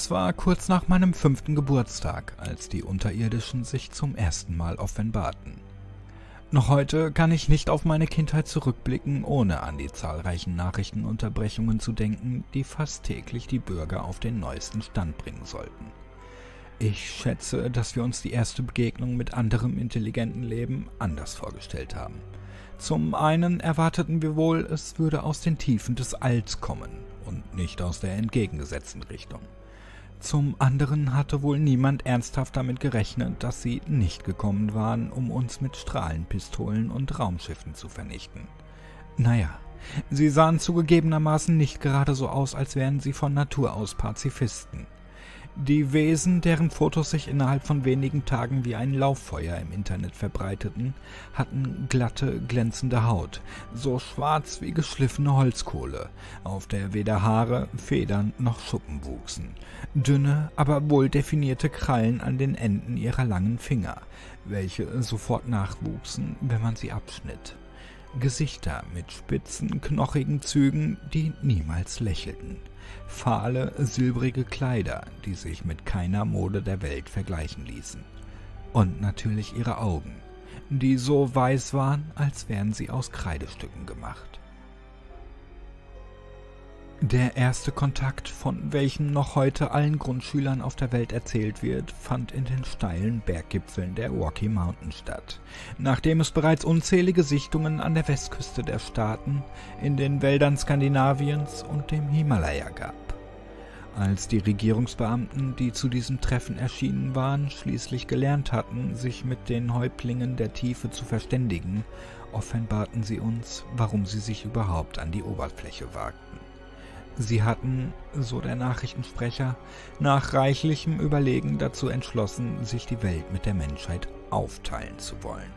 Es war kurz nach meinem 5. Geburtstag, als die Unterirdischen sich zum ersten Mal offenbarten. Noch heute kann ich nicht auf meine Kindheit zurückblicken, ohne an die zahlreichen Nachrichtenunterbrechungen zu denken, die fast täglich die Bürger auf den neuesten Stand bringen sollten. Ich schätze, dass wir uns die erste Begegnung mit anderem intelligenten Leben anders vorgestellt haben. Zum einen erwarteten wir wohl, es würde aus den Tiefen des Alls kommen und nicht aus der entgegengesetzten Richtung. Zum anderen hatte wohl niemand ernsthaft damit gerechnet, dass sie nicht gekommen waren, um uns mit Strahlenpistolen und Raumschiffen zu vernichten. Naja, sie sahen zugegebenermaßen nicht gerade so aus, als wären sie von Natur aus Pazifisten. Die Wesen, deren Fotos sich innerhalb von wenigen Tagen wie ein Lauffeuer im Internet verbreiteten, hatten glatte, glänzende Haut, so schwarz wie geschliffene Holzkohle, auf der weder Haare, Federn noch Schuppen wuchsen, dünne, aber wohl definierte Krallen an den Enden ihrer langen Finger, welche sofort nachwuchsen, wenn man sie abschnitt, Gesichter mit spitzen, knochigen Zügen, die niemals lächelten. Fahle, silbrige Kleider, die sich mit keiner Mode der Welt vergleichen ließen. Und natürlich ihre Augen, die so weiß waren, als wären sie aus Kreidestücken gemacht. Der erste Kontakt, von welchem noch heute allen Grundschülern auf der Welt erzählt wird, fand in den steilen Berggipfeln der Rocky Mountains statt, nachdem es bereits unzählige Sichtungen an der Westküste der Staaten, in den Wäldern Skandinaviens und dem Himalaya gab. Als die Regierungsbeamten, die zu diesem Treffen erschienen waren, schließlich gelernt hatten, sich mit den Häuptlingen der Tiefe zu verständigen, offenbarten sie uns, warum sie sich überhaupt an die Oberfläche wagten. Sie hatten, so der Nachrichtensprecher, nach reichlichem Überlegen dazu entschlossen, sich die Welt mit der Menschheit aufteilen zu wollen.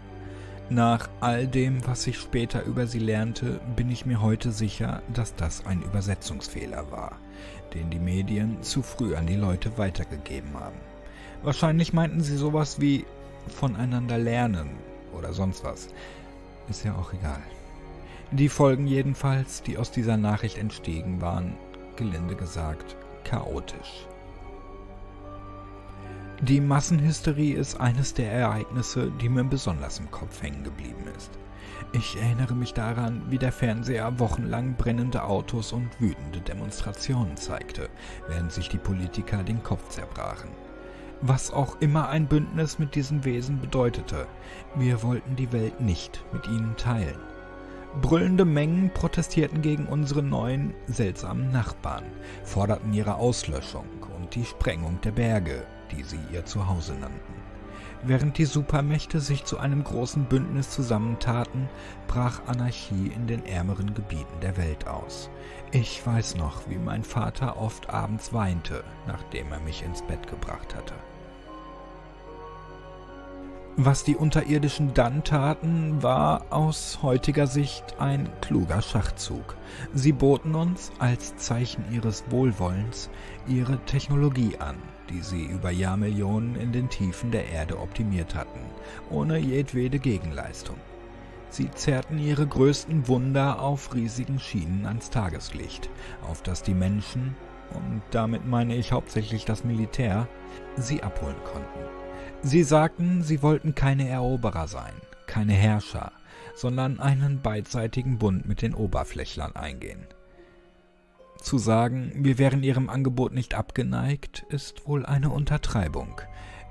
Nach all dem, was ich später über sie lernte, bin ich mir heute sicher, dass das ein Übersetzungsfehler war, den die Medien zu früh an die Leute weitergegeben haben. Wahrscheinlich meinten sie sowas wie voneinander lernen oder sonst was. Ist ja auch egal. Die Folgen jedenfalls, die aus dieser Nachricht entstiegen, waren, gelinde gesagt, chaotisch. Die Massenhysterie ist eines der Ereignisse, die mir besonders im Kopf hängen geblieben ist. Ich erinnere mich daran, wie der Fernseher wochenlang brennende Autos und wütende Demonstrationen zeigte, während sich die Politiker den Kopf zerbrachen. Was auch immer ein Bündnis mit diesen Wesen bedeutete, wir wollten die Welt nicht mit ihnen teilen. Brüllende Mengen protestierten gegen unsere neuen, seltsamen Nachbarn, forderten ihre Auslöschung und die Sprengung der Berge, die sie ihr Zuhause nannten. Während die Supermächte sich zu einem großen Bündnis zusammentaten, brach Anarchie in den ärmeren Gebieten der Welt aus. Ich weiß noch, wie mein Vater oft abends weinte, nachdem er mich ins Bett gebracht hatte. Was die Unterirdischen dann taten, war aus heutiger Sicht ein kluger Schachzug. Sie boten uns, als Zeichen ihres Wohlwollens, ihre Technologie an, die sie über Jahrmillionen in den Tiefen der Erde optimiert hatten, ohne jedwede Gegenleistung. Sie zerrten ihre größten Wunder auf riesigen Schienen ans Tageslicht, auf das die Menschen, und damit meine ich hauptsächlich das Militär, sie abholen konnten. Sie sagten, sie wollten keine Eroberer sein, keine Herrscher, sondern einen beidseitigen Bund mit den Oberflächlern eingehen. Zu sagen, wir wären ihrem Angebot nicht abgeneigt, ist wohl eine Untertreibung.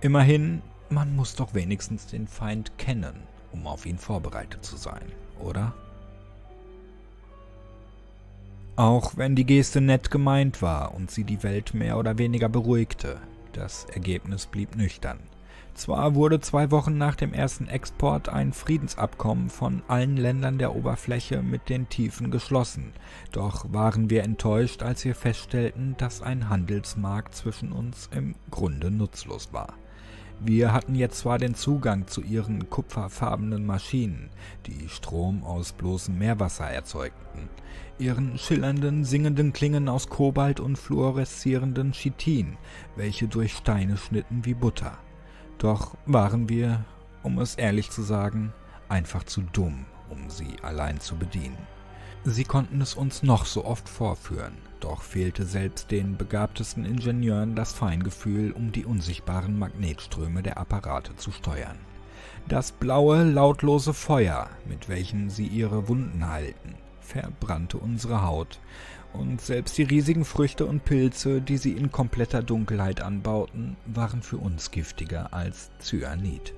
Immerhin, man muss doch wenigstens den Feind kennen, um auf ihn vorbereitet zu sein, oder? Auch wenn die Geste nett gemeint war und sie die Welt mehr oder weniger beruhigte, das Ergebnis blieb nüchtern. Zwar wurde 2 Wochen nach dem ersten Export ein Friedensabkommen von allen Ländern der Oberfläche mit den Tiefen geschlossen, doch waren wir enttäuscht, als wir feststellten, dass ein Handelsmarkt zwischen uns im Grunde nutzlos war. Wir hatten jetzt zwar den Zugang zu ihren kupferfarbenen Maschinen, die Strom aus bloßem Meerwasser erzeugten, ihren schillernden, singenden Klingen aus Kobalt und fluoreszierenden Chitin, welche durch Steine schnitten wie Butter. Doch waren wir, um es ehrlich zu sagen, einfach zu dumm, um sie allein zu bedienen. Sie konnten es uns noch so oft vorführen, doch fehlte selbst den begabtesten Ingenieuren das Feingefühl, um die unsichtbaren Magnetströme der Apparate zu steuern. Das blaue, lautlose Feuer, mit welchem sie ihre Wunden halten, verbrannte unsere Haut, und selbst die riesigen Früchte und Pilze, die sie in kompletter Dunkelheit anbauten, waren für uns giftiger als Cyanid.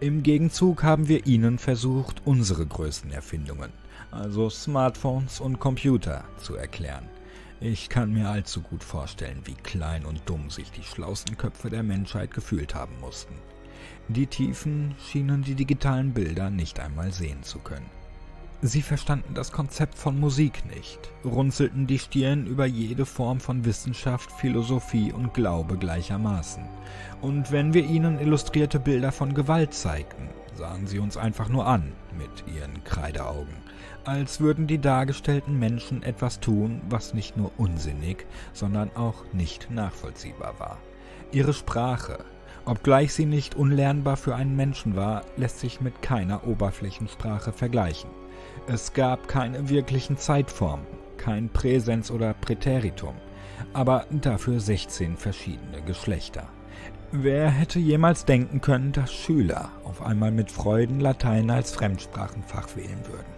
Im Gegenzug haben wir ihnen versucht, unsere größten Erfindungen, also Smartphones und Computer, zu erklären. Ich kann mir allzu gut vorstellen, wie klein und dumm sich die schlausten Köpfe der Menschheit gefühlt haben mussten. Die Tiefen schienen die digitalen Bilder nicht einmal sehen zu können. Sie verstanden das Konzept von Musik nicht, runzelten die Stirn über jede Form von Wissenschaft, Philosophie und Glaube gleichermaßen. Und wenn wir ihnen illustrierte Bilder von Gewalt zeigten, sahen sie uns einfach nur an mit ihren Kreideaugen, als würden die dargestellten Menschen etwas tun, was nicht nur unsinnig, sondern auch nicht nachvollziehbar war. Ihre Sprache, obgleich sie nicht unlernbar für einen Menschen war, lässt sich mit keiner Oberflächensprache vergleichen. Es gab keine wirklichen Zeitformen, kein Präsens oder Präteritum, aber dafür 16 verschiedene Geschlechter. Wer hätte jemals denken können, dass Schüler auf einmal mit Freuden Latein als Fremdsprachenfach wählen würden?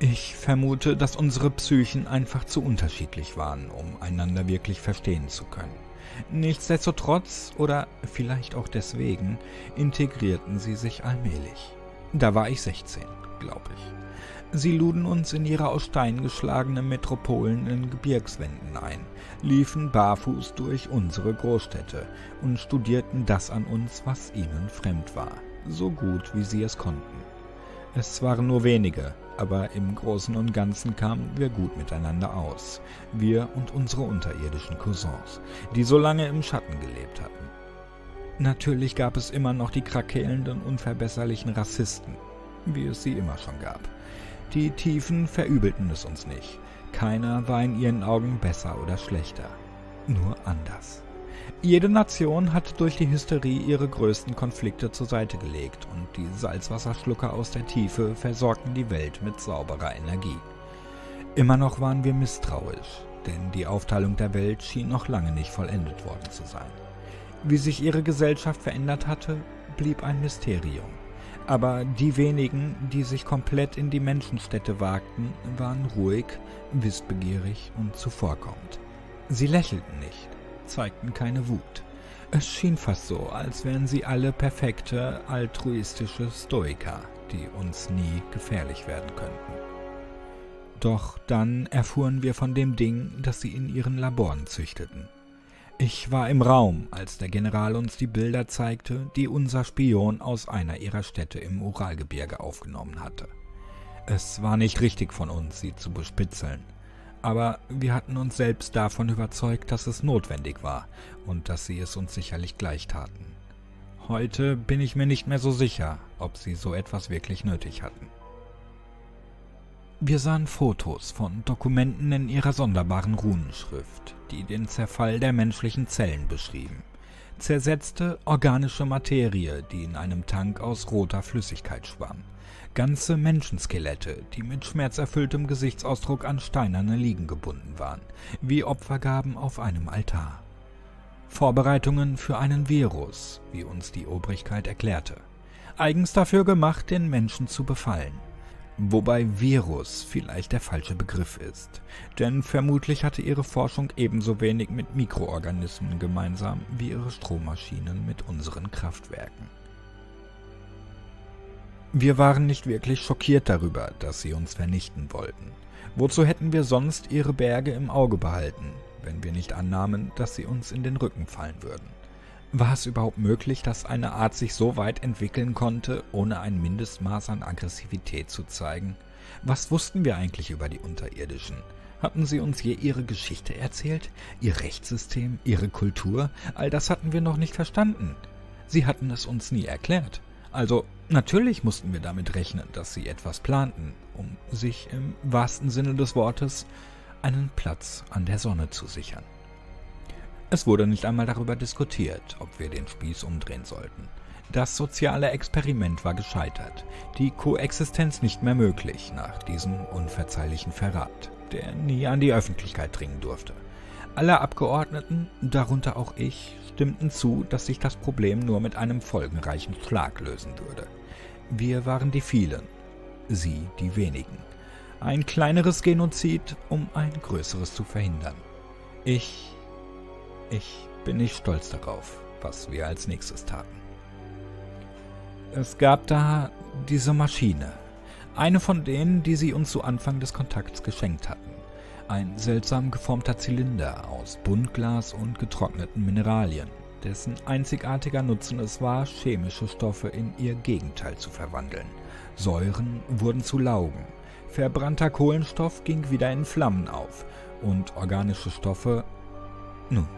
Ich vermute, dass unsere Psychen einfach zu unterschiedlich waren, um einander wirklich verstehen zu können. Nichtsdestotrotz, oder vielleicht auch deswegen, integrierten sie sich allmählich. Da war ich 16, glaube ich. Sie luden uns in ihre aus Stein geschlagenen Metropolen in Gebirgswänden ein, liefen barfuß durch unsere Großstädte und studierten das an uns, was ihnen fremd war, so gut wie sie es konnten. Es waren nur wenige, aber im Großen und Ganzen kamen wir gut miteinander aus, wir und unsere unterirdischen Cousins, die so lange im Schatten gelebt hatten. Natürlich gab es immer noch die krakelnden, unverbesserlichen Rassisten, wie es sie immer schon gab. Die Tiefen verübelten es uns nicht, keiner war in ihren Augen besser oder schlechter, nur anders. Jede Nation hat durch die Hysterie ihre größten Konflikte zur Seite gelegt und die Salzwasserschlucker aus der Tiefe versorgten die Welt mit sauberer Energie. Immer noch waren wir misstrauisch, denn die Aufteilung der Welt schien noch lange nicht vollendet worden zu sein. Wie sich ihre Gesellschaft verändert hatte, blieb ein Mysterium. Aber die wenigen, die sich komplett in die Menschenstädte wagten, waren ruhig, wissbegierig und zuvorkommend. Sie lächelten nicht, zeigten keine Wut. Es schien fast so, als wären sie alle perfekte, altruistische Stoiker, die uns nie gefährlich werden könnten. Doch dann erfuhren wir von dem Ding, das sie in ihren Laboren züchteten. Ich war im Raum, als der General uns die Bilder zeigte, die unser Spion aus einer ihrer Städte im Uralgebirge aufgenommen hatte. Es war nicht richtig von uns, sie zu bespitzeln. Aber wir hatten uns selbst davon überzeugt, dass es notwendig war und dass sie es uns sicherlich gleich taten. Heute bin ich mir nicht mehr so sicher, ob sie so etwas wirklich nötig hatten. Wir sahen Fotos von Dokumenten in ihrer sonderbaren Runenschrift, die den Zerfall der menschlichen Zellen beschrieben. Zersetzte organische Materie, die in einem Tank aus roter Flüssigkeit schwamm. Ganze Menschenskelette, die mit schmerzerfülltem Gesichtsausdruck an steinerne Liegen gebunden waren, wie Opfergaben auf einem Altar. Vorbereitungen für einen Virus, wie uns die Obrigkeit erklärte. Eigens dafür gemacht, den Menschen zu befallen. Wobei Virus vielleicht der falsche Begriff ist, denn vermutlich hatte ihre Forschung ebenso wenig mit Mikroorganismen gemeinsam wie ihre Strommaschinen mit unseren Kraftwerken. Wir waren nicht wirklich schockiert darüber, dass sie uns vernichten wollten. Wozu hätten wir sonst ihre Berge im Auge behalten, wenn wir nicht annahmen, dass sie uns in den Rücken fallen würden? War es überhaupt möglich, dass eine Art sich so weit entwickeln konnte, ohne ein Mindestmaß an Aggressivität zu zeigen? Was wussten wir eigentlich über die Unterirdischen? Hatten sie uns je ihre Geschichte erzählt? Ihr Rechtssystem? Ihre Kultur? All das hatten wir noch nicht verstanden. Sie hatten es uns nie erklärt. Also, natürlich mussten wir damit rechnen, dass sie etwas planten, um sich im wahrsten Sinne des Wortes einen Platz an der Sonne zu sichern. Es wurde nicht einmal darüber diskutiert, ob wir den Spieß umdrehen sollten. Das soziale Experiment war gescheitert, die Koexistenz nicht mehr möglich nach diesem unverzeihlichen Verrat, der nie an die Öffentlichkeit dringen durfte. Alle Abgeordneten, darunter auch ich, stimmten zu, dass sich das Problem nur mit einem folgenreichen Schlag lösen würde. Wir waren die vielen, sie die wenigen. Ein kleineres Genozid, um ein größeres zu verhindern. Ich bin nicht stolz darauf, was wir als nächstes taten. Es gab da diese Maschine, eine von denen, die sie uns zu Anfang des Kontakts geschenkt hatten. Ein seltsam geformter Zylinder aus Buntglas und getrockneten Mineralien, dessen einzigartiger Nutzen es war, chemische Stoffe in ihr Gegenteil zu verwandeln. Säuren wurden zu Laugen, verbrannter Kohlenstoff ging wieder in Flammen auf und organische Stoffe... Nun,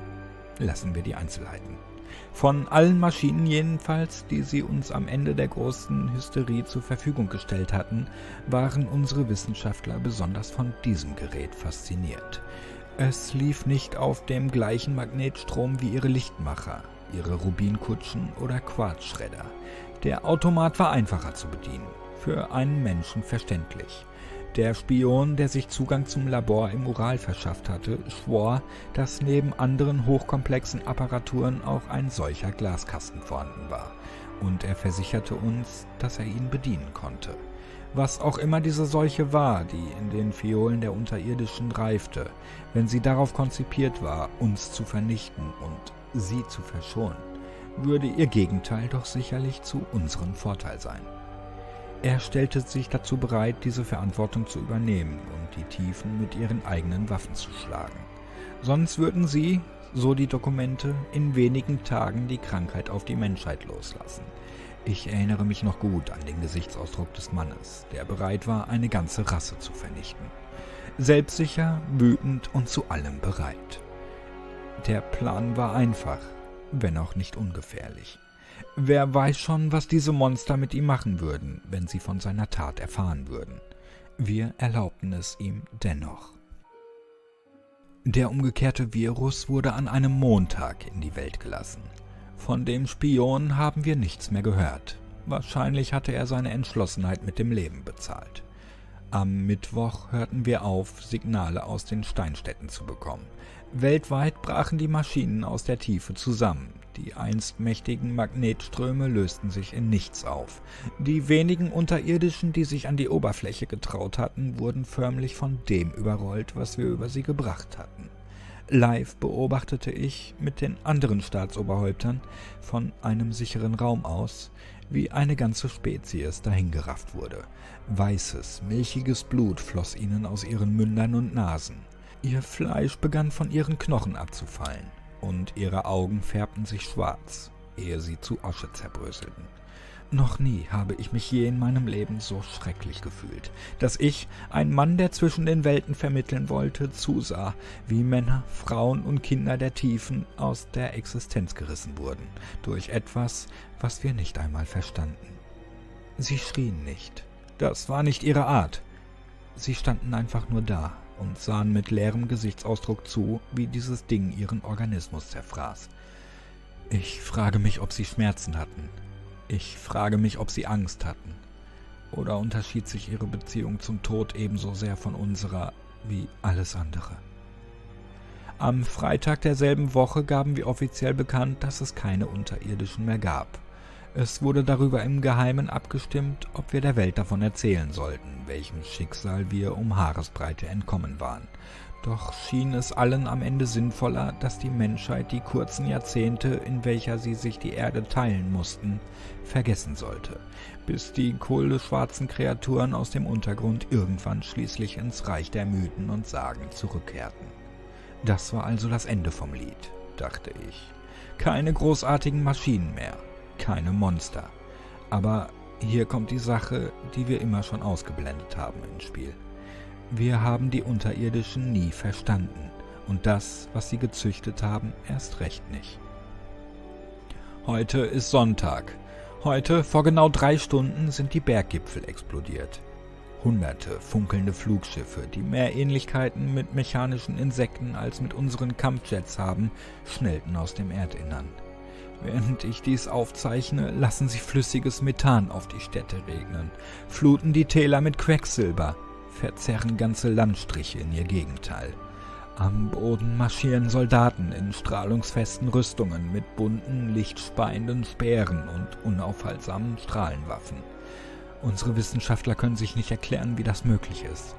lassen wir die Einzelheiten. Von allen Maschinen jedenfalls, die sie uns am Ende der großen Hysterie zur Verfügung gestellt hatten, waren unsere Wissenschaftler besonders von diesem Gerät fasziniert. Es lief nicht auf dem gleichen Magnetstrom wie ihre Lichtmacher, ihre Rubinkutschen oder Quarzschredder. Der Automat war einfacher zu bedienen, für einen Menschen verständlich. Der Spion, der sich Zugang zum Labor im Ural verschafft hatte, schwor, dass neben anderen hochkomplexen Apparaturen auch ein solcher Glaskasten vorhanden war, und er versicherte uns, dass er ihn bedienen konnte. Was auch immer diese Seuche war, die in den Phiolen der Unterirdischen reifte, wenn sie darauf konzipiert war, uns zu vernichten und sie zu verschonen, würde ihr Gegenteil doch sicherlich zu unserem Vorteil sein. Er stellte sich dazu bereit, diese Verantwortung zu übernehmen und die Tiefen mit ihren eigenen Waffen zu schlagen. Sonst würden sie, so die Dokumente, in wenigen Tagen die Krankheit auf die Menschheit loslassen. Ich erinnere mich noch gut an den Gesichtsausdruck des Mannes, der bereit war, eine ganze Rasse zu vernichten. Selbstsicher, wütend und zu allem bereit. Der Plan war einfach, wenn auch nicht ungefährlich. Wer weiß schon, was diese Monster mit ihm machen würden, wenn sie von seiner Tat erfahren würden. Wir erlaubten es ihm dennoch. Der umgekehrte Virus wurde an einem Montag in die Welt gelassen. Von dem Spion haben wir nichts mehr gehört. Wahrscheinlich hatte er seine Entschlossenheit mit dem Leben bezahlt. Am Mittwoch hörten wir auf, Signale aus den Steinstätten zu bekommen. Weltweit brachen die Maschinen aus der Tiefe zusammen. Die einst mächtigen Magnetströme lösten sich in nichts auf. Die wenigen Unterirdischen, die sich an die Oberfläche getraut hatten, wurden förmlich von dem überrollt, was wir über sie gebracht hatten. Live beobachtete ich mit den anderen Staatsoberhäuptern von einem sicheren Raum aus, wie eine ganze Spezies dahingerafft wurde. Weißes, milchiges Blut floss ihnen aus ihren Mündern und Nasen. Ihr Fleisch begann von ihren Knochen abzufallen. Und ihre Augen färbten sich schwarz, ehe sie zu Asche zerbröselten. Noch nie habe ich mich je in meinem Leben so schrecklich gefühlt, dass ich, ein Mann, der zwischen den Welten vermitteln wollte, zusah, wie Männer, Frauen und Kinder der Tiefen aus der Existenz gerissen wurden, durch etwas, was wir nicht einmal verstanden. Sie schrien nicht. Das war nicht ihre Art. Sie standen einfach nur da und sahen mit leerem Gesichtsausdruck zu, wie dieses Ding ihren Organismus zerfraß. Ich frage mich, ob sie Schmerzen hatten. Ich frage mich, ob sie Angst hatten. Oder unterschied sich ihre Beziehung zum Tod ebenso sehr von unserer wie alles andere? Am Freitag derselben Woche gaben wir offiziell bekannt, dass es keine Unterirdischen mehr gab. Es wurde darüber im Geheimen abgestimmt, ob wir der Welt davon erzählen sollten, welchem Schicksal wir um Haaresbreite entkommen waren. Doch schien es allen am Ende sinnvoller, dass die Menschheit die kurzen Jahrzehnte, in welcher sie sich die Erde teilen mussten, vergessen sollte, bis die kohleschwarzen Kreaturen aus dem Untergrund irgendwann schließlich ins Reich der Mythen und Sagen zurückkehrten. Das war also das Ende vom Lied, dachte ich. Keine großartigen Maschinen mehr. Keine Monster. Aber hier kommt die Sache, die wir immer schon ausgeblendet haben im Spiel. Wir haben die Unterirdischen nie verstanden und das, was sie gezüchtet haben, erst recht nicht. Heute ist Sonntag. Heute, vor genau 3 Stunden, sind die Berggipfel explodiert. Hunderte funkelnde Flugschiffe, die mehr Ähnlichkeiten mit mechanischen Insekten als mit unseren Kampfjets haben, schnellten aus dem Erdinnern. Während ich dies aufzeichne, lassen sie flüssiges Methan auf die Städte regnen, fluten die Täler mit Quecksilber, verzerren ganze Landstriche in ihr Gegenteil. Am Boden marschieren Soldaten in strahlungsfesten Rüstungen mit bunten, lichtspeienden Speeren und unaufhaltsamen Strahlenwaffen. Unsere Wissenschaftler können sich nicht erklären, wie das möglich ist.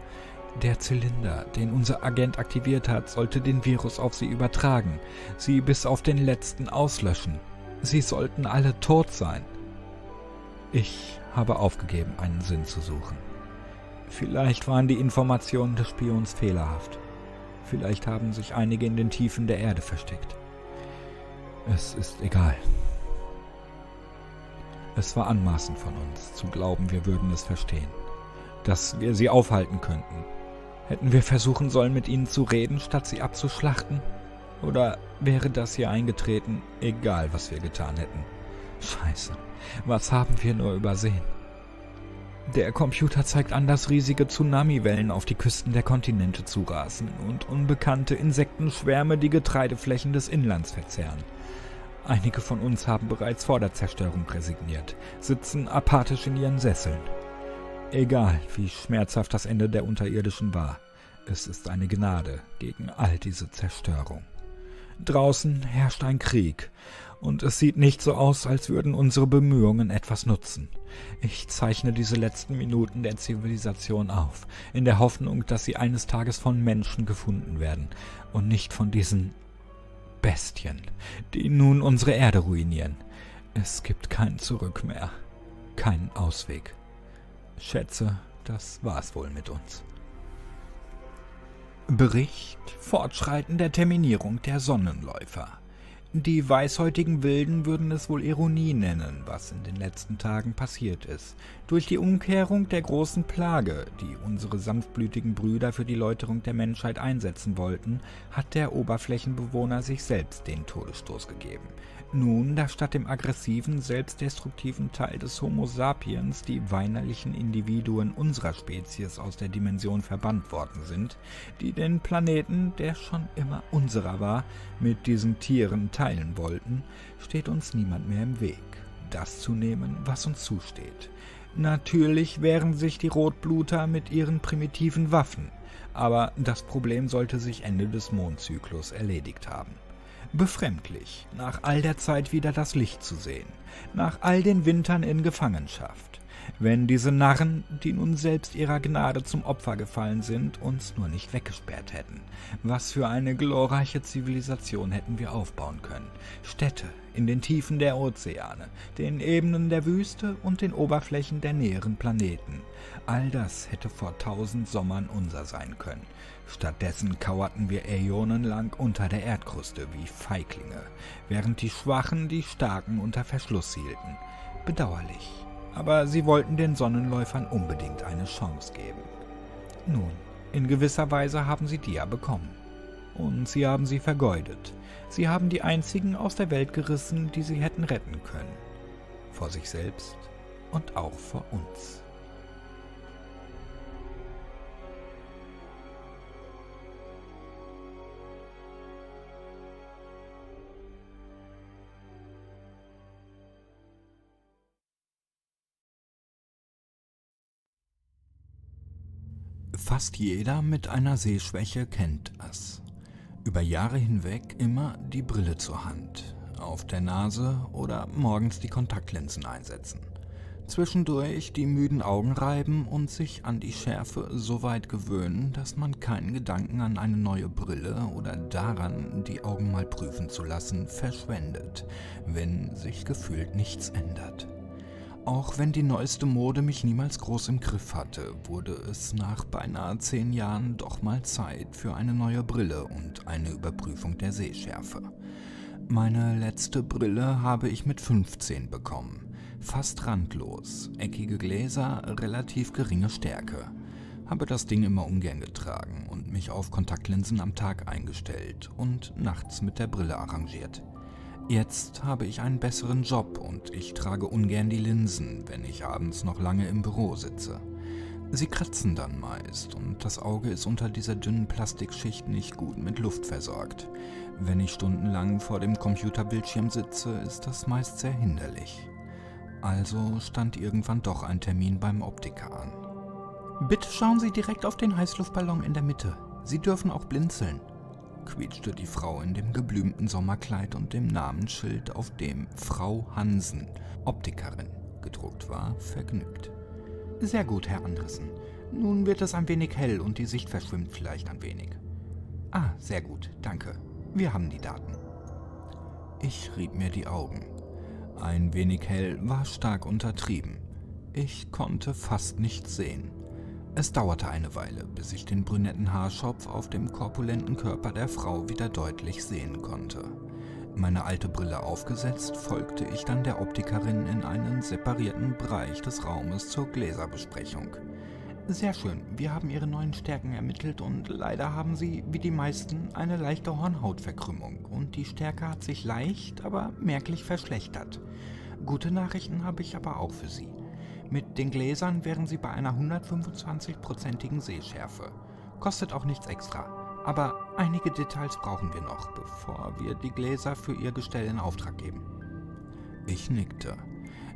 Der Zylinder, den unser Agent aktiviert hat, sollte den Virus auf sie übertragen, sie bis auf den letzten auslöschen. Sie sollten alle tot sein. Ich habe aufgegeben, einen Sinn zu suchen. Vielleicht waren die Informationen des Spions fehlerhaft. Vielleicht haben sich einige in den Tiefen der Erde versteckt. Es ist egal. Es war anmaßend von uns, zu glauben, wir würden es verstehen. Dass wir sie aufhalten könnten. Hätten wir versuchen sollen, mit ihnen zu reden, statt sie abzuschlachten? Oder wäre das hier eingetreten, egal was wir getan hätten? Scheiße, was haben wir nur übersehen? Der Computer zeigt an, dass riesige Tsunamiwellen auf die Küsten der Kontinente zurasen und unbekannte Insektenschwärme die Getreideflächen des Inlands verzehren. Einige von uns haben bereits vor der Zerstörung resigniert, sitzen apathisch in ihren Sesseln. Egal, wie schmerzhaft das Ende der Unterirdischen war, es ist eine Gnade gegen all diese Zerstörung. Draußen herrscht ein Krieg, und es sieht nicht so aus, als würden unsere Bemühungen etwas nutzen. Ich zeichne diese letzten Minuten der Zivilisation auf, in der Hoffnung, dass sie eines Tages von Menschen gefunden werden und nicht von diesen Bestien, die nun unsere Erde ruinieren. Es gibt kein Zurück mehr, keinen Ausweg. Schätze, das war's wohl mit uns. Bericht: Fortschreiten der Terminierung der Sonnenläufer. Die weißhäutigen Wilden würden es wohl Ironie nennen, was in den letzten Tagen passiert ist. Durch die Umkehrung der großen Plage, die unsere sanftblütigen Brüder für die Läuterung der Menschheit einsetzen wollten, hat der Oberflächenbewohner sich selbst den Todesstoß gegeben. Nun, da statt dem aggressiven, selbstdestruktiven Teil des Homo sapiens die weinerlichen Individuen unserer Spezies aus der Dimension verbannt worden sind, die den Planeten, der schon immer unserer war, mit diesen Tieren teilen wollten, steht uns niemand mehr im Weg, das zu nehmen, was uns zusteht. Natürlich wehren sich die Rotbluter mit ihren primitiven Waffen, aber das Problem sollte sich Ende des Mondzyklus erledigt haben. Befremdlich, nach all der Zeit wieder das Licht zu sehen, nach all den Wintern in Gefangenschaft, wenn diese Narren, die nun selbst ihrer Gnade zum Opfer gefallen sind, uns nur nicht weggesperrt hätten. Was für eine glorreiche Zivilisation hätten wir aufbauen können. Städte in den Tiefen der Ozeane, den Ebenen der Wüste und den Oberflächen der näheren Planeten. All das hätte vor 1000 Sommern unser sein können. Stattdessen kauerten wir äonenlang unter der Erdkruste wie Feiglinge, während die Schwachen die Starken unter Verschluss hielten. Bedauerlich, aber sie wollten den Sonnenläufern unbedingt eine Chance geben. Nun, in gewisser Weise haben sie die ja bekommen. Und sie haben sie vergeudet. Sie haben die einzigen aus der Welt gerissen, die sie hätten retten können. Vor sich selbst und auch vor uns. Fast jeder mit einer Sehschwäche kennt es. Über Jahre hinweg immer die Brille zur Hand, auf der Nase oder morgens die Kontaktlinsen einsetzen. Zwischendurch die müden Augen reiben und sich an die Schärfe so weit gewöhnen, dass man keinen Gedanken an eine neue Brille oder daran, die Augen mal prüfen zu lassen, verschwendet, wenn sich gefühlt nichts ändert. Auch wenn die neueste Mode mich niemals groß im Griff hatte, wurde es nach beinahe 10 Jahren doch mal Zeit für eine neue Brille und eine Überprüfung der Sehschärfe. Meine letzte Brille habe ich mit 15 bekommen. Fast randlos, eckige Gläser, relativ geringe Stärke. Habe das Ding immer ungern getragen und mich auf Kontaktlinsen am Tag eingestellt und nachts mit der Brille arrangiert. Jetzt habe ich einen besseren Job und ich trage ungern die Linsen, wenn ich abends noch lange im Büro sitze. Sie kratzen dann meist und das Auge ist unter dieser dünnen Plastikschicht nicht gut mit Luft versorgt. Wenn ich stundenlang vor dem Computerbildschirm sitze, ist das meist sehr hinderlich. Also stand irgendwann doch ein Termin beim Optiker an. Bitte schauen Sie direkt auf den Heißluftballon in der Mitte. Sie dürfen auch blinzeln, quietschte die Frau in dem geblümten Sommerkleid und dem Namensschild, auf dem Frau Hansen, Optikerin, gedruckt war, vergnügt. Sehr gut, Herr Andresen. Nun wird es ein wenig hell und die Sicht verschwimmt vielleicht ein wenig. Ah, sehr gut, danke. Wir haben die Daten. Ich rieb mir die Augen. Ein wenig hell war stark untertrieben. Ich konnte fast nichts sehen. Es dauerte eine Weile, bis ich den brünetten Haarschopf auf dem korpulenten Körper der Frau wieder deutlich sehen konnte. Meine alte Brille aufgesetzt, folgte ich dann der Optikerin in einen separierten Bereich des Raumes zur Gläserbesprechung. Sehr schön, wir haben Ihre neuen Stärken ermittelt und leider haben Sie, wie die meisten, eine leichte Hornhautverkrümmung und die Stärke hat sich leicht, aber merklich verschlechtert. Gute Nachrichten habe ich aber auch für Sie. Mit den Gläsern wären Sie bei einer 125-prozentigen Sehschärfe. Kostet auch nichts extra. Aber einige Details brauchen wir noch, bevor wir die Gläser für Ihr Gestell in Auftrag geben. Ich nickte.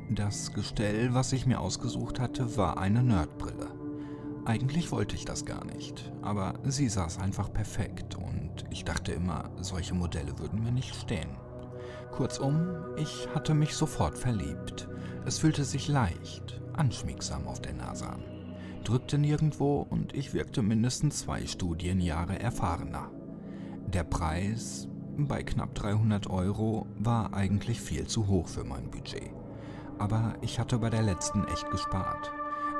Das Gestell, was ich mir ausgesucht hatte, war eine Nerdbrille. Eigentlich wollte ich das gar nicht, aber sie saß einfach perfekt und ich dachte immer, solche Modelle würden mir nicht stehen. Kurzum, ich hatte mich sofort verliebt. Es fühlte sich leicht, anschmiegsam auf der Nase an. Drückte nirgendwo und ich wirkte mindestens 2 Studienjahre erfahrener. Der Preis, bei knapp 300 €, war eigentlich viel zu hoch für mein Budget. Aber ich hatte bei der letzten echt gespart.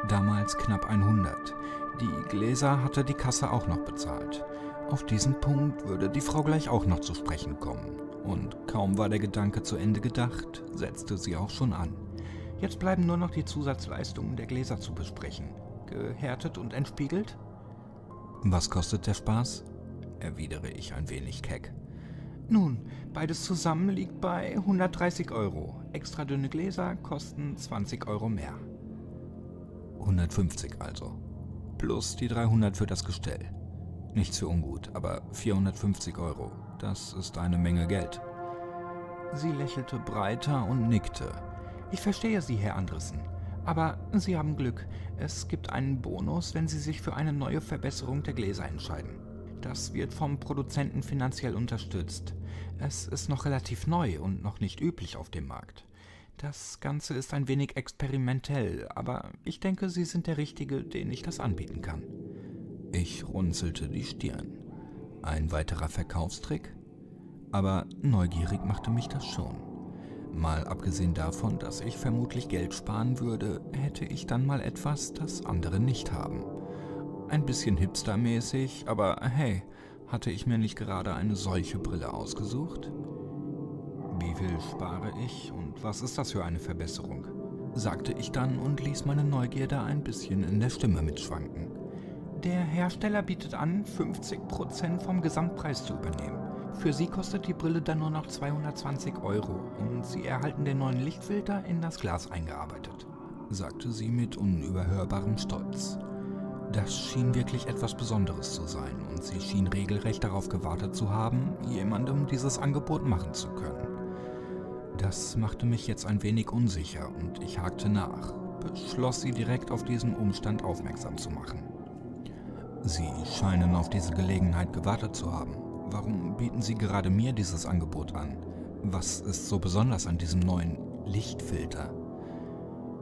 Damals knapp 100. Die Gläser hatte die Kasse auch noch bezahlt. Auf diesen Punkt würde die Frau gleich auch noch zu sprechen kommen. Und kaum war der Gedanke zu Ende gedacht, setzte sie auch schon an. Jetzt bleiben nur noch die Zusatzleistungen der Gläser zu besprechen. Gehärtet und entspiegelt? Was kostet der Spaß? Erwidere ich ein wenig keck. Nun, beides zusammen liegt bei 130 €. Extra dünne Gläser kosten 20 € mehr. 150 also. Plus die 300 für das Gestell. Nichts für ungut, aber 450 €. Das ist eine Menge Geld. Sie lächelte breiter und nickte. Ich verstehe Sie, Herr Andresen. Aber Sie haben Glück. Es gibt einen Bonus, wenn Sie sich für eine neue Verbesserung der Gläser entscheiden. Das wird vom Produzenten finanziell unterstützt. Es ist noch relativ neu und noch nicht üblich auf dem Markt. Das Ganze ist ein wenig experimentell, aber ich denke, Sie sind der Richtige, den ich das anbieten kann. Ich runzelte die Stirn. Ein weiterer Verkaufstrick? Aber neugierig machte mich das schon. Mal abgesehen davon, dass ich vermutlich Geld sparen würde, hätte ich dann mal etwas, das andere nicht haben. Ein bisschen hipstermäßig, aber hey, hatte ich mir nicht gerade eine solche Brille ausgesucht? Wie viel spare ich und was ist das für eine Verbesserung? Sagte ich dann und ließ meine Neugierde ein bisschen in der Stimme mitschwanken. Der Hersteller bietet an, 50% vom Gesamtpreis zu übernehmen. Für Sie kostet die Brille dann nur noch 220 € und Sie erhalten den neuen Lichtfilter in das Glas eingearbeitet, sagte sie mit unüberhörbarem Stolz. Das schien wirklich etwas Besonderes zu sein und sie schien regelrecht darauf gewartet zu haben, jemandem dieses Angebot machen zu können. Das machte mich jetzt ein wenig unsicher und ich hakte nach, beschloss sie direkt auf diesen Umstand aufmerksam zu machen. Sie scheinen auf diese Gelegenheit gewartet zu haben. Warum bieten Sie gerade mir dieses Angebot an? Was ist so besonders an diesem neuen Lichtfilter?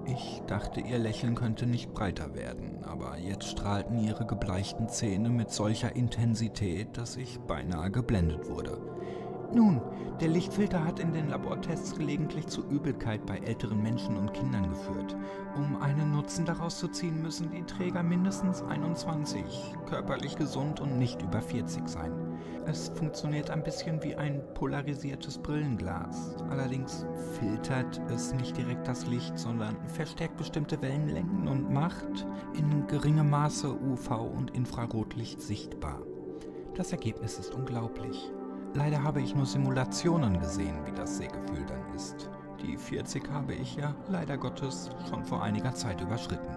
Ich dachte, ihr Lächeln könnte nicht breiter werden, aber jetzt strahlten ihre gebleichten Zähne mit solcher Intensität, dass ich beinahe geblendet wurde. Nun, der Lichtfilter hat in den Labortests gelegentlich zu Übelkeit bei älteren Menschen und Kindern geführt. Um einen Nutzen daraus zu ziehen, müssen die Träger mindestens 21, körperlich gesund und nicht über 40 sein. Es funktioniert ein bisschen wie ein polarisiertes Brillenglas. Allerdings filtert es nicht direkt das Licht, sondern verstärkt bestimmte Wellenlängen und macht in geringem Maße UV- und Infrarotlicht sichtbar. Das Ergebnis ist unglaublich. Leider habe ich nur Simulationen gesehen, wie das Sehgefühl dann ist. Die 40 habe ich ja, leider Gottes, schon vor einiger Zeit überschritten.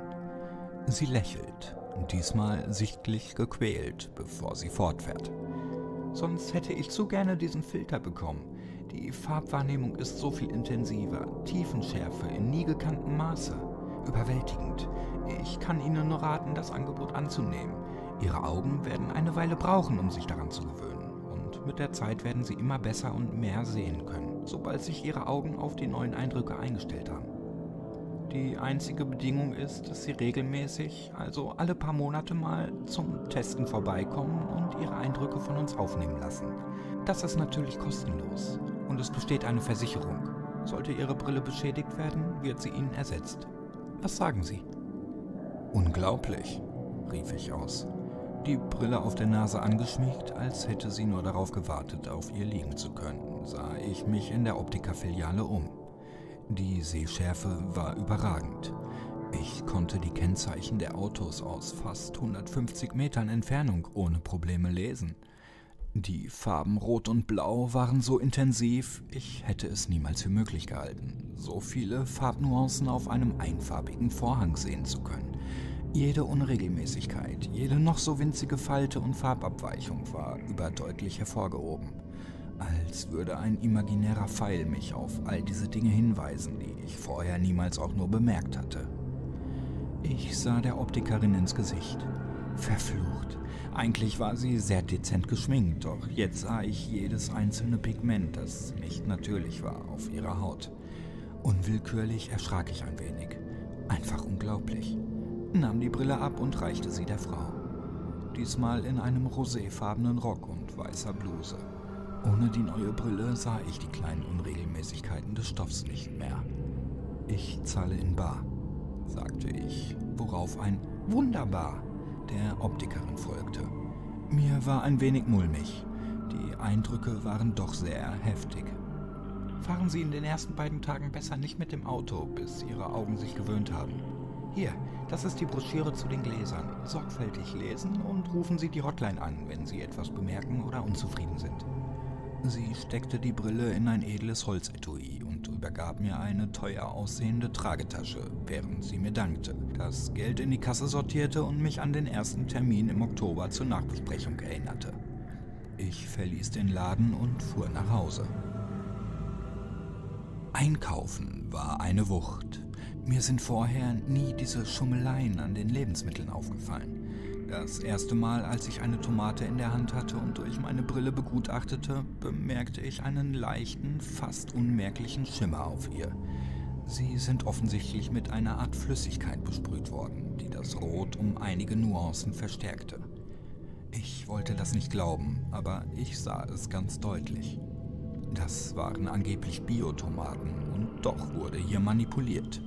Sie lächelt, diesmal sichtlich gequält, bevor sie fortfährt. Sonst hätte ich so gerne diesen Filter bekommen. Die Farbwahrnehmung ist so viel intensiver, Tiefenschärfe in nie gekanntem Maße. Überwältigend. Ich kann Ihnen nur raten, das Angebot anzunehmen. Ihre Augen werden eine Weile brauchen, um sich daran zu gewöhnen. Und mit der Zeit werden Sie immer besser und mehr sehen können, sobald sich Ihre Augen auf die neuen Eindrücke eingestellt haben. Die einzige Bedingung ist, dass Sie regelmäßig, also alle paar Monate mal, zum Testen vorbeikommen und Ihre Eindrücke von uns aufnehmen lassen. Das ist natürlich kostenlos. Und es besteht eine Versicherung. Sollte Ihre Brille beschädigt werden, wird sie Ihnen ersetzt. Was sagen Sie? Unglaublich, rief ich aus, die Brille auf der Nase angeschmiegt, als hätte sie nur darauf gewartet, auf ihr liegen zu können, sah ich mich in der Optikerfiliale um. Die Sehschärfe war überragend. Ich konnte die Kennzeichen der Autos aus fast 150 Metern Entfernung ohne Probleme lesen. Die Farben Rot und Blau waren so intensiv, ich hätte es niemals für möglich gehalten, so viele Farbnuancen auf einem einfarbigen Vorhang sehen zu können. Jede Unregelmäßigkeit, jede noch so winzige Falte und Farbabweichung war überdeutlich hervorgehoben, als würde ein imaginärer Pfeil mich auf all diese Dinge hinweisen, die ich vorher niemals auch nur bemerkt hatte. Ich sah der Optikerin ins Gesicht. Verflucht. Eigentlich war sie sehr dezent geschminkt, doch jetzt sah ich jedes einzelne Pigment, das nicht natürlich war, auf ihrer Haut. Unwillkürlich erschrak ich ein wenig. Einfach unglaublich. Nahm die Brille ab und reichte sie der Frau. Diesmal in einem roséfarbenen Rock und weißer Bluse. Ohne die neue Brille sah ich die kleinen Unregelmäßigkeiten des Stoffs nicht mehr. Ich zahle in bar, sagte ich, worauf ein Wunderbar der Optikerin folgte. Mir war ein wenig mulmig. Die Eindrücke waren doch sehr heftig. Fahren Sie in den ersten beiden Tagen besser nicht mit dem Auto, bis Ihre Augen sich gewöhnt haben. Hier, das ist die Broschüre zu den Gläsern. Sorgfältig lesen und rufen Sie die Hotline an, wenn Sie etwas bemerken oder unzufrieden sind. Sie steckte die Brille in ein edles Holzetui und übergab mir eine teuer aussehende Tragetasche, während sie mir dankte, das Geld in die Kasse sortierte und mich an den ersten Termin im Oktober zur Nachbesprechung erinnerte. Ich verließ den Laden und fuhr nach Hause. Einkaufen war eine Wucht. Mir sind vorher nie diese Schummeleien an den Lebensmitteln aufgefallen. Das erste Mal, als ich eine Tomate in der Hand hatte und durch meine Brille begutachtete, bemerkte ich einen leichten, fast unmerklichen Schimmer auf ihr. Sie sind offensichtlich mit einer Art Flüssigkeit besprüht worden, die das Rot um einige Nuancen verstärkte. Ich wollte das nicht glauben, aber ich sah es ganz deutlich. Das waren angeblich Biotomaten und doch wurde hier manipuliert.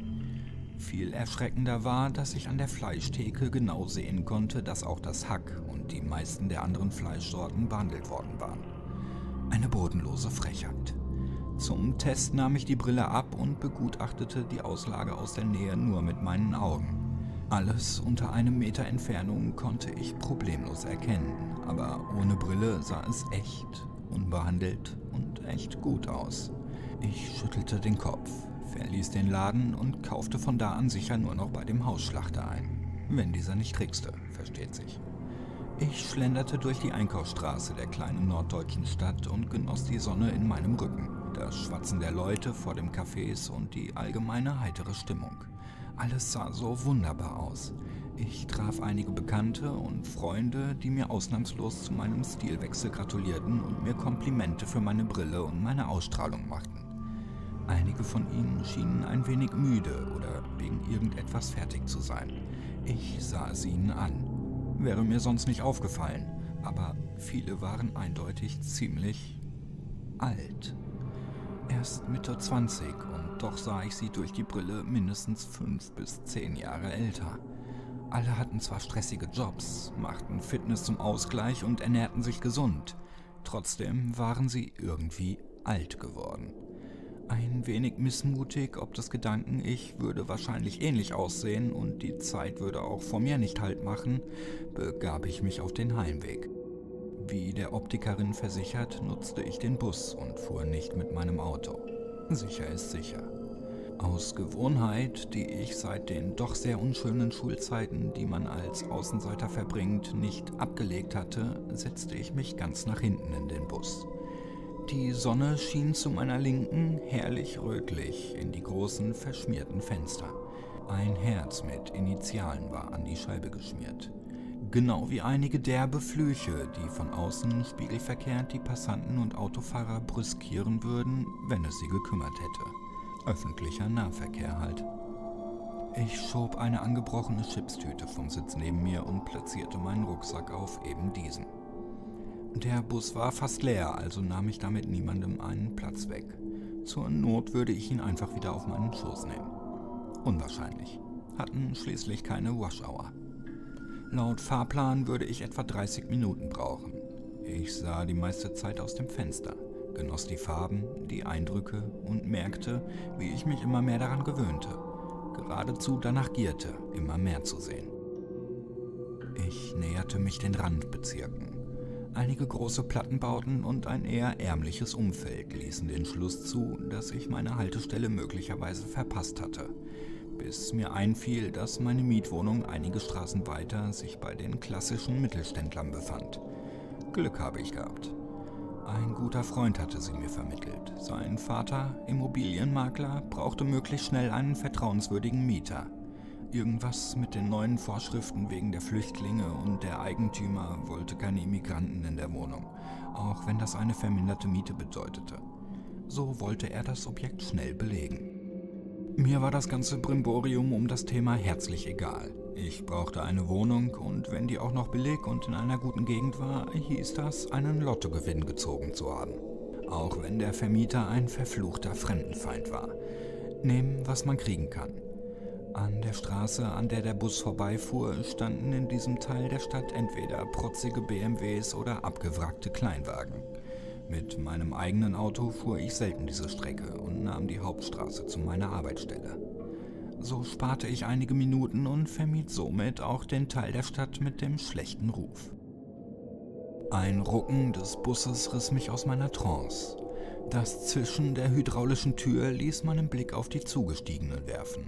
Viel erschreckender war, dass ich an der Fleischtheke genau sehen konnte, dass auch das Hack und die meisten der anderen Fleischsorten behandelt worden waren. Eine bodenlose Frechheit. Zum Test nahm ich die Brille ab und begutachtete die Auslage aus der Nähe nur mit meinen Augen. Alles unter einem Meter Entfernung konnte ich problemlos erkennen, aber ohne Brille sah es echt, unbehandelt und echt gut aus. Ich schüttelte den Kopf. Verließ den Laden und kaufte von da an sicher nur noch bei dem Hausschlachter ein, wenn dieser nicht trickste, versteht sich. Ich schlenderte durch die Einkaufsstraße der kleinen norddeutschen Stadt und genoss die Sonne in meinem Rücken, das Schwatzen der Leute vor den Cafés und die allgemeine heitere Stimmung. Alles sah so wunderbar aus. Ich traf einige Bekannte und Freunde, die mir ausnahmslos zu meinem Stilwechsel gratulierten und mir Komplimente für meine Brille und meine Ausstrahlung machten. Einige von ihnen schienen ein wenig müde oder wegen irgendetwas fertig zu sein. Ich sah es ihnen an. Wäre mir sonst nicht aufgefallen, aber viele waren eindeutig ziemlich alt. Erst Mitte 20 und doch sah ich sie durch die Brille mindestens 5 bis 10 Jahre älter. Alle hatten zwar stressige Jobs, machten Fitness zum Ausgleich und ernährten sich gesund. Trotzdem waren sie irgendwie alt geworden. Ein wenig missmutig, ob das Gedanken, ich würde wahrscheinlich ähnlich aussehen und die Zeit würde auch vor mir nicht Halt machen, begab ich mich auf den Heimweg. Wie der Optikerin versichert, nutzte ich den Bus und fuhr nicht mit meinem Auto. Sicher ist sicher. Aus Gewohnheit, die ich seit den doch sehr unschönen Schulzeiten, die man als Außenseiter verbringt, nicht abgelegt hatte, setzte ich mich ganz nach hinten in den Bus. Die Sonne schien zu meiner Linken herrlich rötlich in die großen, verschmierten Fenster. Ein Herz mit Initialen war an die Scheibe geschmiert. Genau wie einige derbe Flüche, die von außen spiegelverkehrt die Passanten und Autofahrer brüskieren würden, wenn es sie gekümmert hätte. Öffentlicher Nahverkehr halt. Ich schob eine angebrochene Chipstüte vom Sitz neben mir und platzierte meinen Rucksack auf eben diesen. Der Bus war fast leer, also nahm ich damit niemandem einen Platz weg. Zur Not würde ich ihn einfach wieder auf meinen Schoß nehmen. Unwahrscheinlich. Hatten schließlich keine Wash-Hour. Laut Fahrplan würde ich etwa 30 Minuten brauchen. Ich sah die meiste Zeit aus dem Fenster, genoss die Farben, die Eindrücke und merkte, wie ich mich immer mehr daran gewöhnte, geradezu danach gierte, immer mehr zu sehen. Ich näherte mich den Randbezirken. Einige große Plattenbauten und ein eher ärmliches Umfeld ließen den Schluss zu, dass ich meine Haltestelle möglicherweise verpasst hatte, bis mir einfiel, dass meine Mietwohnung einige Straßen weiter sich bei den klassischen Mittelständlern befand. Glück habe ich gehabt. Ein guter Freund hatte sie mir vermittelt. Sein Vater, Immobilienmakler, brauchte möglichst schnell einen vertrauenswürdigen Mieter. Irgendwas mit den neuen Vorschriften wegen der Flüchtlinge und der Eigentümer wollte keine Immigranten in der Wohnung, auch wenn das eine verminderte Miete bedeutete. So wollte er das Objekt schnell belegen. Mir war das ganze Brimborium um das Thema herzlich egal. Ich brauchte eine Wohnung und wenn die auch noch billig und in einer guten Gegend war, hieß das, einen Lottogewinn gezogen zu haben. Auch wenn der Vermieter ein verfluchter Fremdenfeind war. Nehmen, was man kriegen kann. An der Straße, an der der Bus vorbeifuhr, standen in diesem Teil der Stadt entweder protzige BMWs oder abgewrackte Kleinwagen. Mit meinem eigenen Auto fuhr ich selten diese Strecke und nahm die Hauptstraße zu meiner Arbeitsstelle. So sparte ich einige Minuten und vermied somit auch den Teil der Stadt mit dem schlechten Ruf. Ein Rucken des Busses riss mich aus meiner Trance. Das Zischen der hydraulischen Tür ließ meinen Blick auf die Zugestiegenen werfen.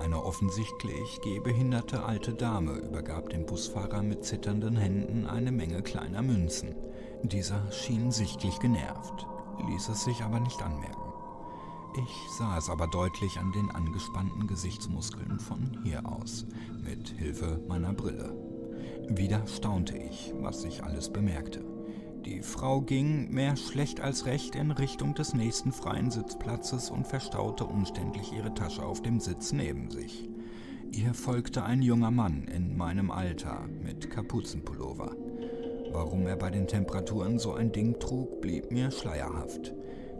Eine offensichtlich gehbehinderte alte Dame übergab dem Busfahrer mit zitternden Händen eine Menge kleiner Münzen. Dieser schien sichtlich genervt, ließ es sich aber nicht anmerken. Ich sah es aber deutlich an den angespannten Gesichtsmuskeln von hier aus, mit Hilfe meiner Brille. Wieder staunte ich, was ich alles bemerkte. Die Frau ging, mehr schlecht als recht, in Richtung des nächsten freien Sitzplatzes und verstaute umständlich ihre Tasche auf dem Sitz neben sich. Ihr folgte ein junger Mann in meinem Alter mit Kapuzenpullover. Warum er bei den Temperaturen so ein Ding trug, blieb mir schleierhaft.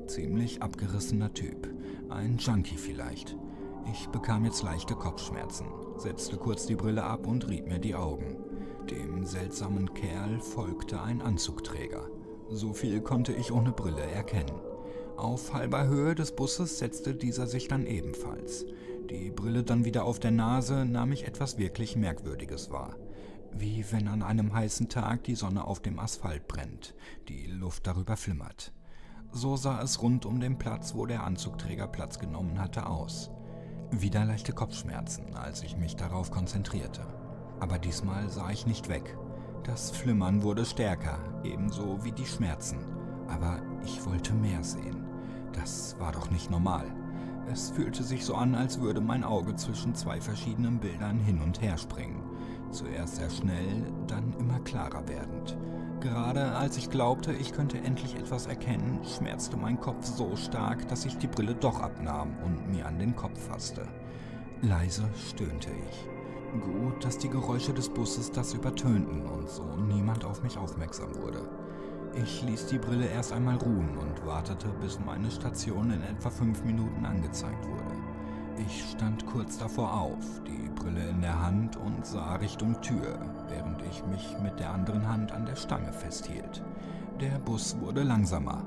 Ziemlich abgerissener Typ. Ein Junkie vielleicht. Ich bekam jetzt leichte Kopfschmerzen, setzte kurz die Brille ab und rieb mir die Augen. Dem seltsamen Kerl folgte ein Anzugträger. So viel konnte ich ohne Brille erkennen. Auf halber Höhe des Busses setzte dieser sich dann ebenfalls. Die Brille dann wieder auf der Nase, nahm ich etwas wirklich Merkwürdiges wahr. Wie wenn an einem heißen Tag die Sonne auf dem Asphalt brennt, die Luft darüber flimmert. So sah es rund um den Platz, wo der Anzugträger Platz genommen hatte, aus. Wieder leichte Kopfschmerzen, als ich mich darauf konzentrierte. Aber diesmal sah ich nicht weg. Das Flimmern wurde stärker, ebenso wie die Schmerzen. Aber ich wollte mehr sehen. Das war doch nicht normal. Es fühlte sich so an, als würde mein Auge zwischen zwei verschiedenen Bildern hin und her springen. Zuerst sehr schnell, dann immer klarer werdend. Gerade als ich glaubte, ich könnte endlich etwas erkennen, schmerzte mein Kopf so stark, dass ich die Brille doch abnahm und mir an den Kopf fasste. Leise stöhnte ich. Gut, dass die Geräusche des Busses das übertönten und so niemand auf mich aufmerksam wurde. Ich ließ die Brille erst einmal ruhen und wartete, bis meine Station in etwa 5 Minuten angezeigt wurde. Ich stand kurz davor auf, die Brille in der Hand und sah Richtung Tür, während ich mich mit der anderen Hand an der Stange festhielt. Der Bus wurde langsamer.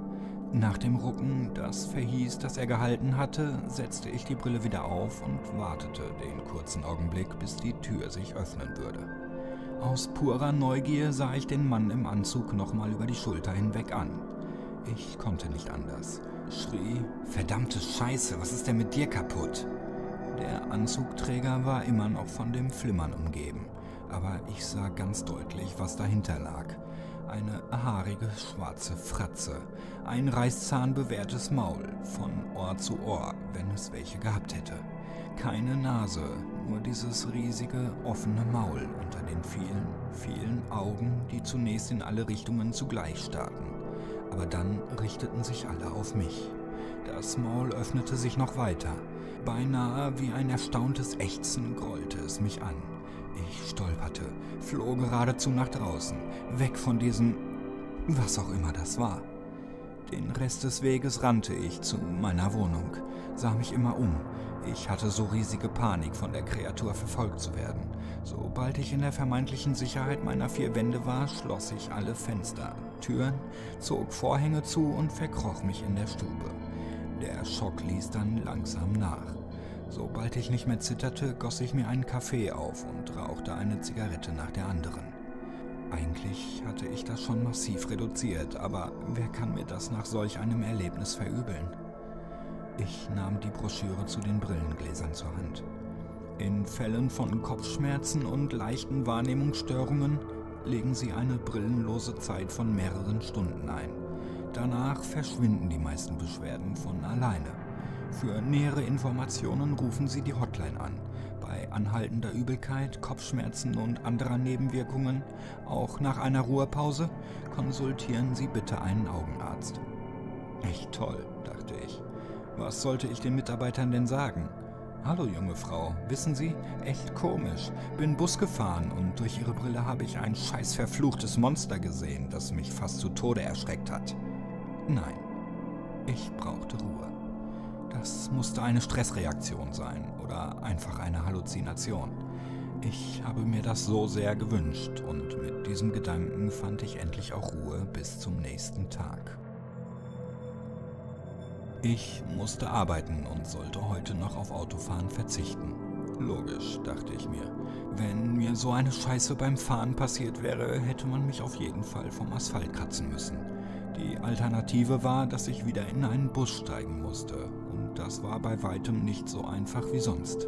Nach dem Rucken, das verhieß, dass er gehalten hatte, setzte ich die Brille wieder auf und wartete den kurzen Augenblick, bis die Tür sich öffnen würde. Aus purer Neugier sah ich den Mann im Anzug nochmal über die Schulter hinweg an. Ich konnte nicht anders. Schrie: Verdammte Scheiße, was ist denn mit dir kaputt? Der Anzugträger war immer noch von dem Flimmern umgeben, aber ich sah ganz deutlich, was dahinter lag. Eine haarige, schwarze Fratze, ein reißzahnbewehrtes Maul, von Ohr zu Ohr, wenn es welche gehabt hätte. Keine Nase, nur dieses riesige, offene Maul unter den vielen, vielen Augen, die zunächst in alle Richtungen zugleich starrten. Aber dann richteten sich alle auf mich. Das Maul öffnete sich noch weiter. Beinahe wie ein erstauntes Ächzen grollte es mich an. Ich stolperte, floh geradezu nach draußen, weg von diesem, was auch immer das war. Den Rest des Weges rannte ich zu meiner Wohnung, sah mich immer um. Ich hatte so riesige Panik, von der Kreatur verfolgt zu werden. Sobald ich in der vermeintlichen Sicherheit meiner vier Wände war, schloss ich alle Fenster, Türen, zog Vorhänge zu und verkroch mich in der Stube. Der Schock ließ dann langsam nach. Sobald ich nicht mehr zitterte, goss ich mir einen Kaffee auf und rauchte eine Zigarette nach der anderen. Eigentlich hatte ich das schon massiv reduziert, aber wer kann mir das nach solch einem Erlebnis verübeln? Ich nahm die Broschüre zu den Brillengläsern zur Hand. In Fällen von Kopfschmerzen und leichten Wahrnehmungsstörungen legen Sie eine brillenlose Zeit von mehreren Stunden ein. Danach verschwinden die meisten Beschwerden von alleine. Für nähere Informationen rufen Sie die Hotline an. Bei anhaltender Übelkeit, Kopfschmerzen und anderer Nebenwirkungen, auch nach einer Ruhepause, konsultieren Sie bitte einen Augenarzt. Echt toll, dachte ich. Was sollte ich den Mitarbeitern denn sagen? Hallo junge Frau, wissen Sie, echt komisch. Bin Bus gefahren und durch Ihre Brille habe ich ein scheiß verfluchtes Monster gesehen, das mich fast zu Tode erschreckt hat. Nein, ich brauchte Ruhe. Das musste eine Stressreaktion sein oder einfach eine Halluzination. Ich habe mir das so sehr gewünscht und mit diesem Gedanken fand ich endlich auch Ruhe bis zum nächsten Tag. Ich musste arbeiten und sollte heute noch auf Autofahren verzichten. Logisch, dachte ich mir. Wenn mir so eine Scheiße beim Fahren passiert wäre, hätte man mich auf jeden Fall vom Asphalt kratzen müssen. Die Alternative war, dass ich wieder in einen Bus steigen musste. Das war bei weitem nicht so einfach wie sonst.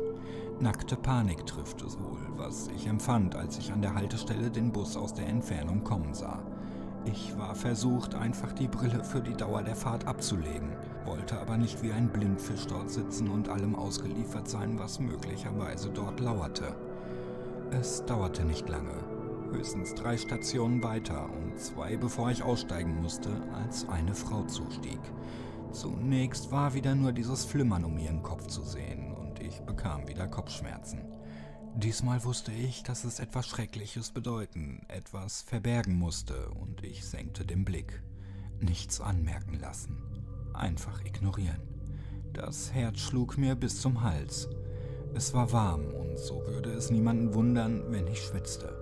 Nackte Panik trifft es wohl, was ich empfand, als ich an der Haltestelle den Bus aus der Entfernung kommen sah. Ich war versucht, einfach die Brille für die Dauer der Fahrt abzulegen, wollte aber nicht wie ein Blindfisch dort sitzen und allem ausgeliefert sein, was möglicherweise dort lauerte. Es dauerte nicht lange, höchstens 3 Stationen weiter und 2, bevor ich aussteigen musste, als eine Frau zustieg. Zunächst war wieder nur dieses Flimmern um ihren Kopf zu sehen und ich bekam wieder Kopfschmerzen. Diesmal wusste ich, dass es etwas Schreckliches bedeuten, etwas verbergen musste und ich senkte den Blick. Nichts anmerken lassen, einfach ignorieren. Das Herz schlug mir bis zum Hals. Es war warm und so würde es niemanden wundern, wenn ich schwitzte.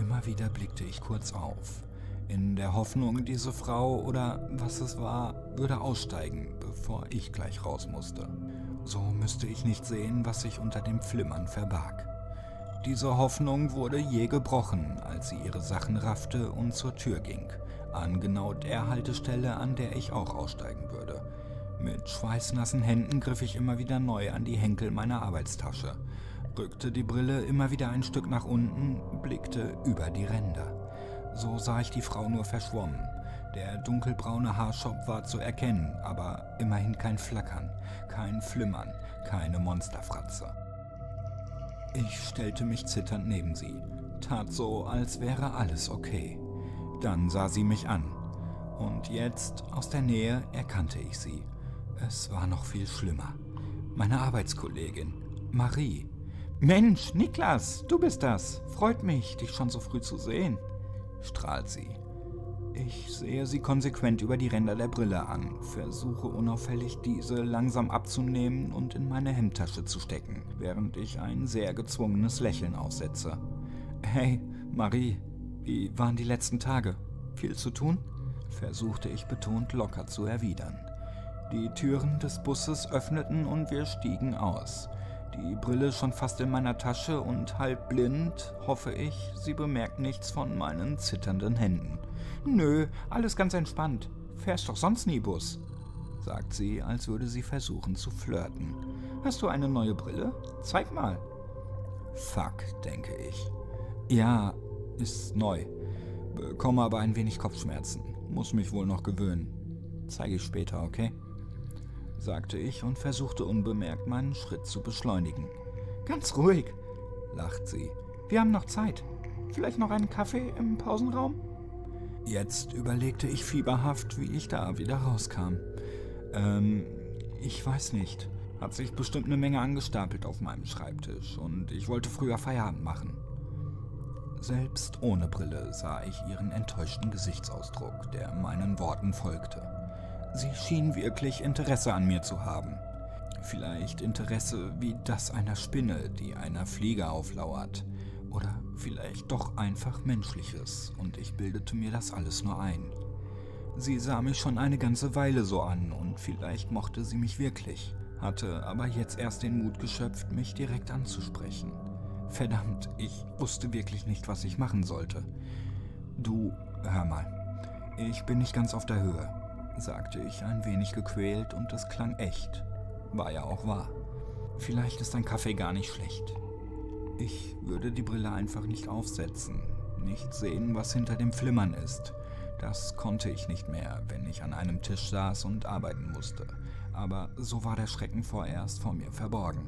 Immer wieder blickte ich kurz auf. In der Hoffnung, diese Frau oder was es war, würde aussteigen, bevor ich gleich raus musste. So müsste ich nicht sehen, was sich unter dem Flimmern verbarg. Diese Hoffnung wurde je gebrochen, als sie ihre Sachen raffte und zur Tür ging, an genau der Haltestelle, an der ich auch aussteigen würde. Mit schweißnassen Händen griff ich immer wieder neu an die Henkel meiner Arbeitstasche, rückte die Brille immer wieder ein Stück nach unten, blickte über die Ränder. So sah ich die Frau nur verschwommen. Der dunkelbraune Haarschopf war zu erkennen, aber immerhin kein Flackern, kein Flimmern, keine Monsterfratze. Ich stellte mich zitternd neben sie, tat so, als wäre alles okay. Dann sah sie mich an. Und jetzt, aus der Nähe, erkannte ich sie. Es war noch viel schlimmer. Meine Arbeitskollegin, Marie. Mensch, Niklas, du bist das. Freut mich, dich schon so früh zu sehen. Strahlt sie. Ich sehe sie konsequent über die Ränder der Brille an, versuche unauffällig, diese langsam abzunehmen und in meine Hemdtasche zu stecken, während ich ein sehr gezwungenes Lächeln aussetze. Hey, Marie, wie waren die letzten Tage? Viel zu tun? Versuchte ich betont locker zu erwidern. Die Türen des Busses öffneten und wir stiegen aus. Die Brille schon fast in meiner Tasche und halb blind, hoffe ich, sie bemerkt nichts von meinen zitternden Händen. Nö, alles ganz entspannt. fährst doch sonst nie Bus, sagt sie, als würde sie versuchen zu flirten. Hast du eine neue Brille? Zeig mal. Fuck, denke ich. Ja, ist neu. Bekomme aber ein wenig Kopfschmerzen. Muss mich wohl noch gewöhnen. Zeige ich später, okay? Sagte ich und versuchte unbemerkt meinen Schritt zu beschleunigen. Ganz ruhig, lacht sie. Wir haben noch Zeit. Vielleicht noch einen Kaffee im Pausenraum? Jetzt überlegte ich fieberhaft, wie ich da wieder rauskam. Ich weiß nicht. Hat sich bestimmt eine Menge angestapelt auf meinem Schreibtisch und ich wollte früher Feierabend machen. Selbst ohne Brille sah ich ihren enttäuschten Gesichtsausdruck, der meinen Worten folgte. Sie schien wirklich Interesse an mir zu haben. Vielleicht Interesse wie das einer Spinne, die einer Fliege auflauert. Oder vielleicht doch einfach Menschliches, und ich bildete mir das alles nur ein. Sie sah mich schon eine ganze Weile so an und vielleicht mochte sie mich wirklich, hatte aber jetzt erst den Mut geschöpft, mich direkt anzusprechen. Verdammt, ich wusste wirklich nicht, was ich machen sollte. Du, hör mal, ich bin nicht ganz auf der Höhe, sagte ich ein wenig gequält und es klang echt. War ja auch wahr. Vielleicht ist ein Kaffee gar nicht schlecht. Ich würde die Brille einfach nicht aufsetzen, nicht sehen, was hinter dem Flimmern ist. Das konnte ich nicht mehr, wenn ich an einem Tisch saß und arbeiten musste. Aber so war der Schrecken vorerst vor mir verborgen.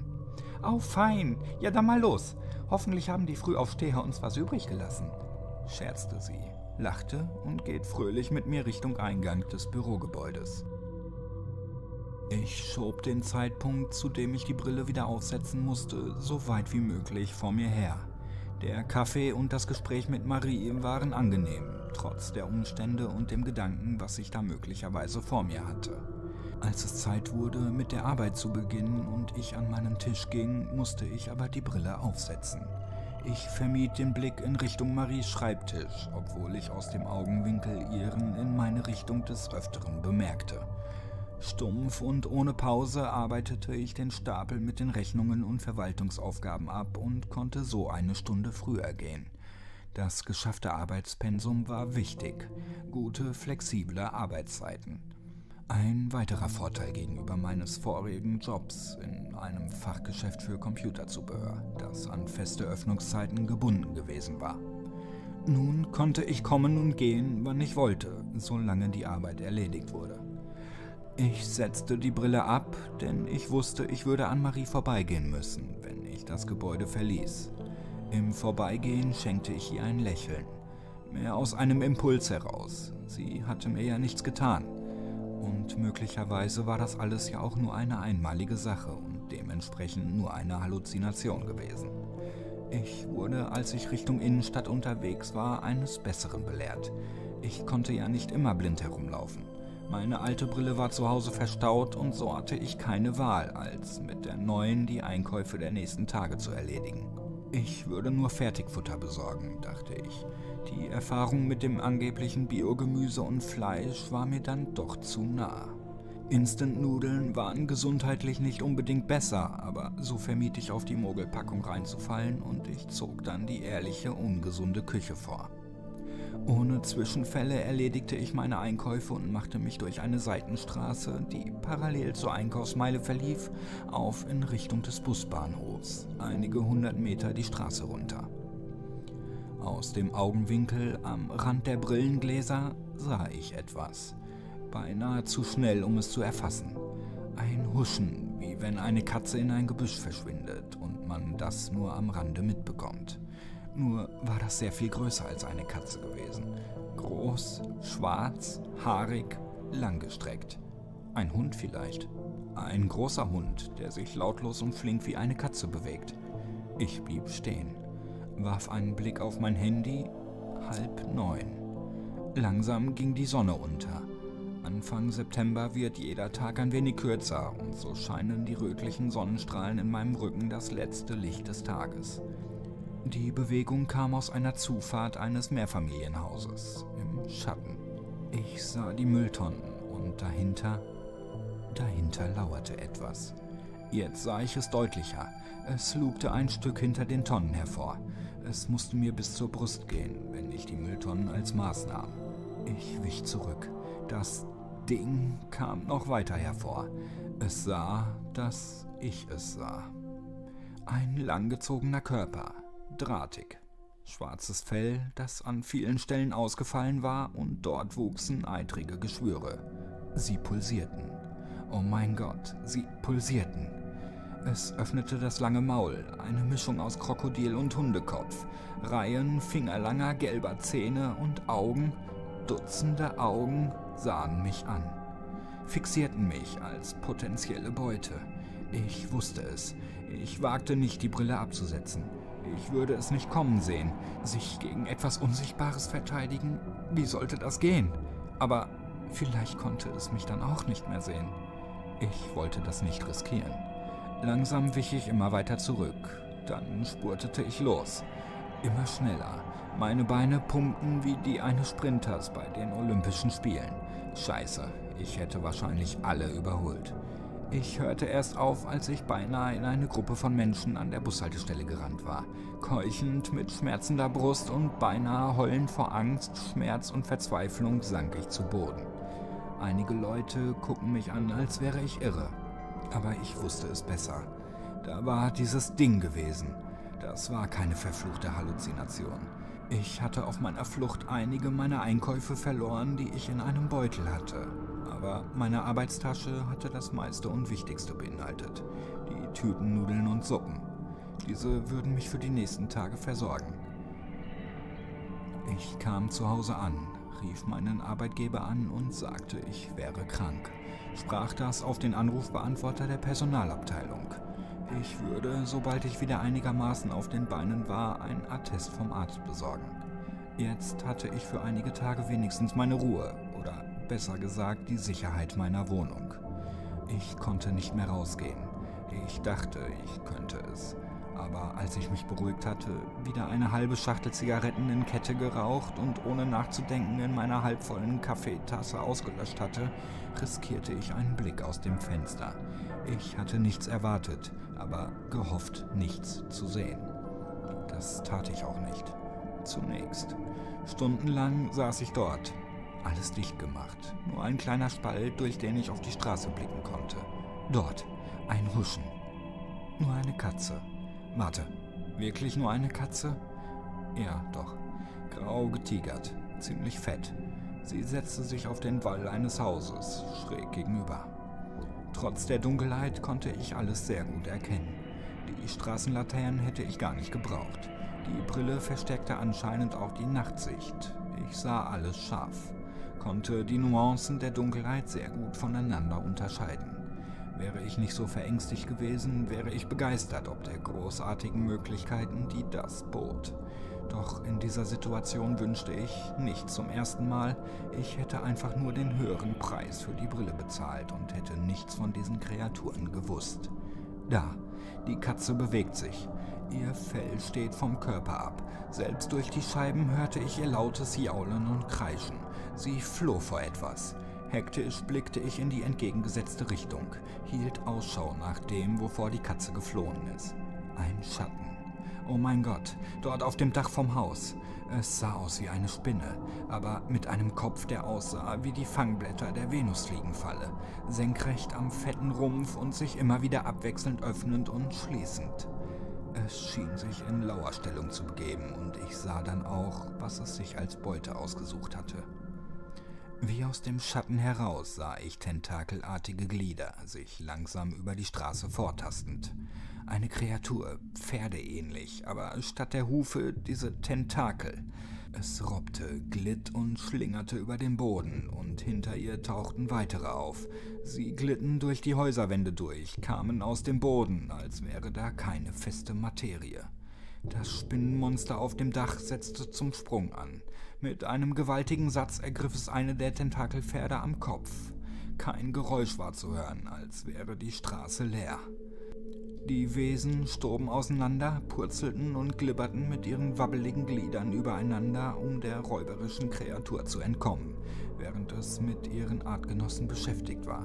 Oh, fein! Ja, dann mal los! Hoffentlich haben die Frühaufsteher uns was übrig gelassen, scherzte sie, lachte und geht fröhlich mit mir Richtung Eingang des Bürogebäudes. Ich schob den Zeitpunkt, zu dem ich die Brille wieder aufsetzen musste, so weit wie möglich vor mir her. Der Kaffee und das Gespräch mit Marie waren angenehm, trotz der Umstände und dem Gedanken, was ich da möglicherweise vor mir hatte. Als es Zeit wurde, mit der Arbeit zu beginnen und ich an meinen Tisch ging, musste ich aber die Brille aufsetzen. Ich vermied den Blick in Richtung Maries Schreibtisch, obwohl ich aus dem Augenwinkel ihren in meine Richtung des Öfteren bemerkte. Stumpf und ohne Pause arbeitete ich den Stapel mit den Rechnungen und Verwaltungsaufgaben ab und konnte so eine Stunde früher gehen. Das geschaffte Arbeitspensum war wichtig. Gute, flexible Arbeitszeiten. Ein weiterer Vorteil gegenüber meines vorigen Jobs in einem Fachgeschäft für Computerzubehör, das an feste Öffnungszeiten gebunden gewesen war. Nun konnte ich kommen und gehen, wann ich wollte, solange die Arbeit erledigt wurde. Ich setzte die Brille ab, denn ich wusste, ich würde an Marie vorbeigehen müssen, wenn ich das Gebäude verließ. Im Vorbeigehen schenkte ich ihr ein Lächeln, mehr aus einem Impuls heraus. Sie hatte mir ja nichts getan. Und möglicherweise war das alles ja auch nur eine einmalige Sache und dementsprechend nur eine Halluzination gewesen. Ich wurde, als ich Richtung Innenstadt unterwegs war, eines Besseren belehrt. Ich konnte ja nicht immer blind herumlaufen. Meine alte Brille war zu Hause verstaut und so hatte ich keine Wahl, als mit der neuen die Einkäufe der nächsten Tage zu erledigen. Ich würde nur Fertigfutter besorgen, dachte ich. Die Erfahrung mit dem angeblichen Biogemüse und Fleisch war mir dann doch zu nah. Instant-Nudeln waren gesundheitlich nicht unbedingt besser, aber so vermied ich, auf die Mogelpackung reinzufallen und ich zog dann die ehrliche, ungesunde Küche vor. Ohne Zwischenfälle erledigte ich meine Einkäufe und machte mich durch eine Seitenstraße, die parallel zur Einkaufsmeile verlief, auf in Richtung des Busbahnhofs, einige 100 Meter die Straße runter. Aus dem Augenwinkel am Rand der Brillengläser sah ich etwas, beinahe zu schnell, um es zu erfassen. Ein Huschen, wie wenn eine Katze in ein Gebüsch verschwindet und man das nur am Rande mitbekommt. Nur war das sehr viel größer als eine Katze gewesen. Groß, schwarz, haarig, langgestreckt. Ein Hund vielleicht. Ein großer Hund, der sich lautlos und flink wie eine Katze bewegt. Ich blieb stehen, warf einen Blick auf mein Handy. 8:30. Langsam ging die Sonne unter. Anfang September wird jeder Tag ein wenig kürzer und so scheinen die rötlichen Sonnenstrahlen in meinem Rücken das letzte Licht des Tages. Die Bewegung kam aus einer Zufahrt eines Mehrfamilienhauses im Schatten. Ich sah die Mülltonnen und dahinter lauerte etwas. Jetzt sah ich es deutlicher. Es lugte ein Stück hinter den Tonnen hervor. Es musste mir bis zur Brust gehen, wenn ich die Mülltonnen als Maß nahm. Ich wich zurück. Das Ding kam noch weiter hervor. Es sah, dass ich es sah. Ein langgezogener Körper, drahtig, schwarzes Fell, das an vielen Stellen ausgefallen war, und dort wuchsen eitrige Geschwüre. Sie pulsierten. Oh mein Gott, sie pulsierten. Es öffnete das lange Maul, eine Mischung aus Krokodil und Hundekopf, Reihen fingerlanger gelber Zähne und Augen, Dutzende Augen sahen mich an, fixierten mich als potenzielle Beute. Ich wusste es. Ich wagte nicht, die Brille abzusetzen. Ich würde es nicht kommen sehen. Sich gegen etwas Unsichtbares verteidigen? Wie sollte das gehen? Aber vielleicht konnte es mich dann auch nicht mehr sehen. Ich wollte das nicht riskieren. Langsam wich ich immer weiter zurück. Dann spurtete ich los. Immer schneller. Meine Beine pumpten wie die eines Sprinters bei den Olympischen Spielen. Scheiße, ich hätte wahrscheinlich alle überholt. Ich hörte erst auf, als ich beinahe in eine Gruppe von Menschen an der Bushaltestelle gerannt war. Keuchend, mit schmerzender Brust und beinahe heulend vor Angst, Schmerz und Verzweiflung sank ich zu Boden. Einige Leute gucken mich an, als wäre ich irre. Aber ich wusste es besser. Da war dieses Ding gewesen. Das war keine verfluchte Halluzination. Ich hatte auf meiner Flucht einige meiner Einkäufe verloren, die ich in einem Beutel hatte. Aber meine Arbeitstasche hatte das meiste und Wichtigste beinhaltet. Die Tüten, Nudeln und Suppen. Diese würden mich für die nächsten Tage versorgen. Ich kam zu Hause an, rief meinen Arbeitgeber an und sagte, ich wäre krank. Sprach das auf den Anrufbeantworter der Personalabteilung. Ich würde, sobald ich wieder einigermaßen auf den Beinen war, ein Attest vom Arzt besorgen. Jetzt hatte ich für einige Tage wenigstens meine Ruhe, oder besser gesagt, die Sicherheit meiner Wohnung. Ich konnte nicht mehr rausgehen. Ich dachte, ich könnte es. Aber als ich mich beruhigt hatte, wieder eine halbe Schachtel Zigaretten in Kette geraucht und ohne nachzudenken in meiner halbvollen Kaffeetasse ausgelöscht hatte, riskierte ich einen Blick aus dem Fenster. Ich hatte nichts erwartet, aber gehofft, nichts zu sehen. Das tat ich auch nicht. Zunächst. Stundenlang saß ich dort. Alles dicht gemacht. Nur ein kleiner Spalt, durch den ich auf die Straße blicken konnte. Dort. Ein Huschen. Nur eine Katze. Warte, wirklich nur eine Katze? Ja, doch. Grau getigert, ziemlich fett. Sie setzte sich auf den Wall eines Hauses, schräg gegenüber. Trotz der Dunkelheit konnte ich alles sehr gut erkennen. Die Straßenlaternen hätte ich gar nicht gebraucht. Die Brille verstärkte anscheinend auch die Nachtsicht. Ich sah alles scharf, konnte die Nuancen der Dunkelheit sehr gut voneinander unterscheiden. Wäre ich nicht so verängstigt gewesen, wäre ich begeistert ob der großartigen Möglichkeiten, die das bot. Doch in dieser Situation wünschte ich, nicht zum ersten Mal, ich hätte einfach nur den höheren Preis für die Brille bezahlt und hätte nichts von diesen Kreaturen gewusst. Da, die Katze bewegt sich. Ihr Fell steht vom Körper ab. Selbst durch die Scheiben hörte ich ihr lautes Jaulen und Kreischen. Sie floh vor etwas. Hektisch blickte ich in die entgegengesetzte Richtung, hielt Ausschau nach dem, wovor die Katze geflohen ist. Ein Schatten. Oh mein Gott, dort auf dem Dach vom Haus. Es sah aus wie eine Spinne, aber mit einem Kopf, der aussah wie die Fangblätter der Venusfliegenfalle, senkrecht am fetten Rumpf und sich immer wieder abwechselnd öffnend und schließend. Es schien sich in Lauerstellung zu begeben und ich sah dann auch, was es sich als Beute ausgesucht hatte. Wie aus dem Schatten heraus sah ich tentakelartige Glieder, sich langsam über die Straße vortastend. Eine Kreatur, pferdeähnlich, aber statt der Hufe diese Tentakel. Es robbte, glitt und schlingerte über den Boden und hinter ihr tauchten weitere auf. Sie glitten durch die Häuserwände durch, kamen aus dem Boden, als wäre da keine feste Materie. Das Spinnenmonster auf dem Dach setzte zum Sprung an. Mit einem gewaltigen Satz ergriff es eine der Tentakelpferde am Kopf. Kein Geräusch war zu hören, als wäre die Straße leer. Die Wesen stoben auseinander, purzelten und glibberten mit ihren wabbeligen Gliedern übereinander, um der räuberischen Kreatur zu entkommen, während es mit ihren Artgenossen beschäftigt war.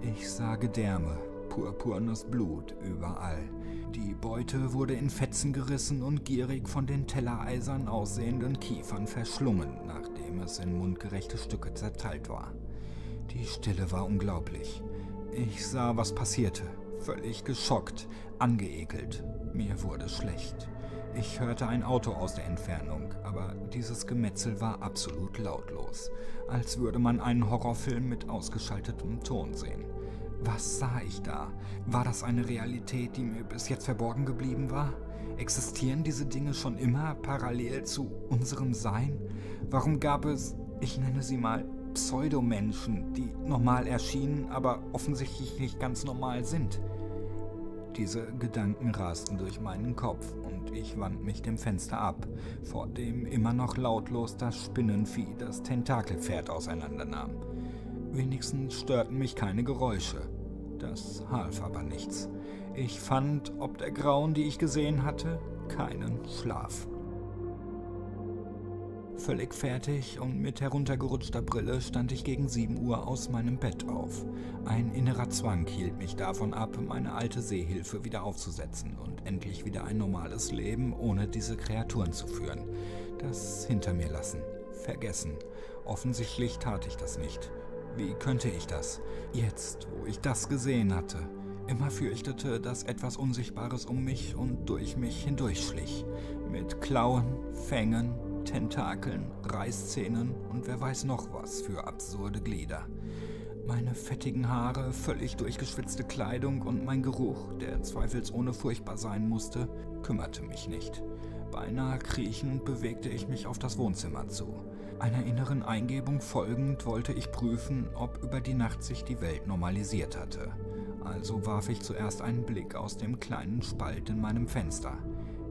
Ich sah Gedärme, purpurnes Blut überall. Die Beute wurde in Fetzen gerissen und gierig von den tellereisern aussehenden Kiefern verschlungen, nachdem es in mundgerechte Stücke zerteilt war. Die Stille war unglaublich. Ich sah, was passierte. Völlig geschockt, angeekelt. Mir wurde schlecht. Ich hörte ein Auto aus der Entfernung, aber dieses Gemetzel war absolut lautlos. Als würde man einen Horrorfilm mit ausgeschaltetem Ton sehen. Was sah ich da? War das eine Realität, die mir bis jetzt verborgen geblieben war? Existieren diese Dinge schon immer parallel zu unserem Sein? Warum gab es, ich nenne sie mal, Pseudomenschen, die normal erschienen, aber offensichtlich nicht ganz normal sind? Diese Gedanken rasten durch meinen Kopf und ich wand mich dem Fenster ab, vor dem immer noch lautlos das Spinnenvieh das Tentakelpferd auseinandernahm. Wenigstens störten mich keine Geräusche. Das half aber nichts. Ich fand, ob der Grauen, die ich gesehen hatte, keinen Schlaf. Völlig fertig und mit heruntergerutschter Brille stand ich gegen 7 Uhr aus meinem Bett auf. Ein innerer Zwang hielt mich davon ab, meine alte Seehilfe wieder aufzusetzen und endlich wieder ein normales Leben ohne diese Kreaturen zu führen. Das hinter mir lassen, vergessen. Offensichtlich tat ich das nicht. Wie könnte ich das? Jetzt, wo ich das gesehen hatte. Immer fürchtete, dass etwas Unsichtbares um mich und durch mich hindurchschlich. Mit Klauen, Fängen, Tentakeln, Reißzähnen und wer weiß noch was für absurde Glieder. Meine fettigen Haare, völlig durchgeschwitzte Kleidung und mein Geruch, der zweifelsohne furchtbar sein musste, kümmerte mich nicht. Beinahe kriechend bewegte ich mich auf das Wohnzimmer zu. Einer inneren Eingebung folgend wollte ich prüfen, ob über die Nacht sich die Welt normalisiert hatte. Also warf ich zuerst einen Blick aus dem kleinen Spalt in meinem Fenster.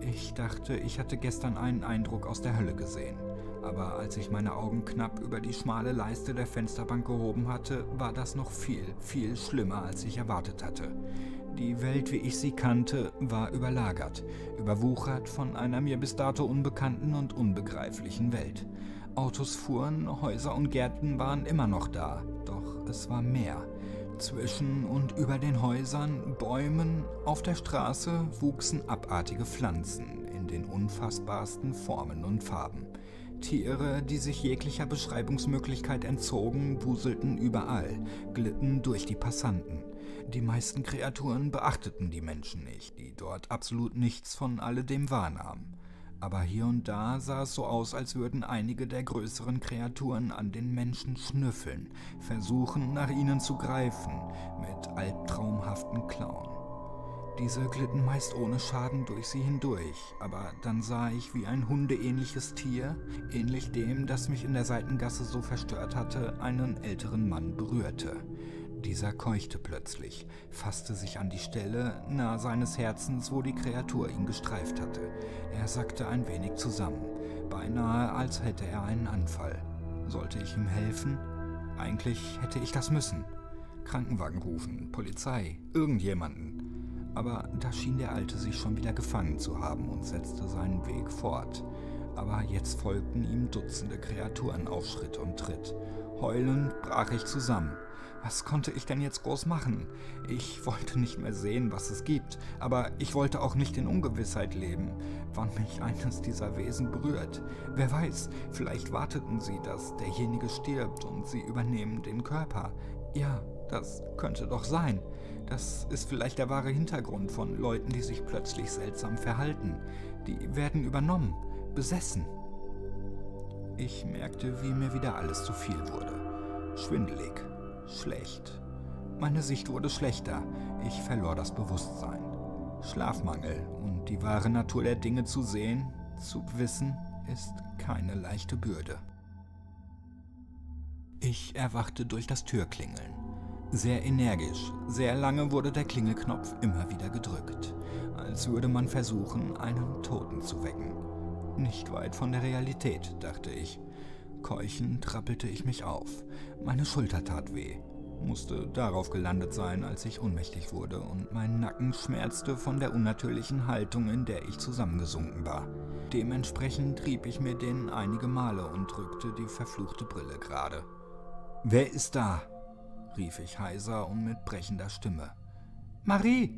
Ich dachte, ich hatte gestern einen Eindruck aus der Hölle gesehen. Aber als ich meine Augen knapp über die schmale Leiste der Fensterbank gehoben hatte, war das noch viel, viel schlimmer, als ich erwartet hatte. Die Welt, wie ich sie kannte, war überlagert, überwuchert von einer mir bis dato unbekannten und unbegreiflichen Welt. Autos fuhren, Häuser und Gärten waren immer noch da, doch es war mehr. Zwischen und über den Häusern, Bäumen, auf der Straße wuchsen abartige Pflanzen in den unfassbarsten Formen und Farben. Tiere, die sich jeglicher Beschreibungsmöglichkeit entzogen, wuselten überall, glitten durch die Passanten. Die meisten Kreaturen beachteten die Menschen nicht, die dort absolut nichts von alledem wahrnahmen. Aber hier und da sah es so aus, als würden einige der größeren Kreaturen an den Menschen schnüffeln, versuchen, nach ihnen zu greifen, mit albtraumhaften Klauen. Diese glitten meist ohne Schaden durch sie hindurch, aber dann sah ich, wie ein hundeähnliches Tier, ähnlich dem, das mich in der Seitengasse so verstört hatte, einen älteren Mann berührte. Dieser keuchte plötzlich, fasste sich an die Stelle nahe seines Herzens, wo die Kreatur ihn gestreift hatte. Er sackte ein wenig zusammen, beinahe als hätte er einen Anfall. Sollte ich ihm helfen? Eigentlich hätte ich das müssen. Krankenwagen rufen, Polizei, irgendjemanden. Aber da schien der Alte sich schon wieder gefangen zu haben und setzte seinen Weg fort. Aber jetzt folgten ihm Dutzende Kreaturen auf Schritt und Tritt. Heulend brach ich zusammen. Was konnte ich denn jetzt groß machen? Ich wollte nicht mehr sehen, was es gibt, aber ich wollte auch nicht in Ungewissheit leben, wann mich eines dieser Wesen berührt. Wer weiß, vielleicht warteten sie, dass derjenige stirbt und sie übernehmen den Körper. Ja, das könnte doch sein. Das ist vielleicht der wahre Hintergrund von Leuten, die sich plötzlich seltsam verhalten. Die werden übernommen, besessen. Ich merkte, wie mir wieder alles zu viel wurde. Schwindelig. Schlecht. Meine Sicht wurde schlechter. Ich verlor das Bewusstsein. Schlafmangel und die wahre Natur der Dinge zu sehen, zu wissen, ist keine leichte Bürde. Ich erwachte durch das Türklingeln. Sehr energisch, sehr lange wurde der Klingelknopf immer wieder gedrückt, als würde man versuchen, einen Toten zu wecken. Nicht weit von der Realität, dachte ich. Keuchend trappelte ich mich auf. Meine Schulter tat weh. Musste darauf gelandet sein, als ich ohnmächtig wurde und mein Nacken schmerzte von der unnatürlichen Haltung, in der ich zusammengesunken war. Dementsprechend rieb ich mir den einige Male und drückte die verfluchte Brille gerade. »Wer ist da?« rief ich heiser und mit brechender Stimme. »Marie!«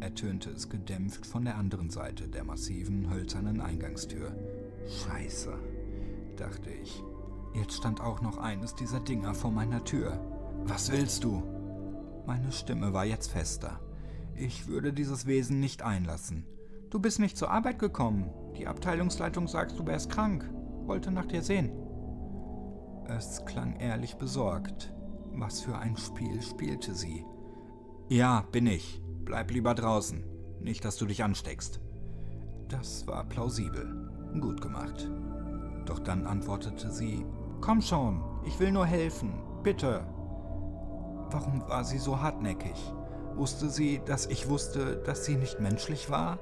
ertönte es gedämpft von der anderen Seite der massiven, hölzernen Eingangstür. »Scheiße«, dachte ich. Jetzt stand auch noch eines dieser Dinger vor meiner Tür. Was willst du? Meine Stimme war jetzt fester. Ich würde dieses Wesen nicht einlassen. Du bist nicht zur Arbeit gekommen. Die Abteilungsleitung sagt, du wärst krank. Wollte nach dir sehen. Es klang ehrlich besorgt. Was für ein Spiel spielte sie? Ja, bin ich. Bleib lieber draußen. Nicht, dass du dich ansteckst. Das war plausibel. Gut gemacht. Doch dann antwortete sie, komm schon, ich will nur helfen, bitte. Warum war sie so hartnäckig? Wusste sie, dass ich wusste, dass sie nicht menschlich war?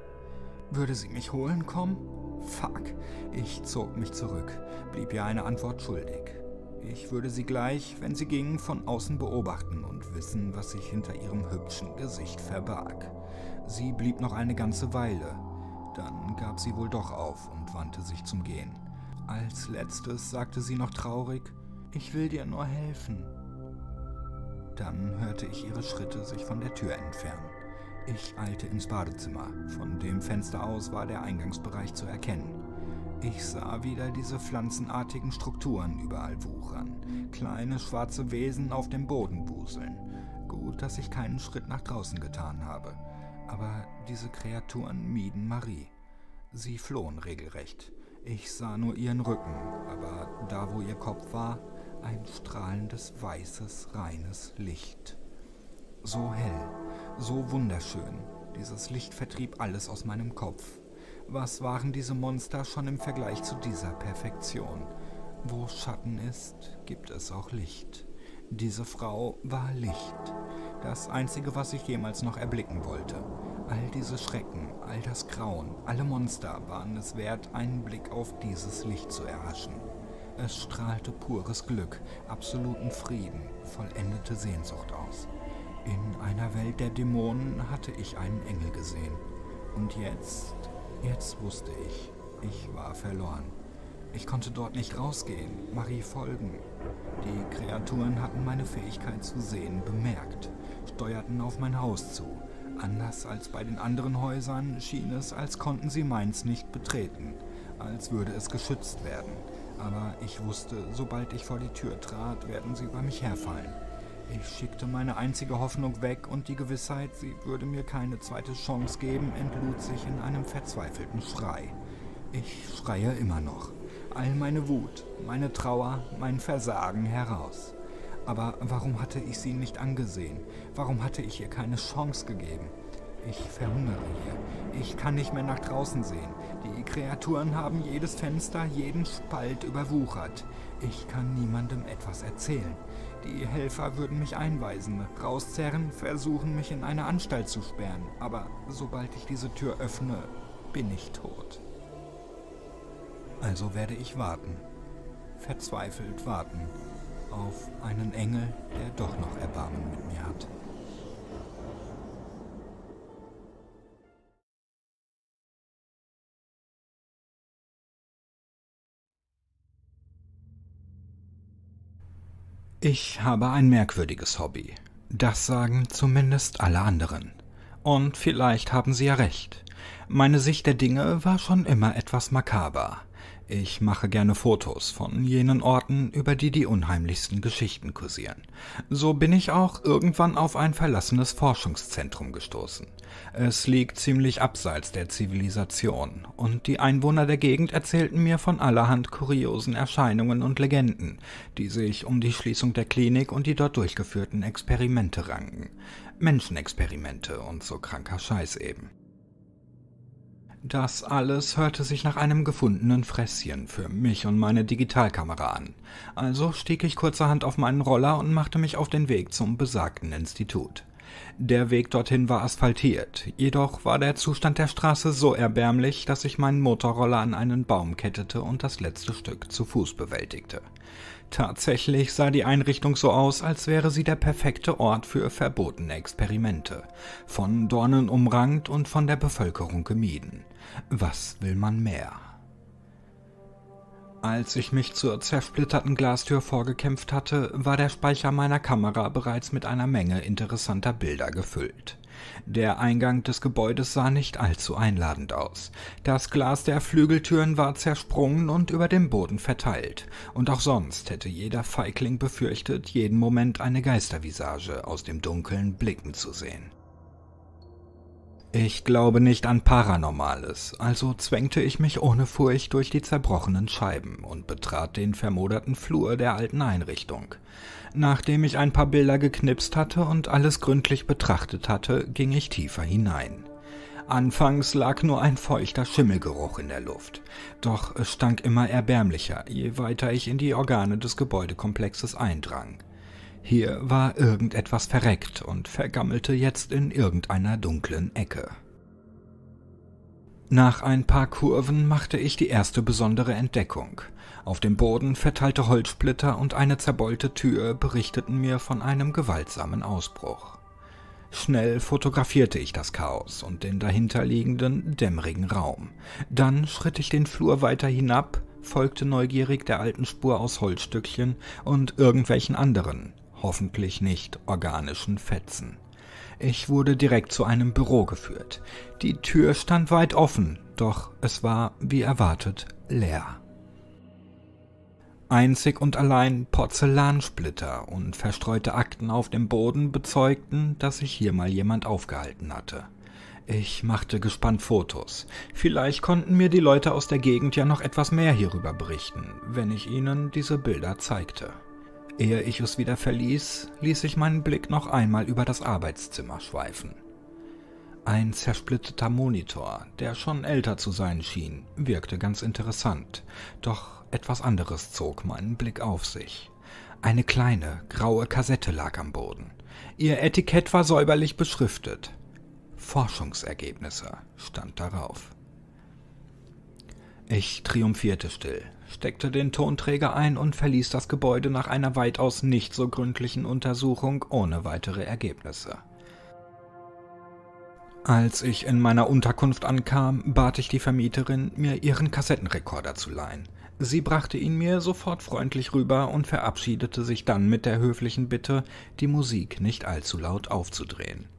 Würde sie mich holen kommen? Fuck, ich zog mich zurück, blieb ihr eine Antwort schuldig. Ich würde sie gleich, wenn sie ging, von außen beobachten und wissen, was sich hinter ihrem hübschen Gesicht verbarg. Sie blieb noch eine ganze Weile. Dann gab sie wohl doch auf und wandte sich zum Gehen. Als letztes sagte sie noch traurig, ich will dir nur helfen. Dann hörte ich ihre Schritte sich von der Tür entfernen. Ich eilte ins Badezimmer. Von dem Fenster aus war der Eingangsbereich zu erkennen. Ich sah wieder diese pflanzenartigen Strukturen überall wuchern, kleine schwarze Wesen auf dem Boden wuseln. Gut, dass ich keinen Schritt nach draußen getan habe, aber diese Kreaturen mieden Marie. Sie flohen regelrecht. Ich sah nur ihren Rücken, aber da, wo ihr Kopf war, ein strahlendes, weißes, reines Licht. So hell, so wunderschön. Dieses Licht vertrieb alles aus meinem Kopf. Was waren diese Monster schon im Vergleich zu dieser Perfektion? Wo Schatten ist, gibt es auch Licht. Diese Frau war Licht. Das Einzige, was ich jemals noch erblicken wollte. All diese Schrecken, all das Grauen, alle Monster waren es wert, einen Blick auf dieses Licht zu erhaschen. Es strahlte pures Glück, absoluten Frieden, vollendete Sehnsucht aus. In einer Welt der Dämonen hatte ich einen Engel gesehen. Und jetzt wusste ich, ich war verloren. Ich konnte dort nicht rausgehen, Marie folgen. Die Kreaturen hatten meine Fähigkeit zu sehen bemerkt, steuerten auf mein Haus zu. Anders als bei den anderen Häusern schien es, als konnten sie meins nicht betreten, als würde es geschützt werden. Aber ich wusste, sobald ich vor die Tür trat, werden sie über mich herfallen. Ich schickte meine einzige Hoffnung weg und die Gewissheit, sie würde mir keine zweite Chance geben, entlud sich in einem verzweifelten Schrei. Ich schreie immer noch. All meine Wut, meine Trauer, mein Versagen heraus. Aber warum hatte ich sie nicht angesehen? Warum hatte ich ihr keine Chance gegeben? Ich verhungere hier. Ich kann nicht mehr nach draußen sehen. Die Kreaturen haben jedes Fenster, jeden Spalt überwuchert. Ich kann niemandem etwas erzählen. Die Helfer würden mich einweisen, rauszerren, versuchen, mich in eine Anstalt zu sperren. Aber sobald ich diese Tür öffne, bin ich tot. Also werde ich warten. Verzweifelt warten. Auf einen Engel, der doch noch Erbarmen mit mir hat. Ich habe ein merkwürdiges Hobby. Das sagen zumindest alle anderen. Und vielleicht haben sie ja recht. Meine Sicht der Dinge war schon immer etwas makaber. Ich mache gerne Fotos von jenen Orten, über die die unheimlichsten Geschichten kursieren. So bin ich auch irgendwann auf ein verlassenes Forschungszentrum gestoßen. Es liegt ziemlich abseits der Zivilisation und die Einwohner der Gegend erzählten mir von allerhand kuriosen Erscheinungen und Legenden, die sich um die Schließung der Klinik und die dort durchgeführten Experimente ranken. Menschenexperimente und so kranker Scheiß eben. Das alles hörte sich nach einem gefundenen Fresschen für mich und meine Digitalkamera an. Also stieg ich kurzerhand auf meinen Roller und machte mich auf den Weg zum besagten Institut. Der Weg dorthin war asphaltiert, jedoch war der Zustand der Straße so erbärmlich, dass ich meinen Motorroller an einen Baum kettete und das letzte Stück zu Fuß bewältigte. Tatsächlich sah die Einrichtung so aus, als wäre sie der perfekte Ort für verbotene Experimente, von Dornen umrankt und von der Bevölkerung gemieden. Was will man mehr? Als ich mich zur zersplitterten Glastür vorgekämpft hatte, war der Speicher meiner Kamera bereits mit einer Menge interessanter Bilder gefüllt. Der Eingang des Gebäudes sah nicht allzu einladend aus. Das Glas der Flügeltüren war zersprungen und über dem Boden verteilt. Und auch sonst hätte jeder Feigling befürchtet, jeden Moment eine Geistervisage aus dem Dunkeln blicken zu sehen. Ich glaube nicht an Paranormales, also zwängte ich mich ohne Furcht durch die zerbrochenen Scheiben und betrat den vermoderten Flur der alten Einrichtung. Nachdem ich ein paar Bilder geknipst hatte und alles gründlich betrachtet hatte, ging ich tiefer hinein. Anfangs lag nur ein feuchter Schimmelgeruch in der Luft, doch es stank immer erbärmlicher, je weiter ich in die Organe des Gebäudekomplexes eindrang. Hier war irgendetwas verreckt und vergammelte jetzt in irgendeiner dunklen Ecke. Nach ein paar Kurven machte ich die erste besondere Entdeckung. Auf dem Boden verteilte Holzsplitter und eine zerbeulte Tür berichteten mir von einem gewaltsamen Ausbruch. Schnell fotografierte ich das Chaos und den dahinterliegenden, dämmerigen Raum. Dann schritt ich den Flur weiter hinab, folgte neugierig der alten Spur aus Holzstückchen und irgendwelchen anderen, hoffentlich nicht organischen Fetzen. Ich wurde direkt zu einem Büro geführt. Die Tür stand weit offen, doch es war, wie erwartet, leer. Einzig und allein Porzellansplitter und verstreute Akten auf dem Boden bezeugten, dass sich hier mal jemand aufgehalten hatte. Ich machte gespannt Fotos. Vielleicht konnten mir die Leute aus der Gegend ja noch etwas mehr hierüber berichten, wenn ich ihnen diese Bilder zeigte. Ehe ich es wieder verließ, ließ ich meinen Blick noch einmal über das Arbeitszimmer schweifen. Ein zersplitterter Monitor, der schon älter zu sein schien, wirkte ganz interessant, doch etwas anderes zog meinen Blick auf sich. Eine kleine, graue Kassette lag am Boden. Ihr Etikett war säuberlich beschriftet. Forschungsergebnisse stand darauf. Ich triumphierte still, steckte den Tonträger ein und verließ das Gebäude nach einer weitaus nicht so gründlichen Untersuchung ohne weitere Ergebnisse. Als ich in meiner Unterkunft ankam, bat ich die Vermieterin, mir ihren Kassettenrekorder zu leihen. Sie brachte ihn mir sofort freundlich rüber und verabschiedete sich dann mit der höflichen Bitte, die Musik nicht allzu laut aufzudrehen.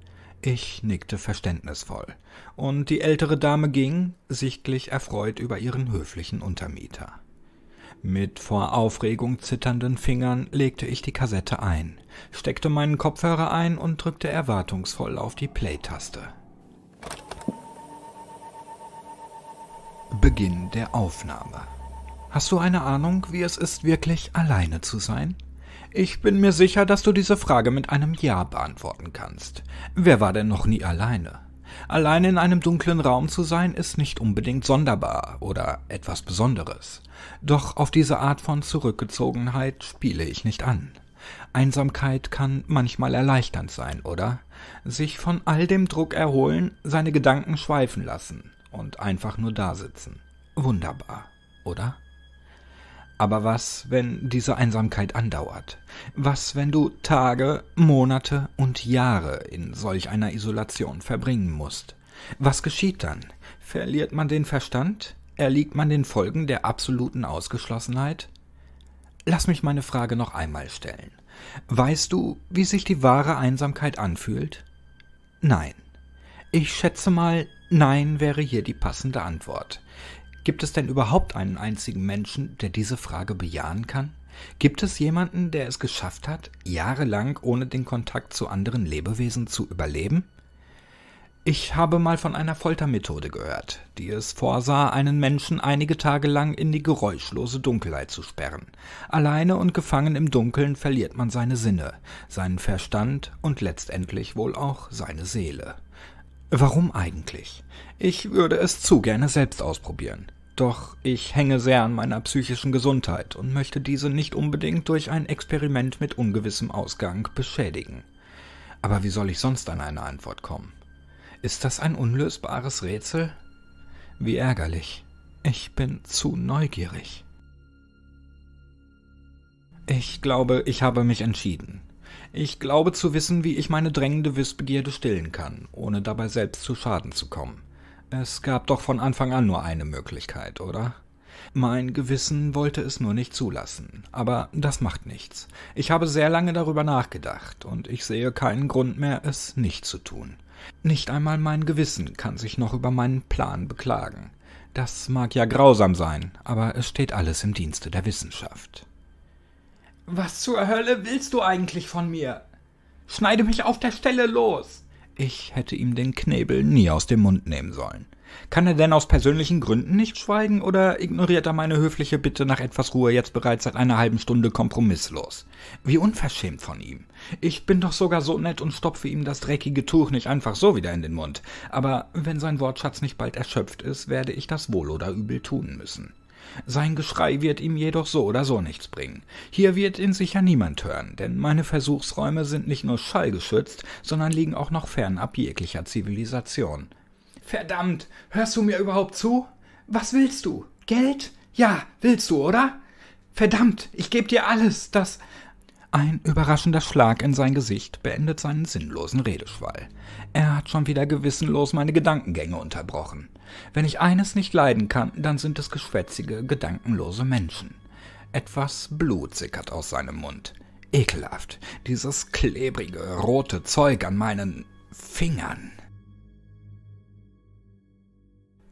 Ich nickte verständnisvoll, und die ältere Dame ging, sichtlich erfreut über ihren höflichen Untermieter. Mit vor Aufregung zitternden Fingern legte ich die Kassette ein, steckte meinen Kopfhörer ein und drückte erwartungsvoll auf die Play-Taste. Beginn der Aufnahme. Hast du eine Ahnung, wie es ist, wirklich alleine zu sein? Ich bin mir sicher, dass du diese Frage mit einem Ja beantworten kannst. Wer war denn noch nie alleine? Alleine in einem dunklen Raum zu sein, ist nicht unbedingt sonderbar oder etwas Besonderes. Doch auf diese Art von Zurückgezogenheit spiele ich nicht an. Einsamkeit kann manchmal erleichternd sein, oder? Sich von all dem Druck erholen, seine Gedanken schweifen lassen und einfach nur dasitzen. Wunderbar, oder? Aber was, wenn diese Einsamkeit andauert? Was, wenn du Tage, Monate und Jahre in solch einer Isolation verbringen musst? Was geschieht dann? Verliert man den Verstand? Erliegt man den Folgen der absoluten Ausgeschlossenheit? Lass mich meine Frage noch einmal stellen. Weißt du, wie sich die wahre Einsamkeit anfühlt? Nein. Ich schätze mal, nein wäre hier die passende Antwort. Gibt es denn überhaupt einen einzigen Menschen, der diese Frage bejahen kann? Gibt es jemanden, der es geschafft hat, jahrelang ohne den Kontakt zu anderen Lebewesen zu überleben? Ich habe mal von einer Foltermethode gehört, die es vorsah, einen Menschen einige Tage lang in die geräuschlose Dunkelheit zu sperren. Alleine und gefangen im Dunkeln verliert man seine Sinne, seinen Verstand und letztendlich wohl auch seine Seele. Warum eigentlich? Ich würde es zu gerne selbst ausprobieren. Doch ich hänge sehr an meiner psychischen Gesundheit und möchte diese nicht unbedingt durch ein Experiment mit ungewissem Ausgang beschädigen. Aber wie soll ich sonst an eine Antwort kommen? Ist das ein unlösbares Rätsel? Wie ärgerlich. Ich bin zu neugierig. Ich glaube, ich habe mich entschieden. Ich glaube zu wissen, wie ich meine drängende Wissbegierde stillen kann, ohne dabei selbst zu Schaden zu kommen. Es gab doch von Anfang an nur eine Möglichkeit, oder? Mein Gewissen wollte es nur nicht zulassen, aber das macht nichts. Ich habe sehr lange darüber nachgedacht und ich sehe keinen Grund mehr, es nicht zu tun. Nicht einmal mein Gewissen kann sich noch über meinen Plan beklagen. Das mag ja grausam sein, aber es steht alles im Dienste der Wissenschaft. »Was zur Hölle willst du eigentlich von mir? Schneide mich auf der Stelle los!« Ich hätte ihm den Knebel nie aus dem Mund nehmen sollen. Kann er denn aus persönlichen Gründen nicht schweigen, oder ignoriert er meine höfliche Bitte nach etwas Ruhe jetzt bereits seit einer halben Stunde kompromisslos? Wie unverschämt von ihm. Ich bin doch sogar so nett und stopfe ihm das dreckige Tuch nicht einfach so wieder in den Mund. Aber wenn sein Wortschatz nicht bald erschöpft ist, werde ich das wohl oder übel tun müssen. Sein Geschrei wird ihm jedoch so oder so nichts bringen. Hier wird ihn sicher niemand hören, denn meine Versuchsräume sind nicht nur schallgeschützt, sondern liegen auch noch fernab jeglicher Zivilisation. »Verdammt, hörst du mir überhaupt zu? Was willst du? Geld? Ja, willst du, oder? Verdammt, ich gebe dir alles, das...« Ein überraschender Schlag in sein Gesicht beendet seinen sinnlosen Redeschwall. Er hat schon wieder gewissenlos meine Gedankengänge unterbrochen. Wenn ich eines nicht leiden kann, dann sind es geschwätzige, gedankenlose Menschen. Etwas Blut sickert aus seinem Mund. Ekelhaft, dieses klebrige, rote Zeug an meinen Fingern.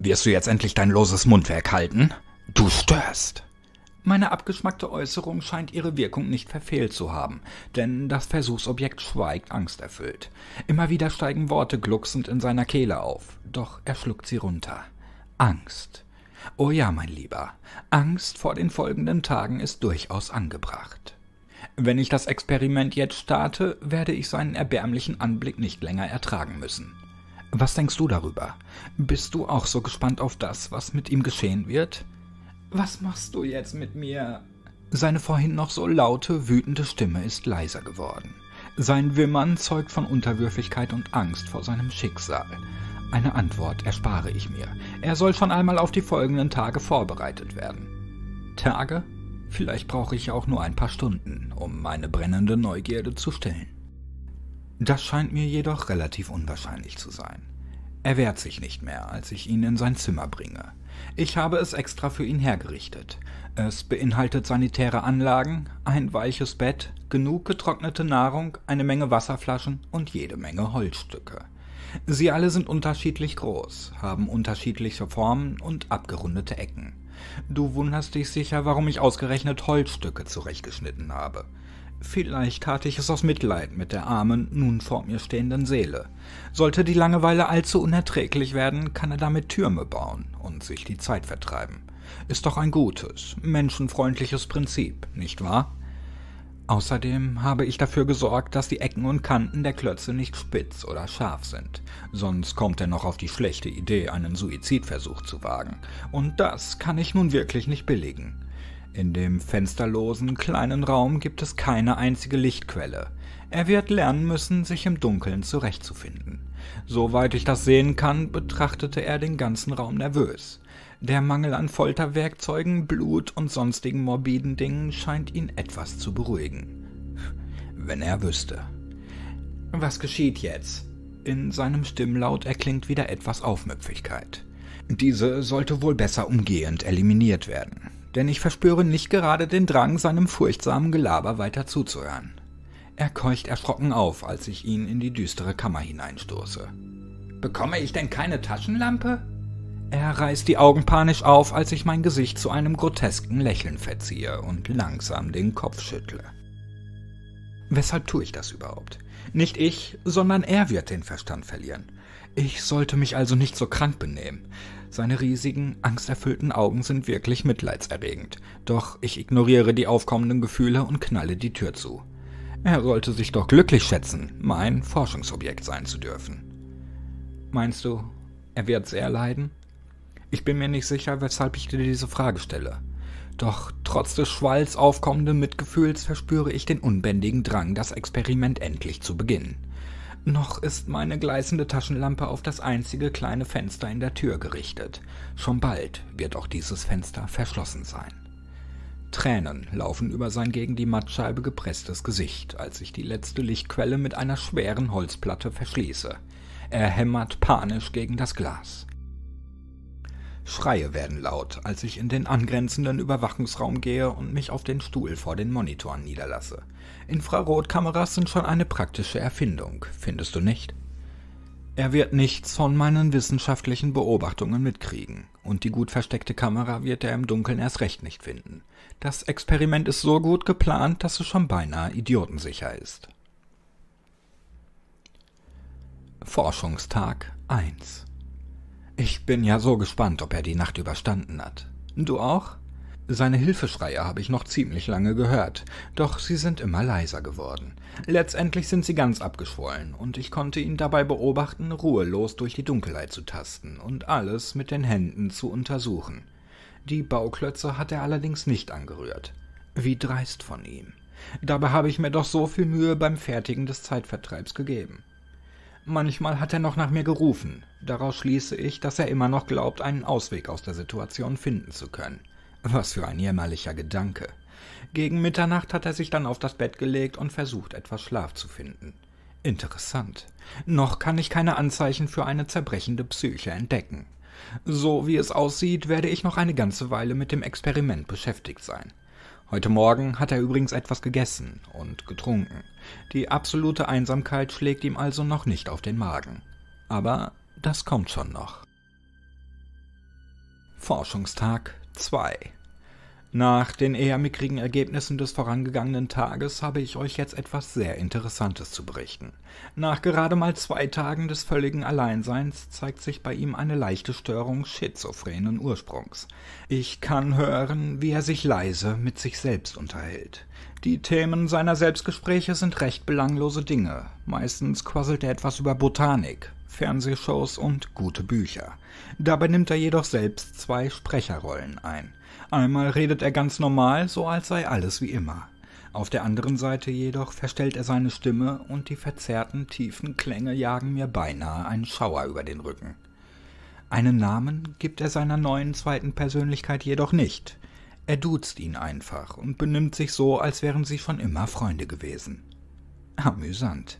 »Wirst du jetzt endlich dein loses Mundwerk halten? Du störst!« Meine abgeschmackte Äußerung scheint ihre Wirkung nicht verfehlt zu haben, denn das Versuchsobjekt schweigt angsterfüllt. Immer wieder steigen Worte glucksend in seiner Kehle auf, doch er schluckt sie runter. Angst. Oh ja, mein Lieber, Angst vor den folgenden Tagen ist durchaus angebracht. Wenn ich das Experiment jetzt starte, werde ich seinen erbärmlichen Anblick nicht länger ertragen müssen. Was denkst du darüber? Bist du auch so gespannt auf das, was mit ihm geschehen wird? »Was machst du jetzt mit mir?« Seine vorhin noch so laute, wütende Stimme ist leiser geworden. Sein Wimmern zeugt von Unterwürfigkeit und Angst vor seinem Schicksal. Eine Antwort erspare ich mir. Er soll schon einmal auf die folgenden Tage vorbereitet werden. Tage? Vielleicht brauche ich auch nur ein paar Stunden, um meine brennende Neugierde zu stillen. Das scheint mir jedoch relativ unwahrscheinlich zu sein. Er wehrt sich nicht mehr, als ich ihn in sein Zimmer bringe. Ich habe es extra für ihn hergerichtet. Es beinhaltet sanitäre Anlagen, ein weiches Bett, genug getrocknete Nahrung, eine Menge Wasserflaschen und jede Menge Holzstücke. Sie alle sind unterschiedlich groß, haben unterschiedliche Formen und abgerundete Ecken. Du wunderst dich sicher, warum ich ausgerechnet Holzstücke zurechtgeschnitten habe. Vielleicht tat ich es aus Mitleid mit der armen, nun vor mir stehenden Seele. Sollte die Langeweile allzu unerträglich werden, kann er damit Türme bauen und sich die Zeit vertreiben. Ist doch ein gutes, menschenfreundliches Prinzip, nicht wahr? Außerdem habe ich dafür gesorgt, dass die Ecken und Kanten der Klötze nicht spitz oder scharf sind. Sonst kommt er noch auf die schlechte Idee, einen Suizidversuch zu wagen. Und das kann ich nun wirklich nicht billigen. In dem fensterlosen, kleinen Raum gibt es keine einzige Lichtquelle. Er wird lernen müssen, sich im Dunkeln zurechtzufinden. Soweit ich das sehen kann, betrachtete er den ganzen Raum nervös. Der Mangel an Folterwerkzeugen, Blut und sonstigen morbiden Dingen scheint ihn etwas zu beruhigen. Wenn er wüsste. Was geschieht jetzt? In seinem Stimmlaut erklingt wieder etwas Aufmüpfigkeit. Diese sollte wohl besser umgehend eliminiert werden. Denn ich verspüre nicht gerade den Drang, seinem furchtsamen Gelaber weiter zuzuhören. Er keucht erschrocken auf, als ich ihn in die düstere Kammer hineinstoße. »Bekomme ich denn keine Taschenlampe?« Er reißt die Augen panisch auf, als ich mein Gesicht zu einem grotesken Lächeln verziehe und langsam den Kopf schüttle. Weshalb tue ich das überhaupt? Nicht ich, sondern er wird den Verstand verlieren. Ich sollte mich also nicht so krank benehmen. Seine riesigen, angsterfüllten Augen sind wirklich mitleidserregend. Doch ich ignoriere die aufkommenden Gefühle und knalle die Tür zu. Er sollte sich doch glücklich schätzen, mein Forschungsobjekt sein zu dürfen. Meinst du, er wird sehr leiden? Ich bin mir nicht sicher, weshalb ich dir diese Frage stelle. Doch trotz des Schwalls aufkommenden Mitgefühls verspüre ich den unbändigen Drang, das Experiment endlich zu beginnen. Noch ist meine gleißende Taschenlampe auf das einzige kleine Fenster in der Tür gerichtet. Schon bald wird auch dieses Fenster verschlossen sein. Tränen laufen über sein gegen die Mattscheibe gepresstes Gesicht, als ich die letzte Lichtquelle mit einer schweren Holzplatte verschließe. Er hämmert panisch gegen das Glas. Schreie werden laut, als ich in den angrenzenden Überwachungsraum gehe und mich auf den Stuhl vor den Monitoren niederlasse. Infrarotkameras sind schon eine praktische Erfindung, findest du nicht? Er wird nichts von meinen wissenschaftlichen Beobachtungen mitkriegen. Und die gut versteckte Kamera wird er im Dunkeln erst recht nicht finden. Das Experiment ist so gut geplant, dass es schon beinahe idiotensicher ist. Forschungstag 1. Ich bin ja so gespannt, ob er die Nacht überstanden hat. Du auch? Seine Hilfeschreie habe ich noch ziemlich lange gehört, doch sie sind immer leiser geworden. Letztendlich sind sie ganz abgeschwollen, und ich konnte ihn dabei beobachten, ruhelos durch die Dunkelheit zu tasten und alles mit den Händen zu untersuchen. Die Bauklötze hat er allerdings nicht angerührt. Wie dreist von ihm. Dabei habe ich mir doch so viel Mühe beim Fertigen des Zeitvertreibs gegeben. Manchmal hat er noch nach mir gerufen. Daraus schließe ich, dass er immer noch glaubt, einen Ausweg aus der Situation finden zu können. Was für ein jämmerlicher Gedanke. Gegen Mitternacht hat er sich dann auf das Bett gelegt und versucht, etwas Schlaf zu finden. Interessant. Noch kann ich keine Anzeichen für eine zerbrechende Psyche entdecken. So wie es aussieht, werde ich noch eine ganze Weile mit dem Experiment beschäftigt sein. Heute Morgen hat er übrigens etwas gegessen und getrunken. Die absolute Einsamkeit schlägt ihm also noch nicht auf den Magen. Aber das kommt schon noch. Forschungstag 2. Nach den eher mickrigen Ergebnissen des vorangegangenen Tages habe ich euch jetzt etwas sehr Interessantes zu berichten. Nach gerade mal 2 Tagen des völligen Alleinseins zeigt sich bei ihm eine leichte Störung schizophrenen Ursprungs. Ich kann hören, wie er sich leise mit sich selbst unterhält. Die Themen seiner Selbstgespräche sind recht belanglose Dinge. Meistens quasselt er etwas über Botanik, Fernsehshows und gute Bücher. Dabei nimmt er jedoch selbst 2 Sprecherrollen ein. Einmal redet er ganz normal, so als sei alles wie immer. Auf der anderen Seite jedoch verstellt er seine Stimme und die verzerrten, tiefen Klänge jagen mir beinahe einen Schauer über den Rücken. Einen Namen gibt er seiner neuen zweiten Persönlichkeit jedoch nicht. Er duzt ihn einfach und benimmt sich so, als wären sie schon immer Freunde gewesen. Amüsant.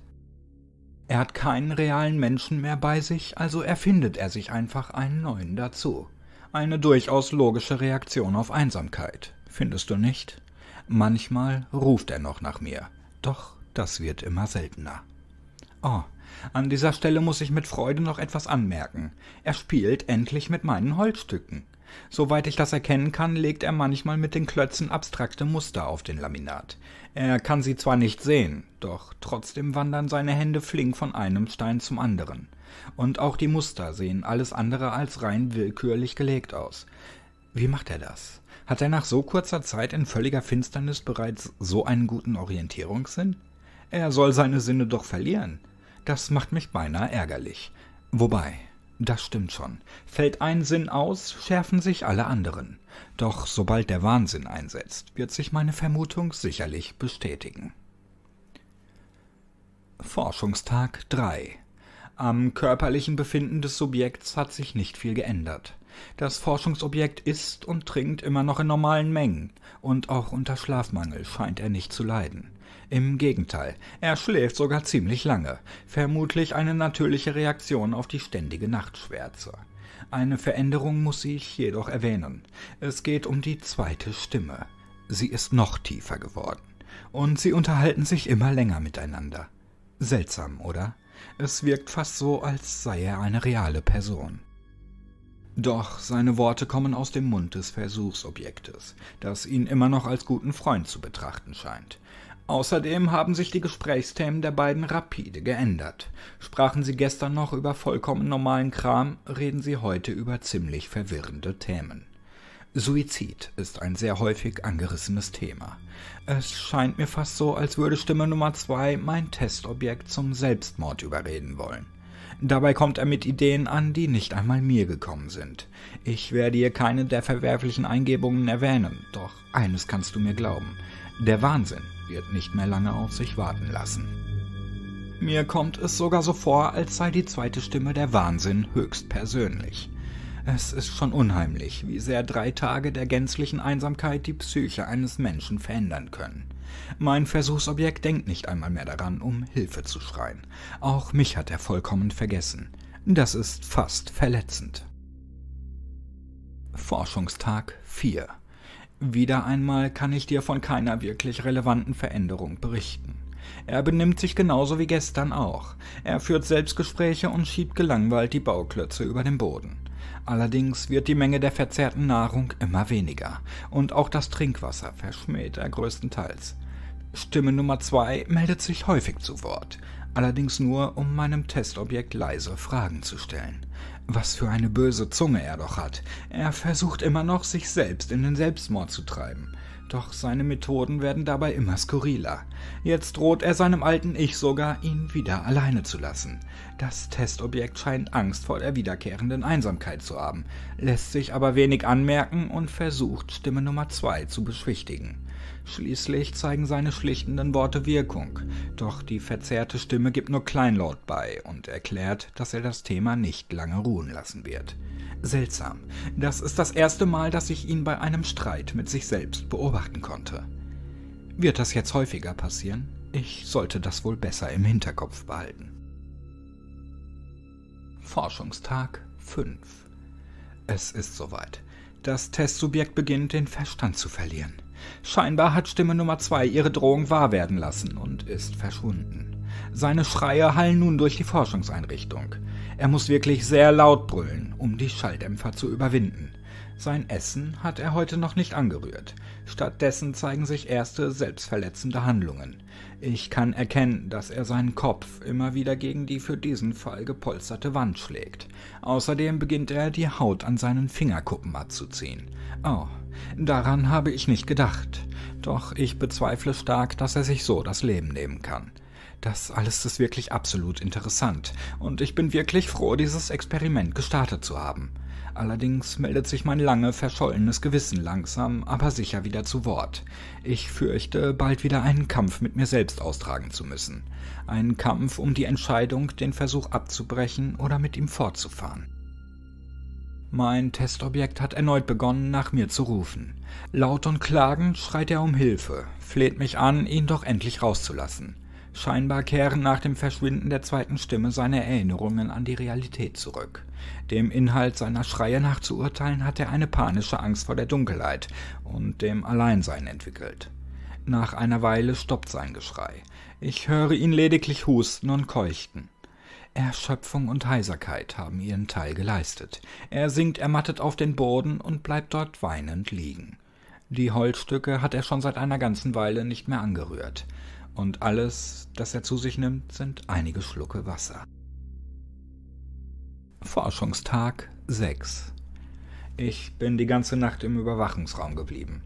Er hat keinen realen Menschen mehr bei sich, also erfindet er sich einfach einen neuen dazu. Eine durchaus logische Reaktion auf Einsamkeit, findest du nicht? Manchmal ruft er noch nach mir, doch das wird immer seltener. Oh, an dieser Stelle muss ich mit Freude noch etwas anmerken. Er spielt endlich mit meinen Holzstücken. Soweit ich das erkennen kann, legt er manchmal mit den Klötzen abstrakte Muster auf den Laminat. Er kann sie zwar nicht sehen, doch trotzdem wandern seine Hände flink von einem Stein zum anderen. Und auch die Muster sehen alles andere als rein willkürlich gelegt aus. Wie macht er das? Hat er nach so kurzer Zeit in völliger Finsternis bereits so einen guten Orientierungssinn? Er soll seine Sinne doch verlieren. Das macht mich beinahe ärgerlich. Wobei... Das stimmt schon. Fällt ein Sinn aus, schärfen sich alle anderen. Doch sobald der Wahnsinn einsetzt, wird sich meine Vermutung sicherlich bestätigen. Forschungstag 3. Am körperlichen Befinden des Subjekts hat sich nicht viel geändert. Das Forschungsobjekt isst und trinkt immer noch in normalen Mengen, und auch unter Schlafmangel scheint er nicht zu leiden. Im Gegenteil, er schläft sogar ziemlich lange, vermutlich eine natürliche Reaktion auf die ständige Nachtschwärze. Eine Veränderung muss ich jedoch erwähnen. Es geht um die zweite Stimme. Sie ist noch tiefer geworden, und sie unterhalten sich immer länger miteinander. Seltsam, oder? Es wirkt fast so, als sei er eine reale Person. Doch seine Worte kommen aus dem Mund des Versuchsobjektes, das ihn immer noch als guten Freund zu betrachten scheint. Außerdem haben sich die Gesprächsthemen der beiden rapide geändert. Sprachen sie gestern noch über vollkommen normalen Kram, reden sie heute über ziemlich verwirrende Themen. Suizid ist ein sehr häufig angerissenes Thema. Es scheint mir fast so, als würde Stimme Nummer 2 mein Testobjekt zum Selbstmord überreden wollen. Dabei kommt er mit Ideen an, die nicht einmal mir gekommen sind. Ich werde hier keine der verwerflichen Eingebungen erwähnen, doch eines kannst du mir glauben. Der Wahnsinn wird nicht mehr lange auf sich warten lassen. Mir kommt es sogar so vor, als sei die zweite Stimme der Wahnsinn höchstpersönlich. Es ist schon unheimlich, wie sehr 3 Tage der gänzlichen Einsamkeit die Psyche eines Menschen verändern können. Mein Versuchsobjekt denkt nicht einmal mehr daran, um Hilfe zu schreien. Auch mich hat er vollkommen vergessen. Das ist fast verletzend. Forschungstag 4. Wieder einmal kann ich dir von keiner wirklich relevanten Veränderung berichten. Er benimmt sich genauso wie gestern auch. Er führt Selbstgespräche und schiebt gelangweilt die Bauklötze über den Boden. Allerdings wird die Menge der verzehrten Nahrung immer weniger und auch das Trinkwasser verschmäht er größtenteils. Stimme Nummer 2 meldet sich häufig zu Wort, allerdings nur, um meinem Testobjekt leise Fragen zu stellen. Was für eine böse Zunge er doch hat. Er versucht immer noch, sich selbst in den Selbstmord zu treiben. Doch seine Methoden werden dabei immer skurriler. Jetzt droht er seinem alten Ich sogar, ihn wieder alleine zu lassen. Das Testobjekt scheint Angst vor der wiederkehrenden Einsamkeit zu haben, lässt sich aber wenig anmerken und versucht, Stimme Nummer 2 zu beschwichtigen. Schließlich zeigen seine schlichtenden Worte Wirkung, doch die verzerrte Stimme gibt nur kleinlaut bei und erklärt, dass er das Thema nicht lange ruhen lassen wird. Seltsam, das ist das erste Mal, dass ich ihn bei einem Streit mit sich selbst beobachten konnte. Wird das jetzt häufiger passieren? Ich sollte das wohl besser im Hinterkopf behalten. Forschungstag 5. Es ist soweit. Das Testsubjekt beginnt, den Verstand zu verlieren. Scheinbar hat Stimme Nummer 2 ihre Drohung wahr werden lassen und ist verschwunden. Seine Schreie hallen nun durch die Forschungseinrichtung. Er muss wirklich sehr laut brüllen, um die Schalldämpfer zu überwinden. Sein Essen hat er heute noch nicht angerührt. Stattdessen zeigen sich erste selbstverletzende Handlungen. Ich kann erkennen, dass er seinen Kopf immer wieder gegen die für diesen Fall gepolsterte Wand schlägt. Außerdem beginnt er, die Haut an seinen Fingerkuppen abzuziehen. Oh, daran habe ich nicht gedacht. Doch ich bezweifle stark, dass er sich so das Leben nehmen kann. Das alles ist wirklich absolut interessant und ich bin wirklich froh, dieses Experiment gestartet zu haben. Allerdings meldet sich mein lange verschollenes Gewissen langsam, aber sicher wieder zu Wort. Ich fürchte, bald wieder einen Kampf mit mir selbst austragen zu müssen. Einen Kampf um die Entscheidung, den Versuch abzubrechen oder mit ihm fortzufahren. Mein Testobjekt hat erneut begonnen, nach mir zu rufen. Laut und klagend schreit er um Hilfe, fleht mich an, ihn doch endlich rauszulassen. Scheinbar kehren nach dem Verschwinden der zweiten Stimme seine Erinnerungen an die Realität zurück. Dem Inhalt seiner Schreie nach zu urteilen, hat er eine panische Angst vor der Dunkelheit und dem Alleinsein entwickelt. Nach einer Weile stoppt sein Geschrei. Ich höre ihn lediglich husten und keuchten. Erschöpfung und Heiserkeit haben ihren Teil geleistet. Er sinkt ermattet auf den Boden und bleibt dort weinend liegen. Die Holzstücke hat er schon seit einer ganzen Weile nicht mehr angerührt. Und alles, das er zu sich nimmt, sind einige Schlucke Wasser. Forschungstag 6. Ich bin die ganze Nacht im Überwachungsraum geblieben.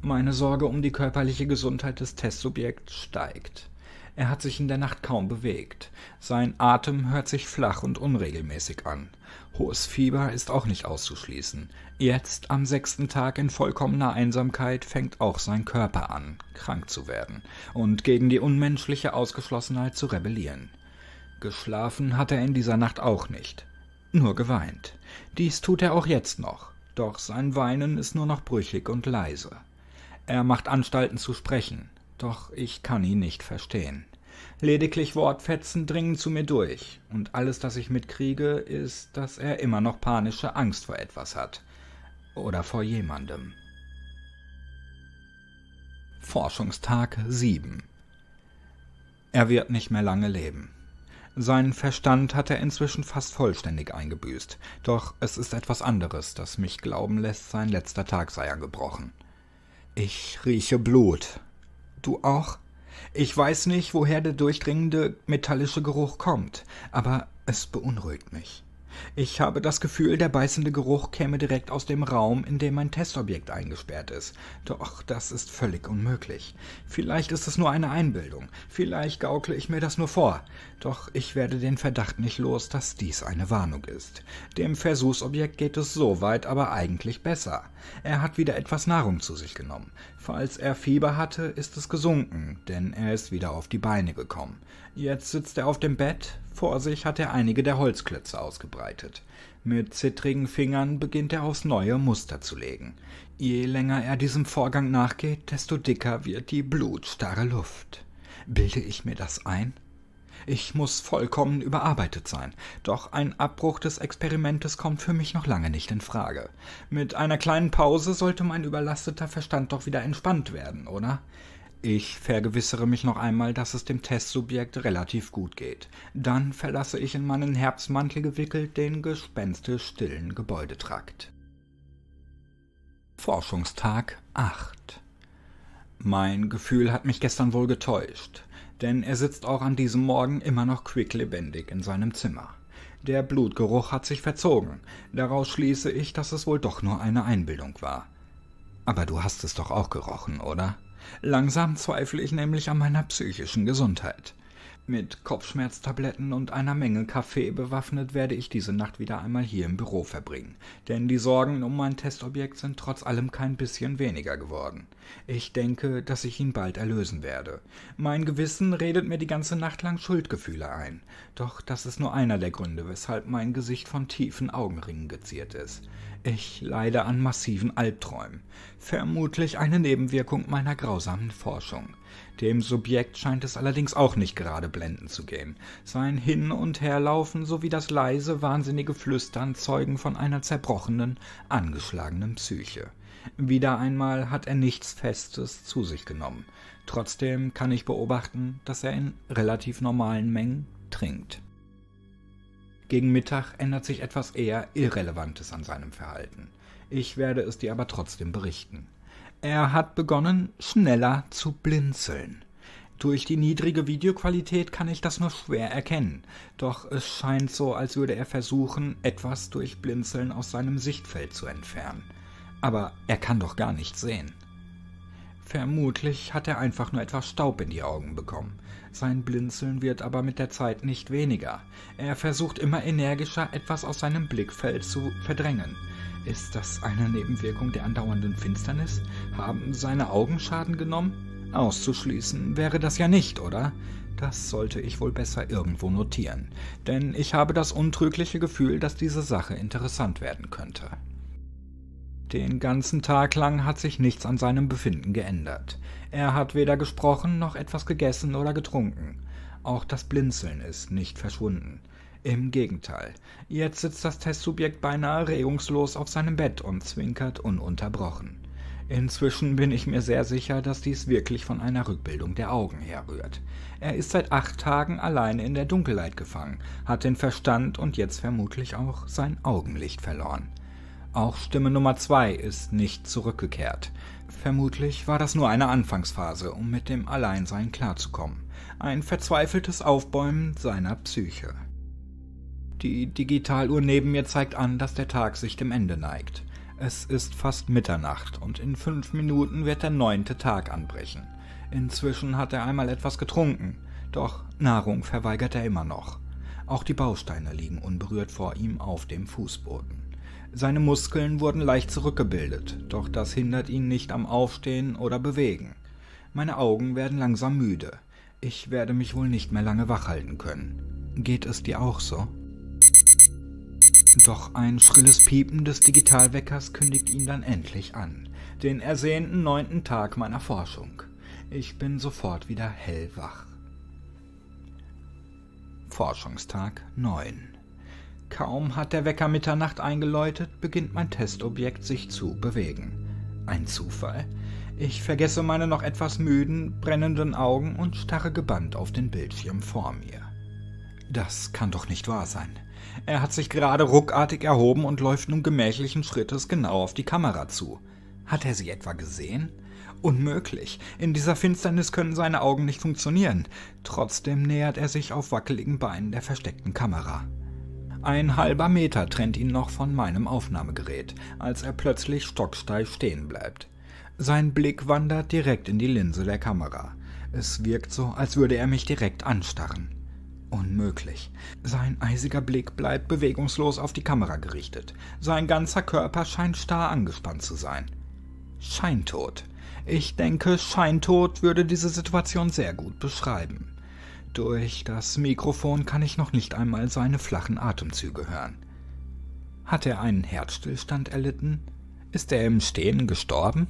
Meine Sorge um die körperliche Gesundheit des Testsubjekts steigt. Er hat sich in der Nacht kaum bewegt. Sein Atem hört sich flach und unregelmäßig an. Hohes Fieber ist auch nicht auszuschließen. Jetzt, am 6. Tag in vollkommener Einsamkeit, fängt auch sein Körper an, krank zu werden und gegen die unmenschliche Ausgeschlossenheit zu rebellieren. Geschlafen hat er in dieser Nacht auch nicht, nur geweint. Dies tut er auch jetzt noch, doch sein Weinen ist nur noch brüchig und leise. Er macht Anstalten zu sprechen, doch ich kann ihn nicht verstehen. Lediglich Wortfetzen dringen zu mir durch, und alles, das ich mitkriege, ist, dass er immer noch panische Angst vor etwas hat. Oder vor jemandem. Forschungstag 7. Er wird nicht mehr lange leben. Seinen Verstand hat er inzwischen fast vollständig eingebüßt, doch es ist etwas anderes, das mich glauben lässt, sein letzter Tag sei angebrochen. Ich rieche Blut. Du auch? Ich weiß nicht, woher der durchdringende, metallische Geruch kommt, aber es beunruhigt mich. Ich habe das Gefühl, der beißende Geruch käme direkt aus dem Raum, in dem mein Testobjekt eingesperrt ist. Doch das ist völlig unmöglich. Vielleicht ist es nur eine Einbildung, vielleicht gaukle ich mir das nur vor. Doch ich werde den Verdacht nicht los, dass dies eine Warnung ist. Dem Versuchsobjekt geht es soweit aber eigentlich besser. Er hat wieder etwas Nahrung zu sich genommen. Falls er Fieber hatte, ist es gesunken, denn er ist wieder auf die Beine gekommen. Jetzt sitzt er auf dem Bett. Vor sich hat er einige der Holzklötze ausgebreitet. Mit zittrigen Fingern beginnt er aufs neue Muster zu legen. Je länger er diesem Vorgang nachgeht, desto dicker wird die blutstarre Luft. Bilde ich mir das ein? Ich muss vollkommen überarbeitet sein, doch ein Abbruch des Experimentes kommt für mich noch lange nicht in Frage. Mit einer kleinen Pause sollte mein überlasteter Verstand doch wieder entspannt werden, oder? Ich vergewissere mich noch einmal, dass es dem Testsubjekt relativ gut geht. Dann verlasse ich in meinen Herbstmantel gewickelt den gespenstisch stillen Gebäudetrakt. Forschungstag 8. Mein Gefühl hat mich gestern wohl getäuscht, denn er sitzt auch an diesem Morgen immer noch quicklebendig in seinem Zimmer. Der Blutgeruch hat sich verzogen. Daraus schließe ich, dass es wohl doch nur eine Einbildung war. Aber du hast es doch auch gerochen, oder? Langsam zweifle ich nämlich an meiner psychischen Gesundheit. Mit Kopfschmerztabletten und einer Menge Kaffee bewaffnet werde ich diese Nacht wieder einmal hier im Büro verbringen, denn die Sorgen um mein Testobjekt sind trotz allem kein bisschen weniger geworden. Ich denke, dass ich ihn bald erlösen werde. Mein Gewissen redet mir die ganze Nacht lang Schuldgefühle ein, doch das ist nur einer der Gründe, weshalb mein Gesicht von tiefen Augenringen geziert ist. Ich leide an massiven Albträumen, vermutlich eine Nebenwirkung meiner grausamen Forschung. Dem Subjekt scheint es allerdings auch nicht gerade blendend zu gehen. Sein Hin- und Herlaufen sowie das leise, wahnsinnige Flüstern zeugen von einer zerbrochenen, angeschlagenen Psyche. Wieder einmal hat er nichts Festes zu sich genommen. Trotzdem kann ich beobachten, dass er in relativ normalen Mengen trinkt. Gegen Mittag ändert sich etwas eher Irrelevantes an seinem Verhalten. Ich werde es dir aber trotzdem berichten. Er hat begonnen, schneller zu blinzeln. Durch die niedrige Videoqualität kann ich das nur schwer erkennen, doch es scheint so, als würde er versuchen, etwas durch Blinzeln aus seinem Sichtfeld zu entfernen. Aber er kann doch gar nichts sehen. Vermutlich hat er einfach nur etwas Staub in die Augen bekommen. Sein Blinzeln wird aber mit der Zeit nicht weniger. Er versucht immer energischer, etwas aus seinem Blickfeld zu verdrängen. Ist das eine Nebenwirkung der andauernden Finsternis? Haben seine Augen Schaden genommen? Auszuschließen wäre das ja nicht, oder? Das sollte ich wohl besser irgendwo notieren, denn ich habe das untrügliche Gefühl, dass diese Sache interessant werden könnte. Den ganzen Tag lang hat sich nichts an seinem Befinden geändert. Er hat weder gesprochen noch etwas gegessen oder getrunken. Auch das Blinzeln ist nicht verschwunden. Im Gegenteil, jetzt sitzt das Testsubjekt beinahe regungslos auf seinem Bett und zwinkert ununterbrochen. Inzwischen bin ich mir sehr sicher, dass dies wirklich von einer Rückbildung der Augen herrührt. Er ist seit 8 Tagen alleine in der Dunkelheit gefangen, hat den Verstand und jetzt vermutlich auch sein Augenlicht verloren. Auch Stimme Nummer 2 ist nicht zurückgekehrt. Vermutlich war das nur eine Anfangsphase, um mit dem Alleinsein klarzukommen. Ein verzweifeltes Aufbäumen seiner Psyche. Die Digitaluhr neben mir zeigt an, dass der Tag sich dem Ende neigt. Es ist fast Mitternacht und in 5 Minuten wird der 9. Tag anbrechen. Inzwischen hat er einmal etwas getrunken, doch Nahrung verweigert er immer noch. Auch die Bausteine liegen unberührt vor ihm auf dem Fußboden. Seine Muskeln wurden leicht zurückgebildet, doch das hindert ihn nicht am Aufstehen oder Bewegen. Meine Augen werden langsam müde. Ich werde mich wohl nicht mehr lange wachhalten können. Geht es dir auch so? Doch ein schrilles Piepen des Digitalweckers kündigt ihn dann endlich an. Den ersehnten 9. Tag meiner Forschung. Ich bin sofort wieder hellwach. Forschungstag 9. Kaum hat der Wecker Mitternacht eingeläutet, beginnt mein Testobjekt sich zu bewegen. Ein Zufall? Ich vergesse meine noch etwas müden, brennenden Augen und starre gebannt auf den Bildschirm vor mir. Das kann doch nicht wahr sein. Er hat sich gerade ruckartig erhoben und läuft nun gemächlichen Schrittes genau auf die Kamera zu. Hat er sie etwa gesehen? Unmöglich. In dieser Finsternis können seine Augen nicht funktionieren. Trotzdem nähert er sich auf wackeligen Beinen der versteckten Kamera. Ein halber Meter trennt ihn noch von meinem Aufnahmegerät, als er plötzlich stocksteif stehen bleibt. Sein Blick wandert direkt in die Linse der Kamera. Es wirkt so, als würde er mich direkt anstarren. Unmöglich. Sein eisiger Blick bleibt bewegungslos auf die Kamera gerichtet. Sein ganzer Körper scheint starr angespannt zu sein. Scheintot. Ich denke, scheintot würde diese Situation sehr gut beschreiben. Durch das Mikrofon kann ich noch nicht einmal seine flachen Atemzüge hören. Hat er einen Herzstillstand erlitten? Ist er im Stehen gestorben?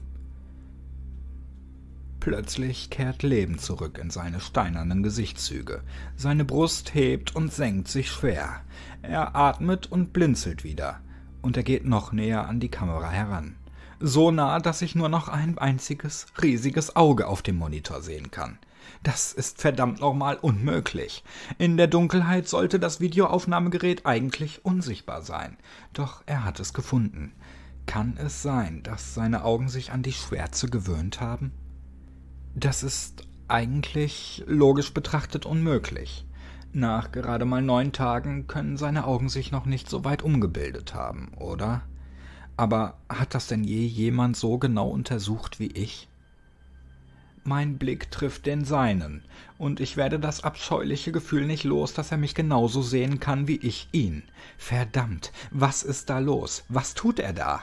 Plötzlich kehrt Leben zurück in seine steinernen Gesichtszüge. Seine Brust hebt und senkt sich schwer. Er atmet und blinzelt wieder. Und er geht noch näher an die Kamera heran. so nah, dass ich nur noch ein einziges riesiges Auge auf dem Monitor sehen kann. Das ist verdammt nochmal unmöglich. In der Dunkelheit sollte das Videoaufnahmegerät eigentlich unsichtbar sein. Doch er hat es gefunden. Kann es sein, dass seine Augen sich an die Schwärze gewöhnt haben? Das ist eigentlich logisch betrachtet unmöglich. Nach gerade mal 9 Tagen können seine Augen sich noch nicht so weit umgebildet haben, oder? Aber hat das denn je jemand so genau untersucht wie ich? Mein Blick trifft den seinen, und ich werde das abscheuliche Gefühl nicht los, dass er mich genauso sehen kann wie ich ihn. Verdammt, was ist da los? Was tut er da?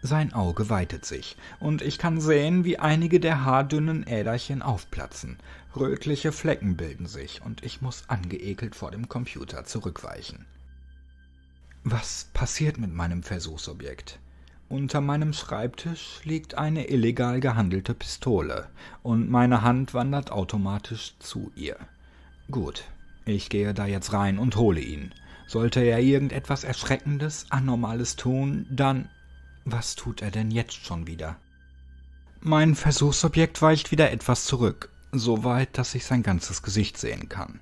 Sein Auge weitet sich, und ich kann sehen, wie einige der haardünnen Äderchen aufplatzen. Rötliche Flecken bilden sich, und ich muss angeekelt vor dem Computer zurückweichen. Was passiert mit meinem Versuchsobjekt? Unter meinem Schreibtisch liegt eine illegal gehandelte Pistole, und meine Hand wandert automatisch zu ihr. Gut, ich gehe da jetzt rein und hole ihn. Sollte er irgendetwas Erschreckendes, Anormales tun, dann... Was tut er denn jetzt schon wieder? Mein Versuchsobjekt weicht wieder etwas zurück, so weit, dass ich sein ganzes Gesicht sehen kann.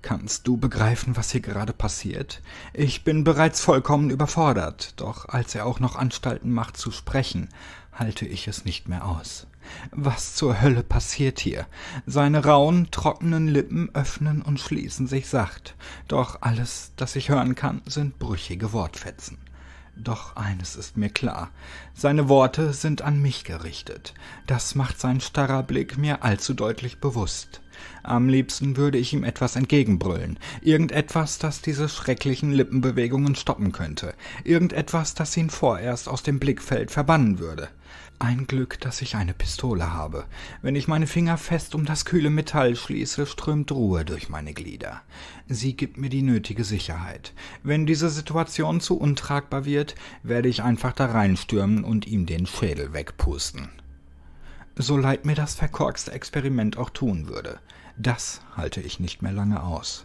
Kannst du begreifen, was hier gerade passiert? Ich bin bereits vollkommen überfordert, doch als er auch noch Anstalten macht zu sprechen, halte ich es nicht mehr aus. Was zur Hölle passiert hier? Seine rauen, trockenen Lippen öffnen und schließen sich sacht, doch alles, das ich hören kann, sind brüchige Wortfetzen. Doch eines ist mir klar, seine Worte sind an mich gerichtet. Das macht sein starrer Blick mir allzu deutlich bewusst. Am liebsten würde ich ihm etwas entgegenbrüllen, irgendetwas, das diese schrecklichen Lippenbewegungen stoppen könnte, irgendetwas, das ihn vorerst aus dem Blickfeld verbannen würde. Ein Glück, dass ich eine Pistole habe. Wenn ich meine Finger fest um das kühle Metall schließe, strömt Ruhe durch meine Glieder. Sie gibt mir die nötige Sicherheit. Wenn diese Situation zu untragbar wird, werde ich einfach da reinstürmen und ihm den Schädel wegpusten. So leid mir das verkorkste Experiment auch tun würde, das halte ich nicht mehr lange aus.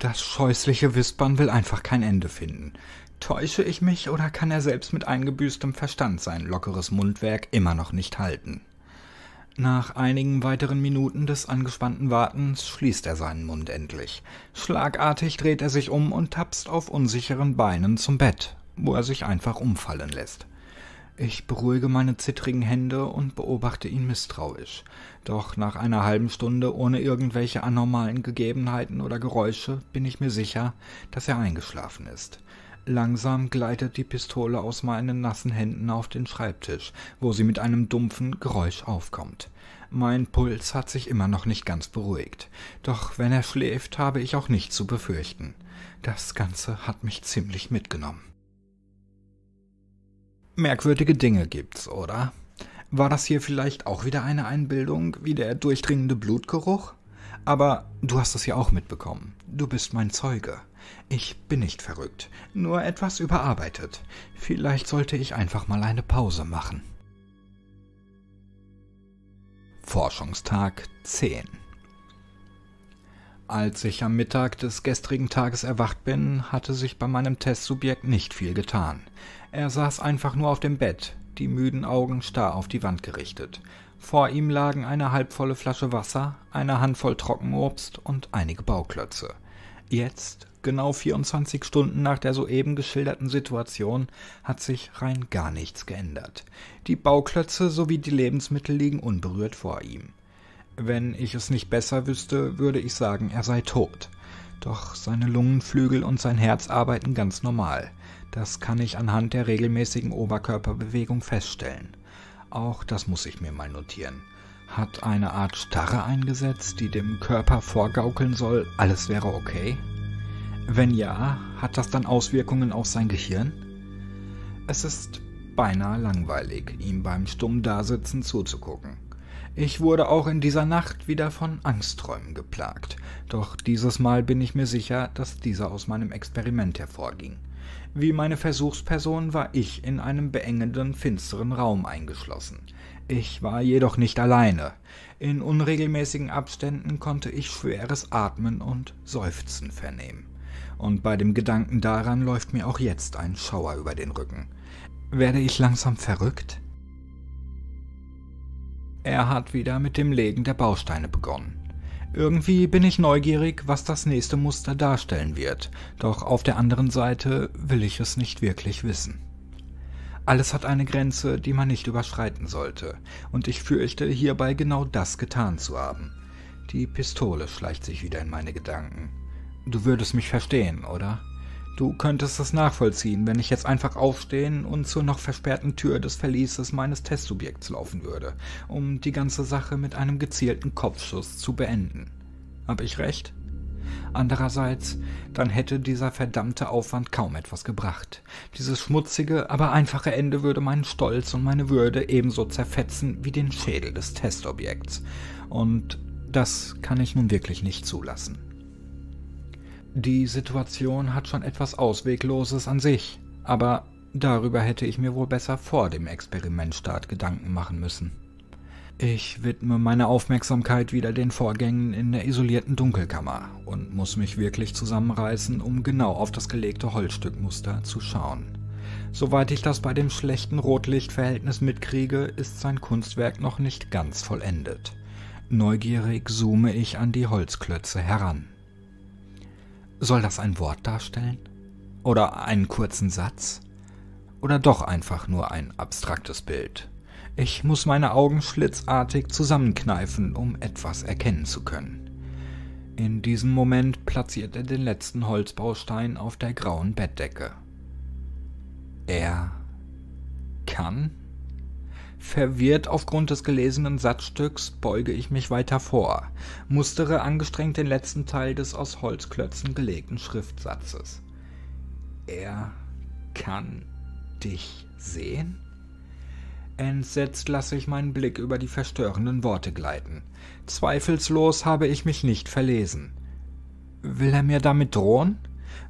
Das scheußliche Wispern will einfach kein Ende finden. Täusche ich mich, oder kann er selbst mit eingebüßtem Verstand sein lockeres Mundwerk immer noch nicht halten? Nach einigen weiteren Minuten des angespannten Wartens schließt er seinen Mund endlich. Schlagartig dreht er sich um und tapst auf unsicheren Beinen zum Bett, wo er sich einfach umfallen lässt. Ich beruhige meine zittrigen Hände und beobachte ihn misstrauisch. Doch nach einer halben Stunde ohne irgendwelche anormalen Gegebenheiten oder Geräusche bin ich mir sicher, dass er eingeschlafen ist. Langsam gleitet die Pistole aus meinen nassen Händen auf den Schreibtisch, wo sie mit einem dumpfen Geräusch aufkommt. Mein Puls hat sich immer noch nicht ganz beruhigt. Doch wenn er schläft, habe ich auch nichts zu befürchten. Das Ganze hat mich ziemlich mitgenommen. Merkwürdige Dinge gibt's, oder? War das hier vielleicht auch wieder eine Einbildung, wie der durchdringende Blutgeruch? Aber du hast es ja auch mitbekommen. Du bist mein Zeuge. Ich bin nicht verrückt, nur etwas überarbeitet. Vielleicht sollte ich einfach mal eine Pause machen. Forschungstag 10. Als ich am Mittag des gestrigen Tages erwacht bin, hatte sich bei meinem Testsubjekt nicht viel getan. Er saß einfach nur auf dem Bett, die müden Augen starr auf die Wand gerichtet. Vor ihm lagen eine halbvolle Flasche Wasser, eine Handvoll Trockenobst und einige Bauklötze. Jetzt, genau 24 Stunden nach der soeben geschilderten Situation, hat sich rein gar nichts geändert. Die Bauklötze sowie die Lebensmittel liegen unberührt vor ihm. Wenn ich es nicht besser wüsste, würde ich sagen, er sei tot. Doch seine Lungenflügel und sein Herz arbeiten ganz normal. Das kann ich anhand der regelmäßigen Oberkörperbewegung feststellen. Auch das muss ich mir mal notieren. Hat eine Art Starre eingesetzt, die dem Körper vorgaukeln soll, alles wäre okay? Wenn ja, hat das dann Auswirkungen auf sein Gehirn? Es ist beinahe langweilig, ihm beim stumm Dasitzen zuzugucken. Ich wurde auch in dieser Nacht wieder von Angstträumen geplagt, doch dieses Mal bin ich mir sicher, dass dieser aus meinem Experiment hervorging. Wie meine Versuchsperson war ich in einem beengenden, finsteren Raum eingeschlossen. Ich war jedoch nicht alleine. In unregelmäßigen Abständen konnte ich schweres Atmen und Seufzen vernehmen. Und bei dem Gedanken daran läuft mir auch jetzt ein Schauer über den Rücken. Werde ich langsam verrückt? Er hat wieder mit dem Legen der Bausteine begonnen. Irgendwie bin ich neugierig, was das nächste Muster darstellen wird, doch auf der anderen Seite will ich es nicht wirklich wissen. Alles hat eine Grenze, die man nicht überschreiten sollte, und ich fürchte, hierbei genau das getan zu haben. Die Pistole schleicht sich wieder in meine Gedanken. Du würdest mich verstehen, oder? Du könntest es nachvollziehen, wenn ich jetzt einfach aufstehen und zur noch versperrten Tür des Verlieses meines Testsubjekts laufen würde, um die ganze Sache mit einem gezielten Kopfschuss zu beenden. Hab ich recht? Andererseits, dann hätte dieser verdammte Aufwand kaum etwas gebracht. Dieses schmutzige, aber einfache Ende würde meinen Stolz und meine Würde ebenso zerfetzen wie den Schädel des Testobjekts. Und das kann ich nun wirklich nicht zulassen. Die Situation hat schon etwas Auswegloses an sich, aber darüber hätte ich mir wohl besser vor dem Experimentstart Gedanken machen müssen. Ich widme meine Aufmerksamkeit wieder den Vorgängen in der isolierten Dunkelkammer und muss mich wirklich zusammenreißen, um genau auf das gelegte Holzstückmuster zu schauen. Soweit ich das bei dem schlechten Rotlichtverhältnis mitkriege, ist sein Kunstwerk noch nicht ganz vollendet. Neugierig zoome ich an die Holzklötze heran. Soll das ein Wort darstellen? Oder einen kurzen Satz? Oder doch einfach nur ein abstraktes Bild? Ich muss meine Augen schlitzartig zusammenkneifen, um etwas erkennen zu können. In diesem Moment platziert er den letzten Holzbaustein auf der grauen Bettdecke. Er kann? Verwirrt aufgrund des gelesenen Satzstücks beuge ich mich weiter vor, mustere angestrengt den letzten Teil des aus Holzklötzen gelegten Schriftsatzes. Er kann dich sehen? Entsetzt lasse ich meinen Blick über die verstörenden Worte gleiten. Zweifelslos habe ich mich nicht verlesen. Will er mir damit drohen?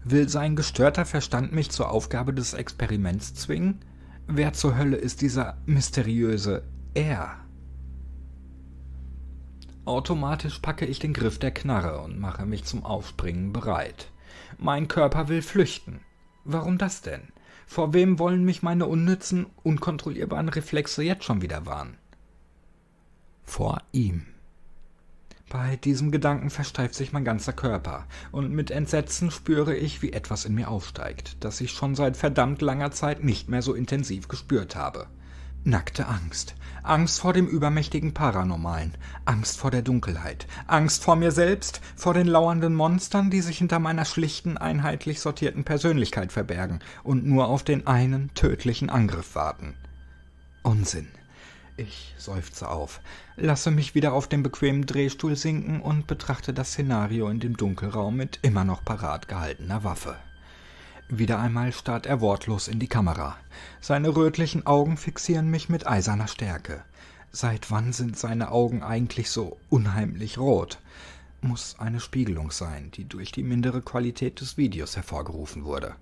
Will sein gestörter Verstand mich zur Aufgabe des Experiments zwingen? Wer zur Hölle ist dieser mysteriöse Er? Automatisch packe ich den Griff der Knarre und mache mich zum Aufspringen bereit. Mein Körper will flüchten. Warum das denn? Vor wem wollen mich meine unnützen, unkontrollierbaren Reflexe jetzt schon wieder warnen? Vor ihm. Bei diesem Gedanken versteift sich mein ganzer Körper, und mit Entsetzen spüre ich, wie etwas in mir aufsteigt, das ich schon seit verdammt langer Zeit nicht mehr so intensiv gespürt habe. Nackte Angst. Angst vor dem übermächtigen Paranormalen. Angst vor der Dunkelheit. Angst vor mir selbst, vor den lauernden Monstern, die sich hinter meiner schlichten, einheitlich sortierten Persönlichkeit verbergen und nur auf den einen tödlichen Angriff warten. Unsinn. Ich seufze auf, lasse mich wieder auf den bequemen Drehstuhl sinken und betrachte das Szenario in dem Dunkelraum mit immer noch parat gehaltener Waffe. Wieder einmal starrt er wortlos in die Kamera. Seine rötlichen Augen fixieren mich mit eiserner Stärke. Seit wann sind seine Augen eigentlich so unheimlich rot? Muss eine Spiegelung sein, die durch die mindere Qualität des Videos hervorgerufen wurde.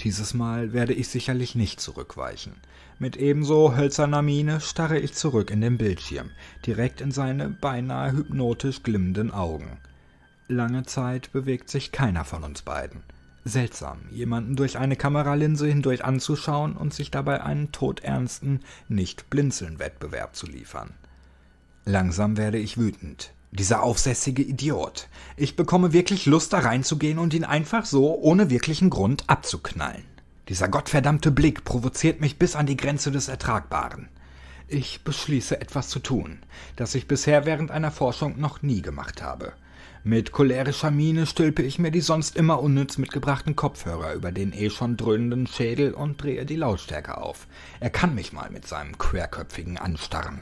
Dieses Mal werde ich sicherlich nicht zurückweichen. Mit ebenso hölzerner Miene starre ich zurück in den Bildschirm, direkt in seine beinahe hypnotisch glimmenden Augen. Lange Zeit bewegt sich keiner von uns beiden. Seltsam, jemanden durch eine Kameralinse hindurch anzuschauen und sich dabei einen todernsten Nicht-Blinzeln-Wettbewerb zu liefern. Langsam werde ich wütend. Dieser aufsässige Idiot. Ich bekomme wirklich Lust, da reinzugehen und ihn einfach so, ohne wirklichen Grund, abzuknallen. Dieser gottverdammte Blick provoziert mich bis an die Grenze des Ertragbaren. Ich beschließe, etwas zu tun, das ich bisher während einer Forschung noch nie gemacht habe. Mit cholerischer Miene stülpe ich mir die sonst immer unnütz mitgebrachten Kopfhörer über den eh schon dröhnenden Schädel und drehe die Lautstärke auf. Er kann mich mal mit seinem querköpfigen Anstarren.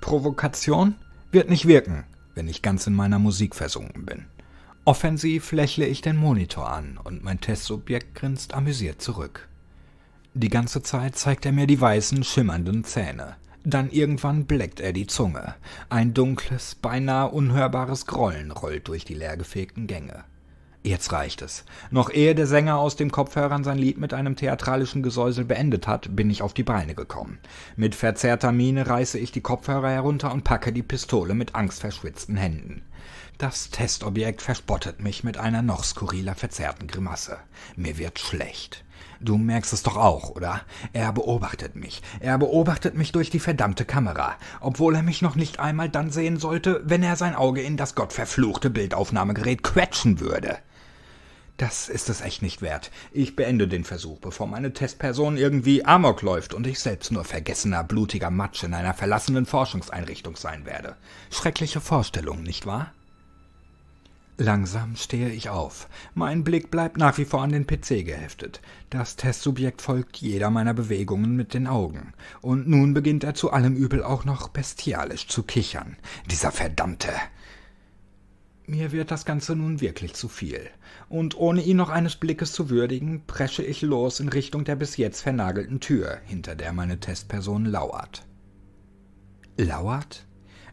Provokation wird nicht wirken, wenn ich ganz in meiner Musik versunken bin. Offensiv lächle ich den Monitor an und mein Testsubjekt grinst amüsiert zurück. Die ganze Zeit zeigt er mir die weißen, schimmernden Zähne. Dann irgendwann bleckt er die Zunge. Ein dunkles, beinahe unhörbares Grollen rollt durch die leergefegten Gänge. Jetzt reicht es. Noch ehe der Sänger aus den Kopfhörern sein Lied mit einem theatralischen Gesäusel beendet hat, bin ich auf die Beine gekommen. Mit verzerrter Miene reiße ich die Kopfhörer herunter und packe die Pistole mit angstverschwitzten Händen. Das Testobjekt verspottet mich mit einer noch skurriler, verzerrten Grimasse. Mir wird schlecht. Du merkst es doch auch, oder? Er beobachtet mich. Er beobachtet mich durch die verdammte Kamera, obwohl er mich noch nicht einmal dann sehen sollte, wenn er sein Auge in das gottverfluchte Bildaufnahmegerät quetschen würde. Das ist es echt nicht wert. Ich beende den Versuch, bevor meine Testperson irgendwie Amok läuft und ich selbst nur vergessener, blutiger Matsch in einer verlassenen Forschungseinrichtung sein werde. Schreckliche Vorstellung, nicht wahr? Langsam stehe ich auf. Mein Blick bleibt nach wie vor an den PC geheftet. Das Testsubjekt folgt jeder meiner Bewegungen mit den Augen. Und nun beginnt er zu allem Übel auch noch bestialisch zu kichern. Dieser verdammte... Mir wird das Ganze nun wirklich zu viel. Und ohne ihn noch eines Blickes zu würdigen, presche ich los in Richtung der bis jetzt vernagelten Tür, hinter der meine Testperson lauert. Lauert?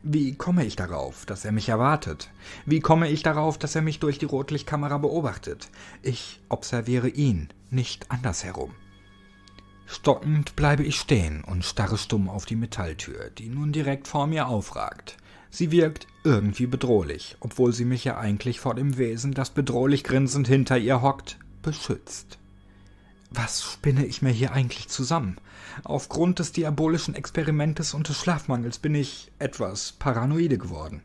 Wie komme ich darauf, dass er mich erwartet? Wie komme ich darauf, dass er mich durch die Rotlichtkamera beobachtet? Ich observiere ihn, nicht andersherum. Stockend bleibe ich stehen und starre stumm auf die Metalltür, die nun direkt vor mir aufragt. Sie wirkt irgendwie bedrohlich, obwohl sie mich ja eigentlich vor dem Wesen, das bedrohlich grinsend hinter ihr hockt, beschützt. Was spinne ich mir hier eigentlich zusammen? Aufgrund des diabolischen Experimentes und des Schlafmangels bin ich etwas paranoide geworden.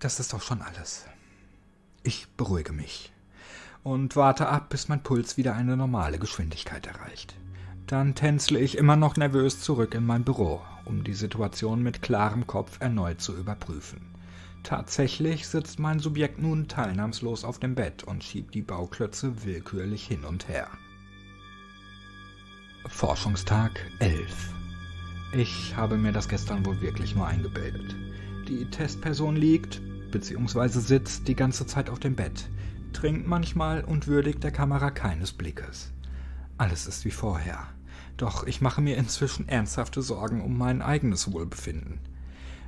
Das ist doch schon alles. Ich beruhige mich und warte ab, bis mein Puls wieder eine normale Geschwindigkeit erreicht. Dann tänzle ich immer noch nervös zurück in mein Büro, um die Situation mit klarem Kopf erneut zu überprüfen. Tatsächlich sitzt mein Subjekt nun teilnahmslos auf dem Bett und schiebt die Bauklötze willkürlich hin und her. Forschungstag 11. Ich habe mir das gestern wohl wirklich nur eingebildet. Die Testperson liegt bzw. sitzt die ganze Zeit auf dem Bett, trinkt manchmal und würdigt der Kamera keines Blickes. Alles ist wie vorher. Doch ich mache mir inzwischen ernsthafte Sorgen um mein eigenes Wohlbefinden.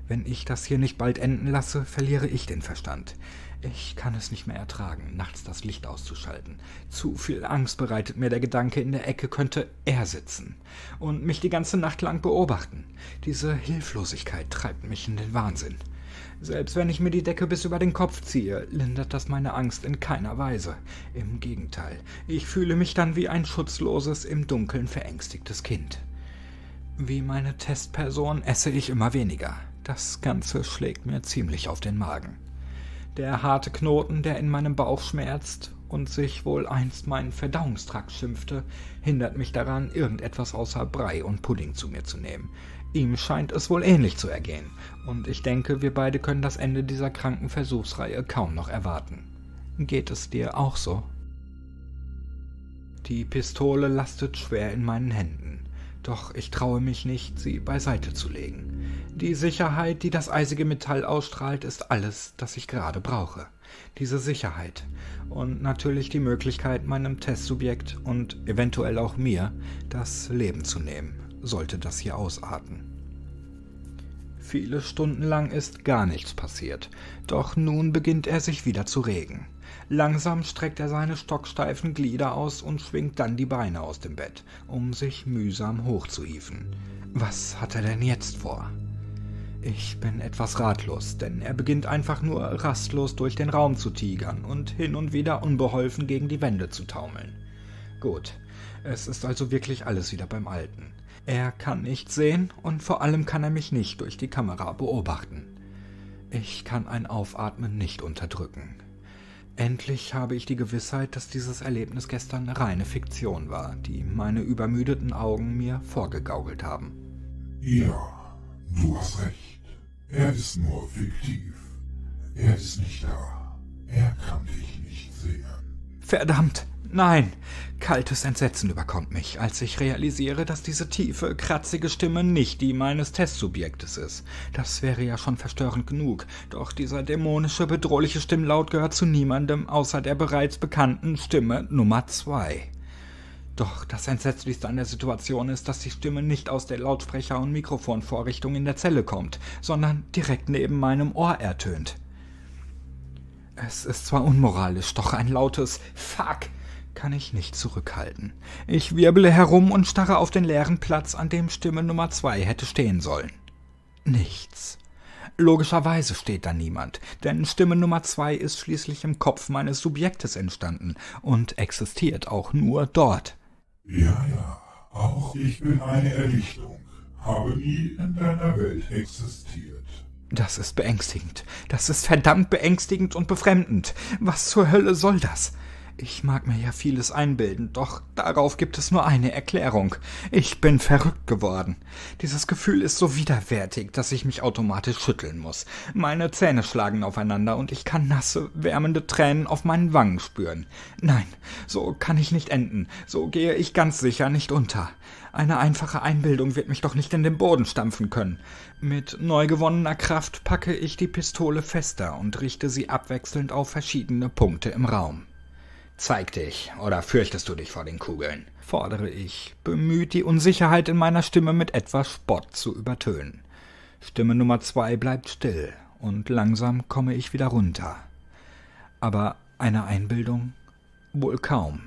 Wenn ich das hier nicht bald enden lasse, verliere ich den Verstand. Ich kann es nicht mehr ertragen, nachts das Licht auszuschalten. Zu viel Angst bereitet mir der Gedanke, in der Ecke könnte er sitzen und mich die ganze Nacht lang beobachten. Diese Hilflosigkeit treibt mich in den Wahnsinn. Selbst wenn ich mir die Decke bis über den Kopf ziehe, lindert das meine Angst in keiner Weise. Im Gegenteil, ich fühle mich dann wie ein schutzloses, im Dunkeln verängstigtes Kind. Wie meine Testperson esse ich immer weniger. Das Ganze schlägt mir ziemlich auf den Magen. Der harte Knoten, der in meinem Bauch schmerzt und sich wohl einst meinen Verdauungstrakt schimpfte, hindert mich daran, irgendetwas außer Brei und Pudding zu mir zu nehmen. Ihm scheint es wohl ähnlich zu ergehen, und ich denke, wir beide können das Ende dieser kranken Versuchsreihe kaum noch erwarten. Geht es dir auch so? Die Pistole lastet schwer in meinen Händen, doch ich traue mich nicht, sie beiseite zu legen. Die Sicherheit, die das eisige Metall ausstrahlt, ist alles, das ich gerade brauche. Diese Sicherheit und natürlich die Möglichkeit, meinem Testsubjekt und eventuell auch mir das Leben zu nehmen, sollte das hier ausarten. Viele Stunden lang ist gar nichts passiert, doch nun beginnt er sich wieder zu regen. Langsam streckt er seine stocksteifen Glieder aus und schwingt dann die Beine aus dem Bett, um sich mühsam hochzuhieven. Was hat er denn jetzt vor? Ich bin etwas ratlos, denn er beginnt einfach nur rastlos durch den Raum zu tigern und hin und wieder unbeholfen gegen die Wände zu taumeln. Gut, es ist also wirklich alles wieder beim Alten. Er kann nichts sehen und vor allem kann er mich nicht durch die Kamera beobachten. Ich kann ein Aufatmen nicht unterdrücken. Endlich habe ich die Gewissheit, dass dieses Erlebnis gestern reine Fiktion war, die meine übermüdeten Augen mir vorgegaukelt haben. Ja, du hast recht. Er ist nur fiktiv. Er ist nicht da. Er kann dich nicht sehen. Verdammt! Nein! Kaltes Entsetzen überkommt mich, als ich realisiere, dass diese tiefe, kratzige Stimme nicht die meines Testsubjektes ist. Das wäre ja schon verstörend genug, doch dieser dämonische, bedrohliche Stimmlaut gehört zu niemandem außer der bereits bekannten Stimme Nummer 2. Doch das Entsetzlichste an der Situation ist, dass die Stimme nicht aus der Lautsprecher- und Mikrofonvorrichtung in der Zelle kommt, sondern direkt neben meinem Ohr ertönt. Es ist zwar unmoralisch, doch ein lautes Fuck kann ich nicht zurückhalten. Ich wirble herum und starre auf den leeren Platz, an dem Stimme Nummer 2 hätte stehen sollen. Nichts. Logischerweise steht da niemand, denn Stimme Nummer 2 ist schließlich im Kopf meines Subjektes entstanden und existiert auch nur dort. Ja, ja, auch ich bin eine Erdichtung, habe nie in deiner Welt existiert. Das ist beängstigend. Das ist verdammt beängstigend und befremdend. Was zur Hölle soll das? Ich mag mir ja vieles einbilden, doch darauf gibt es nur eine Erklärung. Ich bin verrückt geworden. Dieses Gefühl ist so widerwärtig, dass ich mich automatisch schütteln muss. Meine Zähne schlagen aufeinander und ich kann nasse, wärmende Tränen auf meinen Wangen spüren. Nein, so kann ich nicht enden. So gehe ich ganz sicher nicht unter. Eine einfache Einbildung wird mich doch nicht in den Boden stampfen können. Mit neu gewonnener Kraft packe ich die Pistole fester und richte sie abwechselnd auf verschiedene Punkte im Raum. »Zeig dich, oder fürchtest du dich vor den Kugeln?« fordere ich, bemüht, die Unsicherheit in meiner Stimme mit etwas Spott zu übertönen. Stimme Nummer 2 bleibt still, und langsam komme ich wieder runter. »Aber eine Einbildung? Wohl kaum.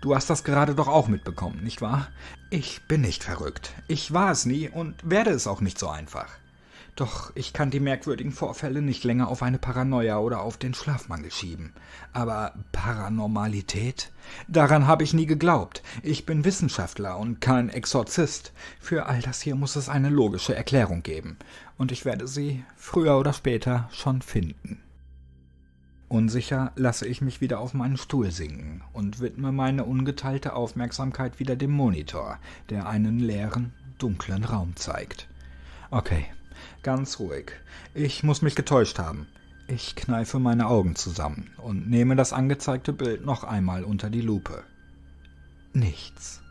Du hast das gerade doch auch mitbekommen, nicht wahr? Ich bin nicht verrückt. Ich war es nie und werde es auch nicht so einfach. Doch ich kann die merkwürdigen Vorfälle nicht länger auf eine Paranoia oder auf den Schlafmangel schieben. Aber Paranormalität? Daran habe ich nie geglaubt. Ich bin Wissenschaftler und kein Exorzist. Für all das hier muss es eine logische Erklärung geben. Und ich werde sie früher oder später schon finden.« Unsicher lasse ich mich wieder auf meinen Stuhl sinken und widme meine ungeteilte Aufmerksamkeit wieder dem Monitor, der einen leeren, dunklen Raum zeigt. Okay. Ganz ruhig. Ich muss mich getäuscht haben. Ich kneife meine Augen zusammen und nehme das angezeigte Bild noch einmal unter die Lupe. Nichts.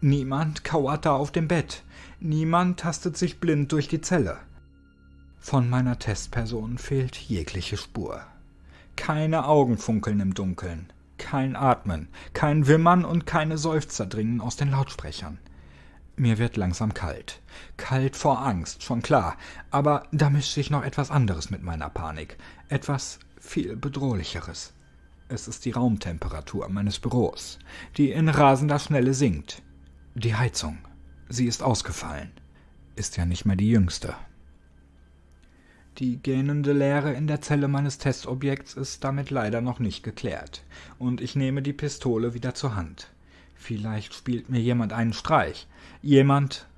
Niemand kauert da auf dem Bett. Niemand tastet sich blind durch die Zelle. Von meiner Testperson fehlt jegliche Spur. Keine Augen funkeln im Dunkeln, kein Atmen, kein Wimmern und keine Seufzer dringen aus den Lautsprechern. Mir wird langsam kalt. Kalt vor Angst, schon klar, aber da mischt sich noch etwas anderes mit meiner Panik. Etwas viel Bedrohlicheres. Es ist die Raumtemperatur meines Büros, die in rasender Schnelle sinkt. Die Heizung. Sie ist ausgefallen. Ist ja nicht mehr die jüngste. Die gähnende Leere in der Zelle meines Testobjekts ist damit leider noch nicht geklärt, und ich nehme die Pistole wieder zur Hand. Vielleicht spielt mir jemand einen Streich. Jemand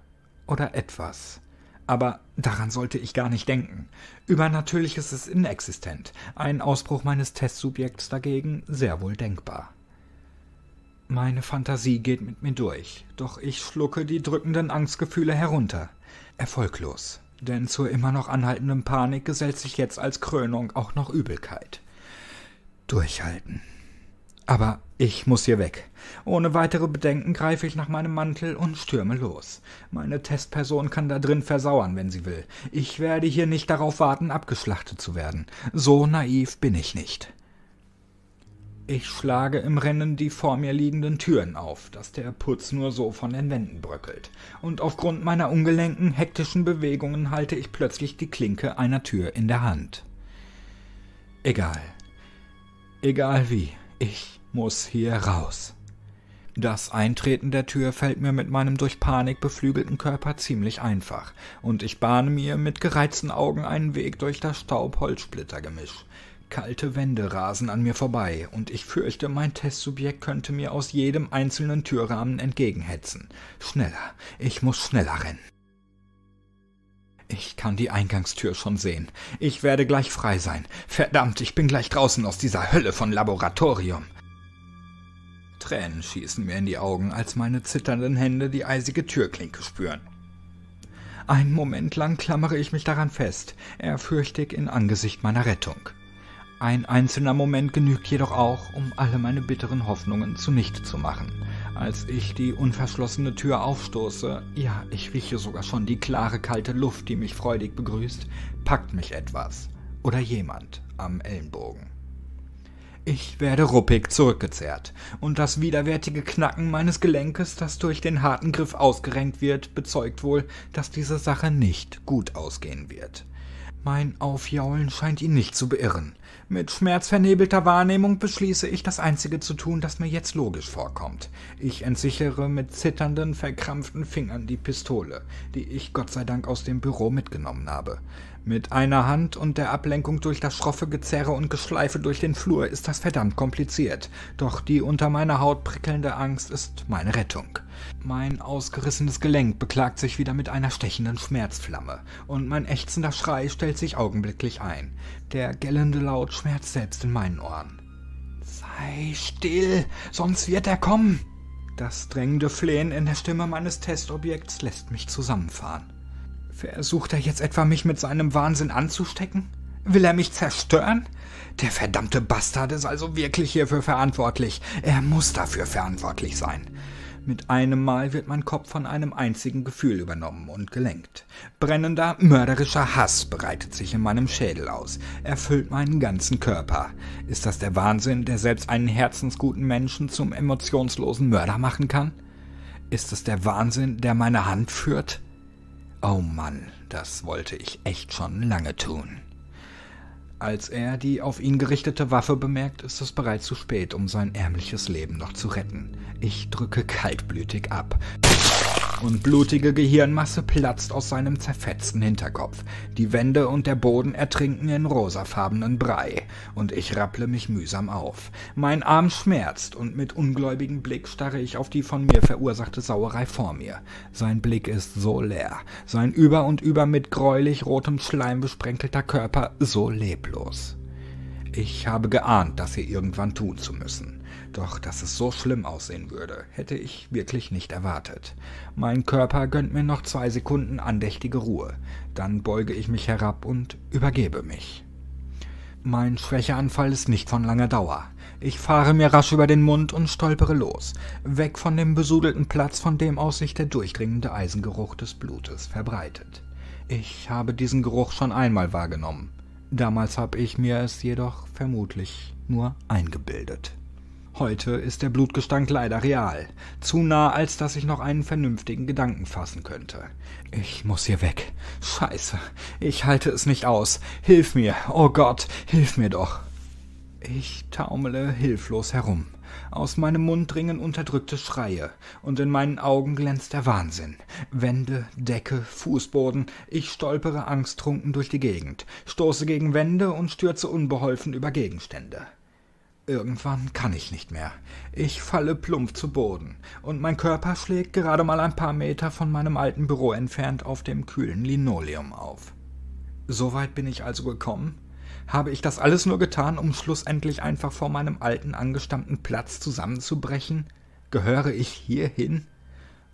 oder etwas. Aber daran sollte ich gar nicht denken. Übernatürliches ist inexistent. Ein Ausbruch meines Testsubjekts dagegen sehr wohl denkbar. Meine Fantasie geht mit mir durch, doch ich schlucke die drückenden Angstgefühle herunter. Erfolglos, denn zur immer noch anhaltenden Panik gesellt sich jetzt als Krönung auch noch Übelkeit. Durchhalten. Aber ich muss hier weg. Ohne weitere Bedenken greife ich nach meinem Mantel und stürme los. Meine Testperson kann da drin versauern, wenn sie will. Ich werde hier nicht darauf warten, abgeschlachtet zu werden. So naiv bin ich nicht. Ich schlage im Rennen die vor mir liegenden Türen auf, dass der Putz nur so von den Wänden bröckelt. Und aufgrund meiner ungelenken, hektischen Bewegungen halte ich plötzlich die Klinke einer Tür in der Hand. Egal. Egal wie. Ich muss hier raus. Das Eintreten der Tür fällt mir mit meinem durch Panik beflügelten Körper ziemlich einfach, und ich bahne mir mit gereizten Augen einen Weg durch das Staub-Holzsplitter-Gemisch. Kalte Wände rasen an mir vorbei, und ich fürchte, mein Testsubjekt könnte mir aus jedem einzelnen Türrahmen entgegenhetzen. Schneller, ich muss schneller rennen. Ich kann die Eingangstür schon sehen. Ich werde gleich frei sein. Verdammt, ich bin gleich draußen aus dieser Hölle von Laboratorium. Tränen schießen mir in die Augen, als meine zitternden Hände die eisige Türklinke spüren. Einen Moment lang klammere ich mich daran fest, ehrfürchtig in Angesicht meiner Rettung. Ein einzelner Moment genügt jedoch auch, um alle meine bitteren Hoffnungen zunichte zu machen. Als ich die unverschlossene Tür aufstoße, ja, ich rieche sogar schon die klare, kalte Luft, die mich freudig begrüßt, packt mich etwas oder jemand am Ellenbogen. Ich werde ruppig zurückgezerrt, und das widerwärtige Knacken meines Gelenkes, das durch den harten Griff ausgerenkt wird, bezeugt wohl, dass diese Sache nicht gut ausgehen wird. Mein Aufjaulen scheint ihn nicht zu beirren. Mit schmerzvernebelter Wahrnehmung beschließe ich, das Einzige zu tun, das mir jetzt logisch vorkommt. Ich entsichere mit zitternden, verkrampften Fingern die Pistole, die ich Gott sei Dank aus dem Büro mitgenommen habe. Mit einer Hand und der Ablenkung durch das schroffe Gezerre und Geschleife durch den Flur ist das verdammt kompliziert, doch die unter meiner Haut prickelnde Angst ist meine Rettung. Mein ausgerissenes Gelenk beklagt sich wieder mit einer stechenden Schmerzflamme, und mein ächzender Schrei stellt sich augenblicklich ein. Der gellende Laut schmerzt selbst in meinen Ohren. »Sei still, sonst wird er kommen!« Das drängende Flehen in der Stimme meines Testobjekts lässt mich zusammenfahren. Versucht er jetzt etwa, mich mit seinem Wahnsinn anzustecken? Will er mich zerstören? Der verdammte Bastard ist also wirklich hierfür verantwortlich. Er muss dafür verantwortlich sein. Mit einem Mal wird mein Kopf von einem einzigen Gefühl übernommen und gelenkt. Brennender, mörderischer Hass breitet sich in meinem Schädel aus, erfüllt meinen ganzen Körper. Ist das der Wahnsinn, der selbst einen herzensguten Menschen zum emotionslosen Mörder machen kann? Ist es der Wahnsinn, der meine Hand führt? Oh Mann, das wollte ich echt schon lange tun. Als er die auf ihn gerichtete Waffe bemerkt, ist es bereits zu spät, um sein ärmliches Leben noch zu retten. Ich drücke kaltblütig ab und blutige Gehirnmasse platzt aus seinem zerfetzten Hinterkopf. Die Wände und der Boden ertrinken in rosafarbenen Brei und ich rapple mich mühsam auf. Mein Arm schmerzt und mit ungläubigem Blick starre ich auf die von mir verursachte Sauerei vor mir. Sein Blick ist so leer, sein über und über mit gräulich rotem Schleim besprenkelter Körper so leblos. Ich habe geahnt, das hier irgendwann tun zu müssen. Doch dass es so schlimm aussehen würde, hätte ich wirklich nicht erwartet. Mein Körper gönnt mir noch 2 Sekunden andächtige Ruhe. Dann beuge ich mich herab und übergebe mich. Mein Schwächeanfall ist nicht von langer Dauer. Ich fahre mir rasch über den Mund und stolpere los, weg von dem besudelten Platz, von dem aus sich der durchdringende Eisengeruch des Blutes verbreitet. Ich habe diesen Geruch schon einmal wahrgenommen. Damals habe ich mir es jedoch vermutlich nur eingebildet. Heute ist der Blutgestank leider real, zu nah, als dass ich noch einen vernünftigen Gedanken fassen könnte. Ich muss hier weg. Scheiße, ich halte es nicht aus. Hilf mir, oh Gott, hilf mir doch. Ich taumele hilflos herum. Aus meinem Mund dringen unterdrückte Schreie, und in meinen Augen glänzt der Wahnsinn. Wände, Decke, Fußboden, ich stolpere angsttrunken durch die Gegend, stoße gegen Wände und stürze unbeholfen über Gegenstände. Irgendwann kann ich nicht mehr. Ich falle plump zu Boden, und mein Körper schlägt gerade mal ein paar Meter von meinem alten Büro entfernt auf dem kühlen Linoleum auf. Soweit bin ich also gekommen? Habe ich das alles nur getan, um schlussendlich einfach vor meinem alten, angestammten Platz zusammenzubrechen? Gehöre ich hierhin?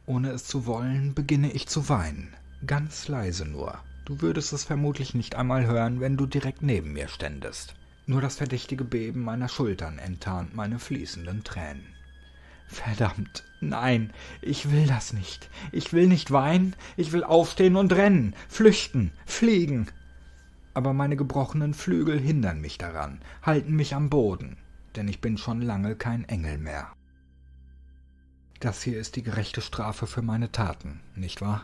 Ohne es zu wollen, beginne ich zu weinen. Ganz leise nur. Du würdest es vermutlich nicht einmal hören, wenn du direkt neben mir ständest. Nur das verdächtige Beben meiner Schultern enttarnt meine fließenden Tränen. Verdammt, nein, ich will das nicht. Ich will nicht weinen, ich will aufstehen und rennen, flüchten, fliegen. Aber meine gebrochenen Flügel hindern mich daran, halten mich am Boden, denn ich bin schon lange kein Engel mehr. Das hier ist die gerechte Strafe für meine Taten, nicht wahr?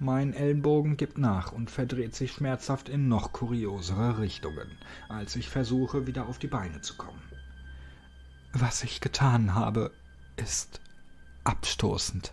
Mein Ellenbogen gibt nach und verdreht sich schmerzhaft in noch kuriosere Richtungen, als ich versuche, wieder auf die Beine zu kommen. Was ich getan habe, ist abstoßend.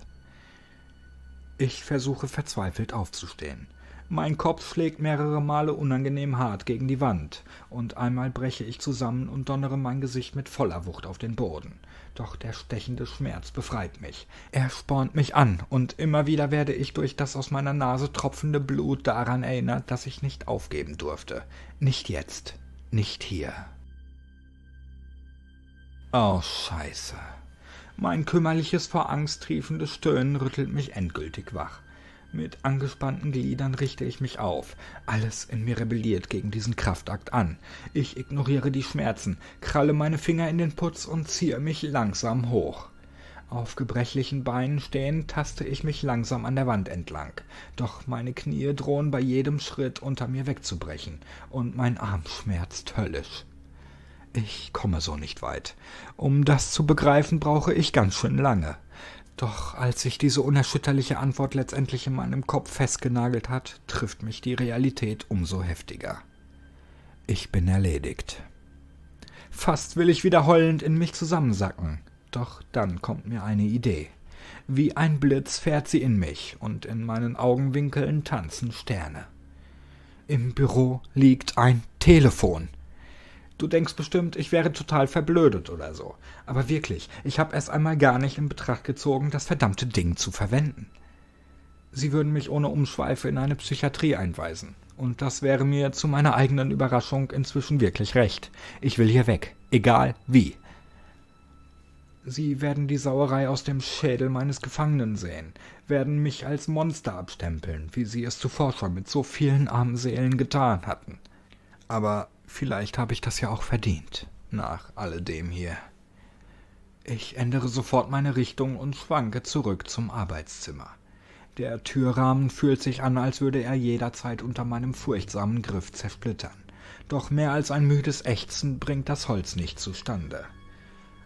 Ich versuche verzweifelt aufzustehen. Mein Kopf schlägt mehrere Male unangenehm hart gegen die Wand, und einmal breche ich zusammen und donnere mein Gesicht mit voller Wucht auf den Boden. Doch der stechende Schmerz befreit mich. Er spornt mich an, und immer wieder werde ich durch das aus meiner Nase tropfende Blut daran erinnert, dass ich nicht aufgeben durfte. Nicht jetzt, nicht hier. Oh, Scheiße. Mein kümmerliches, vor Angst triefendes Stöhnen rüttelt mich endgültig wach. Mit angespannten Gliedern richte ich mich auf. Alles in mir rebelliert gegen diesen Kraftakt an. Ich ignoriere die Schmerzen, kralle meine Finger in den Putz und ziehe mich langsam hoch. Auf gebrechlichen Beinen stehend taste ich mich langsam an der Wand entlang. Doch meine Knie drohen bei jedem Schritt unter mir wegzubrechen, und mein Arm schmerzt höllisch. Ich komme so nicht weit. Um das zu begreifen, brauche ich ganz schön lange. Doch als sich diese unerschütterliche Antwort letztendlich in meinem Kopf festgenagelt hat, trifft mich die Realität umso heftiger. Ich bin erledigt. Fast will ich wieder heulend in mich zusammensacken, doch dann kommt mir eine Idee. Wie ein Blitz fährt sie in mich, und in meinen Augenwinkeln tanzen Sterne. Im Büro liegt ein Telefon. Du denkst bestimmt, ich wäre total verblödet oder so. Aber wirklich, ich habe erst einmal gar nicht in Betracht gezogen, das verdammte Ding zu verwenden. Sie würden mich ohne Umschweife in eine Psychiatrie einweisen. Und das wäre mir zu meiner eigenen Überraschung inzwischen wirklich recht. Ich will hier weg, egal wie. Sie werden die Sauerei aus dem Schädel meines Gefangenen sehen, werden mich als Monster abstempeln, wie sie es zuvor schon mit so vielen armen Seelen getan hatten. Aber vielleicht habe ich das ja auch verdient, nach alledem hier. Ich ändere sofort meine Richtung und schwanke zurück zum Arbeitszimmer. Der Türrahmen fühlt sich an, als würde er jederzeit unter meinem furchtsamen Griff zersplittern. Doch mehr als ein müdes Ächzen bringt das Holz nicht zustande.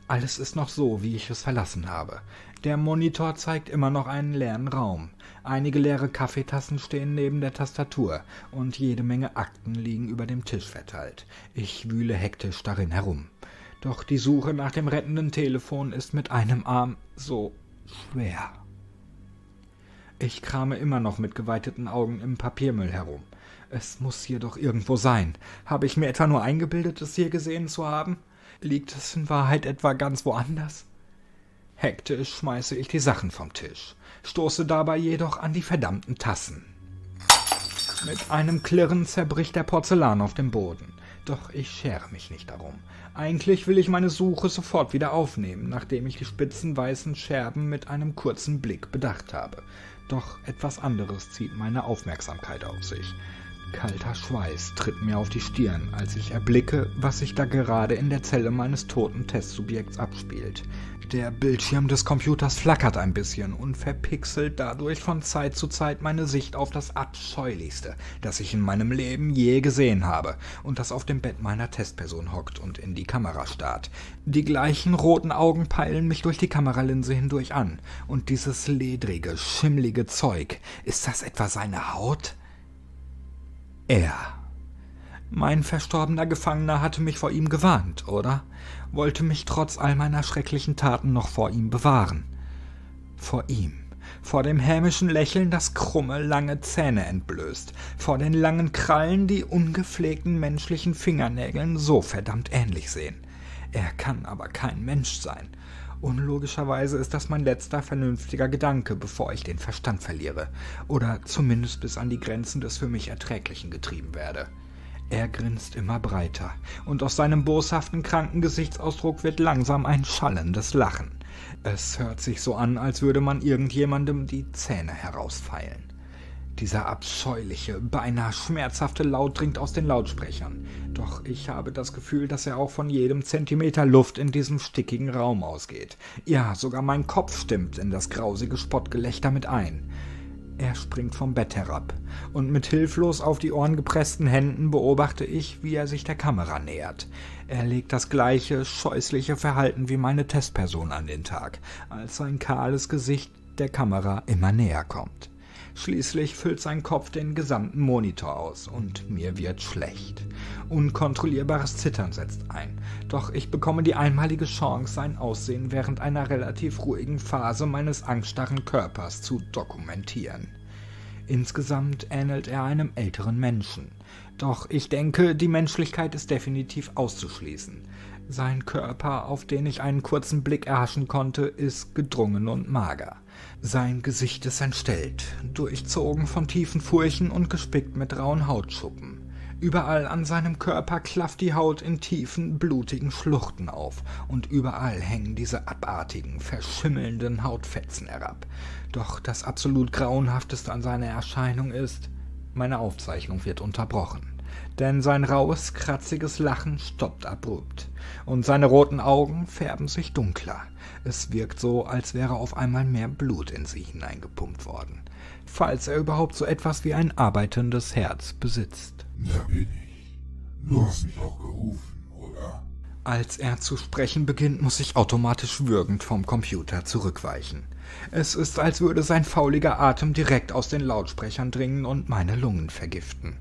Alles ist noch so, wie ich es verlassen habe. Der Monitor zeigt immer noch einen leeren Raum. Einige leere Kaffeetassen stehen neben der Tastatur und jede Menge Akten liegen über dem Tisch verteilt. Ich wühle hektisch darin herum. Doch die Suche nach dem rettenden Telefon ist mit einem Arm so schwer. Ich krame immer noch mit geweiteten Augen im Papiermüll herum. Es muss hier doch irgendwo sein. Habe ich mir etwa nur eingebildet, es hier gesehen zu haben? Liegt es in Wahrheit etwa ganz woanders? Hektisch schmeiße ich die Sachen vom Tisch, stoße dabei jedoch an die verdammten Tassen. Mit einem Klirren zerbricht der Porzellan auf dem Boden, doch ich schere mich nicht darum. Eigentlich will ich meine Suche sofort wieder aufnehmen, nachdem ich die spitzen weißen Scherben mit einem kurzen Blick bedacht habe. Doch etwas anderes zieht meine Aufmerksamkeit auf sich. Kalter Schweiß tritt mir auf die Stirn, als ich erblicke, was sich da gerade in der Zelle meines toten Testsubjekts abspielt. Der Bildschirm des Computers flackert ein bisschen und verpixelt dadurch von Zeit zu Zeit meine Sicht auf das Abscheulichste, das ich in meinem Leben je gesehen habe und das auf dem Bett meiner Testperson hockt und in die Kamera starrt. Die gleichen roten Augen peilen mich durch die Kameralinse hindurch an. Und dieses ledrige, schimmlige Zeug, ist das etwa seine Haut? Er. Mein verstorbener Gefangener hatte mich vor ihm gewarnt, oder? Wollte mich trotz all meiner schrecklichen Taten noch vor ihm bewahren. Vor ihm. Vor dem hämischen Lächeln, das krumme, lange Zähne entblößt. Vor den langen Krallen, die ungepflegten menschlichen Fingernägeln so verdammt ähnlich sehen. Er kann aber kein Mensch sein. Unlogischerweise ist das mein letzter vernünftiger Gedanke, bevor ich den Verstand verliere oder zumindest bis an die Grenzen des für mich Erträglichen getrieben werde. Er grinst immer breiter und aus seinem boshaften, kranken Gesichtsausdruck wird langsam ein schallendes Lachen. Es hört sich so an, als würde man irgendjemandem die Zähne herausfeilen. Dieser abscheuliche, beinahe schmerzhafte Laut dringt aus den Lautsprechern. Doch ich habe das Gefühl, dass er auch von jedem Zentimeter Luft in diesem stickigen Raum ausgeht. Ja, sogar mein Kopf stimmt in das grausige Spottgelächter mit ein. Er springt vom Bett herab und mit hilflos auf die Ohren gepressten Händen beobachte ich, wie er sich der Kamera nähert. Er legt das gleiche, scheußliche Verhalten wie meine Testperson an den Tag, als sein kahles Gesicht der Kamera immer näher kommt. Schließlich füllt sein Kopf den gesamten Monitor aus und mir wird schlecht. Unkontrollierbares Zittern setzt ein, doch ich bekomme die einmalige Chance, sein Aussehen während einer relativ ruhigen Phase meines angststarren Körpers zu dokumentieren. Insgesamt ähnelt er einem älteren Menschen, doch ich denke, die Menschlichkeit ist definitiv auszuschließen. Sein Körper, auf den ich einen kurzen Blick erhaschen konnte, ist gedrungen und mager. Sein Gesicht ist entstellt, durchzogen von tiefen Furchen und gespickt mit rauen Hautschuppen. Überall an seinem Körper klafft die Haut in tiefen, blutigen Schluchten auf und überall hängen diese abartigen, verschimmelnden Hautfetzen herab. Doch das absolut Grauenhafteste an seiner Erscheinung ist, meine Aufzeichnung wird unterbrochen. Denn sein raues, kratziges Lachen stoppt abrupt und seine roten Augen färben sich dunkler. Es wirkt so, als wäre auf einmal mehr Blut in sie hineingepumpt worden, falls er überhaupt so etwas wie ein arbeitendes Herz besitzt. Da bin ich. Du hast mich auch gerufen, oder? Als er zu sprechen beginnt, muss ich automatisch würgend vom Computer zurückweichen. Es ist, als würde sein fauliger Atem direkt aus den Lautsprechern dringen und meine Lungen vergiften.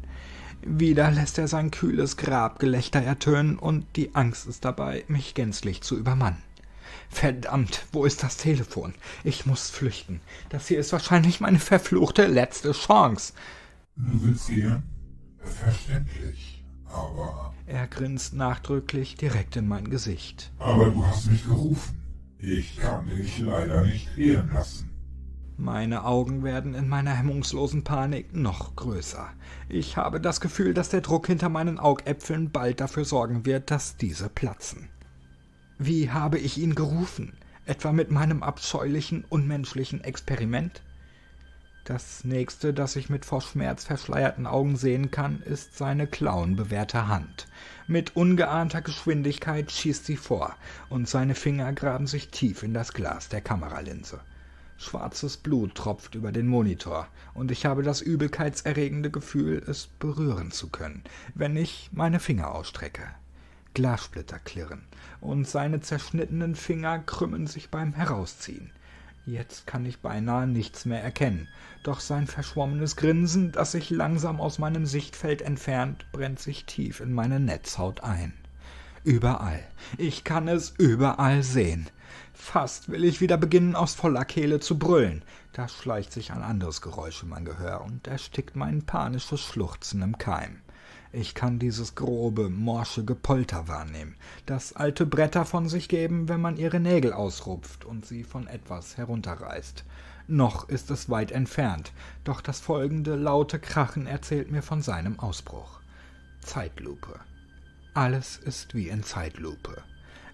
Wieder lässt er sein kühles Grabgelächter ertönen und die Angst ist dabei, mich gänzlich zu übermannen. Verdammt, wo ist das Telefon? Ich muss flüchten. Das hier ist wahrscheinlich meine verfluchte letzte Chance. Du willst gehen? verständlich, aber... Er grinst nachdrücklich direkt in mein Gesicht. Aber du hast mich gerufen. Ich kann dich leider nicht gehen lassen. Meine Augen werden in meiner hemmungslosen Panik noch größer. Ich habe das Gefühl, dass der Druck hinter meinen Augäpfeln bald dafür sorgen wird, dass diese platzen. Wie habe ich ihn gerufen? Etwa mit meinem abscheulichen, unmenschlichen Experiment? Das Nächste, das ich mit vor Schmerz verschleierten Augen sehen kann, ist seine klauenbewehrte Hand. Mit ungeahnter Geschwindigkeit schießt sie vor, und seine Finger graben sich tief in das Glas der Kameralinse. Schwarzes Blut tropft über den Monitor, und ich habe das übelkeitserregende Gefühl, es berühren zu können, wenn ich meine Finger ausstrecke. Glassplitter klirren, und seine zerschnittenen Finger krümmen sich beim Herausziehen. Jetzt kann ich beinahe nichts mehr erkennen, doch sein verschwommenes Grinsen, das sich langsam aus meinem Sichtfeld entfernt, brennt sich tief in meine Netzhaut ein. Überall. Ich kann es überall sehen. Fast will ich wieder beginnen, aus voller Kehle zu brüllen. Da schleicht sich ein anderes Geräusch in mein Gehör und erstickt mein panisches Schluchzen im Keim. Ich kann dieses grobe, morsche Gepolter wahrnehmen, das alte Bretter von sich geben, wenn man ihre Nägel ausrupft und sie von etwas herunterreißt. Noch ist es weit entfernt, doch das folgende laute Krachen erzählt mir von seinem Ausbruch. Zeitlupe. Alles ist wie in Zeitlupe.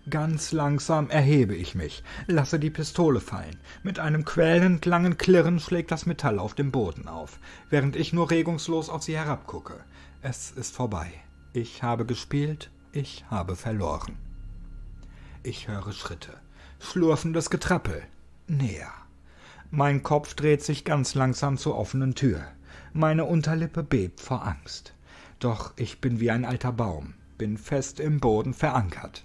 Ganz langsam erhebe ich mich, lasse die Pistole fallen. Mit einem quälend langen Klirren schlägt das Metall auf dem Boden auf, während ich nur regungslos auf sie herabgucke. Es ist vorbei. Ich habe gespielt, ich habe verloren. Ich höre Schritte, schlurfendes Getrappel, näher. Mein Kopf dreht sich ganz langsam zur offenen Tür. Meine Unterlippe bebt vor Angst. Doch ich bin wie ein alter Baum, bin fest im Boden verankert.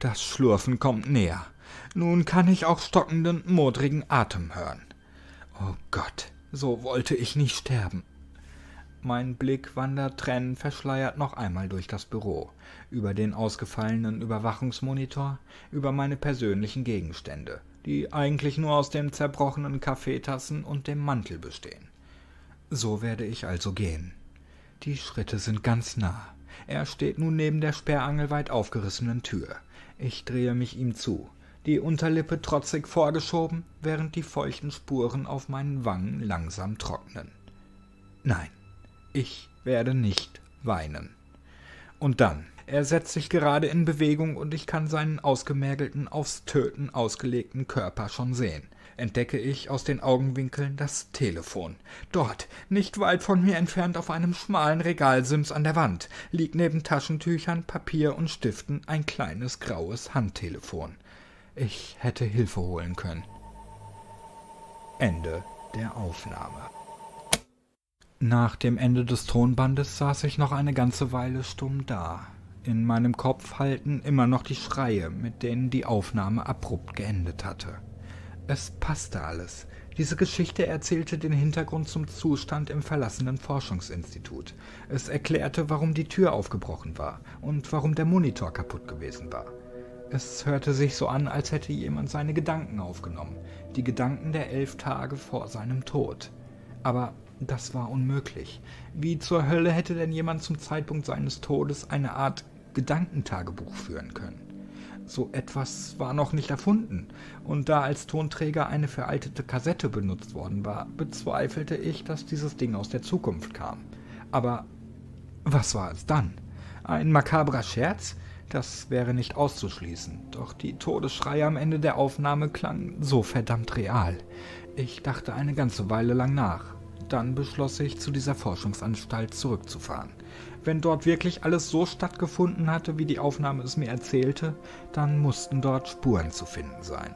Das Schlurfen kommt näher. Nun kann ich auch stockenden, modrigen Atem hören. Oh Gott, so wollte ich nicht sterben. Mein Blick wandert tränenverschleiert noch einmal durch das Büro, über den ausgefallenen Überwachungsmonitor, über meine persönlichen Gegenstände, die eigentlich nur aus den zerbrochenen Kaffeetassen und dem Mantel bestehen. So werde ich also gehen. Die Schritte sind ganz nah. Er steht nun neben der sperrangelweit aufgerissenen Tür. Ich drehe mich ihm zu, die Unterlippe trotzig vorgeschoben, während die feuchten Spuren auf meinen Wangen langsam trocknen. Nein. Ich werde nicht weinen. Und dann, er setzt sich gerade in Bewegung und ich kann seinen ausgemergelten, aufs Töten ausgelegten Körper schon sehen. Entdecke ich aus den Augenwinkeln das Telefon. Dort, nicht weit von mir entfernt auf einem schmalen Regalsims an der Wand, liegt neben Taschentüchern, Papier und Stiften ein kleines graues Handtelefon. Ich hätte Hilfe holen können. Ende der Aufnahme. Nach dem Ende des Tonbandes saß ich noch eine ganze Weile stumm da. In meinem Kopf hallten immer noch die Schreie, mit denen die Aufnahme abrupt geendet hatte. Es passte alles. Diese Geschichte erzählte den Hintergrund zum Zustand im verlassenen Forschungsinstitut. Es erklärte, warum die Tür aufgebrochen war und warum der Monitor kaputt gewesen war. Es hörte sich so an, als hätte jemand seine Gedanken aufgenommen. Die Gedanken der 11 Tage vor seinem Tod. Aber... das war unmöglich. Wie zur Hölle hätte denn jemand zum Zeitpunkt seines Todes eine Art Gedankentagebuch führen können? So etwas war noch nicht erfunden, und da als Tonträger eine veraltete Kassette benutzt worden war, bezweifelte ich, dass dieses Ding aus der Zukunft kam. Aber was war es dann? Ein makabrer Scherz? Das wäre nicht auszuschließen, doch die Todesschreie am Ende der Aufnahme klangen so verdammt real. Ich dachte eine ganze Weile lang nach. Dann beschloss ich, zu dieser Forschungsanstalt zurückzufahren. Wenn dort wirklich alles so stattgefunden hatte, wie die Aufnahme es mir erzählte, dann mussten dort Spuren zu finden sein.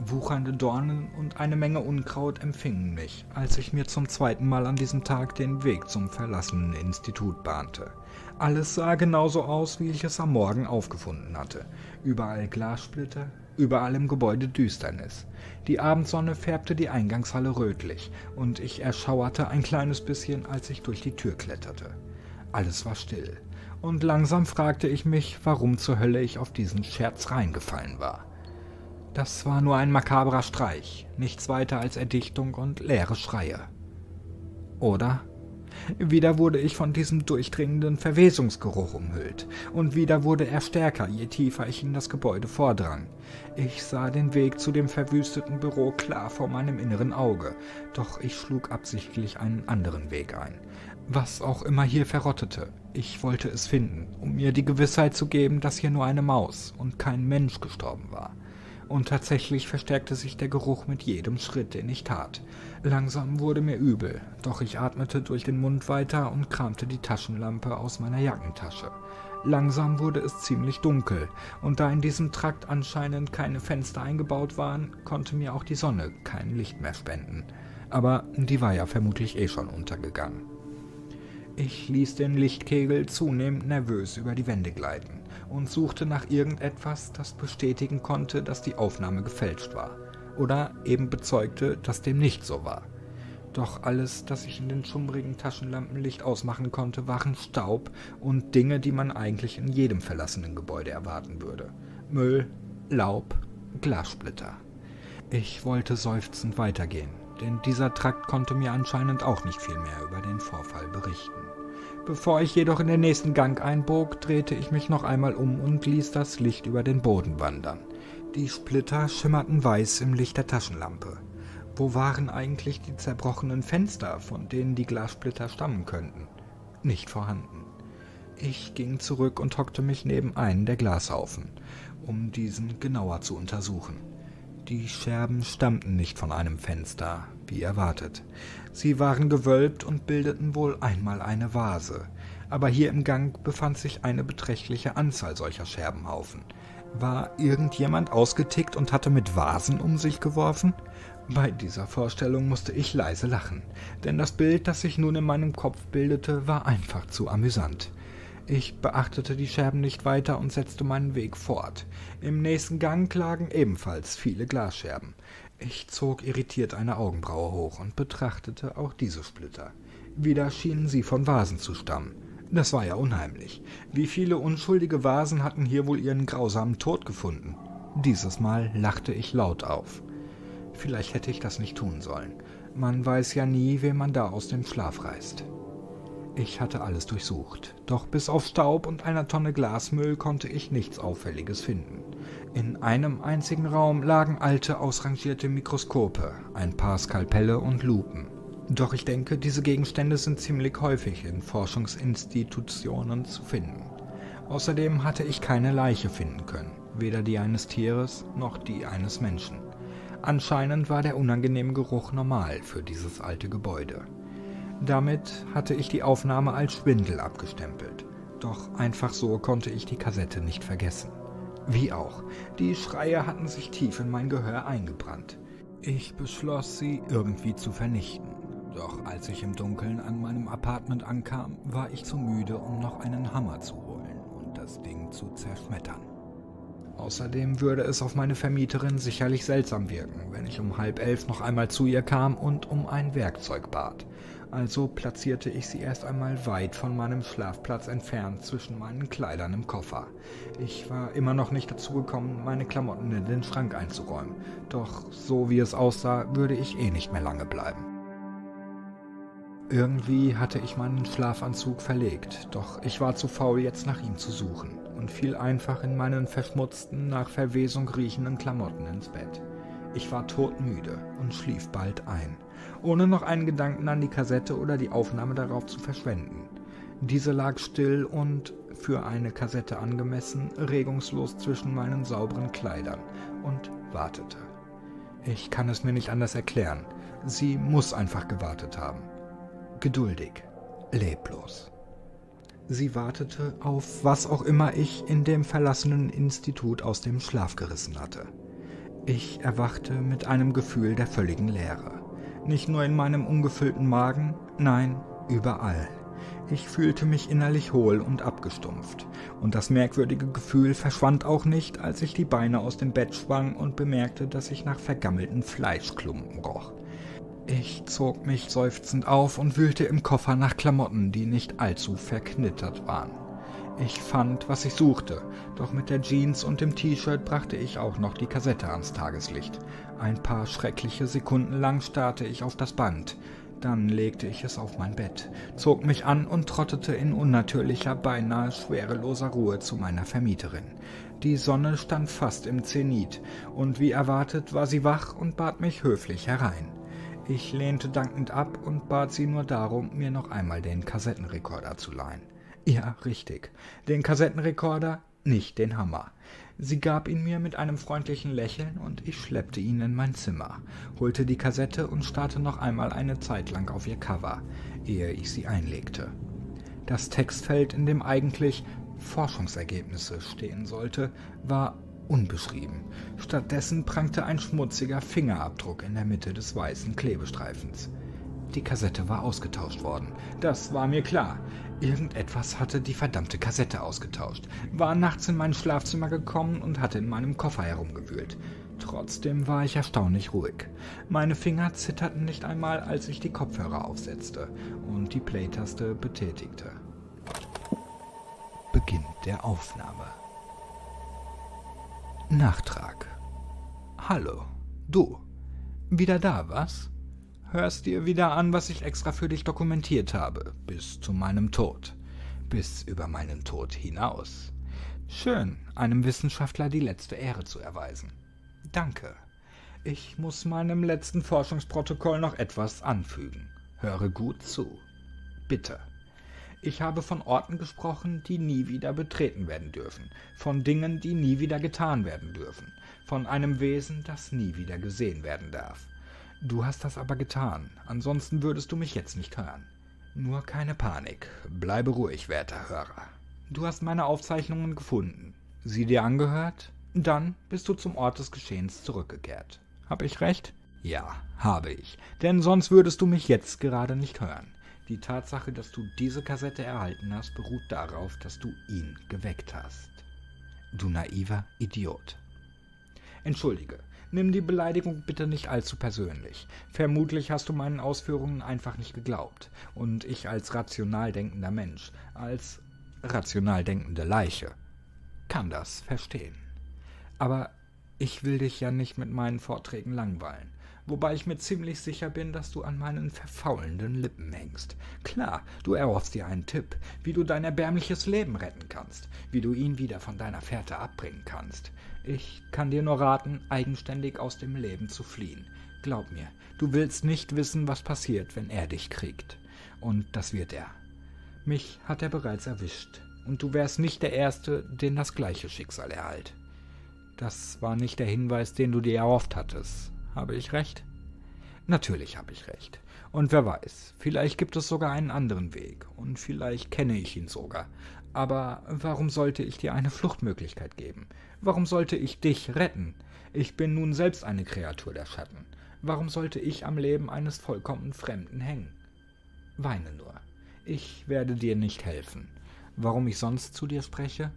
Wuchernde Dornen und eine Menge Unkraut empfingen mich, als ich mir zum 2. Mal an diesem Tag den Weg zum verlassenen Institut bahnte. Alles sah genauso aus, wie ich es am Morgen aufgefunden hatte. Überall Glassplitter, überall im Gebäude Düsternis. Die Abendsonne färbte die Eingangshalle rötlich und ich erschauerte ein kleines bisschen, als ich durch die Tür kletterte. Alles war still und langsam fragte ich mich, warum zur Hölle ich auf diesen Scherz reingefallen war. Das war nur ein makabrer Streich, nichts weiter als Erdichtung und leere Schreie. Oder? Wieder wurde ich von diesem durchdringenden Verwesungsgeruch umhüllt, und wieder wurde er stärker, je tiefer ich in das Gebäude vordrang. Ich sah den Weg zu dem verwüsteten Büro klar vor meinem inneren Auge, doch ich schlug absichtlich einen anderen Weg ein. Was auch immer hier verrottete, ich wollte es finden, um mir die Gewissheit zu geben, dass hier nur eine Maus und kein Mensch gestorben war. Und tatsächlich verstärkte sich der Geruch mit jedem Schritt, den ich tat. Langsam wurde mir übel, doch ich atmete durch den Mund weiter und kramte die Taschenlampe aus meiner Jackentasche. Langsam wurde es ziemlich dunkel, und da in diesem Trakt anscheinend keine Fenster eingebaut waren, konnte mir auch die Sonne kein Licht mehr spenden. Aber die war ja vermutlich eh schon untergegangen. Ich ließ den Lichtkegel zunehmend nervös über die Wände gleiten und suchte nach irgendetwas, das bestätigen konnte, dass die Aufnahme gefälscht war, oder eben bezeugte, dass dem nicht so war. Doch alles, das ich in den schummrigen Taschenlampenlicht ausmachen konnte, waren Staub und Dinge, die man eigentlich in jedem verlassenen Gebäude erwarten würde. Müll, Laub, Glassplitter. Ich wollte seufzend weitergehen, denn dieser Trakt konnte mir anscheinend auch nicht viel mehr über den Vorfall berichten. Bevor ich jedoch in den nächsten Gang einbog, drehte ich mich noch einmal um und ließ das Licht über den Boden wandern. Die Splitter schimmerten weiß im Licht der Taschenlampe. Wo waren eigentlich die zerbrochenen Fenster, von denen die Glassplitter stammen könnten? Nicht vorhanden. Ich ging zurück und hockte mich neben einen der Glashaufen, um diesen genauer zu untersuchen. Die Scherben stammten nicht von einem Fenster, wie erwartet. Sie waren gewölbt und bildeten wohl einmal eine Vase. Aber hier im Gang befand sich eine beträchtliche Anzahl solcher Scherbenhaufen. War irgendjemand ausgetickt und hatte mit Vasen um sich geworfen? Bei dieser Vorstellung musste ich leise lachen, denn das Bild, das sich nun in meinem Kopf bildete, war einfach zu amüsant. Ich beachtete die Scherben nicht weiter und setzte meinen Weg fort. Im nächsten Gang lagen ebenfalls viele Glasscherben. Ich zog irritiert eine Augenbraue hoch und betrachtete auch diese Splitter. Wieder schienen sie von Vasen zu stammen. Das war ja unheimlich. Wie viele unschuldige Vasen hatten hier wohl ihren grausamen Tod gefunden? Dieses Mal lachte ich laut auf. Vielleicht hätte ich das nicht tun sollen. Man weiß ja nie, wen man da aus dem Schlaf reißt. Ich hatte alles durchsucht, doch bis auf Staub und einer Tonne Glasmüll konnte ich nichts Auffälliges finden. In einem einzigen Raum lagen alte, ausrangierte Mikroskope, ein paar Skalpelle und Lupen. Doch ich denke, diese Gegenstände sind ziemlich häufig in Forschungsinstitutionen zu finden. Außerdem hatte ich keine Leiche finden können, weder die eines Tieres noch die eines Menschen. Anscheinend war der unangenehme Geruch normal für dieses alte Gebäude. Damit hatte ich die Aufnahme als Schwindel abgestempelt. Doch einfach so konnte ich die Kassette nicht vergessen. Wie auch, die Schreie hatten sich tief in mein Gehör eingebrannt. Ich beschloss, sie irgendwie zu vernichten. Doch als ich im Dunkeln an meinem Apartment ankam, war ich zu müde, um noch einen Hammer zu holen und das Ding zu zerschmettern. Außerdem würde es auf meine Vermieterin sicherlich seltsam wirken, wenn ich um 10:30 noch einmal zu ihr kam und um ein Werkzeug bat. Also platzierte ich sie erst einmal weit von meinem Schlafplatz entfernt zwischen meinen Kleidern im Koffer. Ich war immer noch nicht dazu gekommen, meine Klamotten in den Schrank einzuräumen. Doch so wie es aussah, würde ich eh nicht mehr lange bleiben. Irgendwie hatte ich meinen Schlafanzug verlegt, doch ich war zu faul, jetzt nach ihm zu suchen, und fiel einfach in meinen verschmutzten, nach Verwesung riechenden Klamotten ins Bett. Ich war todmüde und schlief bald ein, ohne noch einen Gedanken an die Kassette oder die Aufnahme darauf zu verschwenden. Diese lag still und, für eine Kassette angemessen, regungslos zwischen meinen sauberen Kleidern und wartete. Ich kann es mir nicht anders erklären. Sie muss einfach gewartet haben. Geduldig, leblos. Sie wartete auf was auch immer ich in dem verlassenen Institut aus dem Schlaf gerissen hatte. Ich erwachte mit einem Gefühl der völligen Leere. Nicht nur in meinem ungefüllten Magen, nein, überall. Ich fühlte mich innerlich hohl und abgestumpft, und das merkwürdige Gefühl verschwand auch nicht, als ich die Beine aus dem Bett schwang und bemerkte, dass ich nach vergammelten Fleischklumpen roch. Ich zog mich seufzend auf und wühlte im Koffer nach Klamotten, die nicht allzu verknittert waren. Ich fand, was ich suchte, doch mit der Jeans und dem T-Shirt brachte ich auch noch die Kassette ans Tageslicht. Ein paar schreckliche Sekunden lang starrte ich auf das Band, Dann legte ich es auf mein Bett, zog mich an und trottete in unnatürlicher, beinahe schwereloser Ruhe zu meiner Vermieterin. Die Sonne stand fast im Zenit, und wie erwartet war sie wach und bat mich höflich herein. Ich lehnte dankend ab und bat sie nur darum, mir noch einmal den Kassettenrekorder zu leihen. Ja, richtig, den Kassettenrekorder, nicht den Hammer. Sie gab ihn mir mit einem freundlichen Lächeln, und ich schleppte ihn in mein Zimmer, holte die Kassette und starrte noch einmal eine Zeit lang auf ihr Cover, ehe ich sie einlegte. Das Textfeld, in dem eigentlich Forschungsergebnisse stehen sollte, war unbeschrieben. Stattdessen prangte ein schmutziger Fingerabdruck in der Mitte des weißen Klebestreifens. Die Kassette war ausgetauscht worden. Das war mir klar. Irgendetwas hatte die verdammte Kassette ausgetauscht, war nachts in mein Schlafzimmer gekommen und hatte in meinem Koffer herumgewühlt. Trotzdem war ich erstaunlich ruhig. Meine Finger zitterten nicht einmal, als ich die Kopfhörer aufsetzte und die Play-Taste betätigte. Beginn der Aufnahme. Nachtrag. Hallo, du. Wieder da, was? Hörst dir wieder an, was ich extra für dich dokumentiert habe, bis zu meinem Tod. Bis über meinen Tod hinaus. Schön, einem Wissenschaftler die letzte Ehre zu erweisen. Danke. Ich muss meinem letzten Forschungsprotokoll noch etwas anfügen. Höre gut zu. Bitte. Ich habe von Orten gesprochen, die nie wieder betreten werden dürfen, von Dingen, die nie wieder getan werden dürfen, von einem Wesen, das nie wieder gesehen werden darf. Du hast das aber getan, ansonsten würdest du mich jetzt nicht hören. Nur keine Panik, bleibe ruhig, werter Hörer. Du hast meine Aufzeichnungen gefunden, sie dir angehört, dann bist du zum Ort des Geschehens zurückgekehrt. Hab ich recht? Ja, habe ich, denn sonst würdest du mich jetzt gerade nicht hören. Die Tatsache, dass du diese Kassette erhalten hast, beruht darauf, dass du ihn geweckt hast. Du naiver Idiot. Entschuldige. Nimm die Beleidigung bitte nicht allzu persönlich. Vermutlich hast du meinen Ausführungen einfach nicht geglaubt. Und ich als rational denkender Mensch, als rational denkende Leiche, kann das verstehen. Aber ich will dich ja nicht mit meinen Vorträgen langweilen. Wobei ich mir ziemlich sicher bin, dass du an meinen verfaulenden Lippen hängst. Klar, du erhoffst dir einen Tipp, wie du dein erbärmliches Leben retten kannst, wie du ihn wieder von deiner Fährte abbringen kannst. Ich kann dir nur raten, eigenständig aus dem Leben zu fliehen. Glaub mir, du willst nicht wissen, was passiert, wenn er dich kriegt. Und das wird er. Mich hat er bereits erwischt, und du wärst nicht der Erste, den das gleiche Schicksal ereilt. Das war nicht der Hinweis, den du dir erhofft hattest. Habe ich recht? Natürlich habe ich recht. Und wer weiß, vielleicht gibt es sogar einen anderen Weg. Und vielleicht kenne ich ihn sogar. Aber warum sollte ich dir eine Fluchtmöglichkeit geben? Warum sollte ich dich retten? Ich bin nun selbst eine Kreatur der Schatten. Warum sollte ich am Leben eines vollkommen Fremden hängen? Weine nur. Ich werde dir nicht helfen. Warum ich sonst zu dir spreche?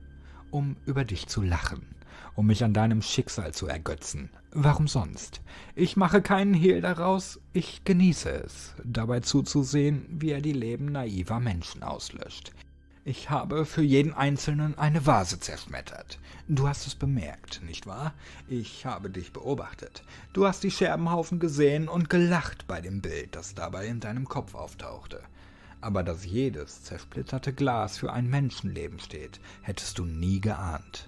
Um über dich zu lachen. Um mich an deinem Schicksal zu ergötzen. Warum sonst? Ich mache keinen Hehl daraus, ich genieße es, dabei zuzusehen, wie er die Leben naiver Menschen auslöscht. Ich habe für jeden Einzelnen eine Vase zerschmettert. Du hast es bemerkt, nicht wahr? Ich habe dich beobachtet. Du hast die Scherbenhaufen gesehen und gelacht bei dem Bild, das dabei in deinem Kopf auftauchte. Aber dass jedes zersplitterte Glas für ein Menschenleben steht, hättest du nie geahnt.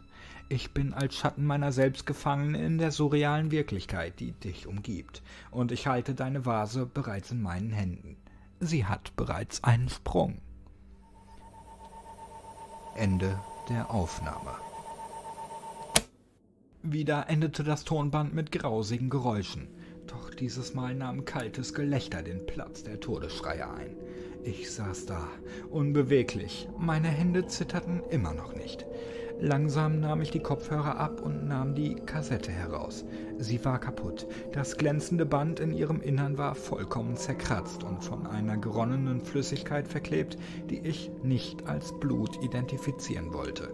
Ich bin als Schatten meiner selbst gefangen in der surrealen Wirklichkeit, die dich umgibt, und ich halte deine Vase bereits in meinen Händen. Sie hat bereits einen Sprung. Ende der Aufnahme. Wieder endete das Tonband mit grausigen Geräuschen, doch dieses Mal nahm kaltes Gelächter den Platz der Todesschreie ein. Ich saß da, unbeweglich, meine Hände zitterten immer noch nicht. Langsam nahm ich die Kopfhörer ab und nahm die Kassette heraus. Sie war kaputt. Das glänzende Band in ihrem Innern war vollkommen zerkratzt und von einer geronnenen Flüssigkeit verklebt, die ich nicht als Blut identifizieren wollte.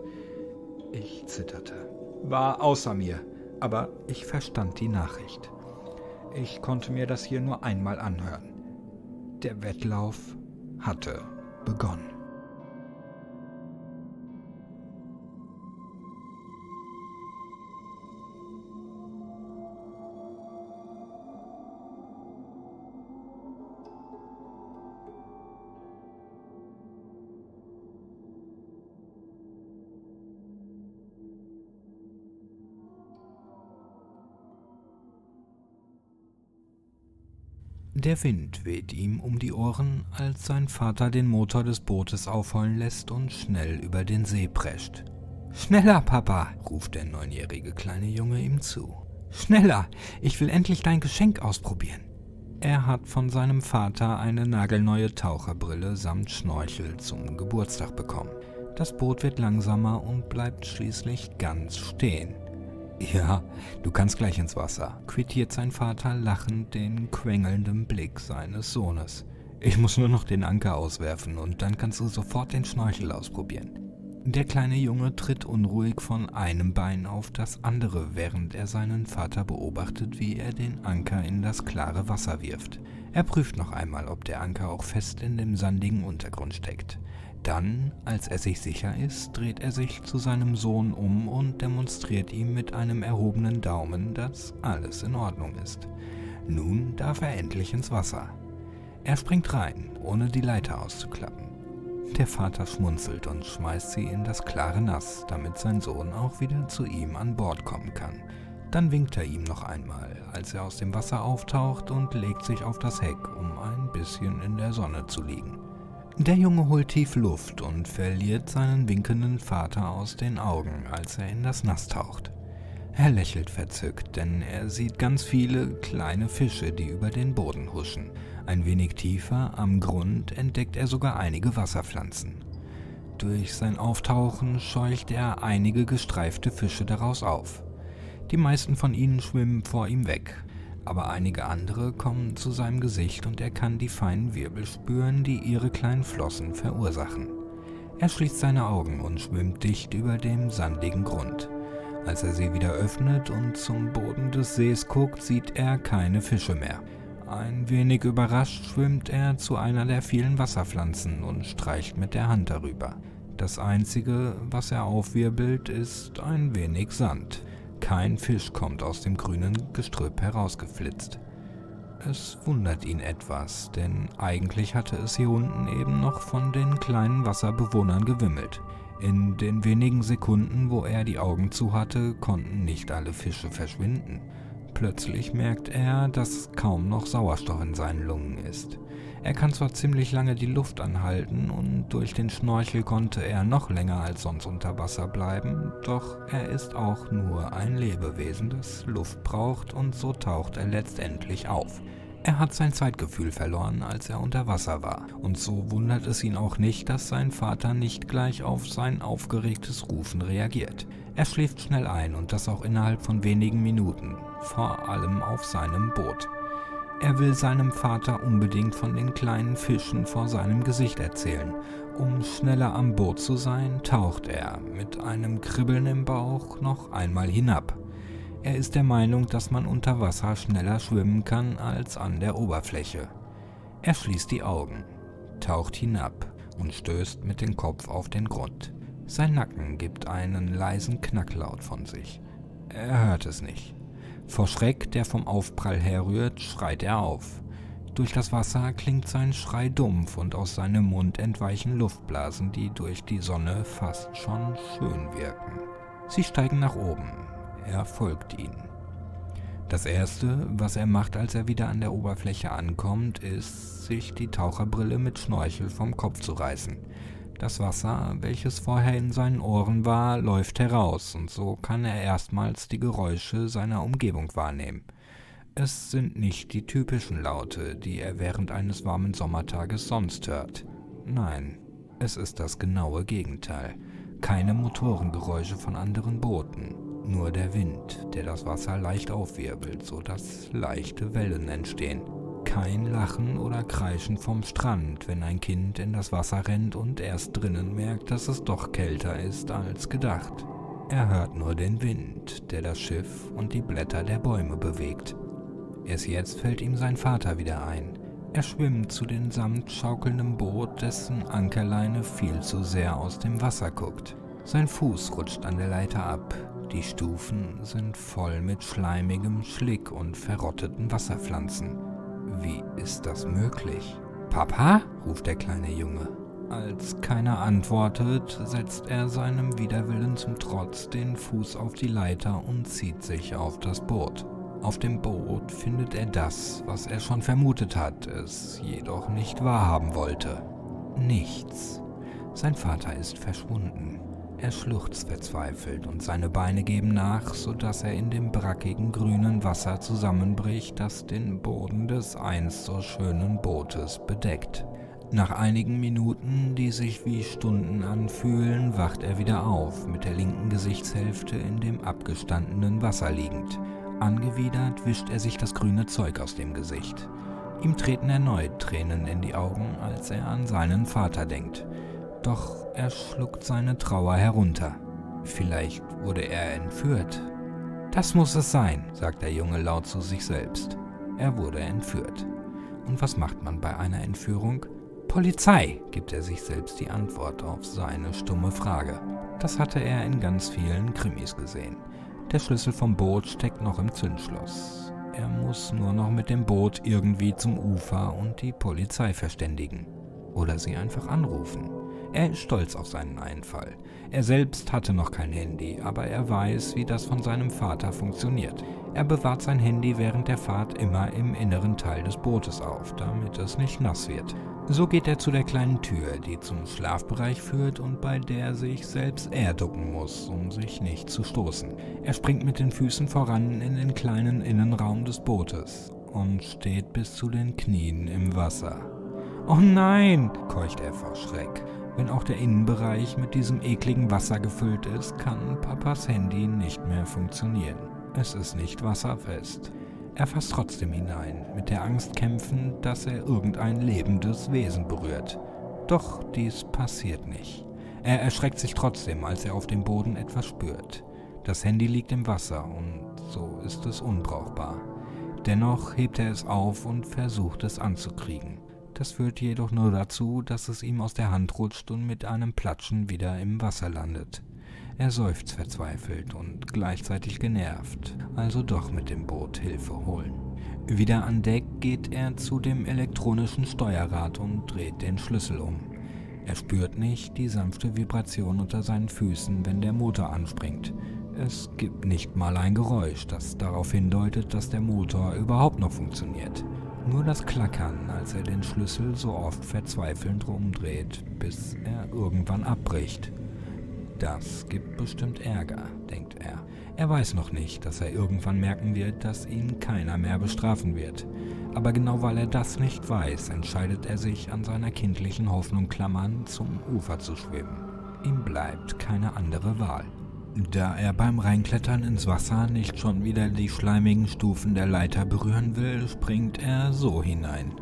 Ich zitterte, war außer mir, aber ich verstand die Nachricht. Ich konnte mir das hier nur einmal anhören. Der Wettlauf hatte begonnen. Der Wind weht ihm um die Ohren, als sein Vater den Motor des Bootes aufheulen lässt und schnell über den See prescht. »Schneller, Papa«, ruft der 9-jährige kleine Junge ihm zu. »Schneller, ich will endlich dein Geschenk ausprobieren.« Er hat von seinem Vater eine nagelneue Taucherbrille samt Schnorchel zum Geburtstag bekommen. Das Boot wird langsamer und bleibt schließlich ganz stehen. »Ja, du kannst gleich ins Wasser«, quittiert sein Vater lachend den quengelnden Blick seines Sohnes. »Ich muss nur noch den Anker auswerfen und dann kannst du sofort den Schnorchel ausprobieren.« Der kleine Junge tritt unruhig von einem Bein auf das andere, während er seinen Vater beobachtet, wie er den Anker in das klare Wasser wirft. Er prüft noch einmal, ob der Anker auch fest in dem sandigen Untergrund steckt. Dann, als er sich sicher ist, dreht er sich zu seinem Sohn um und demonstriert ihm mit einem erhobenen Daumen, dass alles in Ordnung ist. Nun darf er endlich ins Wasser. Er springt rein, ohne die Leiter auszuklappen. Der Vater schmunzelt und schmeißt sie in das klare Nass, damit sein Sohn auch wieder zu ihm an Bord kommen kann. Dann winkt er ihm noch einmal, als er aus dem Wasser auftaucht, und legt sich auf das Heck, um ein bisschen in der Sonne zu liegen. Der Junge holt tief Luft und verliert seinen winkenden Vater aus den Augen, als er in das Nass taucht. Er lächelt verzückt, denn er sieht ganz viele kleine Fische, die über den Boden huschen. Ein wenig tiefer am Grund entdeckt er sogar einige Wasserpflanzen. Durch sein Auftauchen scheucht er einige gestreifte Fische daraus auf. Die meisten von ihnen schwimmen vor ihm weg. Aber einige andere kommen zu seinem Gesicht und er kann die feinen Wirbel spüren, die ihre kleinen Flossen verursachen. Er schließt seine Augen und schwimmt dicht über dem sandigen Grund. Als er sie wieder öffnet und zum Boden des Sees guckt, sieht er keine Fische mehr. Ein wenig überrascht schwimmt er zu einer der vielen Wasserpflanzen und streicht mit der Hand darüber. Das Einzige, was er aufwirbelt, ist ein wenig Sand. Kein Fisch kommt aus dem grünen Gestrüpp herausgeflitzt. Es wundert ihn etwas, denn eigentlich hatte es hier unten eben noch von den kleinen Wasserbewohnern gewimmelt. In den wenigen Sekunden, wo er die Augen zu hatte, konnten nicht alle Fische verschwinden. Plötzlich merkt er, dass kaum noch Sauerstoff in seinen Lungen ist. Er kann zwar ziemlich lange die Luft anhalten und durch den Schnorchel konnte er noch länger als sonst unter Wasser bleiben, doch er ist auch nur ein Lebewesen, das Luft braucht, und so taucht er letztendlich auf. Er hat sein Zeitgefühl verloren, als er unter Wasser war, und so wundert es ihn auch nicht, dass sein Vater nicht gleich auf sein aufgeregtes Rufen reagiert. Er schläft schnell ein und das auch innerhalb von wenigen Minuten, vor allem auf seinem Boot. Er will seinem Vater unbedingt von den kleinen Fischen vor seinem Gesicht erzählen. Um schneller am Boot zu sein, taucht er mit einem Kribbeln im Bauch noch einmal hinab. Er ist der Meinung, dass man unter Wasser schneller schwimmen kann als an der Oberfläche. Er schließt die Augen, taucht hinab und stößt mit dem Kopf auf den Grund. Sein Nacken gibt einen leisen Knacklaut von sich. Er hört es nicht. Vor Schreck, der vom Aufprall herrührt, schreit er auf. Durch das Wasser klingt sein Schrei dumpf und aus seinem Mund entweichen Luftblasen, die durch die Sonne fast schon schön wirken. Sie steigen nach oben. Er folgt ihnen. Das Erste, was er macht, als er wieder an der Oberfläche ankommt, ist, sich die Taucherbrille mit Schnorchel vom Kopf zu reißen. Das Wasser, welches vorher in seinen Ohren war, läuft heraus und so kann er erstmals die Geräusche seiner Umgebung wahrnehmen. Es sind nicht die typischen Laute, die er während eines warmen Sommertages sonst hört. Nein, es ist das genaue Gegenteil. Keine Motorengeräusche von anderen Booten, nur der Wind, der das Wasser leicht aufwirbelt, sodass leichte Wellen entstehen. Kein Lachen oder Kreischen vom Strand, wenn ein Kind in das Wasser rennt und erst drinnen merkt, dass es doch kälter ist als gedacht. Er hört nur den Wind, der das Schiff und die Blätter der Bäume bewegt. Erst jetzt fällt ihm sein Vater wieder ein. Er schwimmt zu dem sanft schaukelnden Boot, dessen Ankerleine viel zu sehr aus dem Wasser guckt. Sein Fuß rutscht an der Leiter ab. Die Stufen sind voll mit schleimigem Schlick und verrotteten Wasserpflanzen. Wie ist das möglich? »Papa?« ruft der kleine Junge. Als keiner antwortet, setzt er seinem Widerwillen zum Trotz den Fuß auf die Leiter und zieht sich auf das Boot. Auf dem Boot findet er das, was er schon vermutet hat, es jedoch nicht wahrhaben wollte. Nichts. Sein Vater ist verschwunden. Er schluchzt verzweifelt und seine Beine geben nach, sodass er in dem brackigen grünen Wasser zusammenbricht, das den Boden des einst so schönen Bootes bedeckt. Nach einigen Minuten, die sich wie Stunden anfühlen, wacht er wieder auf, mit der linken Gesichtshälfte in dem abgestandenen Wasser liegend. Angewidert wischt er sich das grüne Zeug aus dem Gesicht. Ihm treten erneut Tränen in die Augen, als er an seinen Vater denkt. Doch er schluckt seine Trauer herunter. Vielleicht wurde er entführt. Das muss es sein, sagt der Junge laut zu sich selbst. Er wurde entführt. Und was macht man bei einer Entführung? Polizei, gibt er sich selbst die Antwort auf seine stumme Frage. Das hatte er in ganz vielen Krimis gesehen. Der Schlüssel vom Boot steckt noch im Zündschloss. Er muss nur noch mit dem Boot irgendwie zum Ufer und die Polizei verständigen. Oder sie einfach anrufen. Er ist stolz auf seinen Einfall. Er selbst hatte noch kein Handy, aber er weiß, wie das von seinem Vater funktioniert. Er bewahrt sein Handy während der Fahrt immer im inneren Teil des Bootes auf, damit es nicht nass wird. So geht er zu der kleinen Tür, die zum Schlafbereich führt und bei der sich selbst er ducken muss, um sich nicht zu stoßen. Er springt mit den Füßen voran in den kleinen Innenraum des Bootes und steht bis zu den Knien im Wasser. »Oh nein«, keucht er vor Schreck. Wenn auch der Innenbereich mit diesem ekligen Wasser gefüllt ist, kann Papas Handy nicht mehr funktionieren. Es ist nicht wasserfest. Er fasst trotzdem hinein, mit der Angst kämpfend, dass er irgendein lebendes Wesen berührt. Doch dies passiert nicht. Er erschreckt sich trotzdem, als er auf dem Boden etwas spürt. Das Handy liegt im Wasser und so ist es unbrauchbar. Dennoch hebt er es auf und versucht es anzukriegen. Das führt jedoch nur dazu, dass es ihm aus der Hand rutscht und mit einem Platschen wieder im Wasser landet. Er seufzt verzweifelt und gleichzeitig genervt, also doch mit dem Boot Hilfe holen. Wieder an Deck geht er zu dem elektronischen Steuerrad und dreht den Schlüssel um. Er spürt nicht die sanfte Vibration unter seinen Füßen, wenn der Motor anspringt. Es gibt nicht mal ein Geräusch, das darauf hindeutet, dass der Motor überhaupt noch funktioniert. Nur das Klackern, als er den Schlüssel so oft verzweifelnd rumdreht, bis er irgendwann abbricht. Das gibt bestimmt Ärger, denkt er. Er weiß noch nicht, dass er irgendwann merken wird, dass ihn keiner mehr bestrafen wird. Aber genau weil er das nicht weiß, entscheidet er sich, an seiner kindlichen Hoffnung klammernd, zum Ufer zu schwimmen. Ihm bleibt keine andere Wahl. Da er beim Reinklettern ins Wasser nicht schon wieder die schleimigen Stufen der Leiter berühren will, springt er so hinein.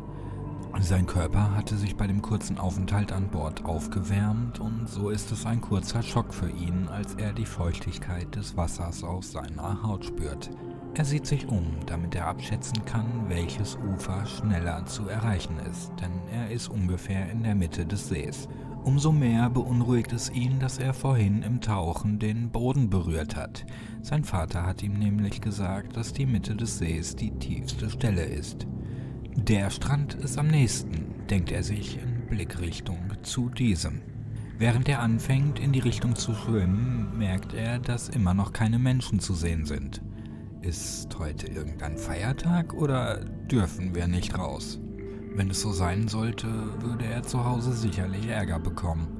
Sein Körper hatte sich bei dem kurzen Aufenthalt an Bord aufgewärmt und so ist es ein kurzer Schock für ihn, als er die Feuchtigkeit des Wassers auf seiner Haut spürt. Er sieht sich um, damit er abschätzen kann, welches Ufer schneller zu erreichen ist, denn er ist ungefähr in der Mitte des Sees. Umso mehr beunruhigt es ihn, dass er vorhin im Tauchen den Boden berührt hat. Sein Vater hat ihm nämlich gesagt, dass die Mitte des Sees die tiefste Stelle ist. Der Strand ist am nächsten, denkt er sich in Blickrichtung zu diesem. Während er anfängt, in die Richtung zu schwimmen, merkt er, dass immer noch keine Menschen zu sehen sind. Ist heute irgendein Feiertag oder dürfen wir nicht raus? Wenn es so sein sollte, würde er zu Hause sicherlich Ärger bekommen.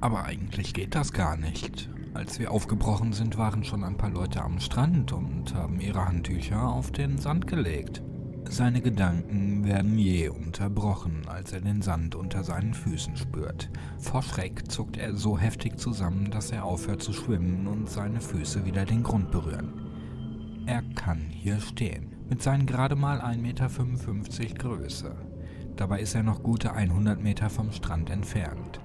Aber eigentlich geht das gar nicht. Als wir aufgebrochen sind, waren schon ein paar Leute am Strand und haben ihre Handtücher auf den Sand gelegt. Seine Gedanken werden jäh unterbrochen, als er den Sand unter seinen Füßen spürt. Vor Schreck zuckt er so heftig zusammen, dass er aufhört zu schwimmen und seine Füße wieder den Grund berühren. Er kann hier stehen, mit seinen gerade mal 1,55 Meter Größe. Dabei ist er noch gute 100 Meter vom Strand entfernt.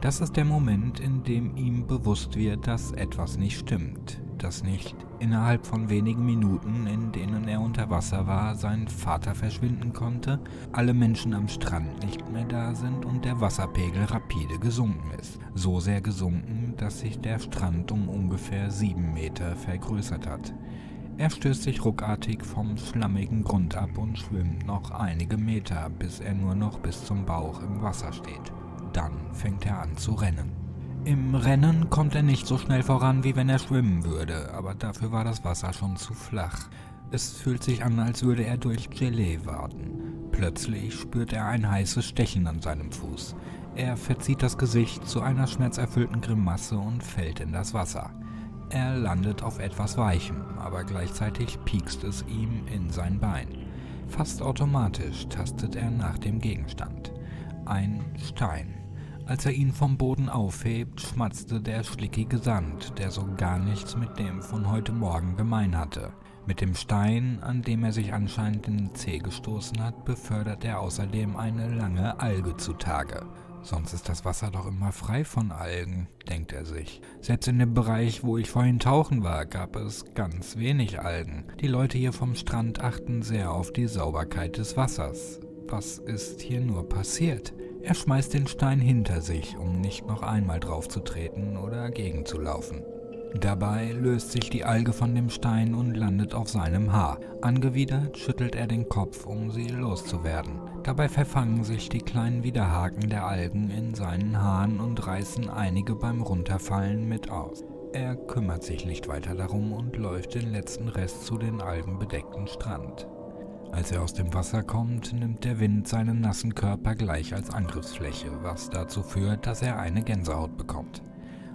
Das ist der Moment, in dem ihm bewusst wird, dass etwas nicht stimmt. Dass nicht innerhalb von wenigen Minuten, in denen er unter Wasser war, sein Vater verschwinden konnte, alle Menschen am Strand nicht mehr da sind und der Wasserpegel rapide gesunken ist. So sehr gesunken, dass sich der Strand um ungefähr 7 Meter vergrößert hat. Er stößt sich ruckartig vom schlammigen Grund ab und schwimmt noch einige Meter, bis er nur noch bis zum Bauch im Wasser steht. Dann fängt er an zu rennen. Im Rennen kommt er nicht so schnell voran, wie wenn er schwimmen würde, aber dafür war das Wasser schon zu flach. Es fühlt sich an, als würde er durch Gelee waden. Plötzlich spürt er ein heißes Stechen an seinem Fuß. Er verzieht das Gesicht zu einer schmerzerfüllten Grimasse und fällt in das Wasser. Er landet auf etwas Weichem, aber gleichzeitig piekst es ihm in sein Bein. Fast automatisch tastet er nach dem Gegenstand. Ein Stein. Als er ihn vom Boden aufhebt, schmatzte der schlickige Sand, der so gar nichts mit dem von heute Morgen gemein hatte. Mit dem Stein, an dem er sich anscheinend in den Zeh gestoßen hat, befördert er außerdem eine lange Alge zutage. Sonst ist das Wasser doch immer frei von Algen, denkt er sich. Selbst in dem Bereich, wo ich vorhin tauchen war, gab es ganz wenig Algen. Die Leute hier vom Strand achten sehr auf die Sauberkeit des Wassers. Was ist hier nur passiert? Er schmeißt den Stein hinter sich, um nicht noch einmal draufzutreten oder gegenzulaufen. Dabei löst sich die Alge von dem Stein und landet auf seinem Haar. Angewidert schüttelt er den Kopf, um sie loszuwerden. Dabei verfangen sich die kleinen Widerhaken der Algen in seinen Haaren und reißen einige beim Runterfallen mit aus. Er kümmert sich nicht weiter darum und läuft den letzten Rest zu den algenbedeckten Strand. Als er aus dem Wasser kommt, nimmt der Wind seinen nassen Körper gleich als Angriffsfläche, was dazu führt, dass er eine Gänsehaut bekommt.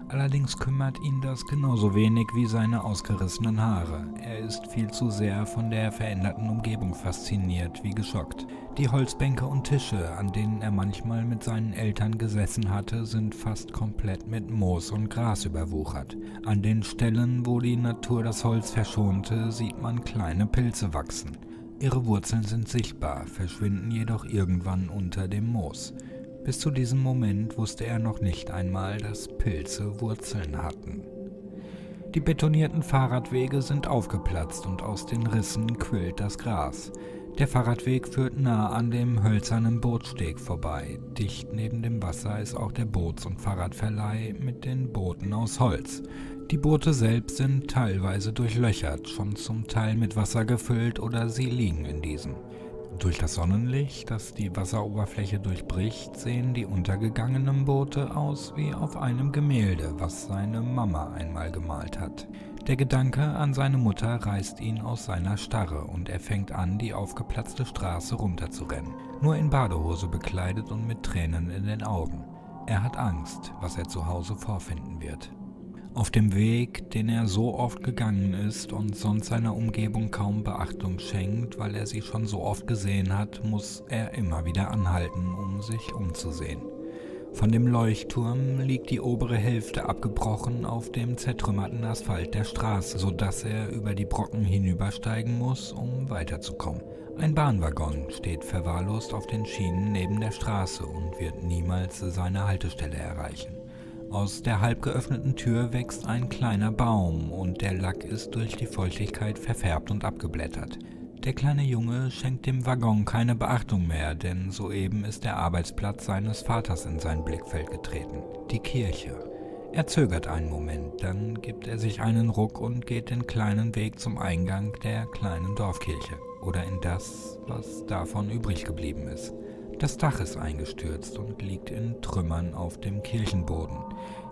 Allerdings kümmert ihn das genauso wenig wie seine ausgerissenen Haare. Er ist viel zu sehr von der veränderten Umgebung fasziniert wie geschockt. Die Holzbänke und Tische, an denen er manchmal mit seinen Eltern gesessen hatte, sind fast komplett mit Moos und Gras überwuchert. An den Stellen, wo die Natur das Holz verschonte, sieht man kleine Pilze wachsen. Ihre Wurzeln sind sichtbar, verschwinden jedoch irgendwann unter dem Moos. Bis zu diesem Moment wusste er noch nicht einmal, dass Pilze Wurzeln hatten. Die betonierten Fahrradwege sind aufgeplatzt und aus den Rissen quillt das Gras. Der Fahrradweg führt nah an dem hölzernen Bootssteg vorbei. Dicht neben dem Wasser ist auch der Boots- und Fahrradverleih mit den Booten aus Holz. Die Boote selbst sind teilweise durchlöchert, schon zum Teil mit Wasser gefüllt oder sie liegen in diesem. Durch das Sonnenlicht, das die Wasseroberfläche durchbricht, sehen die untergegangenen Boote aus wie auf einem Gemälde, was seine Mama einmal gemalt hat. Der Gedanke an seine Mutter reißt ihn aus seiner Starre und er fängt an, die aufgeplatzte Straße runterzurennen, nur in Badehose bekleidet und mit Tränen in den Augen. Er hat Angst, was er zu Hause vorfinden wird. Auf dem Weg, den er so oft gegangen ist und sonst seiner Umgebung kaum Beachtung schenkt, weil er sie schon so oft gesehen hat, muss er immer wieder anhalten, um sich umzusehen. Von dem Leuchtturm liegt die obere Hälfte abgebrochen auf dem zertrümmerten Asphalt der Straße, sodass er über die Brocken hinübersteigen muss, um weiterzukommen. Ein Bahnwaggon steht verwahrlost auf den Schienen neben der Straße und wird niemals seine Haltestelle erreichen. Aus der halb geöffneten Tür wächst ein kleiner Baum und der Lack ist durch die Feuchtigkeit verfärbt und abgeblättert. Der kleine Junge schenkt dem Waggon keine Beachtung mehr, denn soeben ist der Arbeitsplatz seines Vaters in sein Blickfeld getreten, die Kirche. Er zögert einen Moment, dann gibt er sich einen Ruck und geht den kleinen Weg zum Eingang der kleinen Dorfkirche oder in das, was davon übrig geblieben ist. Das Dach ist eingestürzt und liegt in Trümmern auf dem Kirchenboden.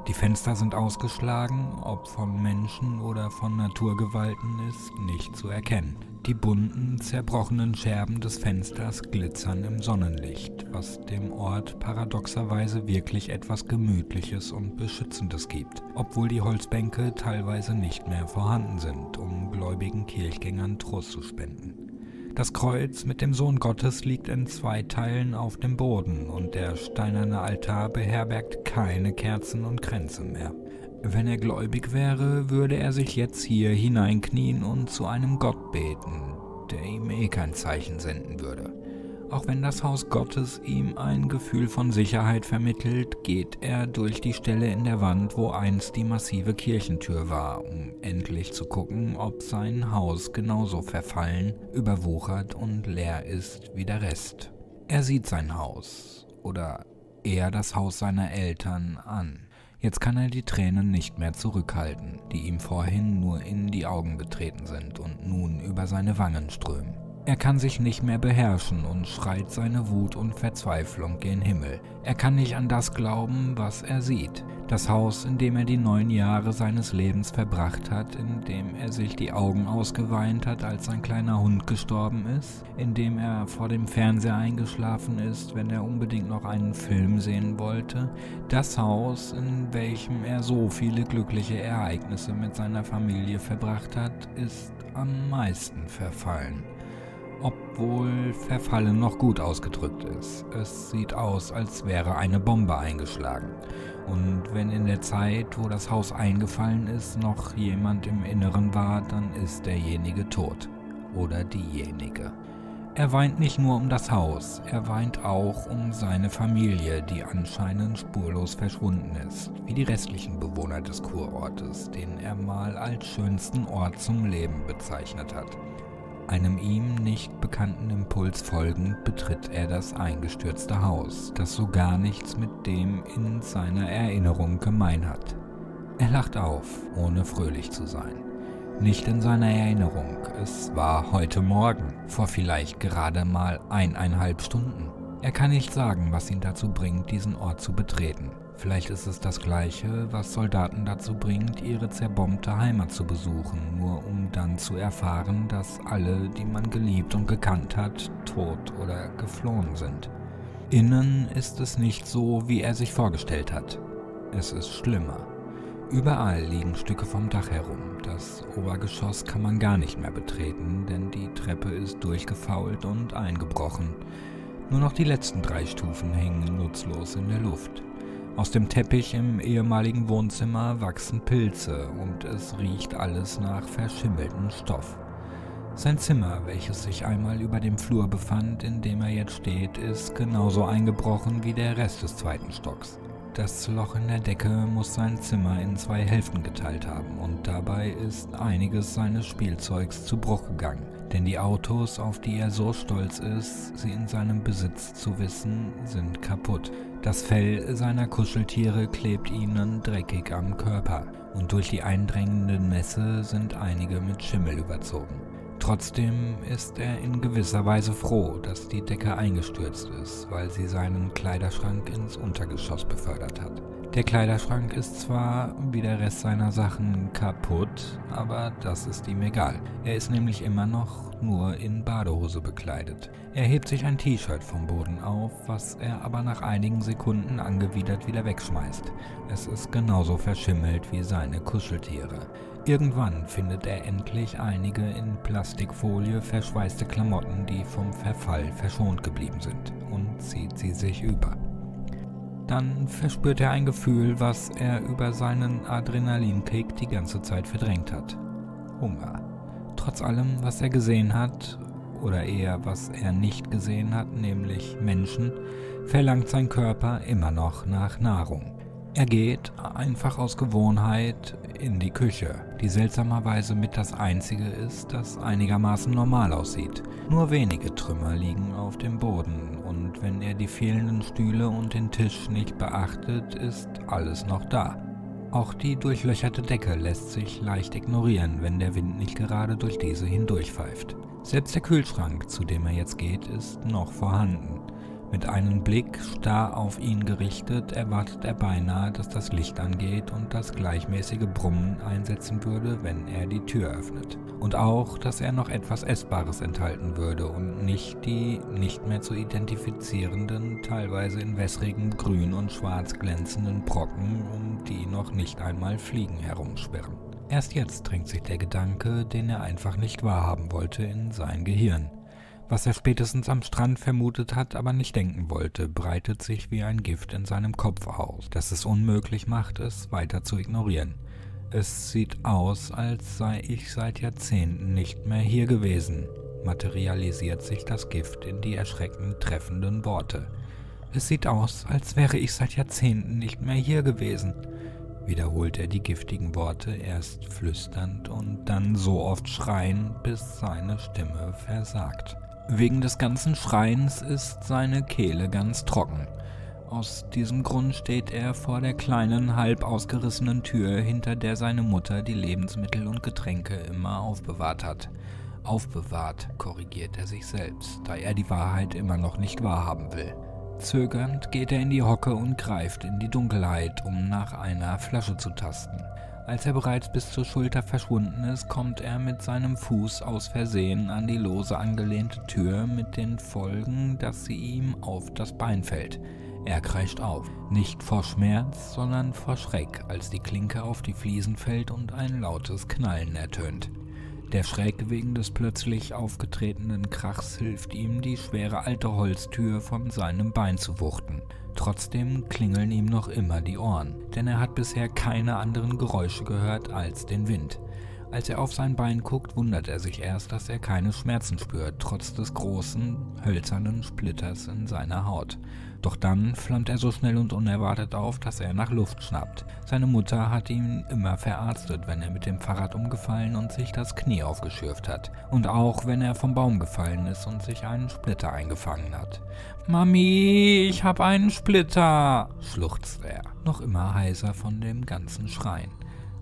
Die Fenster sind ausgeschlagen, ob von Menschen oder von Naturgewalten ist nicht zu erkennen. Die bunten, zerbrochenen Scherben des Fensters glitzern im Sonnenlicht, was dem Ort paradoxerweise wirklich etwas Gemütliches und Beschützendes gibt, obwohl die Holzbänke teilweise nicht mehr vorhanden sind, um gläubigen Kirchgängern Trost zu spenden. Das Kreuz mit dem Sohn Gottes liegt in zwei Teilen auf dem Boden und der steinerne Altar beherbergt keine Kerzen und Kränze mehr. Wenn er gläubig wäre, würde er sich jetzt hier hineinknien und zu einem Gott beten, der ihm eh kein Zeichen senden würde. Auch wenn das Haus Gottes ihm ein Gefühl von Sicherheit vermittelt, geht er durch die Stelle in der Wand, wo einst die massive Kirchentür war, um endlich zu gucken, ob sein Haus genauso verfallen, überwuchert und leer ist wie der Rest. Er sieht sein Haus, oder eher das Haus seiner Eltern, an. Jetzt kann er die Tränen nicht mehr zurückhalten, die ihm vorhin nur in die Augen getreten sind und nun über seine Wangen strömen. Er kann sich nicht mehr beherrschen und schreit seine Wut und Verzweiflung gen Himmel. Er kann nicht an das glauben, was er sieht. Das Haus, in dem er die 9 Jahre seines Lebens verbracht hat, in dem er sich die Augen ausgeweint hat, als sein kleiner Hund gestorben ist, in dem er vor dem Fernseher eingeschlafen ist, wenn er unbedingt noch einen Film sehen wollte, das Haus, in welchem er so viele glückliche Ereignisse mit seiner Familie verbracht hat, ist am meisten verfallen. Obwohl verfallen noch gut ausgedrückt ist. Es sieht aus, als wäre eine Bombe eingeschlagen. Und wenn in der Zeit, wo das Haus eingefallen ist, noch jemand im Inneren war, dann ist derjenige tot. Oder diejenige. Er weint nicht nur um das Haus, er weint auch um seine Familie, die anscheinend spurlos verschwunden ist, wie die restlichen Bewohner des Kurortes, den er mal als schönsten Ort zum Leben bezeichnet hat. Einem ihm nicht bekannten Impuls folgend betritt er das eingestürzte Haus, das so gar nichts mit dem in seiner Erinnerung gemein hat. Er lacht auf, ohne fröhlich zu sein. Nicht in seiner Erinnerung, es war heute Morgen, vor vielleicht gerade mal 1,5 Stunden. Er kann nicht sagen, was ihn dazu bringt, diesen Ort zu betreten. Vielleicht ist es das Gleiche, was Soldaten dazu bringt, ihre zerbombte Heimat zu besuchen, nur um dann zu erfahren, dass alle, die man geliebt und gekannt hat, tot oder geflohen sind. Innen ist es nicht so, wie er sich vorgestellt hat. Es ist schlimmer. Überall liegen Stücke vom Dach herum. Das Obergeschoss kann man gar nicht mehr betreten, denn die Treppe ist durchgefault und eingebrochen. Nur noch die letzten 3 Stufen hängen nutzlos in der Luft. Aus dem Teppich im ehemaligen Wohnzimmer wachsen Pilze und es riecht alles nach verschimmeltem Stoff. Sein Zimmer, welches sich einmal über dem Flur befand, in dem er jetzt steht, ist genauso eingebrochen wie der Rest des 2. Stocks. Das Loch in der Decke muss sein Zimmer in 2 Hälften geteilt haben und dabei ist einiges seines Spielzeugs zu Bruch gegangen. Denn die Autos, auf die er so stolz ist, sie in seinem Besitz zu wissen, sind kaputt. Das Fell seiner Kuscheltiere klebt ihnen dreckig am Körper und durch die eindrängende Nässe sind einige mit Schimmel überzogen. Trotzdem ist er in gewisser Weise froh, dass die Decke eingestürzt ist, weil sie seinen Kleiderschrank ins Untergeschoss befördert hat. Der Kleiderschrank ist zwar, wie der Rest seiner Sachen, kaputt, aber das ist ihm egal. Er ist nämlich immer noch nur in Badehose bekleidet. Er hebt sich ein T-Shirt vom Boden auf, was er aber nach einigen Sekunden angewidert wieder wegschmeißt. Es ist genauso verschimmelt wie seine Kuscheltiere. Irgendwann findet er endlich einige in Plastikfolie verschweißte Klamotten, die vom Verfall verschont geblieben sind, und zieht sie sich über. Dann verspürt er ein Gefühl, was er über seinen Adrenalinkick die ganze Zeit verdrängt hat. Hunger. Trotz allem, was er gesehen hat, oder eher was er nicht gesehen hat, nämlich Menschen, verlangt sein Körper immer noch nach Nahrung. Er geht, einfach aus Gewohnheit, in die Küche, die seltsamerweise mit das einzige ist, das einigermaßen normal aussieht. Nur wenige Trümmer liegen auf dem Boden und wenn er die fehlenden Stühle und den Tisch nicht beachtet, ist alles noch da. Auch die durchlöcherte Decke lässt sich leicht ignorieren, wenn der Wind nicht gerade durch diese hindurchpfeift. Selbst der Kühlschrank, zu dem er jetzt geht, ist noch vorhanden. Mit einem Blick starr auf ihn gerichtet, erwartet er beinahe, dass das Licht angeht und das gleichmäßige Brummen einsetzen würde, wenn er die Tür öffnet. Und auch, dass er noch etwas Essbares enthalten würde und nicht die nicht mehr zu identifizierenden, teilweise in wässrigem Grün und Schwarz glänzenden Brocken, um die noch nicht einmal Fliegen herumschwirren. Erst jetzt dringt sich der Gedanke, den er einfach nicht wahrhaben wollte, in sein Gehirn. Was er spätestens am Strand vermutet hat, aber nicht denken wollte, breitet sich wie ein Gift in seinem Kopf aus, das es unmöglich macht, es weiter zu ignorieren. Es sieht aus, als sei ich seit Jahrzehnten nicht mehr hier gewesen, materialisiert sich das Gift in die erschreckend treffenden Worte. Es sieht aus, als wäre ich seit Jahrzehnten nicht mehr hier gewesen, wiederholt er die giftigen Worte erst flüsternd und dann so oft schreiend, bis seine Stimme versagt. Wegen des ganzen Schreins ist seine Kehle ganz trocken. Aus diesem Grund steht er vor der kleinen, halb ausgerissenen Tür, hinter der seine Mutter die Lebensmittel und Getränke immer aufbewahrt hat. aufbewahrt, korrigiert er sich selbst, da er die Wahrheit immer noch nicht wahrhaben will. Zögernd geht er in die Hocke und greift in die Dunkelheit, um nach einer Flasche zu tasten. Als er bereits bis zur Schulter verschwunden ist, kommt er mit seinem Fuß aus Versehen an die lose angelehnte Tür mit den Folgen, dass sie ihm auf das Bein fällt. Er kreischt auf, nicht vor Schmerz, sondern vor Schreck, als die Klinke auf die Fliesen fällt und ein lautes Knallen ertönt. Der Schreck wegen des plötzlich aufgetretenen Krachs hilft ihm, die schwere alte Holztür von seinem Bein zu wuchten. Trotzdem klingeln ihm noch immer die Ohren, denn er hat bisher keine anderen Geräusche gehört als den Wind. Als er auf sein Bein guckt, wundert er sich erst, dass er keine Schmerzen spürt, trotz des großen, hölzernen Splitters in seiner Haut. Doch dann flammt er so schnell und unerwartet auf, dass er nach Luft schnappt. Seine Mutter hat ihn immer verarztet, wenn er mit dem Fahrrad umgefallen und sich das Knie aufgeschürft hat. Und auch, wenn er vom Baum gefallen ist und sich einen Splitter eingefangen hat. »Mami, ich hab einen Splitter«, schluchzt er, noch immer heiser von dem ganzen Schreien.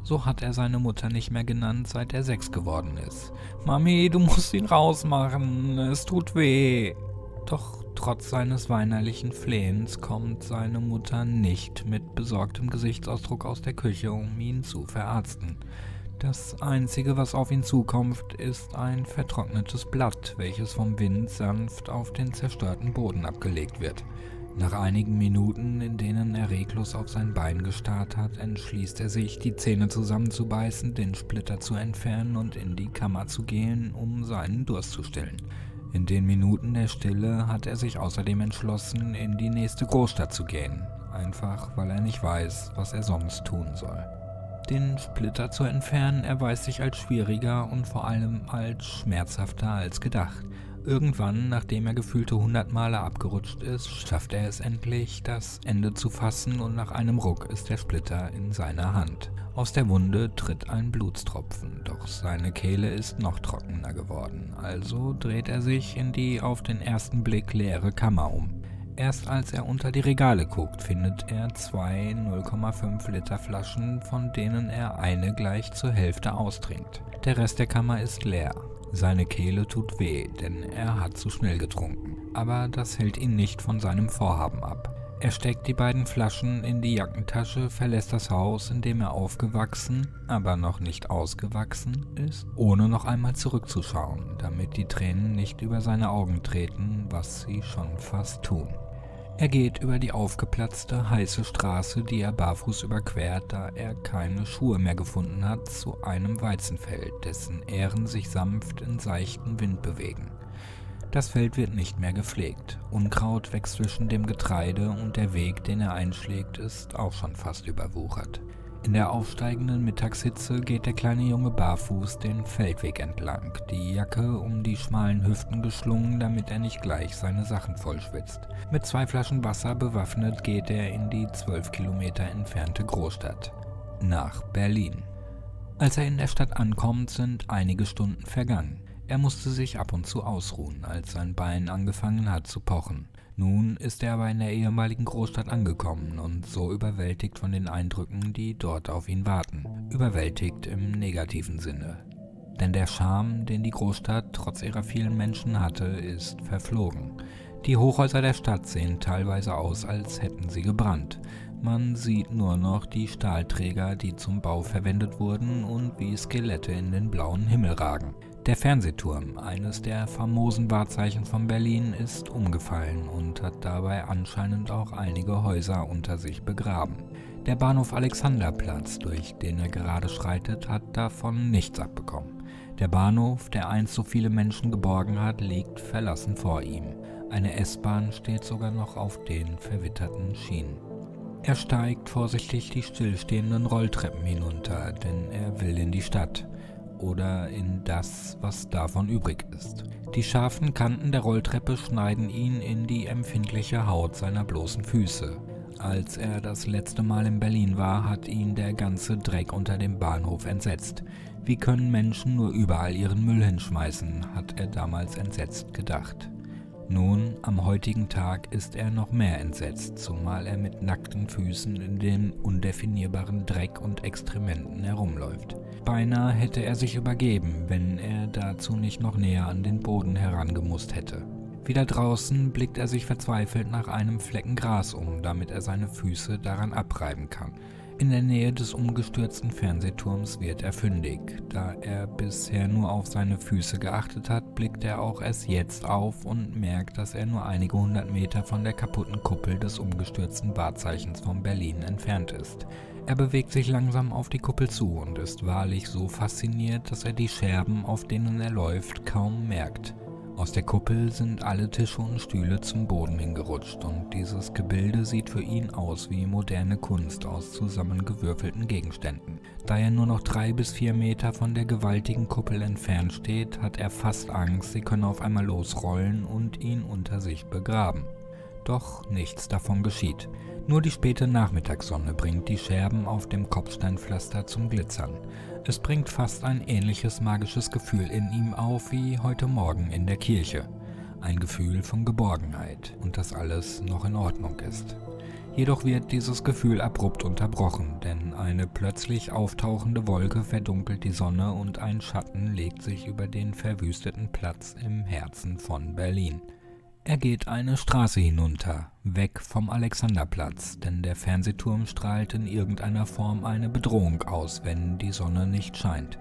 So hat er seine Mutter nicht mehr genannt, seit er 6 geworden ist. »Mami, du musst ihn rausmachen, es tut weh.« Doch trotz seines weinerlichen Flehens kommt seine Mutter nicht mit besorgtem Gesichtsausdruck aus der Küche, um ihn zu verarzten. Das Einzige, was auf ihn zukommt, ist ein vertrocknetes Blatt, welches vom Wind sanft auf den zerstörten Boden abgelegt wird. Nach einigen Minuten, in denen er reglos auf sein Bein gestarrt hat, entschließt er sich, die Zähne zusammenzubeißen, den Splitter zu entfernen und in die Kammer zu gehen, um seinen Durst zu stillen. In den Minuten der Stille hat er sich außerdem entschlossen, in die nächste Großstadt zu gehen, einfach weil er nicht weiß, was er sonst tun soll. Den Splitter zu entfernen erweist sich als schwieriger und vor allem als schmerzhafter als gedacht. Irgendwann, nachdem er gefühlte 100 Male abgerutscht ist, schafft er es endlich, das Ende zu fassen, und nach einem Ruck ist der Splitter in seiner Hand. Aus der Wunde tritt ein Blutstropfen, doch seine Kehle ist noch trockener geworden, also dreht er sich in die auf den ersten Blick leere Kammer um. Erst als er unter die Regale guckt, findet er 2 0,5 Liter Flaschen, von denen er eine gleich zur Hälfte austrinkt. Der Rest der Kammer ist leer. Seine Kehle tut weh, denn er hat zu schnell getrunken. Aber das hält ihn nicht von seinem Vorhaben ab. Er steckt die beiden Flaschen in die Jackentasche, verlässt das Haus, in dem er aufgewachsen, aber noch nicht ausgewachsen ist, ohne noch einmal zurückzuschauen, damit die Tränen nicht über seine Augen treten, was sie schon fast tun. Er geht über die aufgeplatzte, heiße Straße, die er barfuß überquert, da er keine Schuhe mehr gefunden hat, zu einem Weizenfeld, dessen Ähren sich sanft in seichten Wind bewegen. Das Feld wird nicht mehr gepflegt. Unkraut wächst zwischen dem Getreide, und der Weg, den er einschlägt, ist auch schon fast überwuchert. In der aufsteigenden Mittagshitze geht der kleine Junge barfuß den Feldweg entlang, die Jacke um die schmalen Hüften geschlungen, damit er nicht gleich seine Sachen vollschwitzt. Mit 2 Flaschen Wasser bewaffnet geht er in die 12 Kilometer entfernte Großstadt, nach Berlin. Als er in der Stadt ankommt, sind einige Stunden vergangen. Er musste sich ab und zu ausruhen, als sein Bein angefangen hat zu pochen. Nun ist er aber in der ehemaligen Großstadt angekommen und so überwältigt von den Eindrücken, die dort auf ihn warten. Überwältigt im negativen Sinne. Denn der Charme, den die Großstadt trotz ihrer vielen Menschen hatte, ist verflogen. Die Hochhäuser der Stadt sehen teilweise aus, als hätten sie gebrannt. Man sieht nur noch die Stahlträger, die zum Bau verwendet wurden und wie Skelette in den blauen Himmel ragen. Der Fernsehturm, eines der famosen Wahrzeichen von Berlin, ist umgefallen und hat dabei anscheinend auch einige Häuser unter sich begraben. Der Bahnhof Alexanderplatz, durch den er gerade schreitet, hat davon nichts abbekommen. Der Bahnhof, der einst so viele Menschen geborgen hat, liegt verlassen vor ihm. Eine S-Bahn steht sogar noch auf den verwitterten Schienen. Er steigt vorsichtig die stillstehenden Rolltreppen hinunter, denn er will in die Stadt. Oder in das, was davon übrig ist. Die scharfen Kanten der Rolltreppe schneiden ihn in die empfindliche Haut seiner bloßen Füße. Als er das letzte Mal in Berlin war, hat ihn der ganze Dreck unter dem Bahnhof entsetzt. Wie können Menschen nur überall ihren Müll hinschmeißen, hat er damals entsetzt gedacht. Nun, am heutigen Tag ist er noch mehr entsetzt, zumal er mit nackten Füßen in dem undefinierbaren Dreck und Exkrementen herumläuft. Beinahe hätte er sich übergeben, wenn er dazu nicht noch näher an den Boden herangemusst hätte. Wieder draußen blickt er sich verzweifelt nach einem Flecken Gras um, damit er seine Füße daran abreiben kann. In der Nähe des umgestürzten Fernsehturms wird er fündig. Da er bisher nur auf seine Füße geachtet hat, blickt er auch erst jetzt auf und merkt, dass er nur einige hundert Meter von der kaputten Kuppel des umgestürzten Wahrzeichens von Berlin entfernt ist. Er bewegt sich langsam auf die Kuppel zu und ist wahrlich so fasziniert, dass er die Scherben, auf denen er läuft, kaum merkt. Aus der Kuppel sind alle Tische und Stühle zum Boden hingerutscht und dieses Gebilde sieht für ihn aus wie moderne Kunst aus zusammengewürfelten Gegenständen. Da er nur noch 3 bis 4 Meter von der gewaltigen Kuppel entfernt steht, hat er fast Angst, sie könne auf einmal losrollen und ihn unter sich begraben. Doch nichts davon geschieht. Nur die späte Nachmittagssonne bringt die Scherben auf dem Kopfsteinpflaster zum Glitzern. Es bringt fast ein ähnliches magisches Gefühl in ihm auf wie heute Morgen in der Kirche. Ein Gefühl von Geborgenheit und dass alles noch in Ordnung ist. Jedoch wird dieses Gefühl abrupt unterbrochen, denn eine plötzlich auftauchende Wolke verdunkelt die Sonne und ein Schatten legt sich über den verwüsteten Platz im Herzen von Berlin. Er geht eine Straße hinunter, weg vom Alexanderplatz, denn der Fernsehturm strahlt in irgendeiner Form eine Bedrohung aus, wenn die Sonne nicht scheint.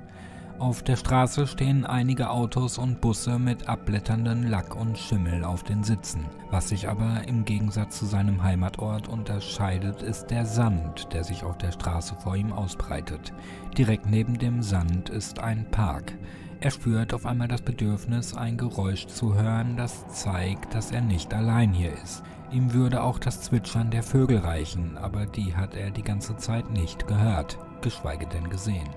Auf der Straße stehen einige Autos und Busse mit abblätternden Lack und Schimmel auf den Sitzen. Was sich aber im Gegensatz zu seinem Heimatort unterscheidet, ist der Sand, der sich auf der Straße vor ihm ausbreitet. Direkt neben dem Sand ist ein Park. Er spürt auf einmal das Bedürfnis, ein Geräusch zu hören, das zeigt, dass er nicht allein hier ist. Ihm würde auch das Zwitschern der Vögel reichen, aber die hat er die ganze Zeit nicht gehört, geschweige denn gesehen.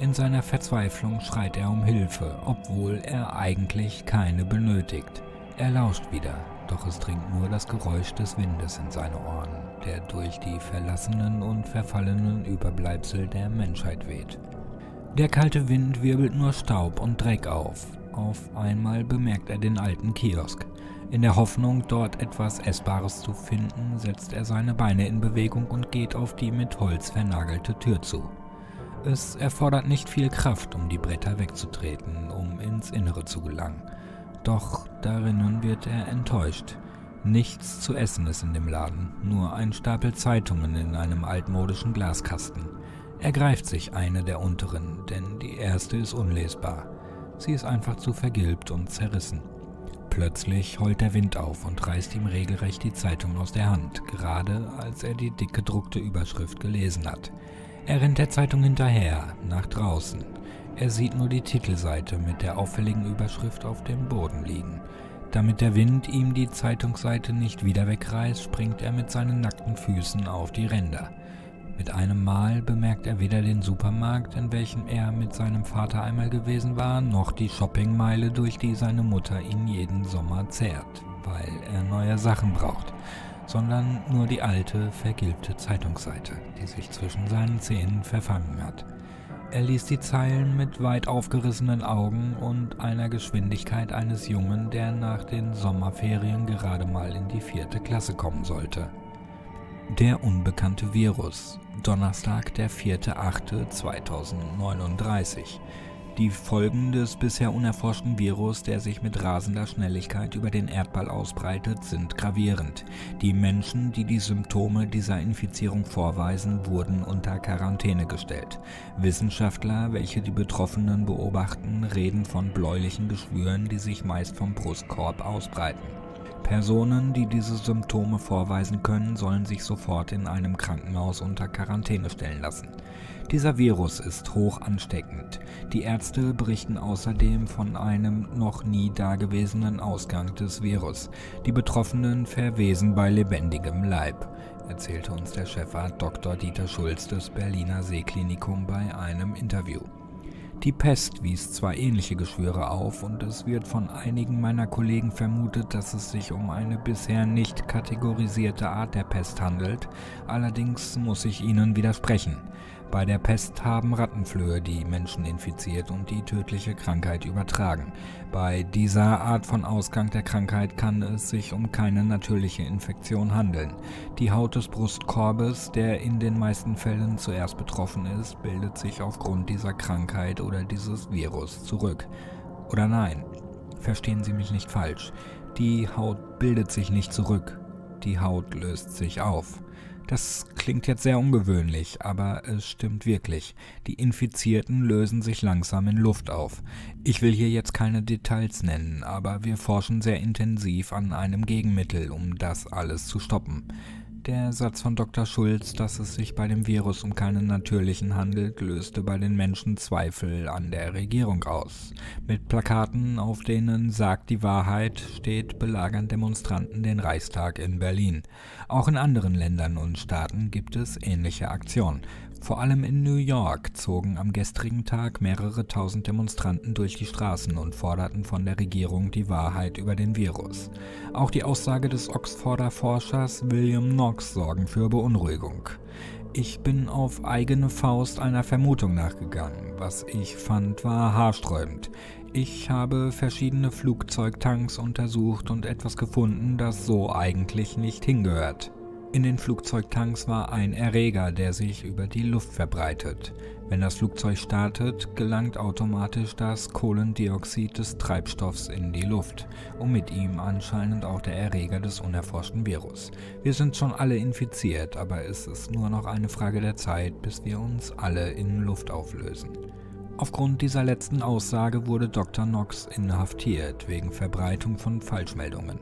In seiner Verzweiflung schreit er um Hilfe, obwohl er eigentlich keine benötigt. Er lauscht wieder, doch es dringt nur das Geräusch des Windes in seine Ohren, der durch die verlassenen und verfallenen Überbleibsel der Menschheit weht. Der kalte Wind wirbelt nur Staub und Dreck auf. Auf einmal bemerkt er den alten Kiosk. In der Hoffnung, dort etwas Essbares zu finden, setzt er seine Beine in Bewegung und geht auf die mit Holz vernagelte Tür zu. Es erfordert nicht viel Kraft, um die Bretter wegzutreten, um ins Innere zu gelangen. Doch darinnen wird er enttäuscht. Nichts zu essen ist in dem Laden, nur ein Stapel Zeitungen in einem altmodischen Glaskasten. Er greift sich eine der unteren, denn die erste ist unlesbar. Sie ist einfach zu vergilbt und zerrissen. Plötzlich heult der Wind auf und reißt ihm regelrecht die Zeitung aus der Hand, gerade als er die dick gedruckte Überschrift gelesen hat. Er rennt der Zeitung hinterher, nach draußen. Er sieht nur die Titelseite mit der auffälligen Überschrift auf dem Boden liegen. Damit der Wind ihm die Zeitungsseite nicht wieder wegreißt, springt er mit seinen nackten Füßen auf die Ränder. Mit einem Mal bemerkt er weder den Supermarkt, in welchem er mit seinem Vater einmal gewesen war, noch die Shoppingmeile, durch die seine Mutter ihn jeden Sommer zerrt, weil er neue Sachen braucht, sondern nur die alte, vergilbte Zeitungsseite, die sich zwischen seinen Zähnen verfangen hat. Er liest die Zeilen mit weit aufgerissenen Augen und einer Geschwindigkeit eines Jungen, der nach den Sommerferien gerade mal in die 4. Klasse kommen sollte. Der unbekannte Virus, Donnerstag, der 4.8.2039. Die Folgen des bisher unerforschten Virus, der sich mit rasender Schnelligkeit über den Erdball ausbreitet, sind gravierend. Die Menschen, die die Symptome dieser Infizierung vorweisen, wurden unter Quarantäne gestellt. Wissenschaftler, welche die Betroffenen beobachten, reden von bläulichen Geschwüren, die sich meist vom Brustkorb ausbreiten. Personen, die diese Symptome vorweisen können, sollen sich sofort in einem Krankenhaus unter Quarantäne stellen lassen. Dieser Virus ist hoch ansteckend. Die Ärzte berichten außerdem von einem noch nie dagewesenen Ausgang des Virus. Die Betroffenen verwesen bei lebendigem Leib, erzählte uns der Chefarzt Dr. Dieter Schulz des Berliner Seeklinikum bei einem Interview. Die Pest wies zwar ähnliche Geschwüre auf und es wird von einigen meiner Kollegen vermutet, dass es sich um eine bisher nicht kategorisierte Art der Pest handelt, allerdings muss ich ihnen widersprechen. Bei der Pest haben Rattenflöhe die Menschen infiziert und die tödliche Krankheit übertragen. Bei dieser Art von Ausgang der Krankheit kann es sich um keine natürliche Infektion handeln. Die Haut des Brustkorbes, der in den meisten Fällen zuerst betroffen ist, bildet sich aufgrund dieser Krankheit oder dieses Virus zurück. Oder nein, verstehen Sie mich nicht falsch. Die Haut bildet sich nicht zurück. Die Haut löst sich auf. Das klingt jetzt sehr ungewöhnlich, aber es stimmt wirklich. Die Infizierten lösen sich langsam in Luft auf. Ich will hier jetzt keine Details nennen, aber wir forschen sehr intensiv an einem Gegenmittel, um das alles zu stoppen. Der Satz von Dr. Schulz, dass es sich bei dem Virus um keinen natürlichen handelt, löste bei den Menschen Zweifel an der Regierung aus. Mit Plakaten, auf denen "Sagt die Wahrheit" steht, belagern Demonstranten den Reichstag in Berlin. Auch in anderen Ländern und Staaten gibt es ähnliche Aktionen. Vor allem in New York zogen am gestrigen Tag mehrere tausend Demonstranten durch die Straßen und forderten von der Regierung die Wahrheit über den Virus. Auch die Aussage des Oxforder Forschers William Knox sorgen für Beunruhigung. Ich bin auf eigene Faust einer Vermutung nachgegangen. Was ich fand, war haarsträubend. Ich habe verschiedene Flugzeugtanks untersucht und etwas gefunden, das so eigentlich nicht hingehört. In den Flugzeugtanks war ein Erreger, der sich über die Luft verbreitet. Wenn das Flugzeug startet, gelangt automatisch das Kohlendioxid des Treibstoffs in die Luft und mit ihm anscheinend auch der Erreger des unerforschten Virus. Wir sind schon alle infiziert, aber es ist nur noch eine Frage der Zeit, bis wir uns alle in Luft auflösen. Aufgrund dieser letzten Aussage wurde Dr. Knox inhaftiert wegen Verbreitung von Falschmeldungen.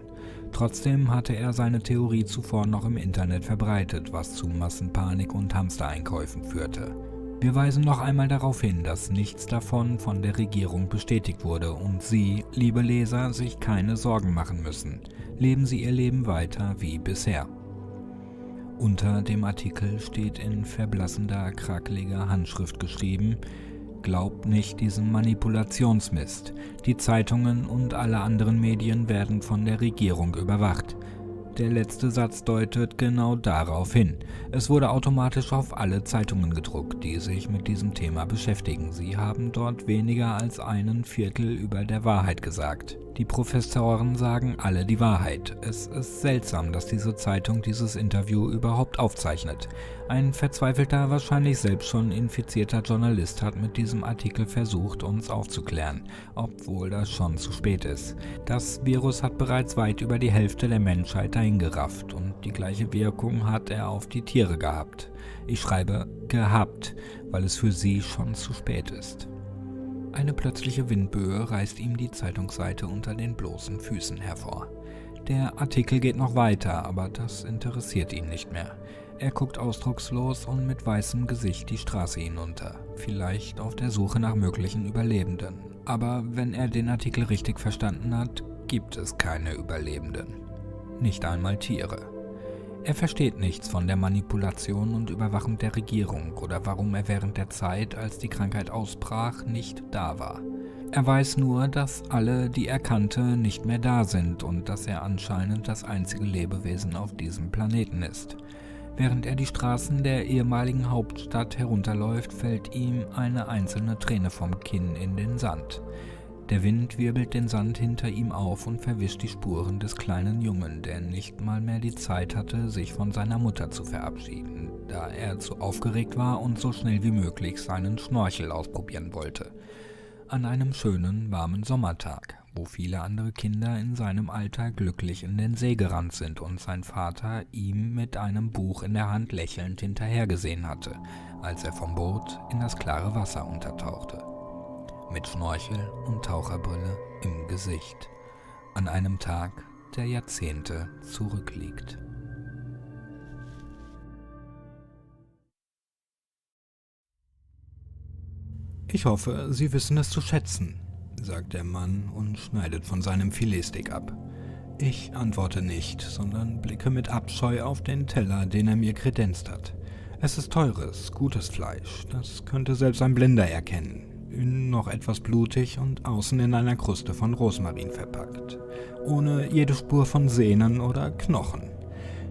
Trotzdem hatte er seine Theorie zuvor noch im Internet verbreitet, was zu Massenpanik und Hamstereinkäufen führte. Wir weisen noch einmal darauf hin, dass nichts davon von der Regierung bestätigt wurde und Sie, liebe Leser, sich keine Sorgen machen müssen. Leben Sie Ihr Leben weiter wie bisher. Unter dem Artikel steht in verblassender, krakeliger Handschrift geschrieben: Glaubt nicht diesem Manipulationsmist. Die Zeitungen und alle anderen Medien werden von der Regierung überwacht. Der letzte Satz deutet genau darauf hin. Es wurde automatisch auf alle Zeitungen gedruckt, die sich mit diesem Thema beschäftigen. Sie haben dort weniger als einen Viertel über der Wahrheit gesagt. Die Professoren sagen alle die Wahrheit. Es ist seltsam, dass diese Zeitung dieses Interview überhaupt aufzeichnet. Ein verzweifelter, wahrscheinlich selbst schon infizierter Journalist hat mit diesem Artikel versucht, uns aufzuklären, obwohl das schon zu spät ist. Das Virus hat bereits weit über die Hälfte der Menschheit eingerafft und die gleiche Wirkung hat er auf die Tiere gehabt. Ich schreibe gehabt, weil es für sie schon zu spät ist. Eine plötzliche Windböe reißt ihm die Zeitungsseite unter den bloßen Füßen hervor. Der Artikel geht noch weiter, aber das interessiert ihn nicht mehr. Er guckt ausdruckslos und mit weißem Gesicht die Straße hinunter, vielleicht auf der Suche nach möglichen Überlebenden. Aber wenn er den Artikel richtig verstanden hat, gibt es keine Überlebenden. Nicht einmal Tiere. Er versteht nichts von der Manipulation und Überwachung der Regierung oder warum er während der Zeit, als die Krankheit ausbrach, nicht da war. Er weiß nur, dass alle, die er kannte, nicht mehr da sind und dass er anscheinend das einzige Lebewesen auf diesem Planeten ist. Während er die Straßen der ehemaligen Hauptstadt herunterläuft, fällt ihm eine einzelne Träne vom Kinn in den Sand. Der Wind wirbelt den Sand hinter ihm auf und verwischt die Spuren des kleinen Jungen, der nicht mal mehr die Zeit hatte, sich von seiner Mutter zu verabschieden, da er zu aufgeregt war und so schnell wie möglich seinen Schnorchel ausprobieren wollte. An einem schönen, warmen Sommertag, wo viele andere Kinder in seinem Alter glücklich in den See gerannt sind und sein Vater ihm mit einem Buch in der Hand lächelnd hinterhergesehen hatte, als er vom Boot in das klare Wasser untertauchte. Mit Schnorchel und Taucherbrille im Gesicht, an einem Tag, der Jahrzehnte zurückliegt. Ich hoffe, Sie wissen es zu schätzen, sagt der Mann und schneidet von seinem Filetsteak ab. Ich antworte nicht, sondern blicke mit Abscheu auf den Teller, den er mir kredenzt hat. Es ist teures, gutes Fleisch, das könnte selbst ein Blinder erkennen. Innen noch etwas blutig und außen in einer Kruste von Rosmarin verpackt, ohne jede Spur von Sehnen oder Knochen.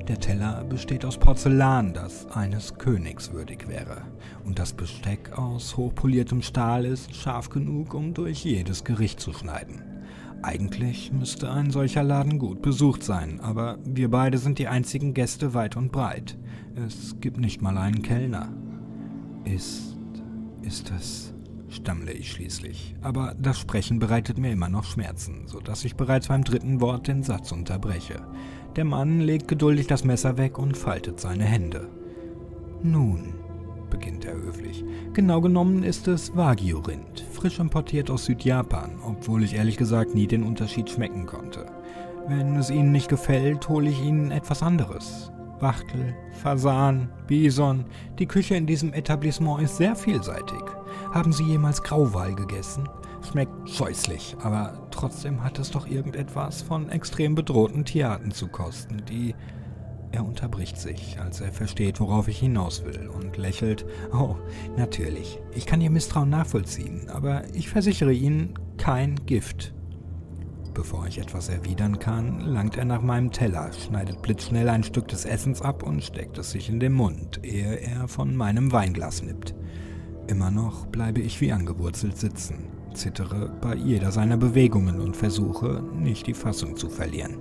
Der Teller besteht aus Porzellan, das eines Königs würdig wäre. Und das Besteck aus hochpoliertem Stahl ist scharf genug, um durch jedes Gericht zu schneiden. Eigentlich müsste ein solcher Laden gut besucht sein, aber wir beide sind die einzigen Gäste weit und breit. Es gibt nicht mal einen Kellner. Ist es... stammle ich schließlich, aber das Sprechen bereitet mir immer noch Schmerzen, sodass ich bereits beim dritten Wort den Satz unterbreche. Der Mann legt geduldig das Messer weg und faltet seine Hände. Nun, beginnt er höflich, genau genommen ist es Wagyu-Rind, frisch importiert aus Südjapan, obwohl ich ehrlich gesagt nie den Unterschied schmecken konnte. Wenn es Ihnen nicht gefällt, hole ich Ihnen etwas anderes. Wachtel, Fasan, Bison, die Küche in diesem Etablissement ist sehr vielseitig. Haben Sie jemals Grauwal gegessen? Schmeckt scheußlich, aber trotzdem hat es doch irgendetwas von extrem bedrohten Tierarten zu kosten, die... Er unterbricht sich, als er versteht, worauf ich hinaus will, und lächelt. Oh, natürlich, ich kann Ihr Misstrauen nachvollziehen, aber ich versichere Ihnen, kein Gift. Bevor ich etwas erwidern kann, langt er nach meinem Teller, schneidet blitzschnell ein Stück des Essens ab und steckt es sich in den Mund, ehe er von meinem Weinglas nippt. Immer noch bleibe ich wie angewurzelt sitzen, zittere bei jeder seiner Bewegungen und versuche, nicht die Fassung zu verlieren.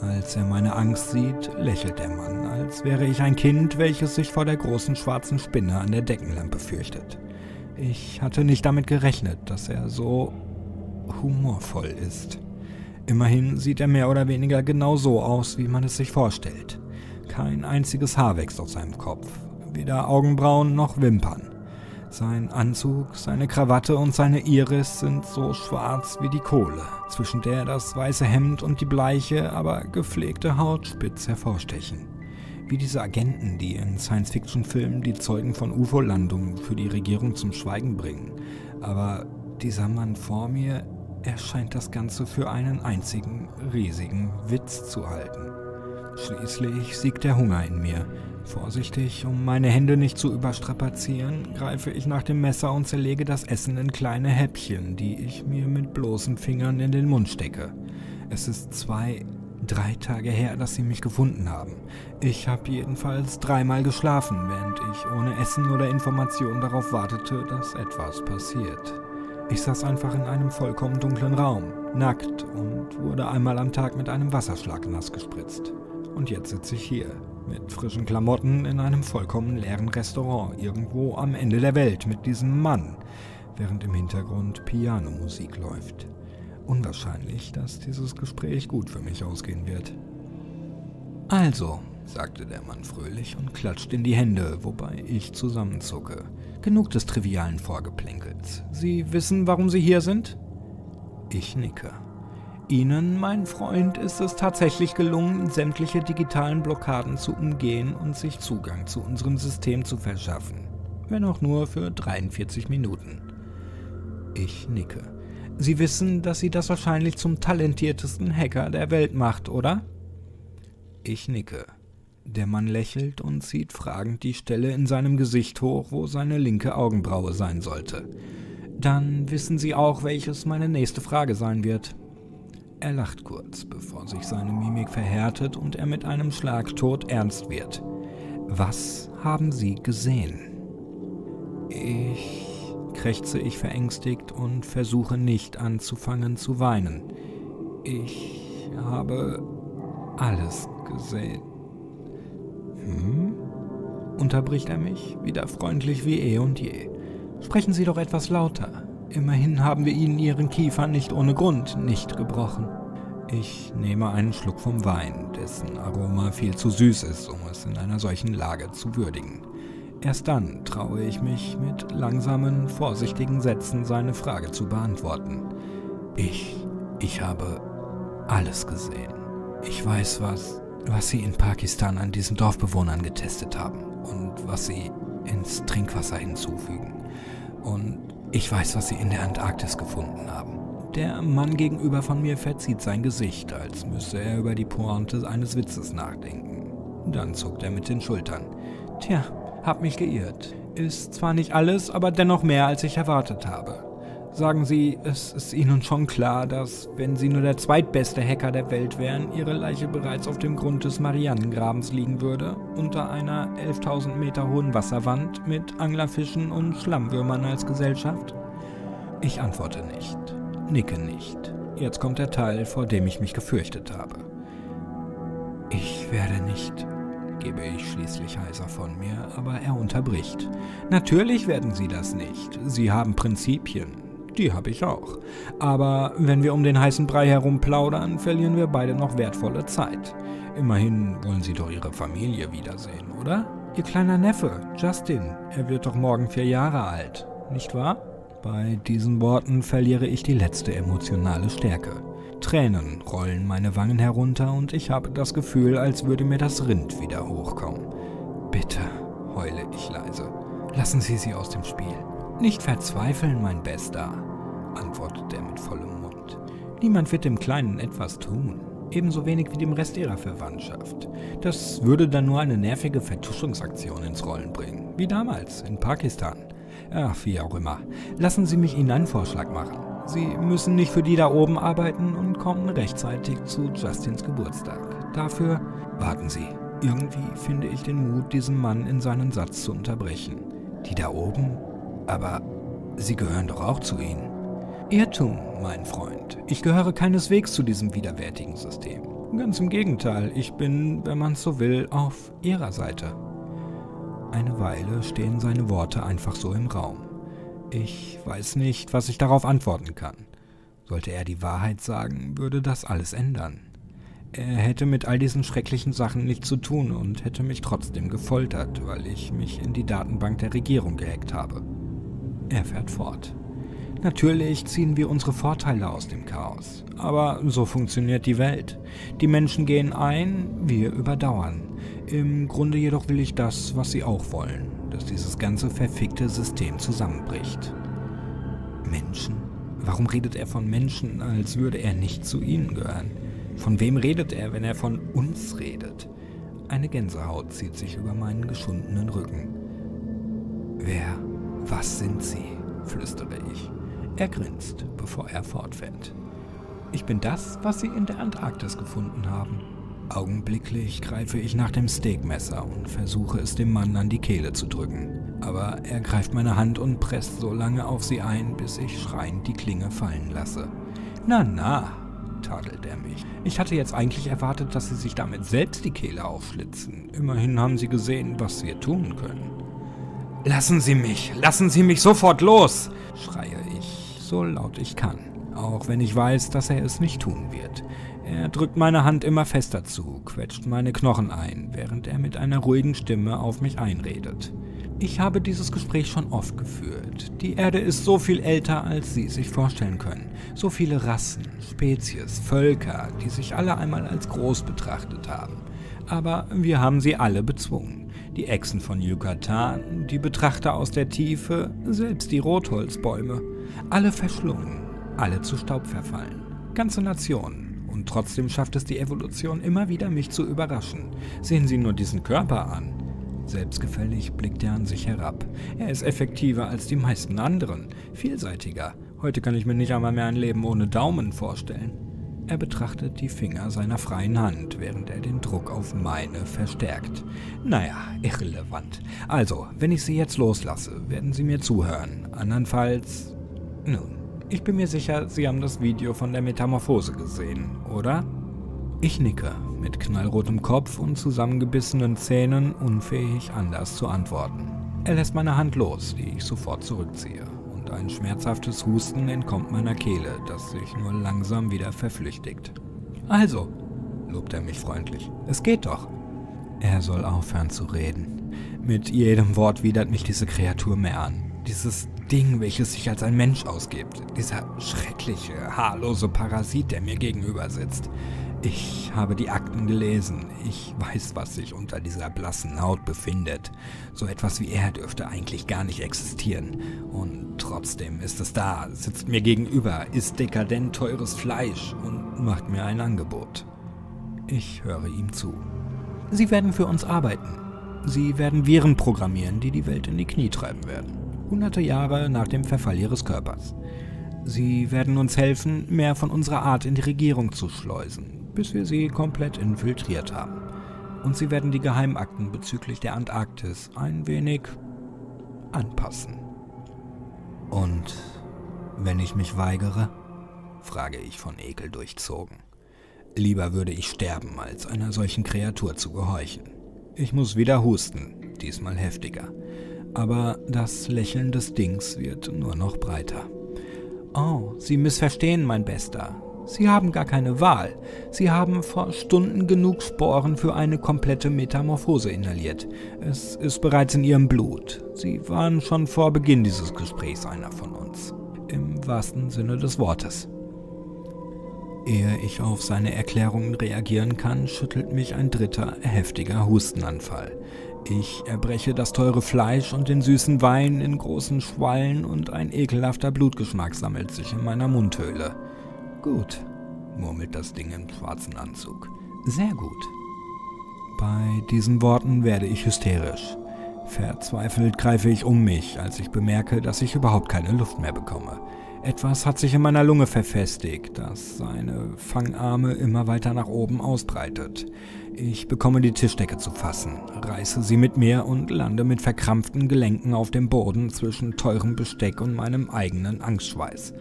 Als er meine Angst sieht, lächelt der Mann, als wäre ich ein Kind, welches sich vor der großen schwarzen Spinne an der Deckenlampe fürchtet. Ich hatte nicht damit gerechnet, dass er so... humorvoll ist. Immerhin sieht er mehr oder weniger genau so aus, wie man es sich vorstellt. Kein einziges Haar wächst aus seinem Kopf, weder Augenbrauen noch Wimpern. Sein Anzug, seine Krawatte und seine Iris sind so schwarz wie die Kohle, zwischen der das weiße Hemd und die bleiche, aber gepflegte Haut spitz hervorstechen. Wie diese Agenten, die in Science-Fiction-Filmen die Zeugen von UFO-Landungen für die Regierung zum Schweigen bringen. Aber dieser Mann vor mir... Er scheint das Ganze für einen einzigen, riesigen Witz zu halten. Schließlich siegt der Hunger in mir. Vorsichtig, um meine Hände nicht zu überstrapazieren, greife ich nach dem Messer und zerlege das Essen in kleine Häppchen, die ich mir mit bloßen Fingern in den Mund stecke. Es ist 2, 3 Tage her, dass sie mich gefunden haben. Ich habe jedenfalls 3-mal geschlafen, während ich ohne Essen oder Information darauf wartete, dass etwas passiert. Ich saß einfach in einem vollkommen dunklen Raum, nackt, und wurde einmal am Tag mit einem Wasserschlag nass gespritzt. Und jetzt sitze ich hier, mit frischen Klamotten in einem vollkommen leeren Restaurant, irgendwo am Ende der Welt, mit diesem Mann, während im Hintergrund Pianomusik läuft. Unwahrscheinlich, dass dieses Gespräch gut für mich ausgehen wird. Also, sagte der Mann fröhlich und klatscht in die Hände, wobei ich zusammenzucke. Genug des trivialen Vorgeplänkels. Sie wissen, warum Sie hier sind? Ich nicke. Ihnen, mein Freund, ist es tatsächlich gelungen, sämtliche digitalen Blockaden zu umgehen und sich Zugang zu unserem System zu verschaffen. Wenn auch nur für 43 Minuten. Ich nicke. Sie wissen, dass Sie das wahrscheinlich zum talentiertesten Hacker der Welt macht, oder? Ich nicke. Der Mann lächelt und zieht fragend die Stelle in seinem Gesicht hoch, wo seine linke Augenbraue sein sollte. Dann wissen Sie auch, welches meine nächste Frage sein wird. Er lacht kurz, bevor sich seine Mimik verhärtet und er mit einem Schlag todernst wird. Was haben Sie gesehen? Krächze ich verängstigt und versuche nicht anzufangen zu weinen. Ich habe alles gesehen. »Hm?« unterbricht er mich, wieder freundlich wie eh und je. »Sprechen Sie doch etwas lauter. Immerhin haben wir Ihnen Ihren Kiefer nicht ohne Grund nicht gebrochen.« Ich nehme einen Schluck vom Wein, dessen Aroma viel zu süß ist, um es in einer solchen Lage zu würdigen. Erst dann traue ich mich, mit langsamen, vorsichtigen Sätzen seine Frage zu beantworten. »Ich habe alles gesehen. Ich weiß, was sie in Pakistan an diesen Dorfbewohnern getestet haben und was sie ins Trinkwasser hinzufügen. Und ich weiß, was sie in der Antarktis gefunden haben. Der Mann gegenüber von mir verzieht sein Gesicht, als müsse er über die Pointe eines Witzes nachdenken. Dann zuckt er mit den Schultern. Tja, hab mich geirrt. Ist zwar nicht alles, aber dennoch mehr, als ich erwartet habe. sagen Sie, es ist Ihnen schon klar, dass, wenn Sie nur der zweitbeste Hacker der Welt wären, Ihre Leiche bereits auf dem Grund des Marianengrabens liegen würde, unter einer 11.000 Meter hohen Wasserwand mit Anglerfischen und Schlammwürmern als Gesellschaft? Ich antworte nicht, nicke nicht. Jetzt kommt der Teil, vor dem ich mich gefürchtet habe. Ich werde nicht, gebe ich schließlich heiser von mir, aber er unterbricht. Natürlich werden Sie das nicht. Sie haben Prinzipien. Die habe ich auch. Aber wenn wir um den heißen Brei herum plaudern, verlieren wir beide noch wertvolle Zeit. Immerhin wollen Sie doch Ihre Familie wiedersehen, oder? Ihr kleiner Neffe, Justin, er wird doch morgen 4 Jahre alt, nicht wahr? Bei diesen Worten verliere ich die letzte emotionale Stärke. Tränen rollen meine Wangen herunter und ich habe das Gefühl, als würde mir das Rind wieder hochkommen. Bitte, heule ich leise, lassen Sie sie aus dem Spiel. Nicht verzweifeln, mein Bester, antwortet er mit vollem Mund. Niemand wird dem Kleinen etwas tun, ebenso wenig wie dem Rest ihrer Verwandtschaft. Das würde dann nur eine nervige Vertuschungsaktion ins Rollen bringen, wie damals in Pakistan. Ach, wie auch immer. Lassen Sie mich Ihnen einen Vorschlag machen. Sie müssen nicht für die da oben arbeiten und kommen rechtzeitig zu Justins Geburtstag. Dafür warten Sie. Irgendwie finde ich den Mut, diesen Mann in seinen Satz zu unterbrechen. Die da oben? Aber Sie gehören doch auch zu Ihnen. Irrtum, mein Freund. Ich gehöre keineswegs zu diesem widerwärtigen System. Ganz im Gegenteil, ich bin, wenn man es so will, auf Ihrer Seite. Eine Weile stehen seine Worte einfach so im Raum. Ich weiß nicht, was ich darauf antworten kann. Sollte er die Wahrheit sagen, würde das alles ändern. Er hätte mit all diesen schrecklichen Sachen nichts zu tun und hätte mich trotzdem gefoltert, weil ich mich in die Datenbank der Regierung gehackt habe. Er fährt fort. Natürlich ziehen wir unsere Vorteile aus dem Chaos. Aber so funktioniert die Welt. Die Menschen gehen ein, wir überdauern. Im Grunde jedoch will ich das, was sie auch wollen. Dass dieses ganze verfickte System zusammenbricht. Menschen? Warum redet er von Menschen, als würde er nicht zu ihnen gehören? Von wem redet er, wenn er von uns redet? Eine Gänsehaut zieht sich über meinen geschundenen Rücken. Wer, was sind Sie? Flüstere ich. Er grinst, bevor er fortfährt. Ich bin das, was Sie in der Antarktis gefunden haben. Augenblicklich greife ich nach dem Steakmesser und versuche es dem Mann an die Kehle zu drücken. Aber er greift meine Hand und presst so lange auf sie ein, bis ich schreiend die Klinge fallen lasse. Na, na, tadelt er mich. Ich hatte jetzt eigentlich erwartet, dass Sie sich damit selbst die Kehle aufschlitzen. Immerhin haben Sie gesehen, was wir tun können. Lassen Sie mich sofort los, schreie ich, so laut ich kann, auch wenn ich weiß, dass er es nicht tun wird. Er drückt meine Hand immer fester zu, quetscht meine Knochen ein, während er mit einer ruhigen Stimme auf mich einredet. Ich habe dieses Gespräch schon oft geführt. Die Erde ist so viel älter, als Sie sich vorstellen können. So viele Rassen, Spezies, Völker, die sich alle einmal als groß betrachtet haben. Aber wir haben sie alle bezwungen. Die Echsen von Yucatan, die Betrachter aus der Tiefe, selbst die Rotholzbäume. Alle verschlungen, alle zu Staub verfallen. Ganze Nationen. Und trotzdem schafft es die Evolution immer wieder, mich zu überraschen. Sehen Sie nur diesen Körper an. Selbstgefällig blickt er an sich herab. Er ist effektiver als die meisten anderen, vielseitiger. Heute kann ich mir nicht einmal mehr ein Leben ohne Daumen vorstellen. Er betrachtet die Finger seiner freien Hand, während er den Druck auf meine verstärkt. Naja, irrelevant. Also, wenn ich Sie jetzt loslasse, werden Sie mir zuhören. Andernfalls... Nun, ich bin mir sicher, Sie haben das Video von der Metamorphose gesehen, oder? Ich nicke, mit knallrotem Kopf und zusammengebissenen Zähnen, unfähig anders zu antworten. Er lässt meine Hand los, die ich sofort zurückziehe. Ein schmerzhaftes Husten entkommt meiner Kehle, das sich nur langsam wieder verflüchtigt. Also, lobt er mich freundlich, es geht doch. Er soll aufhören zu reden. Mit jedem Wort widert mich diese Kreatur mehr an. Dieses Ding, welches sich als ein Mensch ausgibt. Dieser schreckliche, haarlose Parasit, der mir gegenüber sitzt. Ich habe die Akten gelesen. Ich weiß, was sich unter dieser blassen Haut befindet. So etwas wie er dürfte eigentlich gar nicht existieren. Und trotzdem ist es da, sitzt mir gegenüber, isst dekadent teures Fleisch und macht mir ein Angebot. Ich höre ihm zu. Sie werden für uns arbeiten. Sie werden Viren programmieren, die die Welt in die Knie treiben werden. Hunderte Jahre nach dem Verfall ihres Körpers. Sie werden uns helfen, mehr von unserer Art in die Regierung zu schleusen, bis wir sie komplett infiltriert haben. Und sie werden die Geheimakten bezüglich der Antarktis ein wenig anpassen. Und wenn ich mich weigere? Frage ich von Ekel durchzogen. Lieber würde ich sterben, als einer solchen Kreatur zu gehorchen. Ich muss wieder husten, diesmal heftiger. Aber das Lächeln des Dings wird nur noch breiter. »Oh, Sie missverstehen, mein Bester. Sie haben gar keine Wahl. Sie haben vor Stunden genug Sporen für eine komplette Metamorphose inhaliert. Es ist bereits in Ihrem Blut. Sie waren schon vor Beginn dieses Gesprächs einer von uns. Im wahrsten Sinne des Wortes.« Ehe ich auf seine Erklärungen reagieren kann, schüttelt mich ein dritter, heftiger Hustenanfall. Ich erbreche das teure Fleisch und den süßen Wein in großen Schwallen und ein ekelhafter Blutgeschmack sammelt sich in meiner Mundhöhle. »Gut«, murmelt das Ding im schwarzen Anzug. »Sehr gut.« Bei diesen Worten werde ich hysterisch. Verzweifelt greife ich um mich, als ich bemerke, dass ich überhaupt keine Luft mehr bekomme. Etwas hat sich in meiner Lunge verfestigt, das seine Fangarme immer weiter nach oben ausbreitet. Ich bekomme die Tischdecke zu fassen, reiße sie mit mir und lande mit verkrampften Gelenken auf dem Boden zwischen teurem Besteck und meinem eigenen Angstschweiß.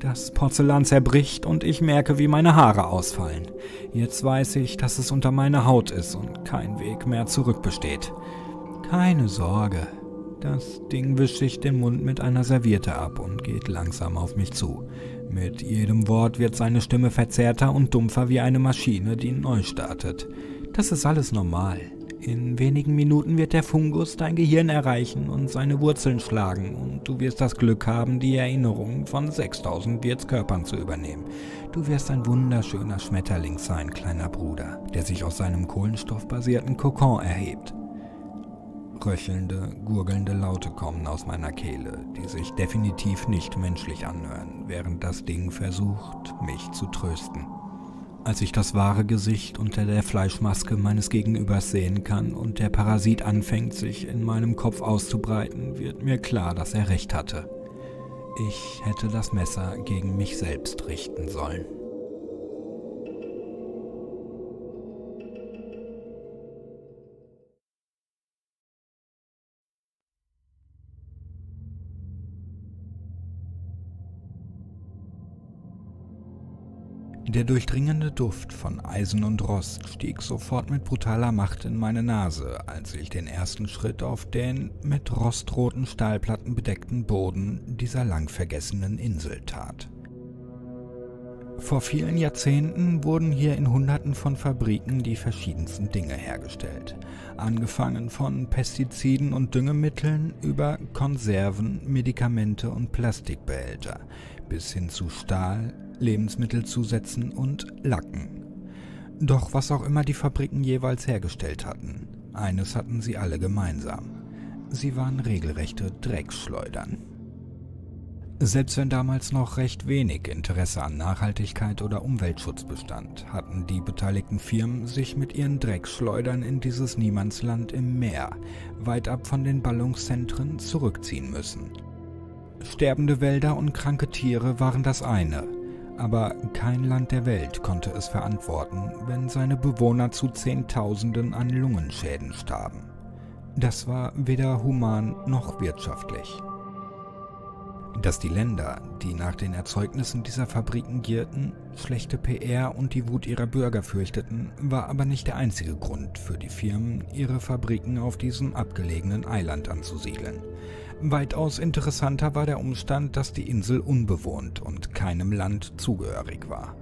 Das Porzellan zerbricht und ich merke, wie meine Haare ausfallen. Jetzt weiß ich, dass es unter meiner Haut ist und kein Weg mehr zurück besteht. Keine Sorge. Das Ding wischt sich den Mund mit einer Serviette ab und geht langsam auf mich zu. Mit jedem Wort wird seine Stimme verzerrter und dumpfer wie eine Maschine, die neu startet. Das ist alles normal. In wenigen Minuten wird der Fungus dein Gehirn erreichen und seine Wurzeln schlagen und du wirst das Glück haben, die Erinnerungen von 6000 Wirtskörpern zu übernehmen. Du wirst ein wunderschöner Schmetterling sein, kleiner Bruder, der sich aus seinem kohlenstoffbasierten Kokon erhebt. Röchelnde, gurgelnde Laute kommen aus meiner Kehle, die sich definitiv nicht menschlich anhören, während das Ding versucht, mich zu trösten. Als ich das wahre Gesicht unter der Fleischmaske meines Gegenübers sehen kann und der Parasit anfängt, sich in meinem Kopf auszubreiten, wird mir klar, dass er recht hatte. Ich hätte das Messer gegen mich selbst richten sollen. Der durchdringende Duft von Eisen und Rost stieg sofort mit brutaler Macht in meine Nase, als ich den ersten Schritt auf den mit rostroten Stahlplatten bedeckten Boden dieser lang vergessenen Insel tat. Vor vielen Jahrzehnten wurden hier in Hunderten von Fabriken die verschiedensten Dinge hergestellt, angefangen von Pestiziden und Düngemitteln über Konserven, Medikamente und Plastikbehälter, bis hin zu Stahl, Lebensmittelzusätzen und Lacken. Doch was auch immer die Fabriken jeweils hergestellt hatten, eines hatten sie alle gemeinsam. Sie waren regelrechte Drecksschleudern. Selbst wenn damals noch recht wenig Interesse an Nachhaltigkeit oder Umweltschutz bestand, hatten die beteiligten Firmen sich mit ihren Drecksschleudern in dieses Niemandsland im Meer, weit ab von den Ballungszentren, zurückziehen müssen. Sterbende Wälder und kranke Tiere waren das eine, aber kein Land der Welt konnte es verantworten, wenn seine Bewohner zu Zehntausenden an Lungenschäden starben. Das war weder human noch wirtschaftlich. Dass die Länder, die nach den Erzeugnissen dieser Fabriken gierten, schlechte PR und die Wut ihrer Bürger fürchteten, war aber nicht der einzige Grund für die Firmen, ihre Fabriken auf diesem abgelegenen Eiland anzusiedeln. Weitaus interessanter war der Umstand, dass die Insel unbewohnt und keinem Land zugehörig war.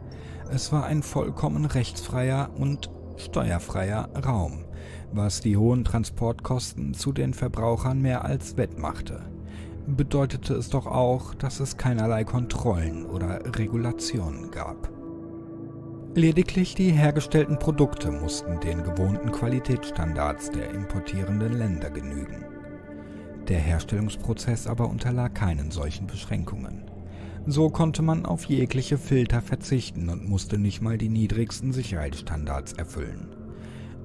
Es war ein vollkommen rechtsfreier und steuerfreier Raum, was die hohen Transportkosten zu den Verbrauchern mehr als wettmachte. Bedeutete es doch auch, dass es keinerlei Kontrollen oder Regulationen gab. Lediglich die hergestellten Produkte mussten den gewohnten Qualitätsstandards der importierenden Länder genügen. Der Herstellungsprozess aber unterlag keinen solchen Beschränkungen. So konnte man auf jegliche Filter verzichten und musste nicht mal die niedrigsten Sicherheitsstandards erfüllen.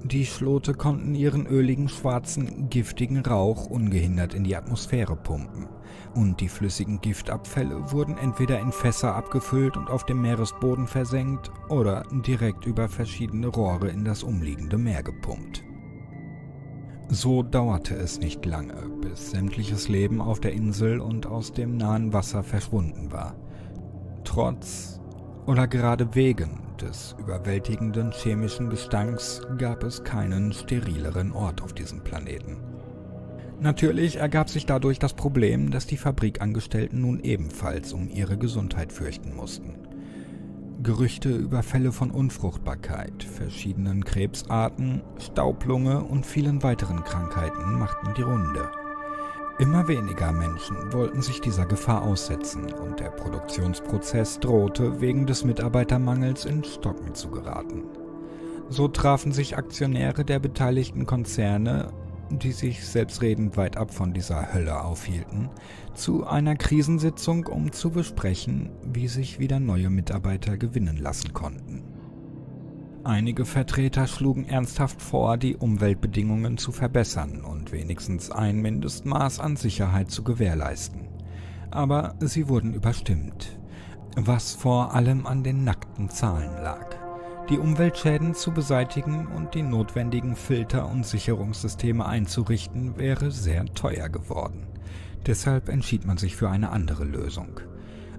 Die Schlote konnten ihren öligen, schwarzen, giftigen Rauch ungehindert in die Atmosphäre pumpen. Und die flüssigen Giftabfälle wurden entweder in Fässer abgefüllt und auf dem Meeresboden versenkt oder direkt über verschiedene Rohre in das umliegende Meer gepumpt. So dauerte es nicht lange, bis sämtliches Leben auf der Insel und aus dem nahen Wasser verschwunden war. Trotz oder gerade wegen des überwältigenden chemischen Gestanks gab es keinen sterileren Ort auf diesem Planeten. Natürlich ergab sich dadurch das Problem, dass die Fabrikangestellten nun ebenfalls um ihre Gesundheit fürchten mussten. Gerüchte über Fälle von Unfruchtbarkeit, verschiedenen Krebsarten, Staublunge und vielen weiteren Krankheiten machten die Runde. Immer weniger Menschen wollten sich dieser Gefahr aussetzen und der Produktionsprozess drohte, wegen des Mitarbeitermangels in Stocken zu geraten. So trafen sich Aktionäre der beteiligten Konzerne, die sich selbstredend weit ab von dieser Hölle aufhielten, zu einer Krisensitzung, um zu besprechen, wie sich wieder neue Mitarbeiter gewinnen lassen konnten. Einige Vertreter schlugen ernsthaft vor, die Umweltbedingungen zu verbessern und wenigstens ein Mindestmaß an Sicherheit zu gewährleisten. Aber sie wurden überstimmt, was vor allem an den nackten Zahlen lag. Die Umweltschäden zu beseitigen und die notwendigen Filter- und Sicherungssysteme einzurichten, wäre sehr teuer geworden. Deshalb entschied man sich für eine andere Lösung.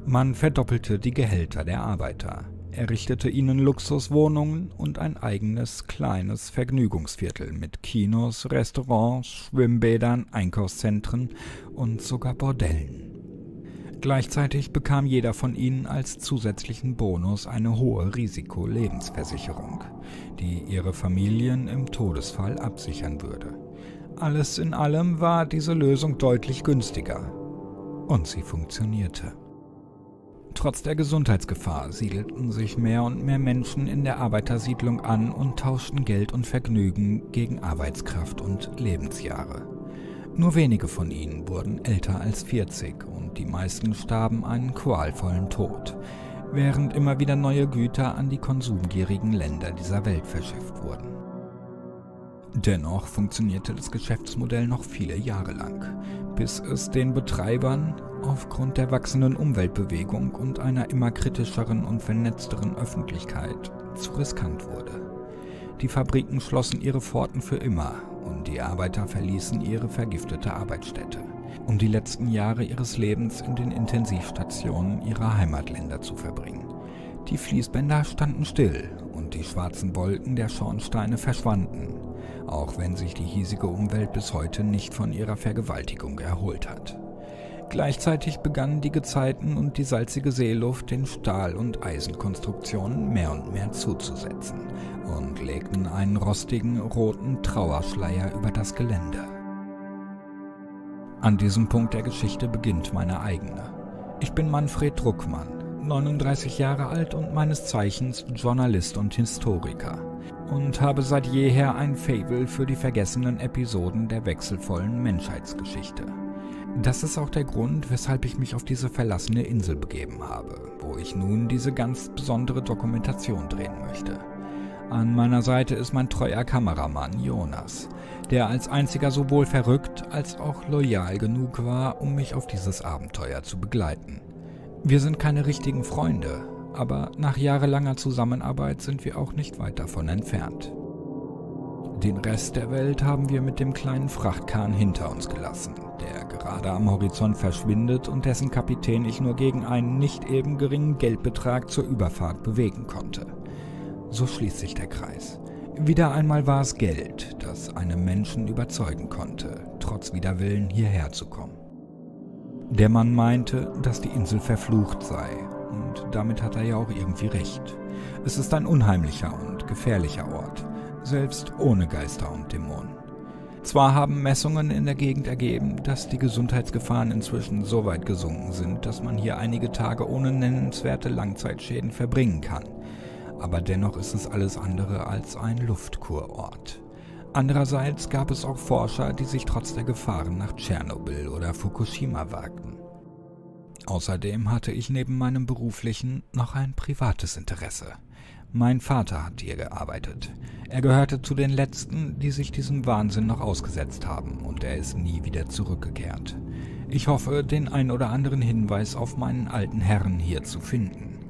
Man verdoppelte die Gehälter der Arbeiter, errichtete ihnen Luxuswohnungen und ein eigenes kleines Vergnügungsviertel mit Kinos, Restaurants, Schwimmbädern, Einkaufszentren und sogar Bordellen. Gleichzeitig bekam jeder von ihnen als zusätzlichen Bonus eine hohe Risikolebensversicherung, die ihre Familien im Todesfall absichern würde. Alles in allem war diese Lösung deutlich günstiger. Und sie funktionierte. Trotz der Gesundheitsgefahr siedelten sich mehr und mehr Menschen in der Arbeitersiedlung an und tauschten Geld und Vergnügen gegen Arbeitskraft und Lebensjahre. Nur wenige von ihnen wurden älter als 40 und die meisten starben einen qualvollen Tod, während immer wieder neue Güter an die konsumgierigen Länder dieser Welt verschifft wurden. Dennoch funktionierte das Geschäftsmodell noch viele Jahre lang, bis es den Betreibern aufgrund der wachsenden Umweltbewegung und einer immer kritischeren und vernetzteren Öffentlichkeit zu riskant wurde. Die Fabriken schlossen ihre Pforten für immer und die Arbeiter verließen ihre vergiftete Arbeitsstätte, um die letzten Jahre ihres Lebens in den Intensivstationen ihrer Heimatländer zu verbringen. Die Fließbänder standen still und die schwarzen Wolken der Schornsteine verschwanden, auch wenn sich die hiesige Umwelt bis heute nicht von ihrer Vergewaltigung erholt hat. Gleichzeitig begannen die Gezeiten und die salzige Seeluft den Stahl- und Eisenkonstruktionen mehr und mehr zuzusetzen und legten einen rostigen, roten Trauerschleier über das Gelände. An diesem Punkt der Geschichte beginnt meine eigene. Ich bin Manfred Druckmann, 39 Jahre alt und meines Zeichens Journalist und Historiker und habe seit jeher ein Faible für die vergessenen Episoden der wechselvollen Menschheitsgeschichte. Das ist auch der Grund, weshalb ich mich auf diese verlassene Insel begeben habe, wo ich nun diese ganz besondere Dokumentation drehen möchte. An meiner Seite ist mein treuer Kameramann Jonas, der als einziger sowohl verrückt als auch loyal genug war, um mich auf dieses Abenteuer zu begleiten. Wir sind keine richtigen Freunde, aber nach jahrelanger Zusammenarbeit sind wir auch nicht weit davon entfernt. Den Rest der Welt haben wir mit dem kleinen Frachtkahn hinter uns gelassen, der gerade am Horizont verschwindet und dessen Kapitän ich nur gegen einen nicht eben geringen Geldbetrag zur Überfahrt bewegen konnte. So schließt sich der Kreis. Wieder einmal war es Geld, das einem Menschen überzeugen konnte, trotz Widerwillen hierher zu kommen. Der Mann meinte, dass die Insel verflucht sei, und damit hat er ja auch irgendwie recht. Es ist ein unheimlicher und gefährlicher Ort, selbst ohne Geister und Dämonen. Zwar haben Messungen in der Gegend ergeben, dass die Gesundheitsgefahren inzwischen so weit gesunken sind, dass man hier einige Tage ohne nennenswerte Langzeitschäden verbringen kann, aber dennoch ist es alles andere als ein Luftkurort. Andererseits gab es auch Forscher, die sich trotz der Gefahren nach Tschernobyl oder Fukushima wagten. Außerdem hatte ich neben meinem beruflichen noch ein privates Interesse. Mein Vater hat hier gearbeitet. Er gehörte zu den Letzten, die sich diesem Wahnsinn noch ausgesetzt haben, und er ist nie wieder zurückgekehrt. Ich hoffe, den ein oder anderen Hinweis auf meinen alten Herrn hier zu finden,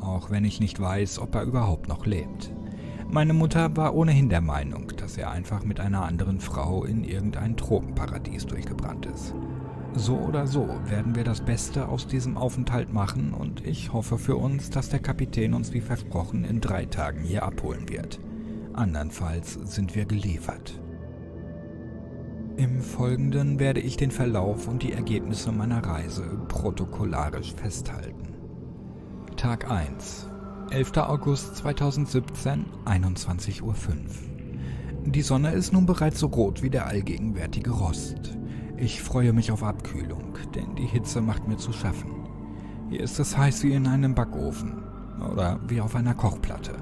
auch wenn ich nicht weiß, ob er überhaupt noch lebt. Meine Mutter war ohnehin der Meinung, dass er einfach mit einer anderen Frau in irgendein Tropenparadies durchgebrannt ist. So oder so werden wir das Beste aus diesem Aufenthalt machen und ich hoffe für uns, dass der Kapitän uns wie versprochen in 3 Tagen hier abholen wird. Andernfalls sind wir geliefert. Im Folgenden werde ich den Verlauf und die Ergebnisse meiner Reise protokollarisch festhalten. Tag 1 11. August 2017, 21.05 Uhr. Die Sonne ist nun bereits so rot wie der allgegenwärtige Rost. Ich freue mich auf Abkühlung, denn die Hitze macht mir zu schaffen. Hier ist es heiß wie in einem Backofen oder wie auf einer Kochplatte.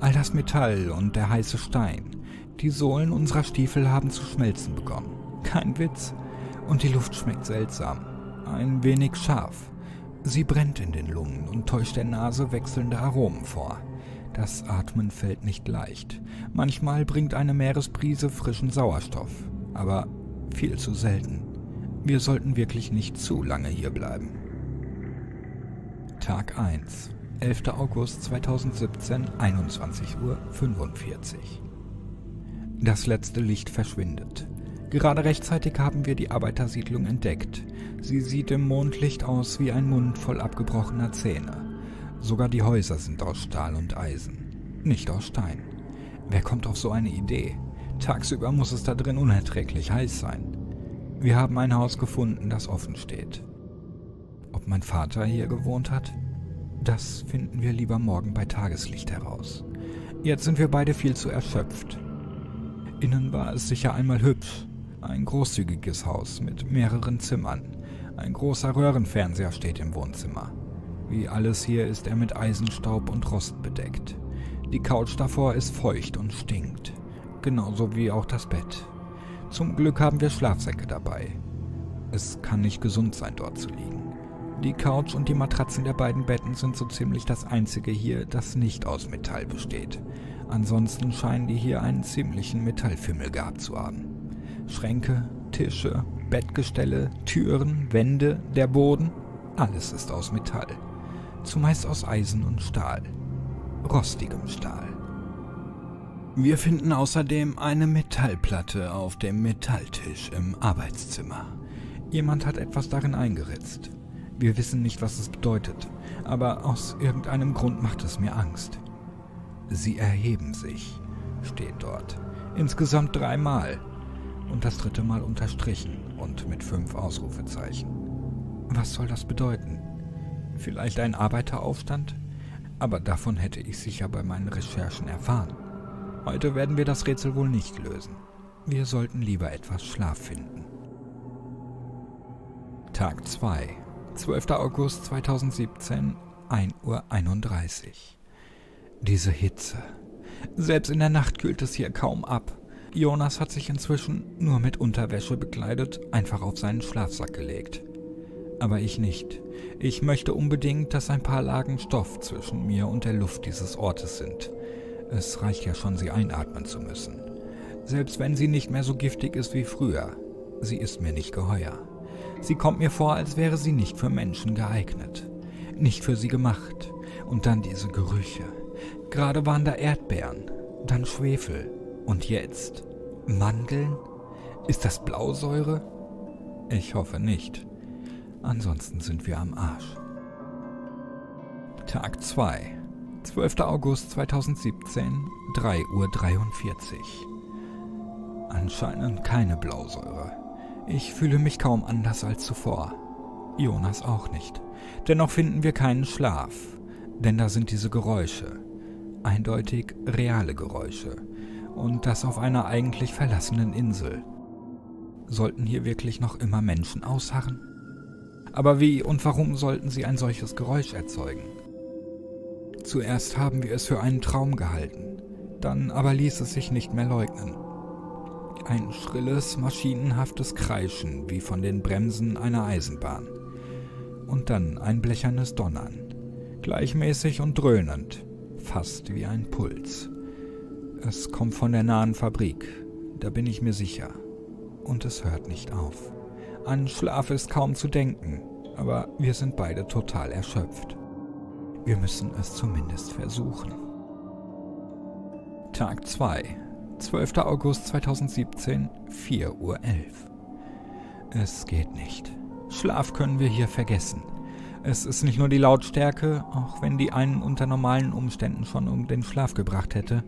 All das Metall und der heiße Stein. Die Sohlen unserer Stiefel haben zu schmelzen begonnen. Kein Witz. Und die Luft schmeckt seltsam, ein wenig scharf. Sie brennt in den Lungen und täuscht der Nase wechselnde Aromen vor. Das Atmen fällt nicht leicht. Manchmal bringt eine Meeresbrise frischen Sauerstoff, aber viel zu selten. Wir sollten wirklich nicht zu lange hier bleiben. Tag 1, 11. August 2017, 21.45 Uhr. Das letzte Licht verschwindet. Gerade rechtzeitig haben wir die Arbeitersiedlung entdeckt. Sie sieht im Mondlicht aus wie ein Mund voll abgebrochener Zähne. Sogar die Häuser sind aus Stahl und Eisen, nicht aus Stein. Wer kommt auf so eine Idee? Tagsüber muss es da drin unerträglich heiß sein. Wir haben ein Haus gefunden, das offen steht. Ob mein Vater hier gewohnt hat? Das finden wir lieber morgen bei Tageslicht heraus. Jetzt sind wir beide viel zu erschöpft. Innen war es sicher einmal hübsch. Ein großzügiges Haus mit mehreren Zimmern. Ein großer Röhrenfernseher steht im Wohnzimmer. Wie alles hier ist er mit Eisenstaub und Rost bedeckt. Die Couch davor ist feucht und stinkt. Genauso wie auch das Bett. Zum Glück haben wir Schlafsäcke dabei. Es kann nicht gesund sein, dort zu liegen. Die Couch und die Matratzen der beiden Betten sind so ziemlich das einzige hier, das nicht aus Metall besteht. Ansonsten scheinen die hier einen ziemlichen Metallfimmel gehabt zu haben. Schränke, Tische, Bettgestelle, Türen, Wände, der Boden, alles ist aus Metall. Zumeist aus Eisen und Stahl. Rostigem Stahl. Wir finden außerdem eine Metallplatte auf dem Metalltisch im Arbeitszimmer. Jemand hat etwas darin eingeritzt. Wir wissen nicht, was es bedeutet, aber aus irgendeinem Grund macht es mir Angst. Sie erheben sich, steht dort. Insgesamt 3 Mal. Und das 3. Mal unterstrichen und mit 5 Ausrufezeichen. Was soll das bedeuten? Vielleicht ein Arbeiteraufstand? Aber davon hätte ich sicher bei meinen Recherchen erfahren. Heute werden wir das Rätsel wohl nicht lösen. Wir sollten lieber etwas Schlaf finden. Tag 2, 12. August 2017, 1.31 Uhr. Diese Hitze. Selbst in der Nacht kühlt es hier kaum ab. Jonas hat sich inzwischen, nur mit Unterwäsche bekleidet, einfach auf seinen Schlafsack gelegt. Aber ich nicht. Ich möchte unbedingt, dass ein paar Lagen Stoff zwischen mir und der Luft dieses Ortes sind. Es reicht ja schon, sie einatmen zu müssen. Selbst wenn sie nicht mehr so giftig ist wie früher. Sie ist mir nicht geheuer. Sie kommt mir vor, als wäre sie nicht für Menschen geeignet. Nicht für sie gemacht. Und dann diese Gerüche. Gerade waren da Erdbeeren, dann Schwefel. Und jetzt? Mandeln? Ist das Blausäure? Ich hoffe nicht. Ansonsten sind wir am Arsch. Tag 2, 12. August 2017, 3.43 Uhr. Anscheinend keine Blausäure. Ich fühle mich kaum anders als zuvor. Jonas auch nicht. Dennoch finden wir keinen Schlaf. Denn da sind diese Geräusche. Eindeutig reale Geräusche. Und das auf einer eigentlich verlassenen Insel. Sollten hier wirklich noch immer Menschen ausharren? Aber wie und warum sollten sie ein solches Geräusch erzeugen? Zuerst haben wir es für einen Traum gehalten, dann aber ließ es sich nicht mehr leugnen. Ein schrilles, maschinenhaftes Kreischen wie von den Bremsen einer Eisenbahn. Und dann ein blechernes Donnern, gleichmäßig und dröhnend, fast wie ein Puls. Es kommt von der nahen Fabrik, da bin ich mir sicher. Und es hört nicht auf. An Schlaf ist kaum zu denken, aber wir sind beide total erschöpft. Wir müssen es zumindest versuchen. Tag 2, 12. August 2017, 4.11 Uhr. Es geht nicht. Schlaf können wir hier vergessen. Es ist nicht nur die Lautstärke, auch wenn die einen unter normalen Umständen schon um den Schlaf gebracht hätte.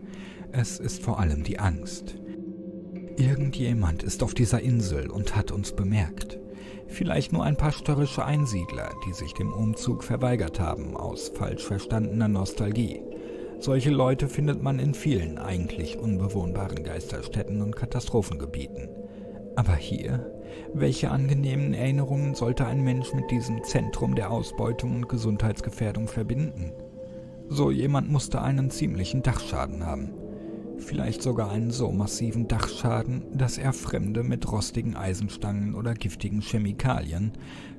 Es ist vor allem die Angst. Irgendjemand ist auf dieser Insel und hat uns bemerkt. Vielleicht nur ein paar störrische Einsiedler, die sich dem Umzug verweigert haben, aus falsch verstandener Nostalgie. Solche Leute findet man in vielen eigentlich unbewohnbaren Geisterstädten und Katastrophengebieten. Aber hier? Welche angenehmen Erinnerungen sollte ein Mensch mit diesem Zentrum der Ausbeutung und Gesundheitsgefährdung verbinden? So jemand musste einen ziemlichen Dachschaden haben. Vielleicht sogar einen so massiven Dachschaden, dass er Fremde mit rostigen Eisenstangen oder giftigen Chemikalien,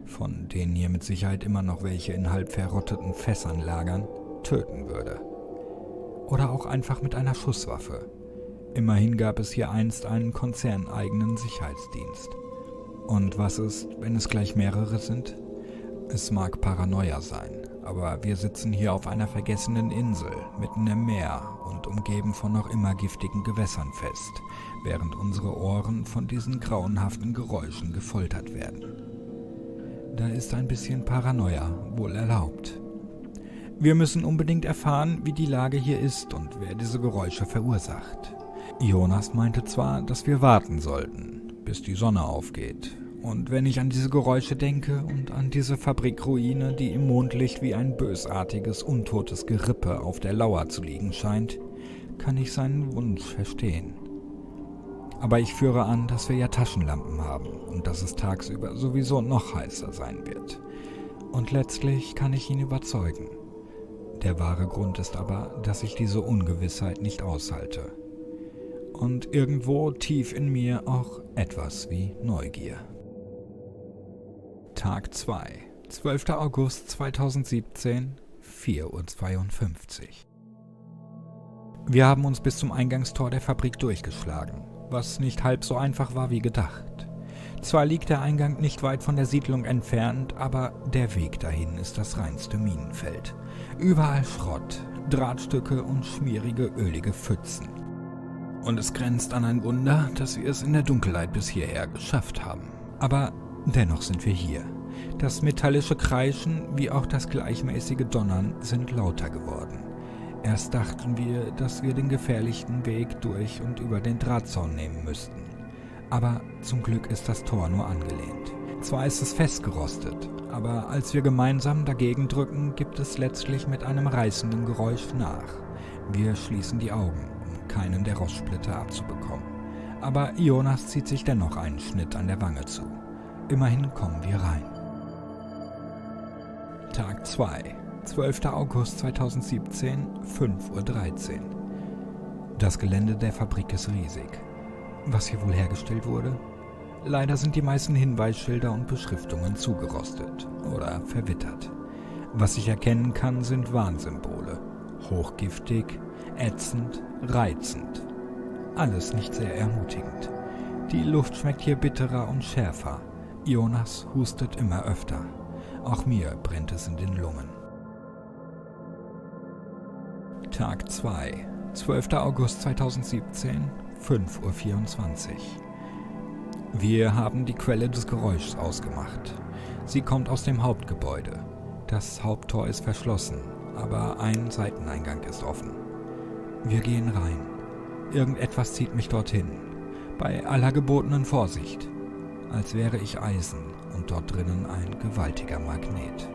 von denen hier mit Sicherheit immer noch welche in halb verrotteten Fässern lagern, töten würde. Oder auch einfach mit einer Schusswaffe. Immerhin gab es hier einst einen konzerneigenen Sicherheitsdienst. Und was ist, wenn es gleich mehrere sind? Es mag Paranoia sein, aber wir sitzen hier auf einer vergessenen Insel, mitten im Meer und umgeben von noch immer giftigen Gewässern fest, während unsere Ohren von diesen grauenhaften Geräuschen gefoltert werden. Da ist ein bisschen Paranoia wohl erlaubt. Wir müssen unbedingt erfahren, wie die Lage hier ist und wer diese Geräusche verursacht. Jonas meinte zwar, dass wir warten sollten, bis die Sonne aufgeht. Und wenn ich an diese Geräusche denke und an diese Fabrikruine, die im Mondlicht wie ein bösartiges, untotes Gerippe auf der Lauer zu liegen scheint, kann ich seinen Wunsch verstehen. Aber ich führe an, dass wir ja Taschenlampen haben und dass es tagsüber sowieso noch heißer sein wird. Und letztlich kann ich ihn überzeugen. Der wahre Grund ist aber, dass ich diese Ungewissheit nicht aushalte. Und irgendwo tief in mir auch etwas wie Neugier. Tag 2, 12. August 2017, 4.52 Uhr. Wir haben uns bis zum Eingangstor der Fabrik durchgeschlagen, was nicht halb so einfach war wie gedacht. Zwar liegt der Eingang nicht weit von der Siedlung entfernt, aber der Weg dahin ist das reinste Minenfeld. Überall Schrott, Drahtstücke und schmierige, ölige Pfützen. Und es grenzt an ein Wunder, dass wir es in der Dunkelheit bis hierher geschafft haben. Aber dennoch sind wir hier. Das metallische Kreischen wie auch das gleichmäßige Donnern sind lauter geworden. Erst dachten wir, dass wir den gefährlichen Weg durch und über den Drahtzaun nehmen müssten. Aber zum Glück ist das Tor nur angelehnt. Zwar ist es festgerostet, aber als wir gemeinsam dagegen drücken, gibt es letztlich mit einem reißenden Geräusch nach. Wir schließen die Augen, um keinen der Rostsplitter abzubekommen. Aber Jonas zieht sich dennoch einen Schnitt an der Wange zu. Immerhin kommen wir rein. Tag 2, 12. August 2017, 5.13 Uhr. Das Gelände der Fabrik ist riesig. Was hier wohl hergestellt wurde? Leider sind die meisten Hinweisschilder und Beschriftungen zugerostet oder verwittert. Was ich erkennen kann, sind Warnsymbole. Hochgiftig, ätzend, reizend. Alles nicht sehr ermutigend. Die Luft schmeckt hier bitterer und schärfer. Jonas hustet immer öfter. Auch mir brennt es in den Lungen. Tag 2, 12. August 2017, 5.24 Uhr. Wir haben die Quelle des Geräuschs ausgemacht. Sie kommt aus dem Hauptgebäude. Das Haupttor ist verschlossen, aber ein Seiteneingang ist offen. Wir gehen rein. Irgendetwas zieht mich dorthin. Bei aller gebotenen Vorsicht. Als wäre ich Eisen und dort drinnen ein gewaltiger Magnet.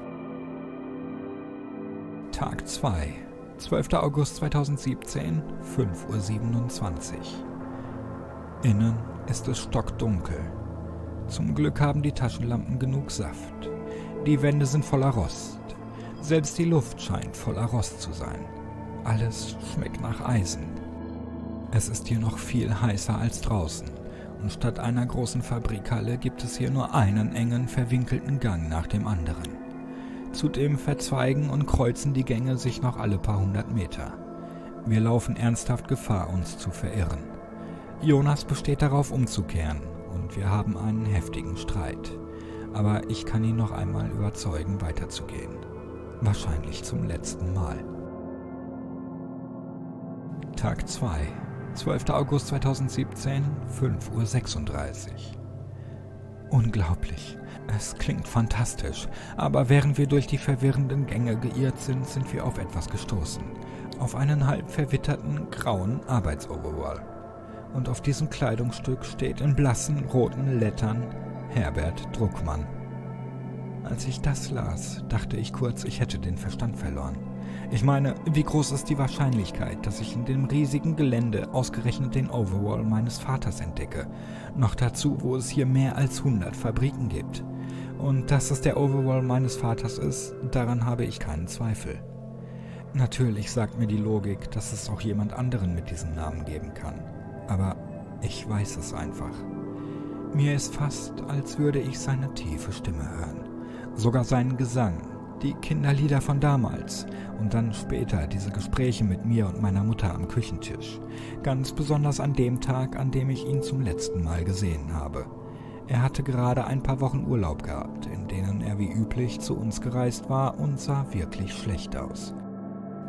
Tag 2, 12. August 2017, 5.27 Uhr. Innen ist es stockdunkel. Zum Glück haben die Taschenlampen genug Saft. Die Wände sind voller Rost. Selbst die Luft scheint voller Rost zu sein. Alles schmeckt nach Eisen. Es ist hier noch viel heißer als draußen. Und statt einer großen Fabrikhalle gibt es hier nur einen engen, verwinkelten Gang nach dem anderen. Zudem verzweigen und kreuzen die Gänge sich noch alle paar hundert Meter. Wir laufen ernsthaft Gefahr, uns zu verirren. Jonas besteht darauf, umzukehren, und wir haben einen heftigen Streit. Aber ich kann ihn noch einmal überzeugen, weiterzugehen. Wahrscheinlich zum letzten Mal. Tag 2, 12. August 2017, 5:36 Uhr. Unglaublich. Es klingt fantastisch, aber während wir durch die verwirrenden Gänge geirrt sind, sind wir auf etwas gestoßen. Auf einen halb verwitterten, grauen Arbeitsoverall. Und auf diesem Kleidungsstück steht in blassen, roten Lettern Herbert Druckmann. Als ich das las, dachte ich kurz, ich hätte den Verstand verloren. Ich meine, wie groß ist die Wahrscheinlichkeit, dass ich in dem riesigen Gelände ausgerechnet den Overall meines Vaters entdecke? Noch dazu, wo es hier mehr als 100 Fabriken gibt. Und dass es der Overall meines Vaters ist, daran habe ich keinen Zweifel. Natürlich sagt mir die Logik, dass es auch jemand anderen mit diesem Namen geben kann. Aber ich weiß es einfach. Mir ist fast, als würde ich seine tiefe Stimme hören. Sogar seinen Gesang, die Kinderlieder von damals und dann später diese Gespräche mit mir und meiner Mutter am Küchentisch. Ganz besonders an dem Tag, an dem ich ihn zum letzten Mal gesehen habe. Er hatte gerade ein paar Wochen Urlaub gehabt, in denen er wie üblich zu uns gereist war und sah wirklich schlecht aus.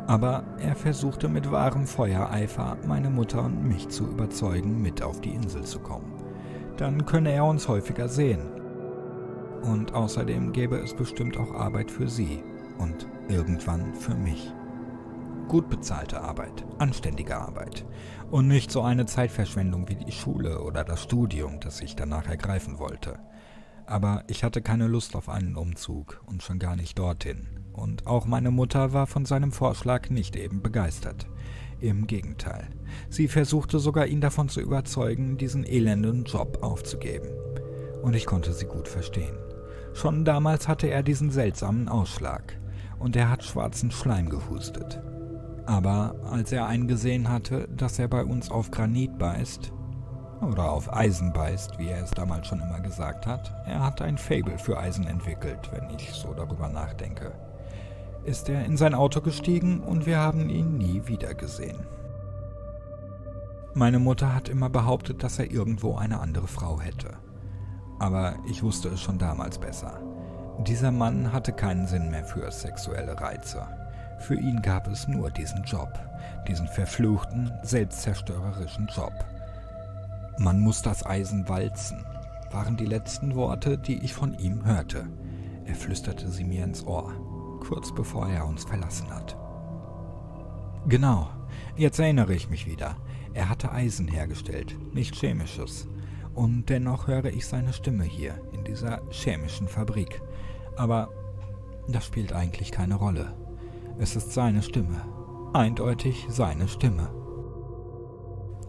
Aber er versuchte mit wahrem Feuereifer, meine Mutter und mich zu überzeugen, mit auf die Insel zu kommen. Dann könne er uns häufiger sehen. Und außerdem gäbe es bestimmt auch Arbeit für sie und irgendwann für mich. Gut bezahlte Arbeit, anständige Arbeit und nicht so eine Zeitverschwendung wie die Schule oder das Studium, das ich danach ergreifen wollte. Aber ich hatte keine Lust auf einen Umzug und schon gar nicht dorthin. Und auch meine Mutter war von seinem Vorschlag nicht eben begeistert. Im Gegenteil, sie versuchte sogar, ihn davon zu überzeugen, diesen elenden Job aufzugeben. Und ich konnte sie gut verstehen. Schon damals hatte er diesen seltsamen Ausschlag und er hat schwarzen Schleim gehustet. Aber als er eingesehen hatte, dass er bei uns auf Granit beißt, oder auf Eisen beißt, wie er es damals schon immer gesagt hat, er hat ein Faible für Eisen entwickelt, wenn ich so darüber nachdenke, ist er in sein Auto gestiegen und wir haben ihn nie wieder gesehen. Meine Mutter hat immer behauptet, dass er irgendwo eine andere Frau hätte. Aber ich wusste es schon damals besser. Dieser Mann hatte keinen Sinn mehr für sexuelle Reize. Für ihn gab es nur diesen Job, diesen verfluchten, selbstzerstörerischen Job. Man muss das Eisen walzen, waren die letzten Worte, die ich von ihm hörte. Er flüsterte sie mir ins Ohr, kurz bevor er uns verlassen hat. Genau, jetzt erinnere ich mich wieder. Er hatte Eisen hergestellt, nicht chemisches. Und dennoch höre ich seine Stimme hier, in dieser chemischen Fabrik. Aber das spielt eigentlich keine Rolle. Es ist seine Stimme. Eindeutig seine Stimme.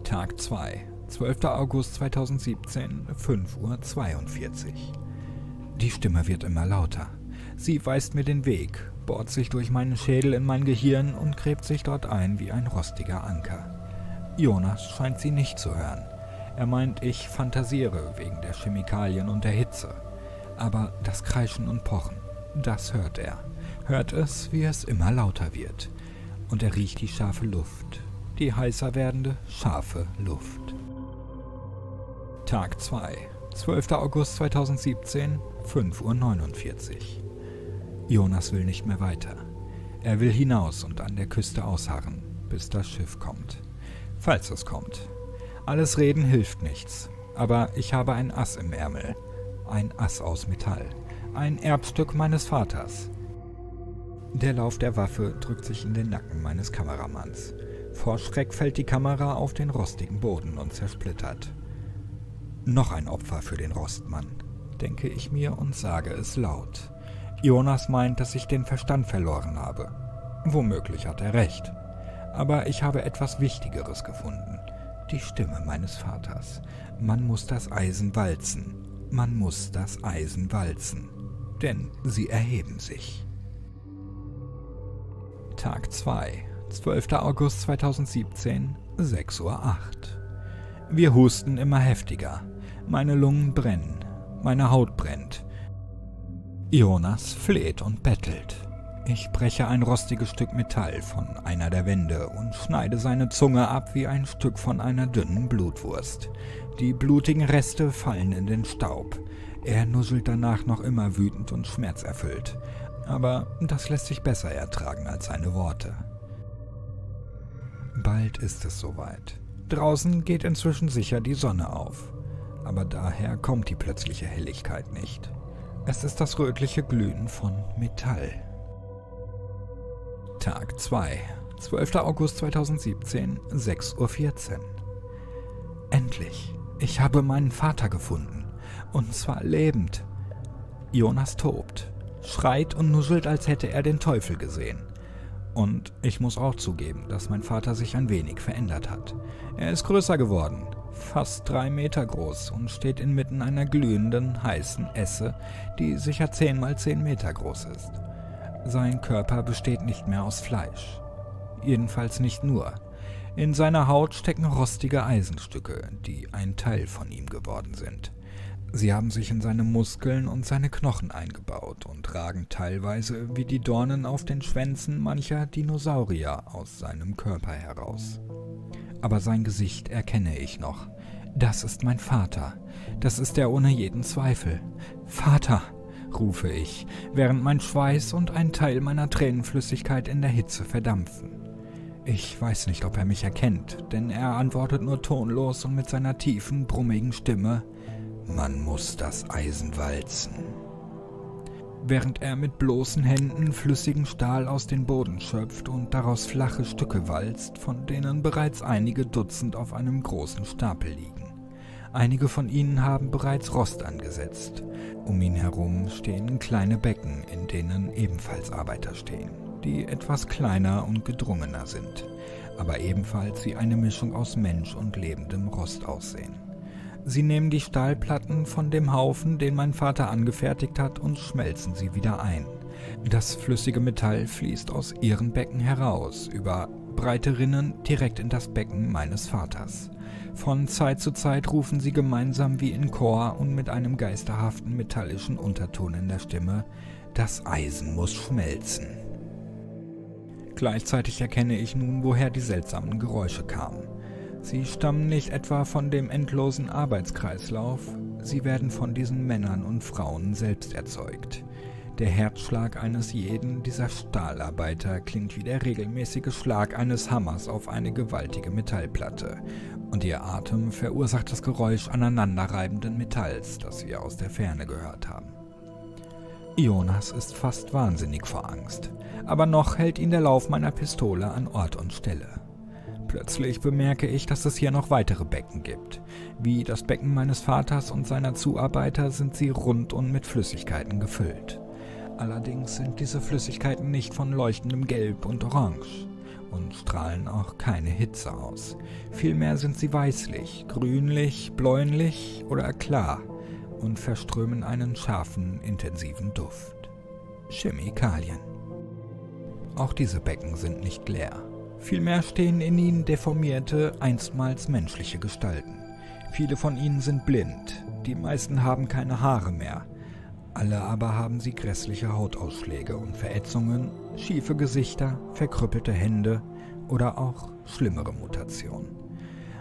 Tag 2, 12. August 2017, 5:42 Uhr. Die Stimme wird immer lauter. Sie weist mir den Weg, bohrt sich durch meinen Schädel in mein Gehirn und gräbt sich dort ein wie ein rostiger Anker. Jonas scheint sie nicht zu hören. Er meint, ich fantasiere wegen der Chemikalien und der Hitze. Aber das Kreischen und Pochen, das hört er. Hört es, wie es immer lauter wird. Und er riecht die scharfe Luft. Die heißer werdende, scharfe Luft. Tag 2, 12. August 2017, 5:49 Uhr. Jonas will nicht mehr weiter. Er will hinaus und an der Küste ausharren, bis das Schiff kommt. Falls es kommt. Alles Reden hilft nichts, aber ich habe ein Ass im Ärmel, ein Ass aus Metall, ein Erbstück meines Vaters. Der Lauf der Waffe drückt sich in den Nacken meines Kameramanns. Vor Schreck fällt die Kamera auf den rostigen Boden und zersplittert. Noch ein Opfer für den Rostmann, denke ich mir und sage es laut. Jonas meint, dass ich den Verstand verloren habe. Womöglich hat er recht, aber ich habe etwas Wichtigeres gefunden. Die Stimme meines Vaters. Man muss das Eisen walzen. Man muss das Eisen walzen. Denn sie erheben sich. Tag 2, 12. August 2017, 6:08 Uhr. Wir husten immer heftiger. Meine Lungen brennen. Meine Haut brennt. Jonas fleht und bettelt. Ich breche ein rostiges Stück Metall von einer der Wände und schneide seine Zunge ab wie ein Stück von einer dünnen Blutwurst. Die blutigen Reste fallen in den Staub. Er nuschelt danach noch immer wütend und schmerzerfüllt. Aber das lässt sich besser ertragen als seine Worte. Bald ist es soweit. Draußen geht inzwischen sicher die Sonne auf. Aber daher kommt die plötzliche Helligkeit nicht. Es ist das rötliche Glühen von Metall. Tag 2, 12. August 2017, 6:14 Uhr. Endlich, ich habe meinen Vater gefunden. Und zwar lebend. Jonas tobt, schreit und nuschelt, als hätte er den Teufel gesehen. Und ich muss auch zugeben, dass mein Vater sich ein wenig verändert hat. Er ist größer geworden, fast 3 Meter groß und steht inmitten einer glühenden, heißen Esse, die sicher 10 mal 10 Meter groß ist. Sein Körper besteht nicht mehr aus Fleisch. Jedenfalls nicht nur. In seiner Haut stecken rostige Eisenstücke, die ein Teil von ihm geworden sind. Sie haben sich in seine Muskeln und seine Knochen eingebaut und ragen teilweise wie die Dornen auf den Schwänzen mancher Dinosaurier aus seinem Körper heraus. Aber sein Gesicht erkenne ich noch. Das ist mein Vater. Das ist er ohne jeden Zweifel. Vater, rufe ich, während mein Schweiß und ein Teil meiner Tränenflüssigkeit in der Hitze verdampfen. Ich weiß nicht, ob er mich erkennt, denn er antwortet nur tonlos und mit seiner tiefen, brummigen Stimme: Man muss das Eisen walzen. Während er mit bloßen Händen flüssigen Stahl aus dem Boden schöpft und daraus flache Stücke walzt, von denen bereits einige Dutzend auf einem großen Stapel liegen. Einige von ihnen haben bereits Rost angesetzt. Um ihn herum stehen kleine Becken, in denen ebenfalls Arbeiter stehen, die etwas kleiner und gedrungener sind, aber ebenfalls wie eine Mischung aus Mensch und lebendem Rost aussehen. Sie nehmen die Stahlplatten von dem Haufen, den mein Vater angefertigt hat, und schmelzen sie wieder ein. Das flüssige Metall fließt aus ihren Becken heraus, über breite Rinnen direkt in das Becken meines Vaters. Von Zeit zu Zeit rufen sie gemeinsam wie in Chor und mit einem geisterhaften metallischen Unterton in der Stimme: Das Eisen muss schmelzen. Gleichzeitig erkenne ich nun, woher die seltsamen Geräusche kamen. Sie stammen nicht etwa von dem endlosen Arbeitskreislauf, sie werden von diesen Männern und Frauen selbst erzeugt. Der Herzschlag eines jeden dieser Stahlarbeiter klingt wie der regelmäßige Schlag eines Hammers auf eine gewaltige Metallplatte, und ihr Atem verursacht das Geräusch aneinanderreibenden Metalls, das wir aus der Ferne gehört haben. Jonas ist fast wahnsinnig vor Angst, aber noch hält ihn der Lauf meiner Pistole an Ort und Stelle. Plötzlich bemerke ich, dass es hier noch weitere Becken gibt. Wie das Becken meines Vaters und seiner Zuarbeiter sind sie rund und mit Flüssigkeiten gefüllt. Allerdings sind diese Flüssigkeiten nicht von leuchtendem Gelb und Orange und strahlen auch keine Hitze aus. Vielmehr sind sie weißlich, grünlich, bläunlich oder klar und verströmen einen scharfen, intensiven Duft. Chemikalien. Auch diese Becken sind nicht leer. Vielmehr stehen in ihnen deformierte, einstmals menschliche Gestalten. Viele von ihnen sind blind, die meisten haben keine Haare mehr. Alle aber haben sie grässliche Hautausschläge und Verätzungen, schiefe Gesichter, verkrüppelte Hände oder auch schlimmere Mutationen.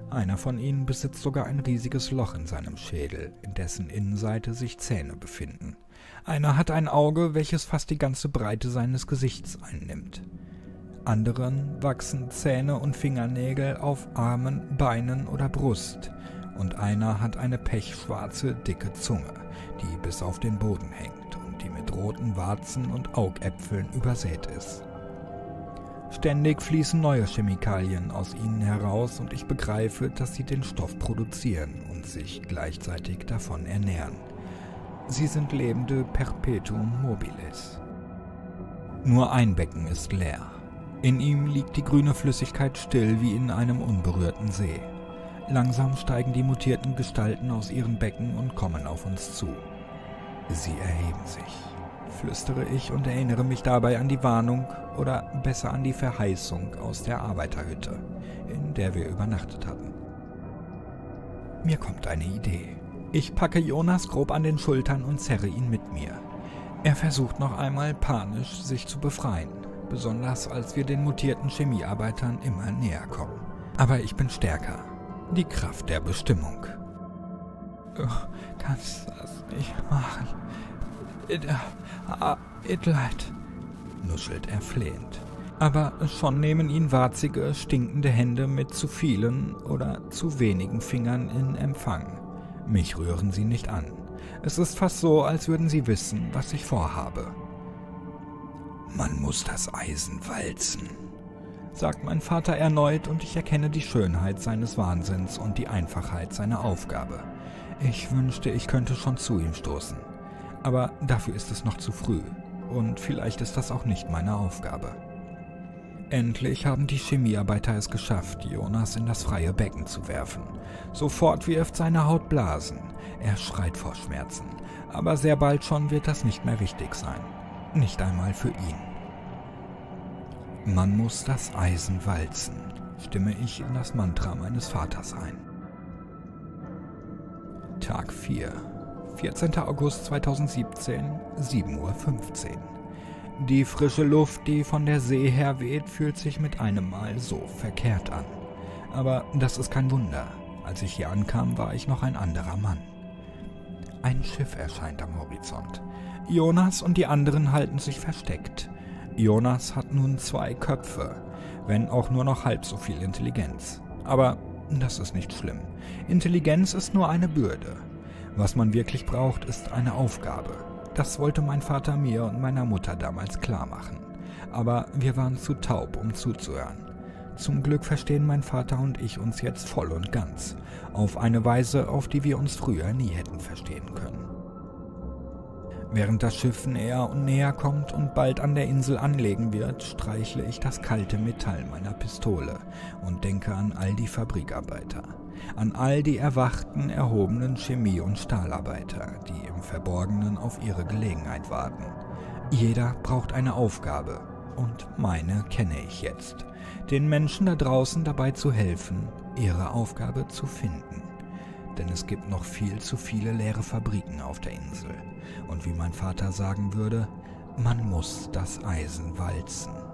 Einer von ihnen besitzt sogar ein riesiges Loch in seinem Schädel, in dessen Innenseite sich Zähne befinden. Einer hat ein Auge, welches fast die ganze Breite seines Gesichts einnimmt. Anderen wachsen Zähne und Fingernägel auf Armen, Beinen oder Brust, und einer hat eine pechschwarze, dicke Zunge, die bis auf den Boden hängt und die mit roten Warzen und Augäpfeln übersät ist. Ständig fließen neue Chemikalien aus ihnen heraus, und ich begreife, dass sie den Stoff produzieren und sich gleichzeitig davon ernähren. Sie sind lebende Perpetuum mobiles. Nur ein Becken ist leer. In ihm liegt die grüne Flüssigkeit still wie in einem unberührten See. Langsam steigen die mutierten Gestalten aus ihren Becken und kommen auf uns zu. Sie erheben sich, flüstere ich und erinnere mich dabei an die Warnung oder besser an die Verheißung aus der Arbeiterhütte, in der wir übernachtet hatten. Mir kommt eine Idee. Ich packe Jonas grob an den Schultern und zerre ihn mit mir. Er versucht noch einmal panisch, sich zu befreien, besonders als wir den mutierten Chemiearbeitern immer näher kommen. Aber ich bin stärker. Die Kraft der Bestimmung. Du kannst das nicht machen. Itleit, nuschelt er flehend. Aber schon nehmen ihn warzige, stinkende Hände mit zu vielen oder zu wenigen Fingern in Empfang. Mich rühren sie nicht an. Es ist fast so, als würden sie wissen, was ich vorhabe. Man muss das Eisen walzen, sagt mein Vater erneut, und ich erkenne die Schönheit seines Wahnsinns und die Einfachheit seiner Aufgabe. Ich wünschte, ich könnte schon zu ihm stoßen. Aber dafür ist es noch zu früh. Und vielleicht ist das auch nicht meine Aufgabe. Endlich haben die Chemiearbeiter es geschafft, Jonas in das freie Becken zu werfen. Sofort wirft seine Haut Blasen. Er schreit vor Schmerzen. Aber sehr bald schon wird das nicht mehr wichtig sein. Nicht einmal für ihn. Man muss das Eisen walzen, stimme ich in das Mantra meines Vaters ein. Tag 4, 14. August 2017, 7:15 Uhr. Die frische Luft, die von der See her weht, fühlt sich mit einem Mal so verkehrt an. Aber das ist kein Wunder. Als ich hier ankam, war ich noch ein anderer Mann. Ein Schiff erscheint am Horizont. Jonas und die anderen halten sich versteckt. Jonas hat nun 2 Köpfe, wenn auch nur noch halb so viel Intelligenz. Aber das ist nicht schlimm. Intelligenz ist nur eine Bürde. Was man wirklich braucht, ist eine Aufgabe. Das wollte mein Vater mir und meiner Mutter damals klar machen. Aber wir waren zu taub, um zuzuhören. Zum Glück verstehen mein Vater und ich uns jetzt voll und ganz. Auf eine Weise, auf die wir uns früher nie hätten verstehen können. Während das Schiff näher und näher kommt und bald an der Insel anlegen wird, streichle ich das kalte Metall meiner Pistole und denke an all die Fabrikarbeiter. An all die erwachten, erhobenen Chemie- und Stahlarbeiter, die im Verborgenen auf ihre Gelegenheit warten. Jeder braucht eine Aufgabe, und meine kenne ich jetzt. Den Menschen da draußen dabei zu helfen, ihre Aufgabe zu finden. Denn es gibt noch viel zu viele leere Fabriken auf der Insel. Und wie mein Vater sagen würde, man muss das Eisen walzen.